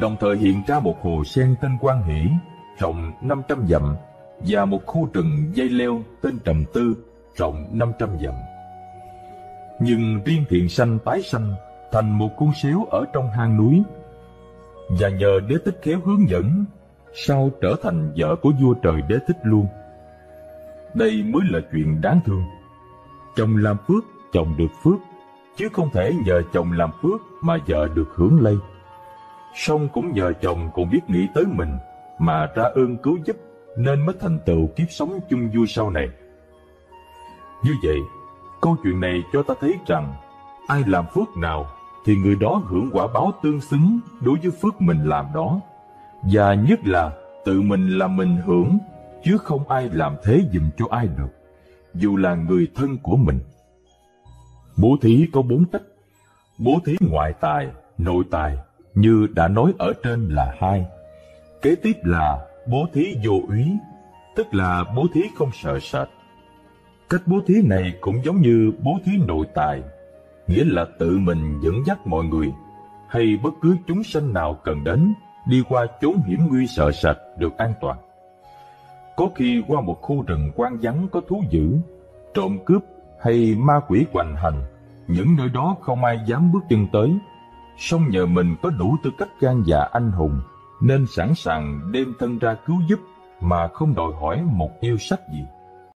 đồng thời hiện ra một hồ sen tên Quan Hỷ rộng năm trăm dặm và một khu rừng dây leo tên Trầm Tư rộng năm trăm dặm. Nhưng riêng thiện sanh tái sanh thành một con sếu ở trong hang núi, và nhờ Đế Thích khéo hướng dẫn, sau trở thành vợ của vua trời Đế Thích luôn. Đây mới là chuyện đáng thương. Chồng làm phước, chồng được phước, chứ không thể nhờ chồng làm phước mà vợ được hưởng lây. Song cũng nhờ chồng còn biết nghĩ tới mình mà ra ơn cứu giúp, nên mới thành tựu kiếp sống chung vui sau này. Như vậy, câu chuyện này cho ta thấy rằng ai làm phước nào thì người đó hưởng quả báo tương xứng đối với phước mình làm đó. Và nhất là tự mình làm mình hưởng, chứ không ai làm thế giùm cho ai được, dù là người thân của mình. Bố thí có bốn cách. Bố thí ngoại tài, nội tài như đã nói ở trên là hai. Kế tiếp là bố thí vô úy, tức là bố thí không sợ sệt. Cách bố thí này cũng giống như bố thí nội tài, nghĩa là tự mình dẫn dắt mọi người hay bất cứ chúng sanh nào cần đến đi qua chốn hiểm nguy sợ sệt được an toàn. Có khi qua một khu rừng hoang vắng có thú dữ, trộm cướp hay ma quỷ hoành hành, những nơi đó không ai dám bước chân tới. Song nhờ mình có đủ tư cách gan dạ anh hùng nên sẵn sàng đem thân ra cứu giúp mà không đòi hỏi một yêu sách gì.